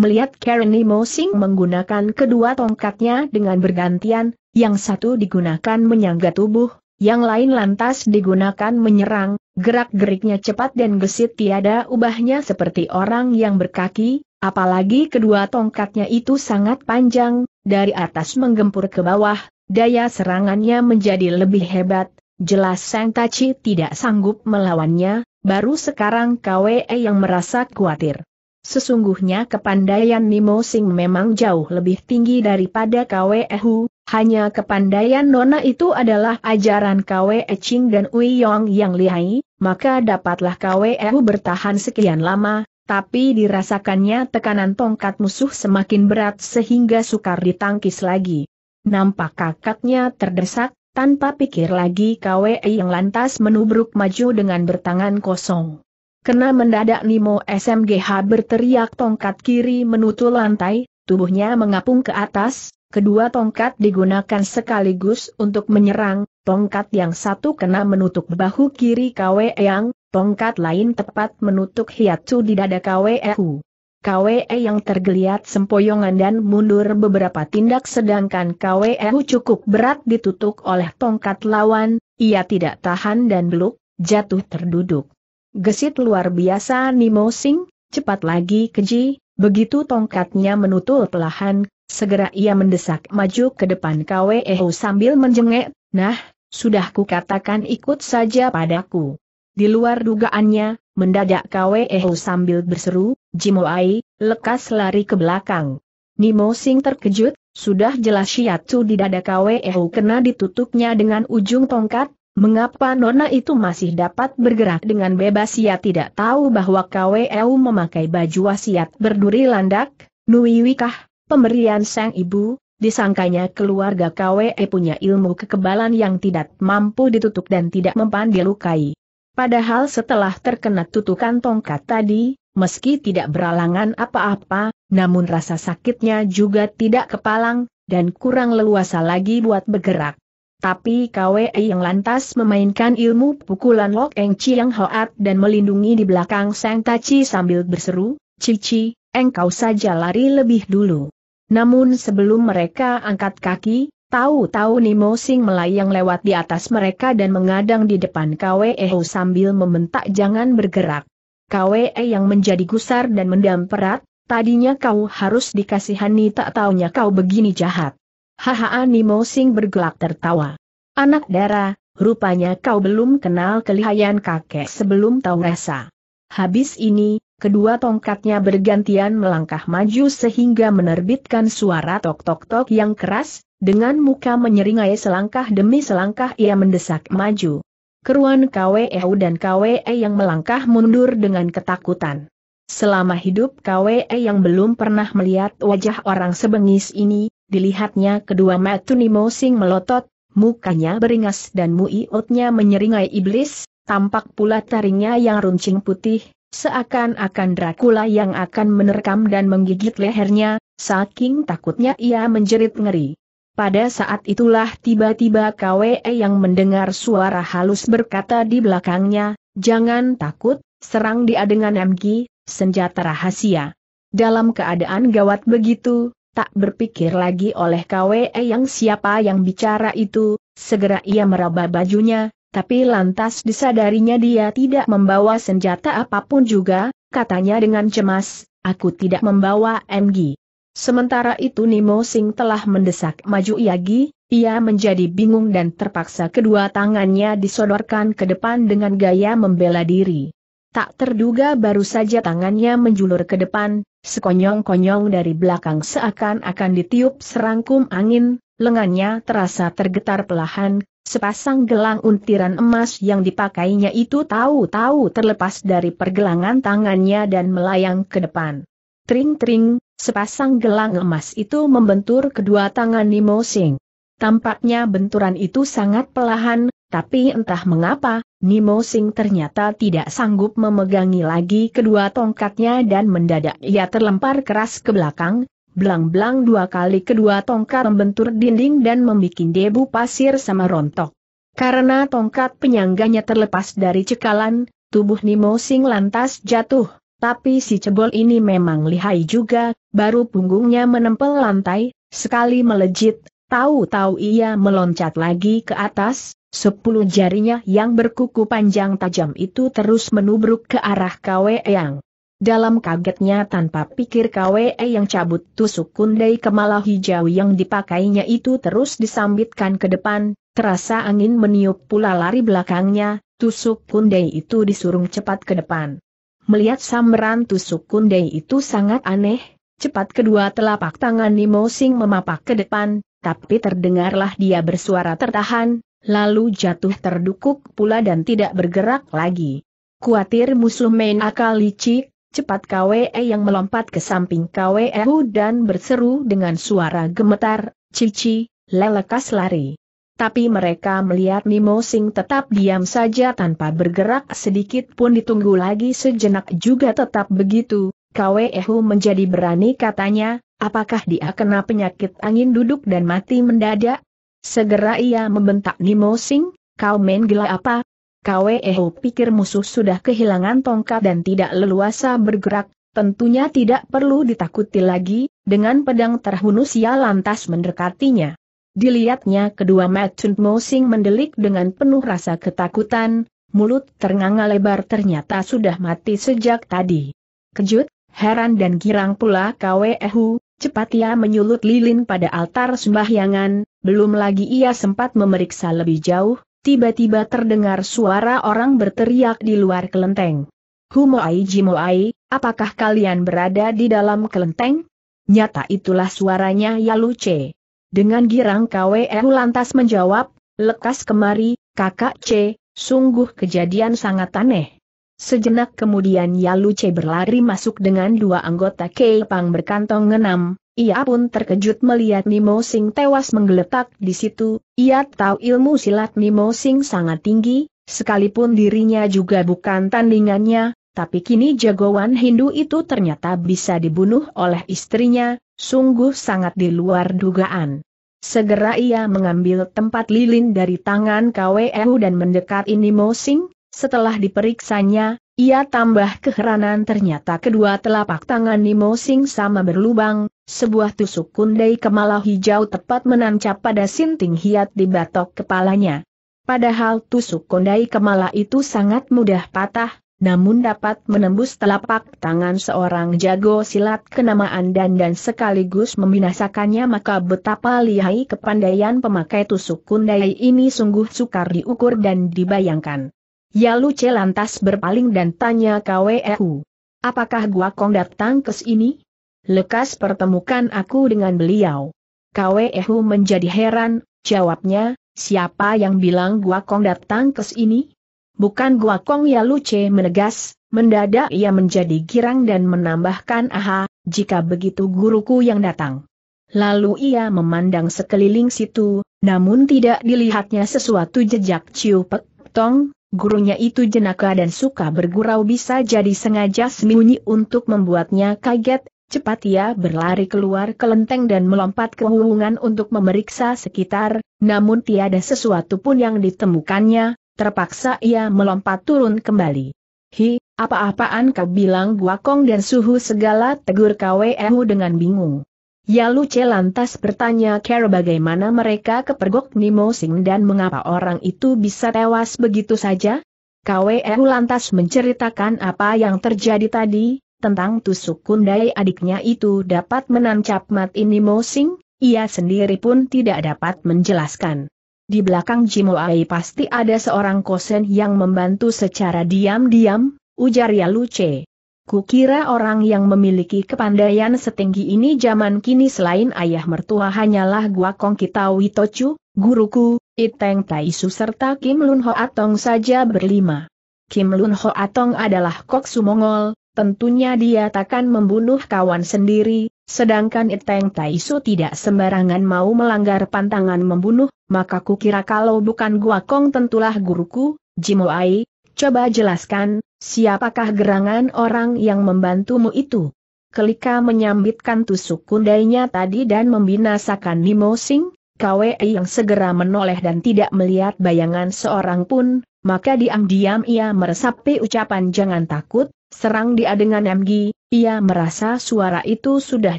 Melihat Karen Nimo Sing menggunakan kedua tongkatnya dengan bergantian, yang satu digunakan menyangga tubuh, yang lain lantas digunakan menyerang, gerak-geriknya cepat dan gesit tiada ubahnya seperti orang yang berkaki, apalagi kedua tongkatnya itu sangat panjang. Dari atas menggempur ke bawah, daya serangannya menjadi lebih hebat, jelas Sang Taci tidak sanggup melawannya, baru sekarang Kwe yang merasa khawatir. Sesungguhnya kepandaian Nimo Sing memang jauh lebih tinggi daripada Kwehu, hanya kepandaian Nona itu adalah ajaran Kwe Ching dan Ui Yong yang lihai, maka dapatlah Kwehu bertahan sekian lama. Tapi dirasakannya tekanan tongkat musuh semakin berat sehingga sukar ditangkis lagi. Nampak kakaknya terdesak, tanpa pikir lagi Kwe yang lantas menubruk maju dengan bertangan kosong. Kena mendadak Nimo S M G H berteriak, tongkat kiri menutul lantai, tubuhnya mengapung ke atas, Kedua tongkat digunakan sekaligus untuk menyerang, tongkat yang satu kena menutup bahu kiri Kwe Yang, tongkat lain tepat menutup hiatsu di dada Kwe U. Kwe Yang tergeliat sempoyongan dan mundur beberapa tindak sedangkan Kwe U cukup berat ditutuk oleh tongkat lawan, ia tidak tahan dan beluk, jatuh terduduk. Gesit luar biasa Nimo Sing, cepat lagi keji, begitu tongkatnya menutul perlahan. Segera ia mendesak maju ke depan Kwe Eho sambil menjengek, nah, sudah kukatakan ikut saja padaku. Di luar dugaannya, mendadak Kwe Eho sambil berseru, Jimoai, lekas lari ke belakang. Nimo Sing terkejut, sudah jelas shiatsu di dada Kwe Eho kena ditutuknya dengan ujung tongkat, mengapa nona itu masih dapat bergerak dengan bebas? Ia tidak tahu bahwa Kwe Eho memakai baju wasiat berduri landak, Nui Wikah. Pemberian sang ibu, disangkanya keluarga Kwe punya ilmu kekebalan yang tidak mampu ditutup dan tidak mempan dilukai. Padahal setelah terkena tutukan tongkat tadi, meski tidak beralangan apa-apa, namun rasa sakitnya juga tidak kepalang, dan kurang leluasa lagi buat bergerak. Tapi Kwe yang lantas memainkan ilmu pukulan Lok Eng Chiang Hoat dan melindungi di belakang sang Taci sambil berseru, Cici, engkau saja lari lebih dulu. Namun sebelum mereka angkat kaki, tahu-tahu Nimo Sing melayang lewat di atas mereka dan mengadang di depan Kwe Eho sambil membentak jangan bergerak. Kwe yang menjadi gusar dan mendam perat, tadinya kau harus dikasihani tak taunya kau begini jahat. Haha, Nimo Sing bergelak tertawa. Anak dara, rupanya kau belum kenal kelihayan kakek sebelum tahu rasa. Habis ini, kedua tongkatnya bergantian melangkah maju sehingga menerbitkan suara tok-tok-tok yang keras, dengan muka menyeringai selangkah demi selangkah ia mendesak maju. Keruan Kwe Eho dan Kwe yang melangkah mundur dengan ketakutan. Selama hidup Kwe yang belum pernah melihat wajah orang sebengis ini, dilihatnya kedua mata Nimo Sing melotot, mukanya beringas dan muiotnya menyeringai iblis, tampak pula taringnya yang runcing putih. Seakan-akan Dracula yang akan menerkam dan menggigit lehernya, saking takutnya ia menjerit ngeri. Pada saat itulah tiba-tiba Kwe yang mendengar suara halus berkata di belakangnya, jangan takut, serang dia dengan M G, senjata rahasia. Dalam keadaan gawat begitu, tak berpikir lagi oleh Kwe yang siapa yang bicara itu, segera ia meraba bajunya. Tapi lantas disadarinya dia tidak membawa senjata apapun juga, katanya dengan cemas, aku tidak membawa M G. Sementara itu Nimo Sing telah mendesak maju Yagi, ia menjadi bingung dan terpaksa kedua tangannya disodorkan ke depan dengan gaya membela diri. Tak terduga baru saja tangannya menjulur ke depan, sekonyong-konyong dari belakang seakan-akan ditiup serangkum angin, lengannya terasa tergetar perlahan. Sepasang gelang untiran emas yang dipakainya itu tahu-tahu terlepas dari pergelangan tangannya dan melayang ke depan. Tring-tring, sepasang gelang emas itu membentur kedua tangan Nimo Sing. Tampaknya benturan itu sangat perlahan, tapi entah mengapa, Nimo Sing ternyata tidak sanggup memegangi lagi kedua tongkatnya dan mendadak ia terlempar keras ke belakang. Belang-belang dua kali kedua tongkat membentur dinding dan membuat debu pasir sama rontok. Karena tongkat penyangganya terlepas dari cekalan, tubuh Nimo Sing lantas jatuh, tapi si cebol ini memang lihai juga, baru punggungnya menempel lantai, sekali melejit, tahu-tahu ia meloncat lagi ke atas, sepuluh jarinya yang berkuku panjang tajam itu terus menubruk ke arah Kwe Yang. Dalam kagetnya tanpa pikir Kwe yang cabut tusuk kundai kemala hijau yang dipakainya itu terus disambitkan ke depan, terasa angin meniup pula lari belakangnya, tusuk kundai itu disurung cepat ke depan. Melihat sambaran tusuk kundai itu sangat aneh, cepat kedua telapak tangan Nimo Sing memapak ke depan, tapi terdengarlah dia bersuara tertahan, lalu jatuh terdukuk pula dan tidak bergerak lagi. Kuatir musuh main akal licik, cepat Kwe yang melompat ke samping Kwe Ehu dan berseru dengan suara gemetar, Cici, lelekas lari. Tapi mereka melihat Nimo Sing tetap diam saja tanpa bergerak sedikit pun ditunggu lagi sejenak juga tetap begitu, Kwe Ehu menjadi berani katanya, Apakah dia kena penyakit angin duduk dan mati mendadak? Segera ia membentak, Nimo Sing, kau main gila apa? Kweho pikir musuh sudah kehilangan tongkat dan tidak leluasa bergerak, tentunya tidak perlu ditakuti lagi, dengan pedang terhunus ia lantas mendekatinya. Dilihatnya kedua mata Nimo Sing mendelik dengan penuh rasa ketakutan, mulut ternganga lebar ternyata sudah mati sejak tadi. Kejut, heran dan girang pula Kweho, cepat ia menyulut lilin pada altar sembahyangan. Belum lagi ia sempat memeriksa lebih jauh, tiba-tiba terdengar suara orang berteriak di luar kelenteng. Humoai Jimoai, apakah kalian berada di dalam kelenteng? Nyata itulah suaranya Yaluce. Dengan girang Kwehu lantas menjawab, lekas kemari, kakak C, sungguh kejadian sangat aneh. Sejenak kemudian Yaluce berlari masuk dengan dua anggota Kepang berkantong enam. Ia pun terkejut melihat Nimo Sing tewas menggeletak di situ, ia tahu ilmu silat Nimo Sing sangat tinggi, sekalipun dirinya juga bukan tandingannya, tapi kini jagoan Hindu itu ternyata bisa dibunuh oleh istrinya, sungguh sangat di luar dugaan. Segera ia mengambil tempat lilin dari tangan Kwehu dan mendekati Nimo Sing, setelah diperiksanya, ia tambah keheranan ternyata kedua telapak tangan Nimo Sing sama berlubang, sebuah tusuk kundai kemala hijau tepat menancap pada sinting hiat di batok kepalanya. Padahal tusuk kundai kemala itu sangat mudah patah, namun dapat menembus telapak tangan seorang jago silat kenamaan dan dan sekaligus membinasakannya, maka betapa lihai kepandaian pemakai tusuk kundai ini sungguh sukar diukur dan dibayangkan. Yaluce lantas berpaling dan tanya Kwehu, apakah Guakong datang ke sini? Lekas pertemukan aku dengan beliau. Kwehu menjadi heran, jawabnya, siapa yang bilang Guakong datang ke sini? Bukan Guakong, Yaluce menegas, mendadak ia menjadi girang dan menambahkan, aha, jika begitu guruku yang datang. Lalu ia memandang sekeliling situ, namun tidak dilihatnya sesuatu jejak Ciu Pek Tong. Gurunya itu jenaka dan suka bergurau, bisa jadi sengaja sembunyi untuk membuatnya kaget. Cepat ia berlari keluar kelenteng dan melompat ke hubungan untuk memeriksa sekitar, namun tiada sesuatu pun yang ditemukannya, terpaksa ia melompat turun kembali. Hi, apa-apaan kau bilang Guakong dan suhu segala, tegur Kwehu dengan bingung. Yaluce lantas bertanya, kira bagaimana mereka kepergok Nimo Sing dan mengapa orang itu bisa tewas begitu saja? Kwehu lantas menceritakan apa yang terjadi tadi, tentang tusuk kundai adiknya itu dapat menancap mati Nimo Sing, ia sendiri pun tidak dapat menjelaskan. Di belakang Jimoai pasti ada seorang kosen yang membantu secara diam-diam, ujar Yaluce. Kukira orang yang memiliki kepandaian setinggi ini zaman kini selain ayah mertua hanyalah Guakong Kitawi Tochu, guruku, Iteng Taisu serta Kim Lun Ho Atong saja berlima. Kim Lun Ho Atong adalah koksu Mongol, tentunya dia takkan membunuh kawan sendiri, sedangkan Iteng Taisu tidak sembarangan mau melanggar pantangan membunuh, maka kukira kalau bukan Guakong tentulah guruku. Jimoai, coba jelaskan, siapakah gerangan orang yang membantumu itu? Kelika menyambitkan tusuk kundainya tadi dan membinasakan Nimo Sing, Kwe yang segera menoleh dan tidak melihat bayangan seorang pun, maka diam-diam ia meresapi ucapan jangan takut, serang dia dengan M G, ia merasa suara itu sudah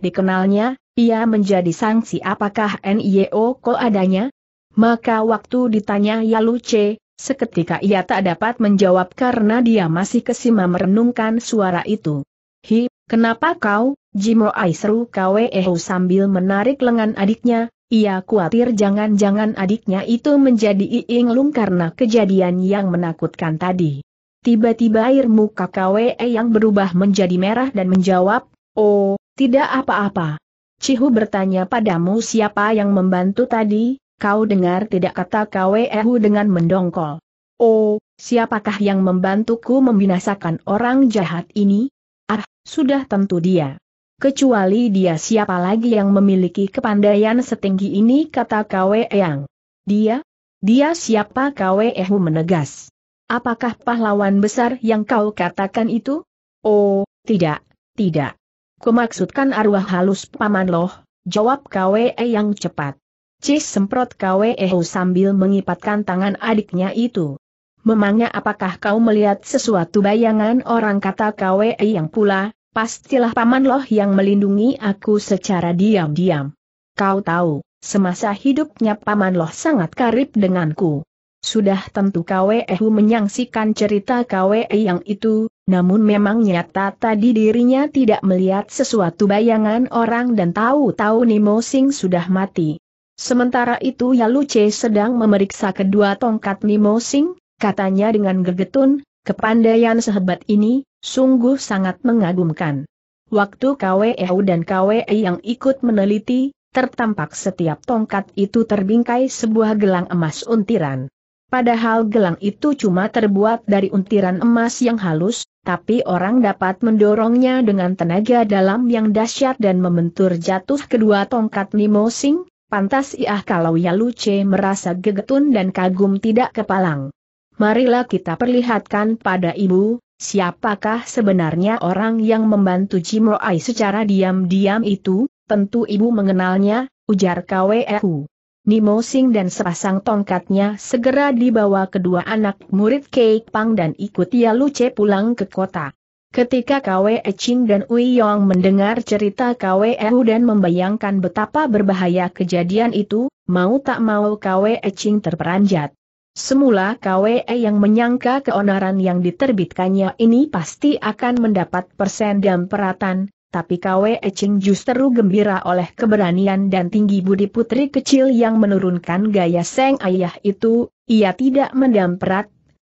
dikenalnya, ia menjadi sangsi apakah Nio Ko adanya? Maka waktu ditanya Yaluce, seketika ia tak dapat menjawab karena dia masih kesima merenungkan suara itu. Hi, kenapa kau, Jimoai, seru Kwehu sambil menarik lengan adiknya, ia khawatir jangan-jangan adiknya itu menjadi inglung karena kejadian yang menakutkan tadi. Tiba-tiba air muka Kwehu yang berubah menjadi merah dan menjawab, oh, tidak apa-apa. Cihu bertanya padamu siapa yang membantu tadi? Kau dengar tidak, kata Kwehu dengan mendongkol. Oh, siapakah yang membantuku membinasakan orang jahat ini? Ah, sudah tentu dia. Kecuali dia siapa lagi yang memiliki kepandaian setinggi ini, kata Kwehu. Dia? Dia siapa, Kwehu menegas. Apakah pahlawan besar yang kau katakan itu? Oh, tidak, tidak. "Kumaksudkan arwah halus paman loh," jawab Kwe yang cepat. "Cis," semprot Kwe sambil mengipatkan tangan adiknya itu. "Memangnya apakah kau melihat sesuatu?" "Bayangan orang," kata Kwe yang pula, "pastilah paman loh yang melindungi aku secara diam-diam. Kau tahu, semasa hidupnya paman loh sangat karib denganku." Sudah tentu Kwe menyangsikan cerita Kwe yang itu, namun memang nyata tadi dirinya tidak melihat sesuatu bayangan orang dan tahu-tahu Nimo Sing sudah mati. Sementara itu Yalu C sedang memeriksa kedua tongkat Nimo Sing, katanya dengan gegetun, "Kepandaian sehebat ini, sungguh sangat mengagumkan." Waktu Kwe dan Kwe yang ikut meneliti, tertampak setiap tongkat itu terbingkai sebuah gelang emas untiran. Padahal gelang itu cuma terbuat dari untiran emas yang halus, tapi orang dapat mendorongnya dengan tenaga dalam yang dahsyat dan membentur jatuh kedua tongkat Nimo Sing. Pantas iah kalau Yalu C merasa gegetun dan kagum tidak kepalang. Marilah kita perlihatkan pada ibu, siapakah sebenarnya orang yang membantu Jimoai secara diam-diam itu. "Tentu ibu mengenalnya," ujar Kwehu. Nimo Sing dan sepasang tongkatnya segera dibawa kedua anak murid Kei Pang dan ikuti Yalu C pulang ke kota. Ketika Kwe Ching dan Ui Yong mendengar cerita Kwe Hu dan membayangkan betapa berbahaya kejadian itu, mau tak mau Kwe Ching terperanjat. Semula Kwe yang menyangka keonaran yang diterbitkannya ini pasti akan mendapat persen dan peratan. Tapi Kwe Ching justru gembira oleh keberanian dan tinggi budi putri kecil yang menurunkan gaya sang ayah itu. Ia tidak mendamprat,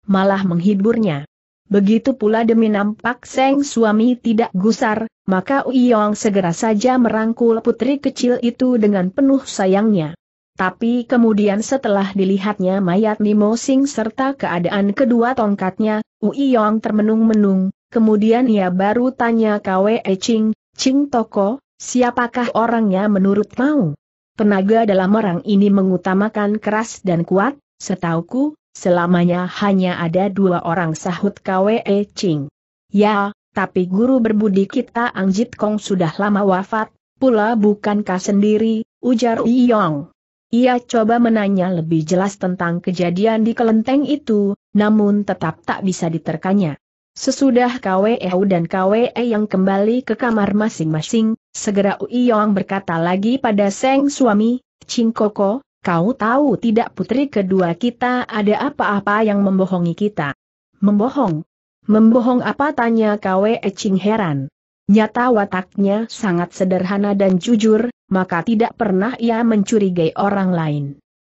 malah menghiburnya. Begitu pula demi nampak sang suami tidak gusar, maka Ui Yong segera saja merangkul putri kecil itu dengan penuh sayangnya. Tapi kemudian setelah dilihatnya mayat Nimo Sing serta keadaan kedua tongkatnya, Ui Yong termenung-menung. Kemudian ia baru tanya Kwe Ching, "Ching Toko, siapakah orangnya menurut mau?" "Tenaga dalam orang ini mengutamakan keras dan kuat, setauku, selamanya hanya ada dua orang," sahut Kwe Ching. "Ya, tapi guru berbudi kita Ang Jit Kong sudah lama wafat, pula bukankah sendiri," ujar Ui Yong. Ia coba menanya lebih jelas tentang kejadian di kelenteng itu, namun tetap tak bisa diterkanya. Sesudah Kwe dan Kwe yang kembali ke kamar masing-masing, segera Ui Yong berkata lagi pada sang suami, "Ching Koko, kau tahu tidak putri kedua kita ada apa-apa yang membohongi kita?" "Membohong? Membohong apa?" tanya Kwe Ching heran. Nyata wataknya sangat sederhana dan jujur, maka tidak pernah ia mencurigai orang lain.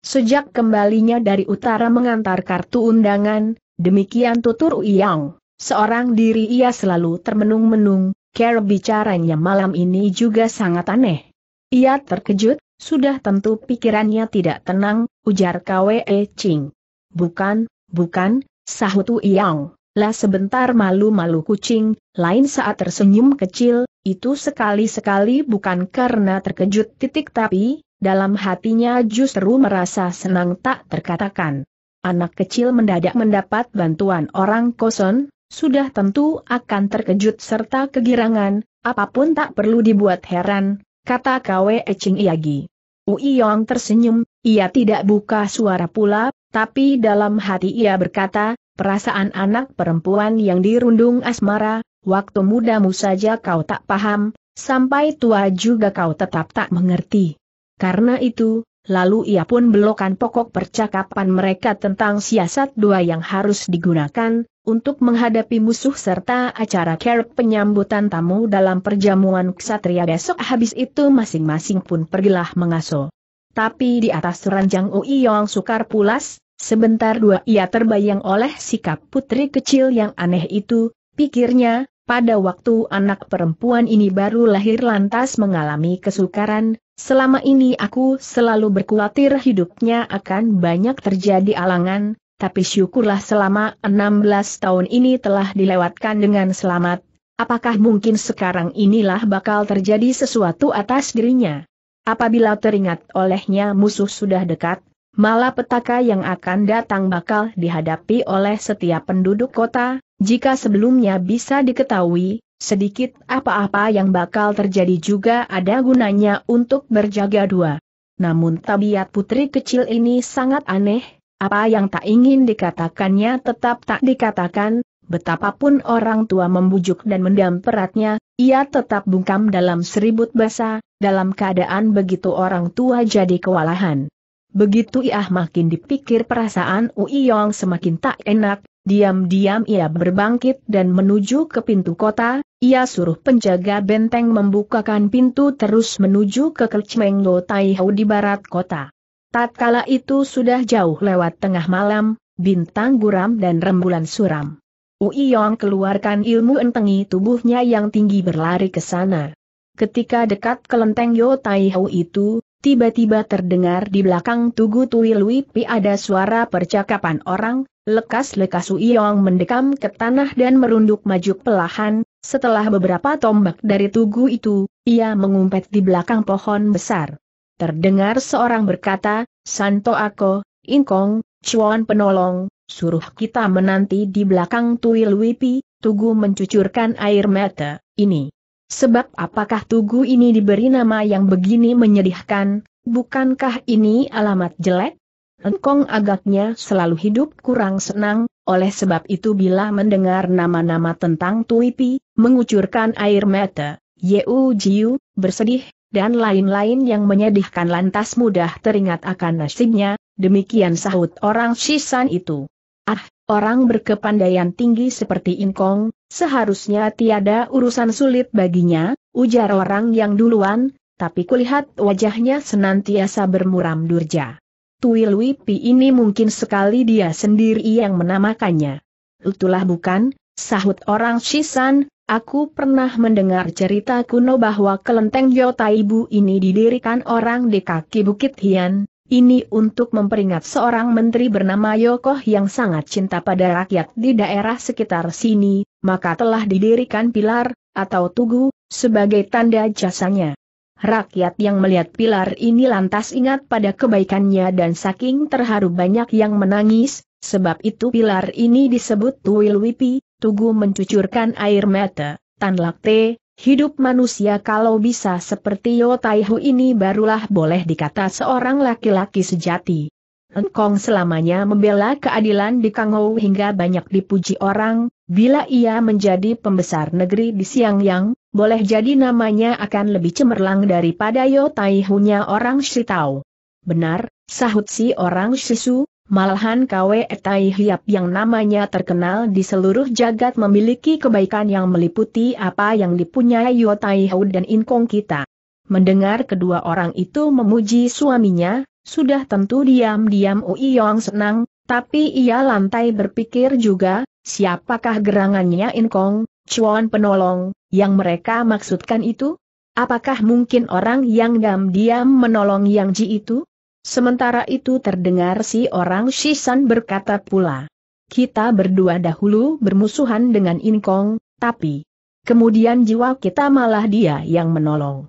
Sejak kembalinya dari utara mengantar kartu undangan, demikian tutur Ui Yong. Seorang diri ia selalu termenung-menung, cara bicaranya malam ini juga sangat aneh. Ia terkejut, sudah tentu pikirannya tidak tenang, ujar Kwe Ching. "Bukan, bukan," sahut Ui Yong, "lah sebentar malu-malu kucing, lain saat tersenyum kecil, itu sekali-sekali bukan karena terkejut titik tapi, dalam hatinya justru merasa senang tak terkatakan." Anak kecil mendadak mendapat bantuan orang koson, sudah tentu akan terkejut serta kegirangan, apapun tak perlu dibuat heran, kata Kwe Ching Iagi. Ui Yong tersenyum, ia tidak buka suara pula, tapi dalam hati ia berkata, "Perasaan anak perempuan yang dirundung asmara, waktu mudamu saja kau tak paham, sampai tua juga kau tetap tak mengerti." Karena itu, lalu ia pun belokan pokok percakapan mereka tentang siasat dua yang harus digunakan untuk menghadapi musuh serta acara kerep penyambutan tamu dalam perjamuan ksatria besok. Habis itu masing-masing pun pergilah mengaso. Tapi di atas ranjang Ui Yong sukar pulas, sebentar dua ia terbayang oleh sikap putri kecil yang aneh itu, pikirnya, pada waktu anak perempuan ini baru lahir lantas mengalami kesukaran, selama ini aku selalu berkhawatir hidupnya akan banyak terjadi alangan. Tapi syukurlah selama enam belas tahun ini telah dilewatkan dengan selamat. Apakah mungkin sekarang inilah bakal terjadi sesuatu atas dirinya? Apabila teringat olehnya musuh sudah dekat, malapetaka yang akan datang bakal dihadapi oleh setiap penduduk kota. Jika sebelumnya bisa diketahui, sedikit apa-apa yang bakal terjadi juga ada gunanya untuk berjaga dua. Namun tabiat putri kecil ini sangat aneh, apa yang tak ingin dikatakannya tetap tak dikatakan, betapapun orang tua membujuk dan mendamperatnya, ia tetap bungkam dalam seribut basa, dalam keadaan begitu orang tua jadi kewalahan. Begitu ia makin dipikir perasaan Uiyong semakin tak enak, diam-diam ia berbangkit dan menuju ke pintu kota, ia suruh penjaga benteng membukakan pintu terus menuju ke Kecmeng Lo Taihau di barat kota. Tatkala itu sudah jauh lewat tengah malam, bintang guram dan rembulan suram. Uiyong keluarkan ilmu entengi tubuhnya yang tinggi berlari ke sana. Ketika dekat ke lenteng Yo Taihau itu, tiba-tiba terdengar di belakang Tugu Tui Lui Pi ada suara percakapan orang, lekas-lekas Uiyong mendekam ke tanah dan merunduk maju pelahan. Setelah beberapa tombak dari tugu itu, ia mengumpet di belakang pohon besar. Terdengar seorang berkata, "Santo Ako, Ingkong, Chuan penolong, suruh kita menanti di belakang Tui Lui Pi." Tugu mencucurkan air mata. Ini sebab apakah tugu ini diberi nama yang begini menyedihkan? Bukankah ini alamat jelek? Engkong agaknya selalu hidup kurang senang. Oleh sebab itu bila mendengar nama-nama tentang Tui Pi, mengucurkan air mata, Yeu Jiu, bersedih, dan lain-lain yang menyedihkan lantas mudah teringat akan nasibnya. Demikian sahut orang Shisan itu. Ah, orang berkepandaian tinggi seperti Ingkong, seharusnya tiada urusan sulit baginya, ujar orang yang duluan, tapi kulihat wajahnya senantiasa bermuram durja. Tui Lui Pi ini mungkin sekali dia sendiri yang menamakannya. Itulah bukan, sahut orang Shisan, aku pernah mendengar cerita kuno bahwa kelenteng Yotaibu ini didirikan orang di kaki Bukit Hian. Ini untuk memperingat seorang menteri bernama Yokoh yang sangat cinta pada rakyat di daerah sekitar sini, maka telah didirikan pilar, atau tugu, sebagai tanda jasanya. Rakyat yang melihat pilar ini lantas ingat pada kebaikannya dan saking terharu banyak yang menangis, sebab itu pilar ini disebut Tui Lui Pi. Tugu mencucurkan air mata, Tan Lak Te, hidup manusia kalau bisa seperti Yo Taihu ini barulah boleh dikata seorang laki-laki sejati. Engkong selamanya membela keadilan di Kangou hingga banyak dipuji orang, bila ia menjadi pembesar negeri di Xiangyang, boleh jadi namanya akan lebih cemerlang daripada Yo Taihunya orang Shitao. Benar, sahut si orang Shisu, malahan Kwe Tai Hiap yang namanya terkenal di seluruh jagat memiliki kebaikan yang meliputi apa yang dipunyai Yo Taihau dan Ingkong kita. Mendengar kedua orang itu memuji suaminya, sudah tentu diam-diam Uiyong senang, tapi ia lantai berpikir juga, siapakah gerangannya Ingkong, Chuan penolong, yang mereka maksudkan itu? Apakah mungkin orang yang diam-diam menolong Yang Ji itu? Sementara itu terdengar si orang Shisan berkata pula, kita berdua dahulu bermusuhan dengan Ingkong, tapi kemudian jiwa kita malah dia yang menolong.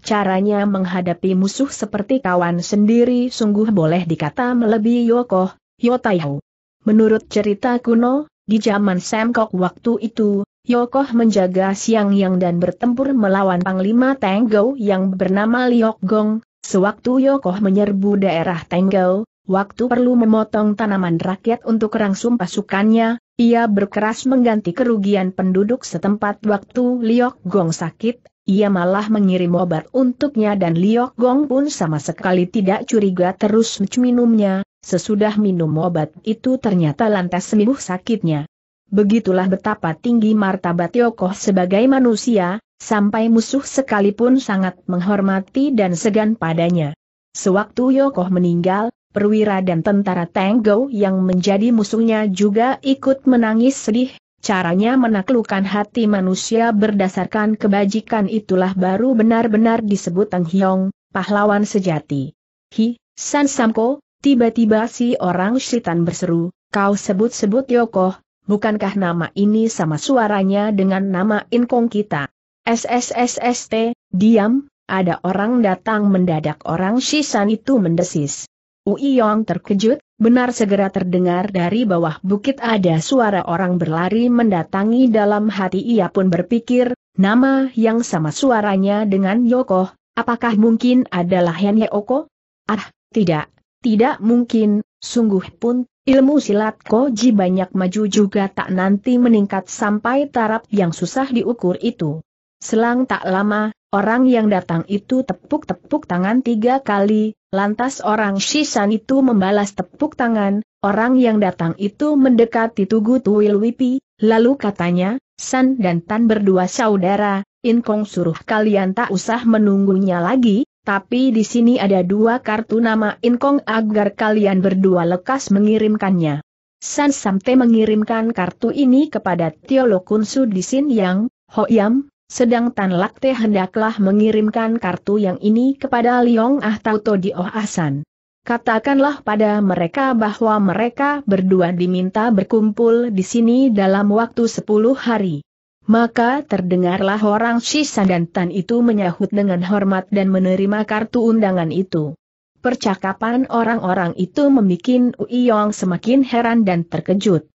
Caranya menghadapi musuh seperti kawan sendiri sungguh boleh dikata melebihi Yokoh, Yo Taihau. Menurut cerita kuno, di zaman Semkok waktu itu, Yokoh menjaga Xiangyang dan bertempur melawan Panglima Tenggou yang bernama Liok Gong. Sewaktu Yokoh menyerbu daerah Tenggou, waktu perlu memotong tanaman rakyat untuk rangsum pasukannya, ia berkeras mengganti kerugian penduduk setempat. Waktu Liok Gong sakit, ia malah mengirim obat untuknya dan Liok Gong pun sama sekali tidak curiga terus minumnya. Sesudah minum obat itu ternyata lantas sembuh sakitnya. Begitulah betapa tinggi martabat Yokoh sebagai manusia, sampai musuh sekalipun sangat menghormati dan segan padanya. Sewaktu Yokoh meninggal, perwira dan tentara Tenggou yang menjadi musuhnya juga ikut menangis sedih. Caranya menaklukkan hati manusia berdasarkan kebajikan itulah baru benar-benar disebut Teng Hiong, pahlawan sejati. Hi, San Samko, tiba-tiba si orang Shitan berseru, kau sebut-sebut Yokoh, bukankah nama ini sama suaranya dengan nama Ingkong kita? S S S S T, diam, ada orang datang mendadak orang Shisan itu mendesis. Uiyong terkejut, Benar, segera terdengar dari bawah bukit ada suara orang berlari mendatangi. Dalam hati ia pun berpikir, nama yang sama suaranya dengan Yokoh, apakah mungkin adalah Hen Yeoko? Ah, tidak, tidak mungkin, sungguh pun, ilmu silat Koji banyak maju juga tak nanti meningkat sampai taraf yang susah diukur itu. Selang tak lama, orang yang datang itu tepuk-tepuk tangan tiga kali, lantas orang Shisan itu membalas tepuk tangan, orang yang datang itu mendekati Tugu Tuil Wipi, lalu katanya, San dan Tan berdua saudara, Inkong suruh kalian tak usah menunggunya lagi, tapi di sini ada dua kartu nama Inkong agar kalian berdua lekas mengirimkannya. San Samte mengirimkan kartu ini kepada Tio Lokunsu di Sin Yang, Hoyam. Sedang Tan Lakte hendaklah mengirimkan kartu yang ini kepada Liong Ah Tauto di Oh Asan. Katakanlah pada mereka bahwa mereka berdua diminta berkumpul di sini dalam waktu sepuluh hari. Maka terdengarlah orang Shisan dan Tan itu menyahut dengan hormat dan menerima kartu undangan itu. Percakapan orang-orang itu membuat Uiyong semakin heran dan terkejut.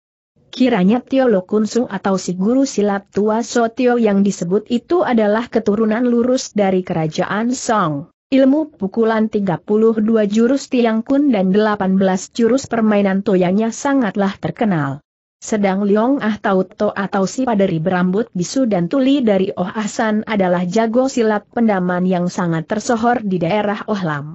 Kiranya Tio Lokunsu atau si guru silat tua Sotio yang disebut itu adalah keturunan lurus dari kerajaan Song. Ilmu pukulan tiga puluh dua jurus Tiang Kun dan delapan belas jurus permainan toyanya sangatlah terkenal. Sedang Liong Ah Tauto atau si paderi berambut bisu dan tuli dari Oh Asan adalah jago silat pendaman yang sangat tersohor di daerah Oh Lam.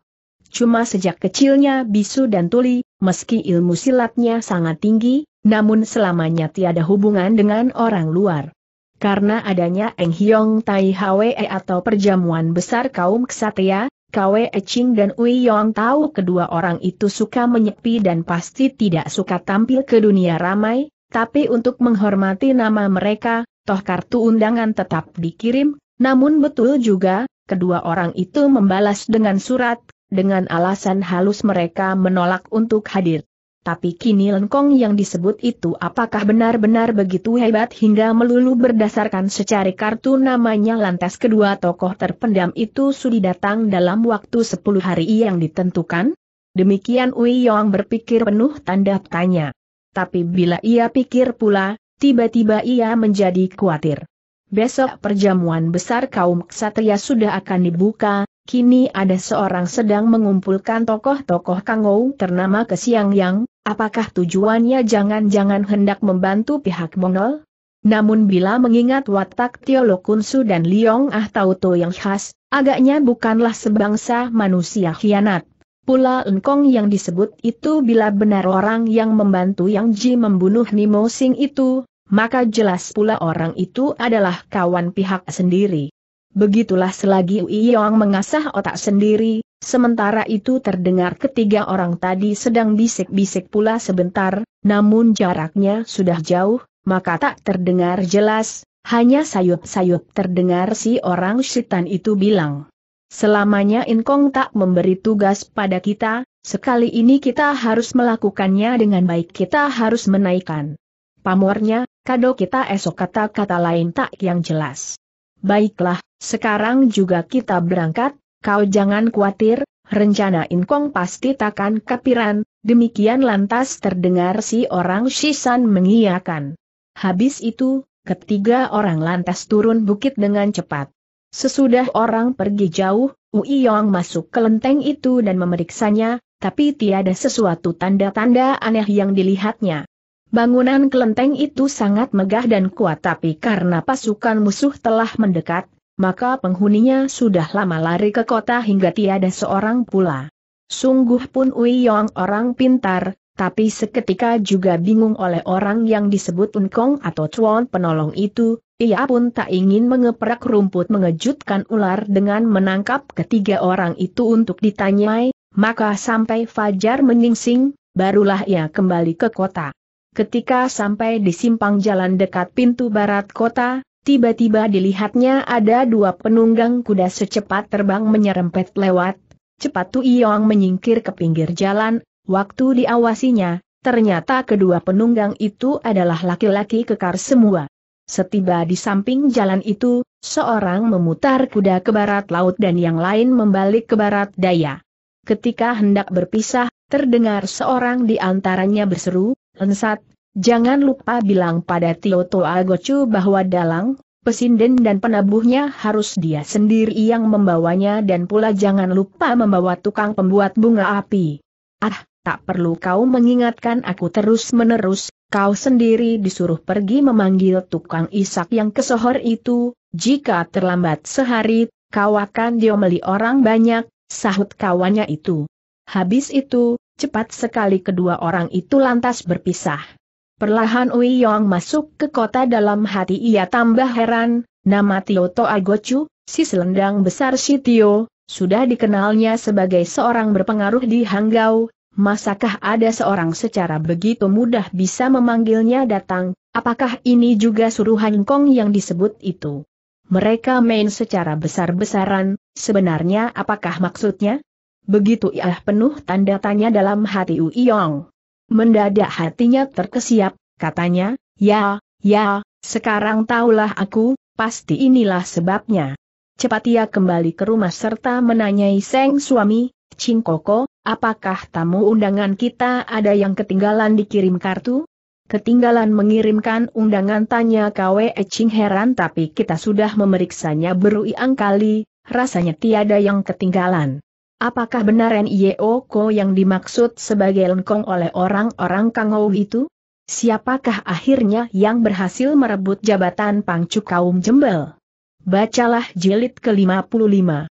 Cuma sejak kecilnya bisu dan tuli, meski ilmu silatnya sangat tinggi, namun selamanya tiada hubungan dengan orang luar. Karena adanya Eng Hiong Tai Hwe atau perjamuan besar kaum ksatria, Kwe Ching dan Ui Yong tahu kedua orang itu suka menyepi dan pasti tidak suka tampil ke dunia ramai, tapi untuk menghormati nama mereka, toh kartu undangan tetap dikirim, namun betul juga, kedua orang itu membalas dengan surat, dengan alasan halus mereka menolak untuk hadir. Tapi kini Lengkong yang disebut itu apakah benar-benar begitu hebat hingga melulu berdasarkan secari kartu namanya? Lantas kedua tokoh terpendam itu sudah datang dalam waktu sepuluh hari yang ditentukan? Demikian Ui Yong berpikir penuh tanda tanya. Tapi bila ia pikir pula, tiba-tiba ia menjadi khawatir. Besok perjamuan besar kaum ksatria sudah akan dibuka. Kini ada seorang sedang mengumpulkan tokoh-tokoh kangou ternama ke Siangyang, apakah tujuannya jangan-jangan hendak membantu pihak Mongol? Namun bila mengingat watak Tio Lokunsu dan Liong Ah Tauto yang khas, agaknya bukanlah sebangsa manusia khianat. Pula Enkong yang disebut itu bila benar orang yang membantu Yang Ji membunuh Nimo Sing itu, maka jelas pula orang itu adalah kawan pihak sendiri. Begitulah selagi Ui Yong mengasah otak sendiri, sementara itu terdengar ketiga orang tadi sedang bisik-bisik pula sebentar, namun jaraknya sudah jauh, maka tak terdengar jelas, hanya sayup-sayup terdengar si orang Shitan itu bilang. Selamanya Inkong tak memberi tugas pada kita, sekali ini kita harus melakukannya dengan baik, kita harus menaikkan pamornya, kado kita esok, kata-kata lain tak yang jelas. Baiklah, sekarang juga kita berangkat, kau jangan khawatir, rencana Inkong pasti takkan kepikiran. Demikian lantas terdengar si orang Shisan mengiyakan. Habis itu, ketiga orang lantas turun bukit dengan cepat. Sesudah orang pergi jauh, Ui Yong masuk ke lenteng itu dan memeriksanya, tapi tiada sesuatu tanda-tanda aneh yang dilihatnya. Bangunan kelenteng itu sangat megah dan kuat, tapi karena pasukan musuh telah mendekat, maka penghuninya sudah lama lari ke kota hingga tiada seorang pula. Sungguh pun Ui Yong orang pintar, tapi seketika juga bingung oleh orang yang disebut Unkong atau Chuan penolong itu. Ia pun tak ingin mengeprak rumput mengejutkan ular dengan menangkap ketiga orang itu untuk ditanyai, maka sampai fajar menyingsing, barulah ia kembali ke kota. Ketika sampai di simpang jalan dekat pintu barat kota, tiba-tiba dilihatnya ada dua penunggang kuda secepat terbang menyerempet lewat. Cepat Tu Iong menyingkir ke pinggir jalan, waktu diawasinya, ternyata kedua penunggang itu adalah laki-laki kekar semua. Setiba di samping jalan itu, seorang memutar kuda ke barat laut dan yang lain membalik ke barat daya. Ketika hendak berpisah, Terdengar seorang di antaranya berseru, "Lensat, jangan lupa bilang pada Tio Toa Gocu bahwa dalang, pesinden dan penabuhnya harus dia sendiri yang membawanya dan pula jangan lupa membawa tukang pembuat bunga api." "Ah, tak perlu kau mengingatkan aku terus-menerus, kau sendiri disuruh pergi memanggil tukang isak yang kesohor itu, jika terlambat sehari, kau akan diomeli orang banyak," sahut kawannya itu. Habis itu, cepat sekali kedua orang itu lantas berpisah. Perlahan Ui Yong masuk ke kota. Dalam hati ia tambah heran, nama Tio Toa Gocu, si selendang besar si Tio, sudah dikenalnya sebagai seorang berpengaruh di Hanggau, masakah ada seorang secara begitu mudah bisa memanggilnya datang, apakah ini juga suruhan Kong yang disebut itu? Mereka main secara besar-besaran, sebenarnya apakah maksudnya? Begitu ia penuh tanda tanya dalam hati Ui Yong. Mendadak hatinya terkesiap, katanya, "Ya, ya, sekarang taulah aku, pasti inilah sebabnya." Cepat ia kembali ke rumah serta menanyai sang suami, "Ching Koko, apakah tamu undangan kita ada yang ketinggalan dikirim kartu?" "Ketinggalan mengirimkan undangan?" tanya Kwe Ching heran, "tapi kita sudah memeriksanya berulang kali, rasanya tiada yang ketinggalan." "Apakah benar Nio Ko yang dimaksud sebagai lengkong oleh orang-orang Kangou itu? Siapakah akhirnya yang berhasil merebut jabatan pangcu kaum jembel?" Bacalah jilid kelima puluh lima.